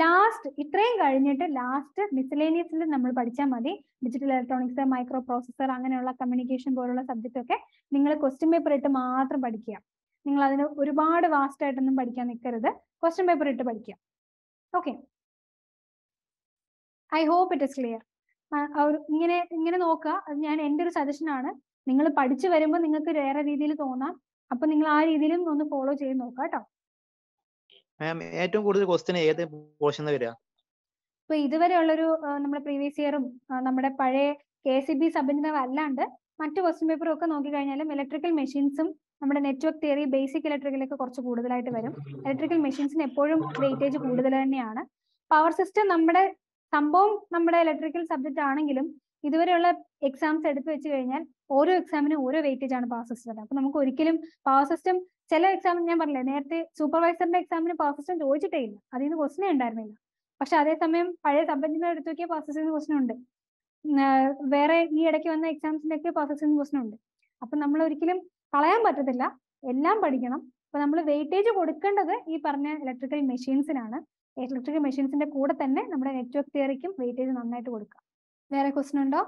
ലാസ്റ്റ് ഇത്രയും കഴിഞ്ഞിട്ട് ലാസ്റ്റ് മിസലേനിയസിൽ നമ്മൾ പഠിച്ചാൽ മതി. ഡിജിറ്റൽ ഇലക്ട്രോണിക്സ്, മൈക്രോ പ്രോസസർ, അങ്ങനെയുള്ള കമ്മ്യൂണിക്കേഷൻ പോലുള്ള സബ്ജക്റ്റ് ഒക്കെ നിങ്ങൾ ക്വസ്റ്റ്യൻ പേപ്പർ ഇട്ട് മാത്രം പഠിക്കുക. നിങ്ങൾ അതിന് ഒരുപാട് വാസ്റ്റ് ആയിട്ടൊന്നും പഠിക്കാൻ നിൽക്കരുത്. ക്വസ്റ്റ്യൻ പേപ്പർ ഇട്ട് പഠിക്കുക. Okay, I hope it is clear. ഇങ്ങനെ ഇങ്ങനെ നോക്കുക. അത് ഞാൻ എൻ്റെ ഒരു സജഷൻ ആണ്. നിങ്ങൾ പഠിച്ചു വരുമ്പോൾ നിങ്ങൾക്ക് വേറെ രീതിയിൽ തോന്നാം. അപ്പൊ നിങ്ങൾ ആ രീതിയിലും ഒന്ന് ഫോളോ ചെയ്ത് നോക്കുക കേട്ടോ. മാം, ഏറ്റവും കൂടുതൽ ക്വസ്റ്റ്യൻ ഏത് പോർഷനിൽ വരിക? ഇപ്പൊ ഇതുവരെയുള്ളൊരു നമ്മുടെ പ്രീവിയസ് ഇയറും നമ്മുടെ പഴയ കെ സി ബി സബ്ജക്റ്റ് അല്ലാണ്ട് മറ്റു ക്വസ്റ്റ്യൻ പേപ്പറും ഒക്കെ നോക്കി കഴിഞ്ഞാലും ഇലക്ട്രിക്കൽ മെഷീൻസും നമ്മുടെ നെറ്റ്വർക്ക് തിയറി, ബേസിക് ഇലക്ട്രിക്കലൊക്കെ കുറച്ച് കൂടുതലായിട്ട് വരും. ഇലക്ട്രിക്കൽ മെഷീൻസിന് എപ്പോഴും വെയിറ്റേജ് കൂടുതൽ തന്നെയാണ്. പവർ സിസ്റ്റം നമ്മുടെ സംഭവം നമ്മുടെ ഇലക്ട്രിക്കൽ സബ്ജക്റ്റ് ആണെങ്കിലും ഇതുവരെയുള്ള എക്സാംസ് എടുത്തു വെച്ച് കഴിഞ്ഞാൽ ഓരോ എക്സാമിനും ഓരോ വെയിറ്റേജ് ആണ് പവർ സിസ്റ്റം. അപ്പൊ നമുക്ക് ഒരിക്കലും പവർ സിസ്റ്റം ചില എക്സാമിന്, ഞാൻ പറഞ്ഞില്ലേ നേരത്തെ, സൂപ്പർവൈസറിന്റെ എക്സാമിന് പവർ സിസ്റ്റം ചോദിച്ചിട്ടേ ഇല്ല, അതിൽ നിന്ന് ക്വസ്റ്റിനെ ഉണ്ടായിരുന്നില്ല. പക്ഷെ അതേസമയം പഴയ സബ്ജക്റ്റിനെ എടുത്തു നോക്കിയാൽ പവർ സിസ്റ്റം ക്വസ്റ്റിനും ഉണ്ട്. വേറെ ഈ ഇടയ്ക്ക് വന്ന എക്സാംസിന്റെ ഒക്കെ പവർ സിസ്റ്റം ക്വസ്റ്റിനും ഉണ്ട്. അപ്പൊ നമ്മൾ ഒരിക്കലും കളയാൻ പറ്റത്തില്ല, എല്ലാം പഠിക്കണം. അപ്പൊ നമ്മൾ വെയിറ്റേജ് കൊടുക്കേണ്ടത് ഈ പറഞ്ഞ ഇലക്ട്രിക്കൽ മെഷീൻസിനാണ്. ഇലക്ട്രിക്കൽ മെഷീൻസിന്റെ കൂടെ തന്നെ നമ്മുടെ നെറ്റ്വർക്ക് തിയറിക്കും വെയിറ്റേജ് നന്നായിട്ട് കൊടുക്കുക. വേറെ ക്വസ്റ്റ്യൻ ഉണ്ടോ?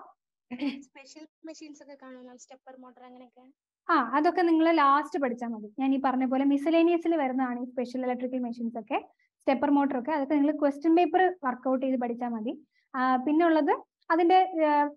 സ്പെഷ്യൽ മെഷീൻസ് ഒക്കെ കാണുമോ, സ്റ്റെപ്പർ മോട്ടർ അങ്ങനെയൊക്കെ? ആ, അതൊക്കെ നിങ്ങൾ ലാസ്റ്റ് പഠിച്ചാൽ മതി. ഞാൻ ഈ പറഞ്ഞ പോലെ മിസലേനിയസിൽ വരുന്നതാണ് ഈ സ്പെഷ്യൽ ഇലക്ട്രിക്കൽ മെഷീൻസ് ഒക്കെ, സ്റ്റെപ്പർ മോട്ടർ ഒക്കെ. അതൊക്കെ നിങ്ങൾ ക്വസ്റ്റ്യൻ പേപ്പർ വർക്ക്ഔട്ട് ചെയ്ത് പഠിച്ചാൽ മതി. പിന്നെ ഉള്ളത് അതിന്റെ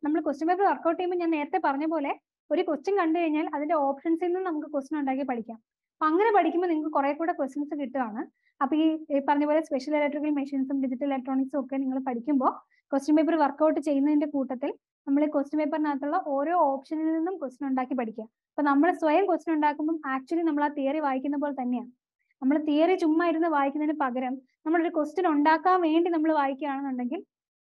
നമ്മൾ ക്വസ്റ്റ്യൻ പേപ്പർ വർക്ക്ഔട്ട് ചെയ്യുമ്പോൾ ഞാൻ നേരത്തെ പറഞ്ഞ പോലെ ഒരു ക്വസ്റ്റ്യൻ കണ്ടു കഴിഞ്ഞാൽ അതിന്റെ ഓപ്ഷൻസിൽ നിന്ന് നമുക്ക് ക്വസ്റ്റ്യൻ ഉണ്ടാക്കി പഠിക്കാം. അപ്പൊ അങ്ങനെ പഠിക്കുമ്പോൾ നിങ്ങൾക്ക് കുറെ കൂടെ ക്വസ്റ്റ്യൻസ് കിട്ടുകയാണ്. അപ്പൊ ഈ പറഞ്ഞ പോലെ സ്പെഷ്യൽ ഇലക്ട്രിക്കൽ മെഷീൻസും ഡിജിറ്റൽ ഇലക്ട്രോണിക്സും ഒക്കെ നിങ്ങൾ പഠിക്കുമ്പോൾ ക്വസ്റ്റ്യൻ പേപ്പർ വർക്ക്ഔട്ട് ചെയ്യുന്നതിന്റെ കൂട്ടത്തിൽ നമ്മൾ ക്വസ്റ്റ്യൻ പേപ്പറിനകത്തുള്ള ഓരോ ഓപ്ഷനിൽ നിന്നും ക്വസ്റ്റ്യൻ ഉണ്ടാക്കി പഠിക്കുക. അപ്പൊ നമ്മൾ സ്വയം ക്വസ്റ്റ്യൻ ഉണ്ടാക്കുമ്പോൾ ആക്ച്വലി നമ്മൾ ആ തിയറി വായിക്കുന്ന പോലെ തന്നെയാണ്. നമ്മൾ തിയറി ചുമ്മാ ഇരുന്ന് വായിക്കുന്നതിന് പകരം നമ്മളൊരു ക്വസ്റ്റ്യൻ ഉണ്ടാക്കാൻ വേണ്ടി നമ്മൾ വായിക്കുകയാണെന്നുണ്ടെങ്കിൽ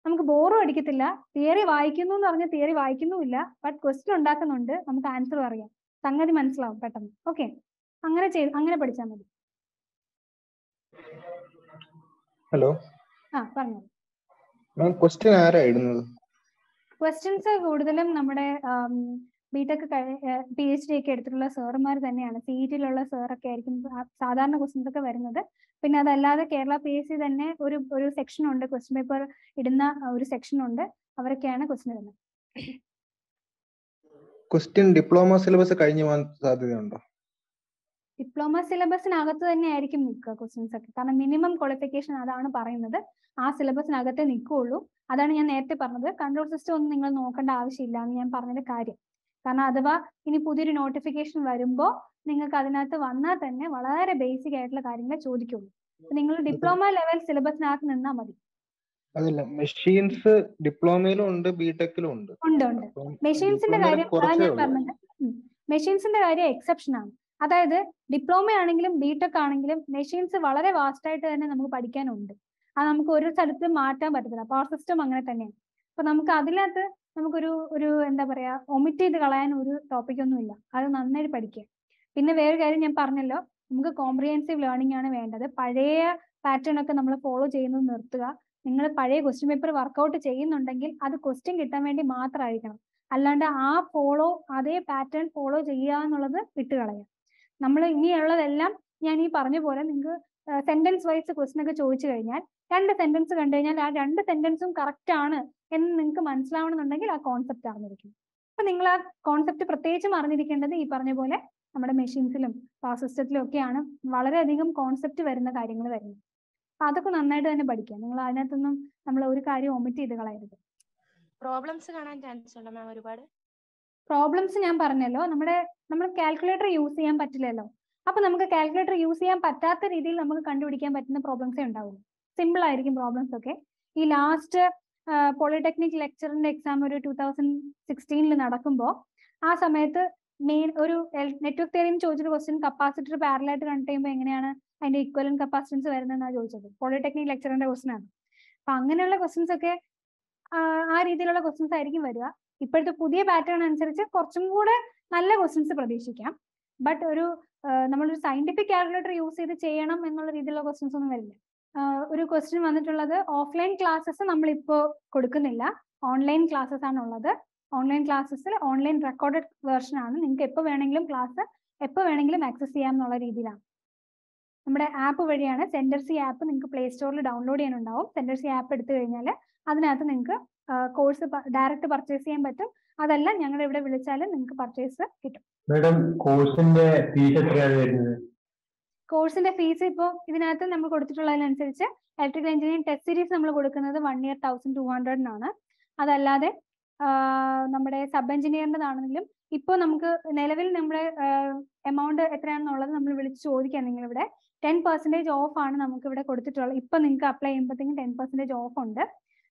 നമുക്ക് ബോറും അടിക്കത്തില്ല. തിയറി വായിക്കുന്നു എന്ന് പറഞ്ഞാൽ തിയറി വായിക്കുന്നുമില്ല, ബട്ട് ക്വസ്റ്റ്യൻ ഉണ്ടാക്കുന്നുണ്ട്, നമുക്ക് ആൻസർ അറിയാം, സംഗതി മനസ്സിലാവും പെട്ടെന്ന്. ഓക്കെ, അങ്ങനെ ചെയ്ത് അങ്ങനെ പഠിച്ചാൽ മതി. ഹലോ, ആ പറഞ്ഞോ. ക്വസ്റ്റ്യൻ ആരാ ഇടുന്നത്? ക്വസ്റ്റ്യൻസ് കൂടുതലും നമ്മുടെ ബിടെക് പി എച്ച് ഡി ഒക്കെ എടുത്തിട്ടുള്ള സാറുമാർ തന്നെയാണ്. സി ഇ ടിയിലുള്ള സാറൊക്കെ ആയിരിക്കും സാധാരണ ക്വസ്റ്റ്യൻസ് ഒക്കെ വരുന്നത്. പിന്നെ അതല്ലാതെ കേരള പി എസ് സി തന്നെ ഒരു ഒരു സെക്ഷൻ ഉണ്ട്, ക്വസ്റ്റ്യൻ പേപ്പർ ഇടുന്ന ഒരു സെക്ഷൻ ഉണ്ട്, അവരൊക്കെയാണ് ക്വസ്റ്റ്യൻ ഇടുന്നത്. ക്വസ്റ്റ്യൻ ഡിപ്ലോമ സിലബസ് കഴിഞ്ഞു പോകാൻ സാധ്യതയുണ്ടോ? ഡിപ്ലോമ സിലബസിനകത്ത് തന്നെ ആയിരിക്കും നിൽക്കുക ക്വസ്റ്റ്യൻസ് ഒക്കെ, കാരണം മിനിമം ക്വാളിഫിക്കേഷൻ അതാണ് പറയുന്നത്, ആ സിലബസിനകത്തെ നിൽക്കുകയുള്ളൂ. അതാണ് ഞാൻ നേരത്തെ പറഞ്ഞത്, കൺട്രോൾ സിസ്റ്റം ഒന്നും നിങ്ങൾ നോക്കേണ്ട ആവശ്യമില്ല എന്ന് ഞാൻ പറഞ്ഞൊരു കാര്യം. കാരണം അഥവാ ഇനി പുതിയൊരു നോട്ടിഫിക്കേഷൻ വരുമ്പോൾ നിങ്ങൾക്ക് അതിനകത്ത് വന്നാൽ തന്നെ വളരെ ബേസിക് ആയിട്ടുള്ള കാര്യങ്ങളെ ചോദിക്കുള്ളൂ. നിങ്ങൾ ഡിപ്ലോമ ലെവൽ സിലബസിനകത്ത് നിന്നാൽ മതി. അതല്ല, മെഷീൻസ് ഡിപ്ലോമയിലും ഉണ്ട് ബിടെക്കിലും ഉണ്ട്. ഉണ്ട് ഉണ്ട് മെഷീൻസിന്റെ കാര്യം ഞാൻ പറഞ്ഞത്, മെഷീൻസിന്റെ കാര്യം എക്സെപ്ഷൻ ആണ്. അതായത് ഡിപ്ലോമ ആണെങ്കിലും ബിടെക് ആണെങ്കിലും മെഷീൻസ് വളരെ വാസ്റ്റ് ആയിട്ട് തന്നെ നമുക്ക് പഠിക്കാനുണ്ട്. അത് നമുക്ക് ഒരു സ്ഥലത്ത് മാറ്റാൻ പറ്റത്തില്ല. പവർ സിസ്റ്റം അങ്ങനെ തന്നെയാണ്. അപ്പൊ നമുക്ക് അതിനകത്ത് നമുക്കൊരു ഒരു എന്താ പറയാ ഒമിറ്റ് ചെയ്ത് കളയാൻ ഒരു ടോപ്പിക് ഒന്നും ഇല്ല. അത് നന്നായിട്ട് പഠിക്കുക. പിന്നെ വേറെ കാര്യം ഞാൻ പറഞ്ഞല്ലോ, നമുക്ക് കോംപ്രിഹെൻസീവ് ലേണിംഗ് ആണ് വേണ്ടത്. പഴയ പാറ്റേൺ ഒക്കെ നമ്മൾ ഫോളോ ചെയ്യുന്നത് നിർത്തുക. നിങ്ങൾ പഴയ ക്വസ്റ്റ്യൻ പേപ്പർ വർക്കൗട്ട് ചെയ്യുന്നുണ്ടെങ്കിൽ അത് ക്വസ്റ്റ്യൻ കിട്ടാൻ വേണ്ടി മാത്രമായിരിക്കണം, അല്ലാണ്ട് ആ ഫോളോ അതേ പാറ്റേൺ ഫോളോ ചെയ്യുക എന്നുള്ളത് വിട്ട് കളയുക. നമ്മൾ ഇനിയുള്ളതെല്ലാം ഞാൻ ഈ പറഞ്ഞ പോലെ നിങ്ങൾക്ക് സെന്റൻസ് വൈസ് ക്വസ്റ്റ്യൻ ഒക്കെ ചോദിച്ചു കഴിഞ്ഞാൽ രണ്ട് സെന്റൻസ് കണ്ടു കഴിഞ്ഞാൽ ആ രണ്ട് സെന്റൻസും കറക്റ്റ് ആണ് എന്ന് നിങ്ങൾക്ക് മനസ്സിലാവണമെന്നുണ്ടെങ്കിൽ ആ കോൺസെപ്റ്റ് അറിഞ്ഞിരിക്കും. അപ്പൊ നിങ്ങൾ ആ കോൺസെപ്റ്റ് പ്രത്യേകിച്ചും അറിഞ്ഞിരിക്കേണ്ടത് ഈ പറഞ്ഞ പോലെ നമ്മുടെ മെഷീൻസിലും പവർ സിസ്റ്റത്തിലും ഒക്കെയാണ് വളരെയധികം കോൺസെപ്റ്റ് വരുന്ന കാര്യങ്ങൾ വരുന്നത്. അപ്പൊ അതൊക്കെ നന്നായിട്ട് തന്നെ പഠിക്കാം. നിങ്ങൾ അതിനകത്തൊന്നും നമ്മൾ ഒരു കാര്യം ഒമിറ്റ് ചെയ്ത് കളയരുത്. പ്രോബ്ലംസ് കാണാൻ ചാൻസ് ഉണ്ടോ മാം? ഒരുപാട് പ്രോബ്ലംസ് ഞാൻ പറഞ്ഞല്ലോ, നമ്മുടെ നമ്മൾ കാൽക്കുലേറ്റർ യൂസ് ചെയ്യാൻ പറ്റില്ലല്ലോ. അപ്പൊ നമുക്ക് കാൽക്കുലേറ്റർ യൂസ് ചെയ്യാൻ പറ്റാത്ത രീതിയിൽ നമുക്ക് കണ്ടുപിടിക്കാൻ പറ്റുന്ന പ്രോബ്ലംസേ ഉണ്ടാവുള്ളൂ. സിമ്പിൾ ആയിരിക്കും പ്രോബ്ലംസ് ഒക്കെ. ഈ ലാസ്റ്റ് പോളിടെക്നിക് ലെക്ചറിന്റെ എക്സാം ഒരു ടൂ തൗസൻഡ് സിക്സ്റ്റീനിൽ നടക്കുമ്പോൾ ആ സമയത്ത് മെയിൻ ഒരു നെറ്റ്വർക്ക് തിയറിന്ന് ചോദിച്ചൊരു ക്വസ്റ്റ്യൻ കപ്പാസിറ്റർ പാരലായിട്ട് കണക്ട് ചെയ്യുമ്പോൾ എങ്ങനെയാണ് അതിന്റെ ഇക്വലന്റ് കപ്പാസിറ്റൻസ് വരുന്നതെന്നാണ് ചോദിച്ചത്. പോളിടെക്നിക് ലെക്ചറിന്റെ ക്വസ്റ്റ്യൻ ആണ്. അപ്പൊ അങ്ങനെയുള്ള ക്വസ്റ്റ്യൻസ് ഒക്കെ ആ രീതിയിലുള്ള ക്വസ്റ്റ്യൻസ് ആയിരിക്കും വരിക. ഇപ്പോഴത്തെ പുതിയ പാറ്റേൺ അനുസരിച്ച് കുറച്ചും കൂടെ നല്ല ക്വസ്റ്റ്യൻസ് പ്രതീക്ഷിക്കാം. ബട്ട് ഒരു നമ്മളൊരു സയന്റിഫിക് കാൽക്കുലേറ്റർ യൂസ് ചെയ്ത് ചെയ്യണം എന്നുള്ള രീതിയിലുള്ള ക്വസ്റ്റ്യൻസ് ഒന്നും വരില്ല. ഒരു ക്വസ്റ്റ്യൻ വന്നിട്ടുള്ളത്, ഓഫ്ലൈൻ ക്ലാസ്സസ് നമ്മളിപ്പോൾ കൊടുക്കുന്നില്ല, ഓൺലൈൻ ക്ലാസ്സസ് ആണുള്ളത്. ഓൺലൈൻ ക്ലാസ്സസിൽ ഓൺലൈൻ റെക്കോർഡഡ് വേർഷൻ ആണ്. നിങ്ങൾക്ക് എപ്പോൾ വേണമെങ്കിലും ക്ലാസ് എപ്പോൾ വേണമെങ്കിലും ആക്സസ് ചെയ്യാം എന്നുള്ള രീതിയിലാണ്. നമ്മുടെ ആപ്പ് വഴിയാണ്. സെന്റർ സി ആപ്പ് നിങ്ങൾക്ക് പ്ലേ സ്റ്റോറിൽ ഡൗൺലോഡ് ചെയ്യാനുണ്ടാവും. സെന്റർ സി ആപ്പ് എടുത്തു കഴിഞ്ഞാൽ അതിനകത്ത് നിങ്ങൾക്ക് കോഴ്സ് ഡയറക്റ്റ് പർച്ചേസ് ചെയ്യാൻ പറ്റും. അതല്ല ഞങ്ങൾ ഇവിടെ വിളിച്ചാലും നിങ്ങൾക്ക് പർച്ചേസ് കിട്ടും. കോഴ്സിന്റെ ഫീസ് ഇപ്പോൾ ഇതിനകത്ത് നമ്മൾ കൊടുത്തിട്ടുള്ളതിനനുസരിച്ച് ഇലക്ട്രിക്കൽ എഞ്ചിനീയറിംഗ് ടെസ്റ്റ് സീരീസ് നമ്മൾ കൊടുക്കുന്നത് വൺ ഇയർ തൗസൻഡ് ടു ഹൺഡ്രഡിനാണ്. അതല്ലാതെ നമ്മുടെ സബ് എഞ്ചിനീയറിൻ്റെതാണെങ്കിലും ഇപ്പോൾ നമുക്ക് നിലവിൽ നമ്മുടെ എമൗണ്ട് എത്രയാണെന്നുള്ളത് നമ്മൾ വിളിച്ച് ചോദിക്കാം. നിങ്ങളിവിടെ ടെൻ പെർസെൻറ്റേജ് ഓഫ് ആണ് നമുക്ക് ഇവിടെ കൊടുത്തിട്ടുള്ളത്. ഇപ്പം നിങ്ങൾക്ക് അപ്ലൈ ചെയ്യുമ്പോഴത്തേക്കും ടെൻ പെർസെൻറ്റേജ് ഓഫ് ഉണ്ട്.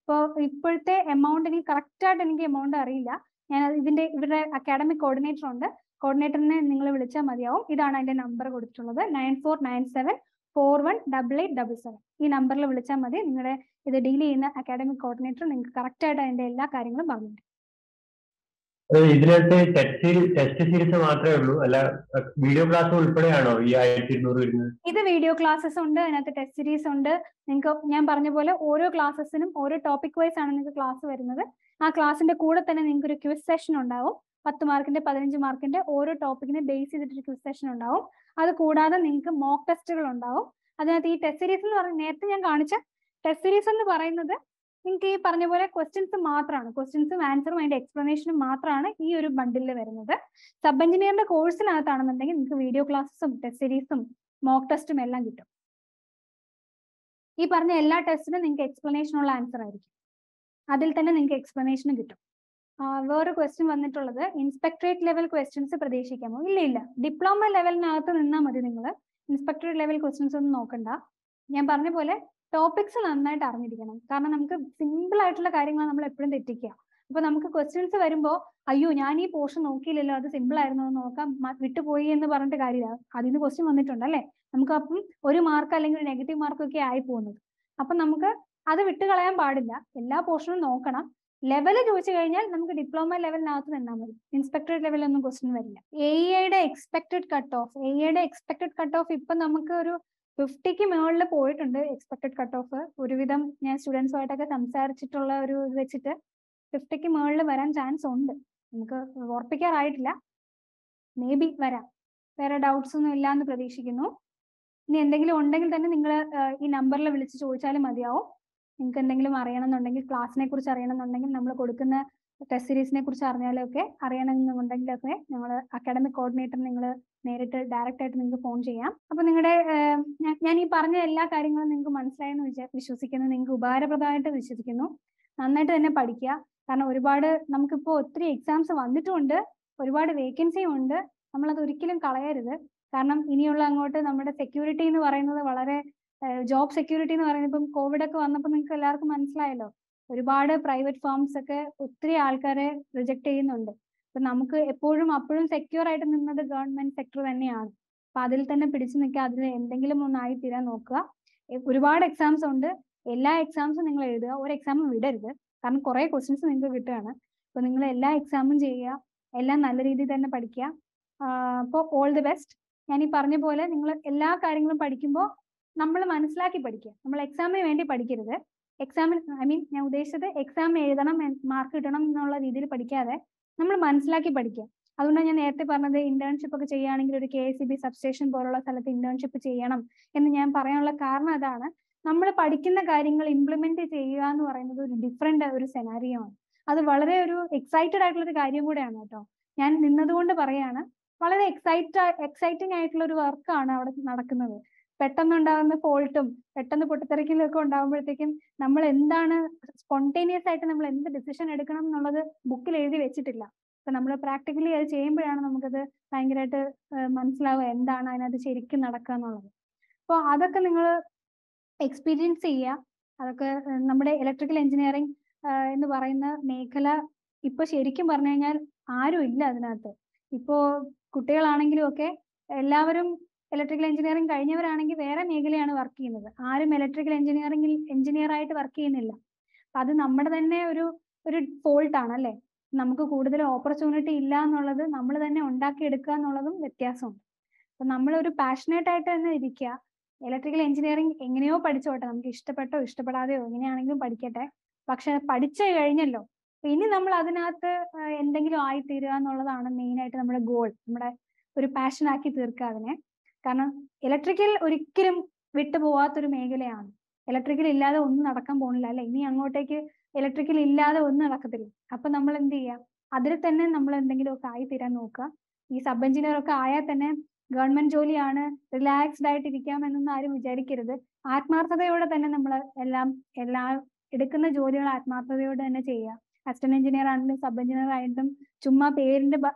ഇപ്പോൾ ഇപ്പോഴത്തെ എമൗണ്ട് എനിക്ക് കറക്റ്റായിട്ട് എനിക്ക് എമൗണ്ട് അറിയില്ല. ഞാൻ ഇതിൻ്റെ ഇവരുടെ അക്കാഡമിക് കോർഡിനേറ്റർ ഉണ്ട്, കോർഡിനേറ്ററിനെ നിങ്ങൾ വിളിച്ചാൽ മതിയാവും. ഇതാണ് അതിൻ്റെ നമ്പർ കൊടുത്തിട്ടുള്ളത്, nine four nine seven four one double eight double seven. ഈ നമ്പറിൽ വിളിച്ചാൽ മതി. നിങ്ങളുടെ ഇത് ഡീൽ ചെയ്യുന്ന അക്കാഡമിക് കോർഡിനേറ്റർ നിങ്ങൾക്ക് കറക്റ്റായിട്ട് അതിൻ്റെ എല്ലാ കാര്യങ്ങളും പറഞ്ഞിട്ടുണ്ട്. ഇതിനകത്ത് ടെസ്റ്റ് സീരീസ് മാത്രമേ ഉള്ളൂ, അല്ല വീഡിയോ ക്ലാസ് ഉൾപ്പെടെയാണോ ഈ ആയിരത്തി ഇരുന്നൂറ് വരുന്നത്? ഇത് വീഡിയോ ക്ലാസ്സസ് ഉണ്ട്, അതിനകത്ത് ടെസ്റ്റ് സീരീസ് ഉണ്ട്. നിങ്ങൾക്ക് ഞാൻ പറഞ്ഞ പോലെ ഓരോ ക്ലാസ്സസിനും ഓരോ ടോപ്പിക് വൈസ് ആണ് നിങ്ങൾക്ക് ക്ലാസ് വരുന്നത്. ആ ക്ലാസ്സിന്റെ കൂടെ തന്നെ നിങ്ങൾക്ക് ഒരു ക്വിസ് സെഷൻ ഉണ്ടാവും. പത്ത് മാർക്കിന്റെ പതിനഞ്ച് മാർക്കിന്റെ ഓരോ ടോപ്പിക്കിനെ ബേസ് ചെയ്തിട്ടൊരു ക്വിസ് സെഷൻ ഉണ്ടാവും. അത് കൂടാതെ നിങ്ങൾക്ക് മോക്ക് ടെസ്റ്റുകൾ ഉണ്ടാവും. അതിനകത്ത് ഈ ടെസ്റ്റ് സീരീസ് എന്ന് പറഞ്ഞ നേരത്തെ ഞാൻ കാണിച്ച ടെസ്റ്റ് സീരീസ് എന്ന് പറയുന്നത് നിങ്ങൾക്ക് ഈ പറഞ്ഞ പോലെ ക്വസ്റ്റ്യൻസ് മാത്രമാണ്, ക്വസ്റ്റ്യൻസും ആൻസറും അതിന്റെ എക്സ്പ്ലനേഷനും മാത്രമാണ് ഈ ഒരു ബണ്ടിലിൽ വരുന്നത്. സബ് എഞ്ചിനീയറിന്റെ കോഴ്സിനകത്താണെന്നുണ്ടെങ്കിൽ നിങ്ങൾക്ക് വീഡിയോ ക്ലാസ്സും ടെസ്റ്റ് സീരീസും മോക്ക് ടെസ്റ്റും എല്ലാം കിട്ടും. ഈ പറഞ്ഞ എല്ലാ ടെസ്റ്റിനും നിങ്ങൾക്ക് എക്സ്പ്ലനേഷനുള്ള ആൻസർ ആയിരിക്കും, അതിൽ തന്നെ നിങ്ങൾക്ക് എക്സ്പ്ലനേഷനും കിട്ടും. വേറൊരു ക്വസ്റ്റ്യൻ വന്നിട്ടുള്ളത്, ഇൻസ്പെക്ടറേറ്റ് ലെവൽ ക്വസ്റ്റ്യൻസ് പ്രതീക്ഷിക്കാമോ? ഇല്ല ഇല്ല, ഡിപ്ലോമ ലെവലിനകത്ത് നിന്നാൽ മതി. നിങ്ങൾ ഇൻസ്പെക്ടറേറ്റ് ലെവൽ ക്വസ്റ്റ്യൻസ് ഒന്നും നോക്കണ്ട. ഞാൻ പറഞ്ഞ പോലെ ടോപ്പിക്സ് നന്നായിട്ട് അറിഞ്ഞിരിക്കണം, കാരണം നമുക്ക് സിമ്പിൾ ആയിട്ടുള്ള കാര്യങ്ങൾ നമ്മൾ എപ്പോഴും തെറ്റിക്കുക. If we have questions, we have portion of the simple the question on the mark, negative mark, Ella portion level diploma level inspectorate level question A E I expected cutoff. A E I expected cutoff fifty ki mehol le poet unde expected cutoff. Oru vidham njan students ayita ka samsar chittulla oru vechitte fifty ki mehol le varan chance unde. Namukku warpikar aayilla. Maybe vara. Vera doubts onnu illa ennu pradeshikkunnu. Ini endengilum undengil thanne ningal ee number le vilichu chodichale madiyavum. Ningalku endengilum ariyanamennundengil class ne kurichu ariyanamennundengil nammal kodukkunna test series ne kurichu arnayalokke ariyanamennundengil ningal academic coordinator ningal Narrator, director, and phone. Upon the Yanni Parna, Ella carrying on the Mansline, which is a Ningubara provider, which is Kino, Nanata and a Padikia, and a rebarder Namkapo, three exams of under two under, rebarder vacancy under, Amalakurikin and Kalaya is it, Karnam Inulangota, Namada security in the Varana, Valare, job security in the Varanapum, Covid, Kanapan Kalark Manslilo, rebarder private firms, three alkare rejected in under. So, we have to secure the government sector. We have to do exams. We have exams. We have to exam. We have to questions. We have to do exams. We have to do all the best. I have to do all the best. We have to do internship at the K S E B substation. We have to do internship at the K S E B. We implement a different scenario. That's why we are excited about the scenario. I am exciting work. We have spontaneous decision. So, we have practically a chamber and we have a month's love and another sherikin. For other experience, we have electrical engineering in the Varana, Nakala, Ipo Sherikim Barnangal, are you in the Ipo Kutel Anangil, okay? Elaverum electrical engineering, I never anangil, where a Nagal and work in the R M electrical engineering engineer right work in Illa. Other number than you fold tunnel. നമുക്ക് കൂടുതൽ opportunity ഇല്ല എന്നുള്ളത് നമ്മൾ തന്നെ ഉണ്ടാക്കി എടുക്കുക എന്നുള്ളതും വ്യത്യാസമുണ്ട്. അപ്പോൾ നമ്മൾ ഒരു പാഷനേറ്റ് ആയിട്ട് തന്നെ ഇരിക്കുക. ഇലക്ട്രിക്കൽ എഞ്ചിനീയറിംഗ് എങ്ങനെയോ പഠിച്ചോട്ടെ നമുക്ക് ഇഷ്ടപ്പെട്ടോ ഇഷ്ടപ്പെടാതെയോ എങ്ങനെയാണെങ്കിലും പഠിക്കട്ടെ. പക്ഷേ പഠിച്ചു കഴിഞ്ഞല്ലോ. ഇനി നമ്മൾ അതിനകത്ത് എന്തെങ്കിലും ആയി തീരുക എന്നുള്ളതാണ് മെയിൻ ആയിട്ട് നമ്മുടെ ഗോൾ. നമ്മുടെ ഒരു പാഷൻ ആക്കി തീർക്കുക അതിനെ. കാരണം ഇലക്ട്രിക്കൽ ഒരിക്കലും വിട്ടുപോകാത്ത ഒരു മേഖലയാണ്. ഇലക്ട്രിക്കൽ ഇല്ലാതെ ഒന്നും നടക്കാൻ പോകുന്നില്ല അല്ലേ? ഇനി അങ്ങോട്ടേക്ക് Electrical illada one rakadil. Upon number and the other than number and the Kai Tiranoka. He sub engineer of Kayathan, government Joliana, relaxed dieticam and the Ari Jerikir. At Martha the Oda than a number elam elam edicana Jolial at Martha the Oda and a chair. As an engineer and sub engineer item, Chuma pair in the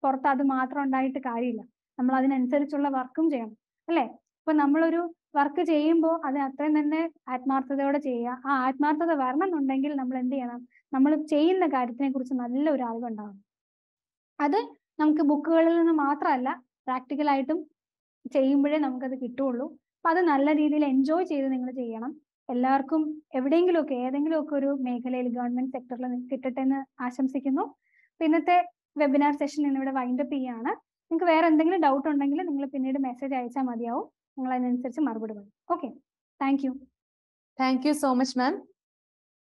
Porta the Martha and diet Karila. Namadan and Serchula Varkum Jam. Alle, for Namuru. Work a chamber, other than at Martha the Chea, at Martha the Varman on Dangle number and the number of chain the Garden Kusanal or Algon down. Other Namka book and the Matralla, practical item, chamber and Namka the Kitolo, Father Nalla really enjoy chasing the Cheyanam, Elarcum, everything locate, then Lokuru, make a government sector and fitted in Asham Sikino, Pinate webinar session in the wind up piana, think where and then a doubt on Dangle and Pinate message Aisha Madiao. Okay, thank you. Thank you so much, ma'am.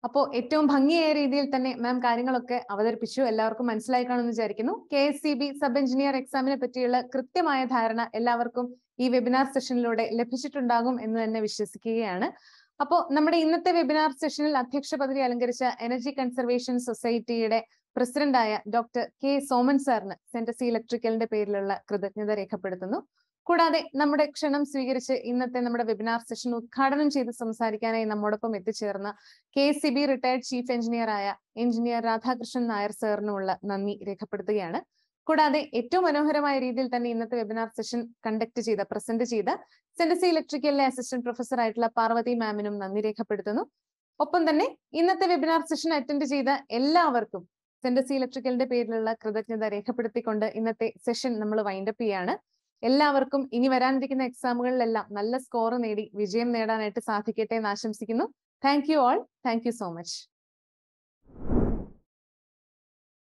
Apo Etum Hangi Ridil Tane, ma'am Karingaloke, other Pichu, Elarkum and Slaikon and Jerikino, K S E B sub engineer examiner Petila, Kritimaya Tharana, Elavarkum, E webinar session load, Lepichitundagum in the Navishkiana. Apo Namade in the webinar session, Athiksha Padri Alangarisha, Energy Conservation Society, President Doctor K. Soman Sarna, Centre C electrical and the Perla Krudatna Rekapatano. കൂടാതെ നമ്മുടെ ക്ഷണം സ്വീകരിച്ച് ഇന്നത്തെ നമ്മുടെ webinar session ഉദ്ഘാടനം ചെയ്ത് സംസാരിക്കാനായി നമ്മോടൊപ്പം എത്തിച്ചേർന്ന K S E B retired chief engineer ആയ എഞ്ചിനീയർ രാധാകൃഷ്ണൻ നായർ സാറിനുള്ള നന്ദി രേഖപ്പെടുത്തുകയാണ്. കൂടാതെ ഏറ്റവും മനോഹരമായ രീതിയിൽ തന്നെ ഇന്നത്തെ വെബിനാർ സെഷൻ കണ്ടക്ട് ചെയ്ത പ്രസന്റ് ചെയ്ത സെൻട്രൽ ഇലക്ട്രിക്കലിലെ അസിസ്റ്റന്റ് പ്രൊഫസർ ആയിട്ടുള്ള പാർവതി മാമിനും നന്ദി രേഖപ്പെടുത്തുന്നു. ഒപ്പം തന്നെ ഇന്നത്തെ വെബിനാർ സെഷൻ അറ്റൻഡ് ചെയ്ത എല്ലാവർക്കും സെൻട്രൽ സി ഇലക്ട്രിക്കലിന്റെ പേരിലുള്ള കൃതജ്ഞത രേഖപ്പെടുത്തിക്കൊണ്ട് ഇന്നത്തെ സെഷൻ നമ്മൾ വൈൻഡ് അപ്പ് ചെയ്യാണ്. എല്ലാവർക്കും ഇനി വരാനിരിക്കുന്ന എക്സാമുകളിലെല്ലാം നല്ല സ്കോർ നേടി വിജയം നേടാനായിട്ട് സാധിക്കട്ടെ എന്ന് ആശംസിക്കുന്നു. Thank you all. Thank you so much.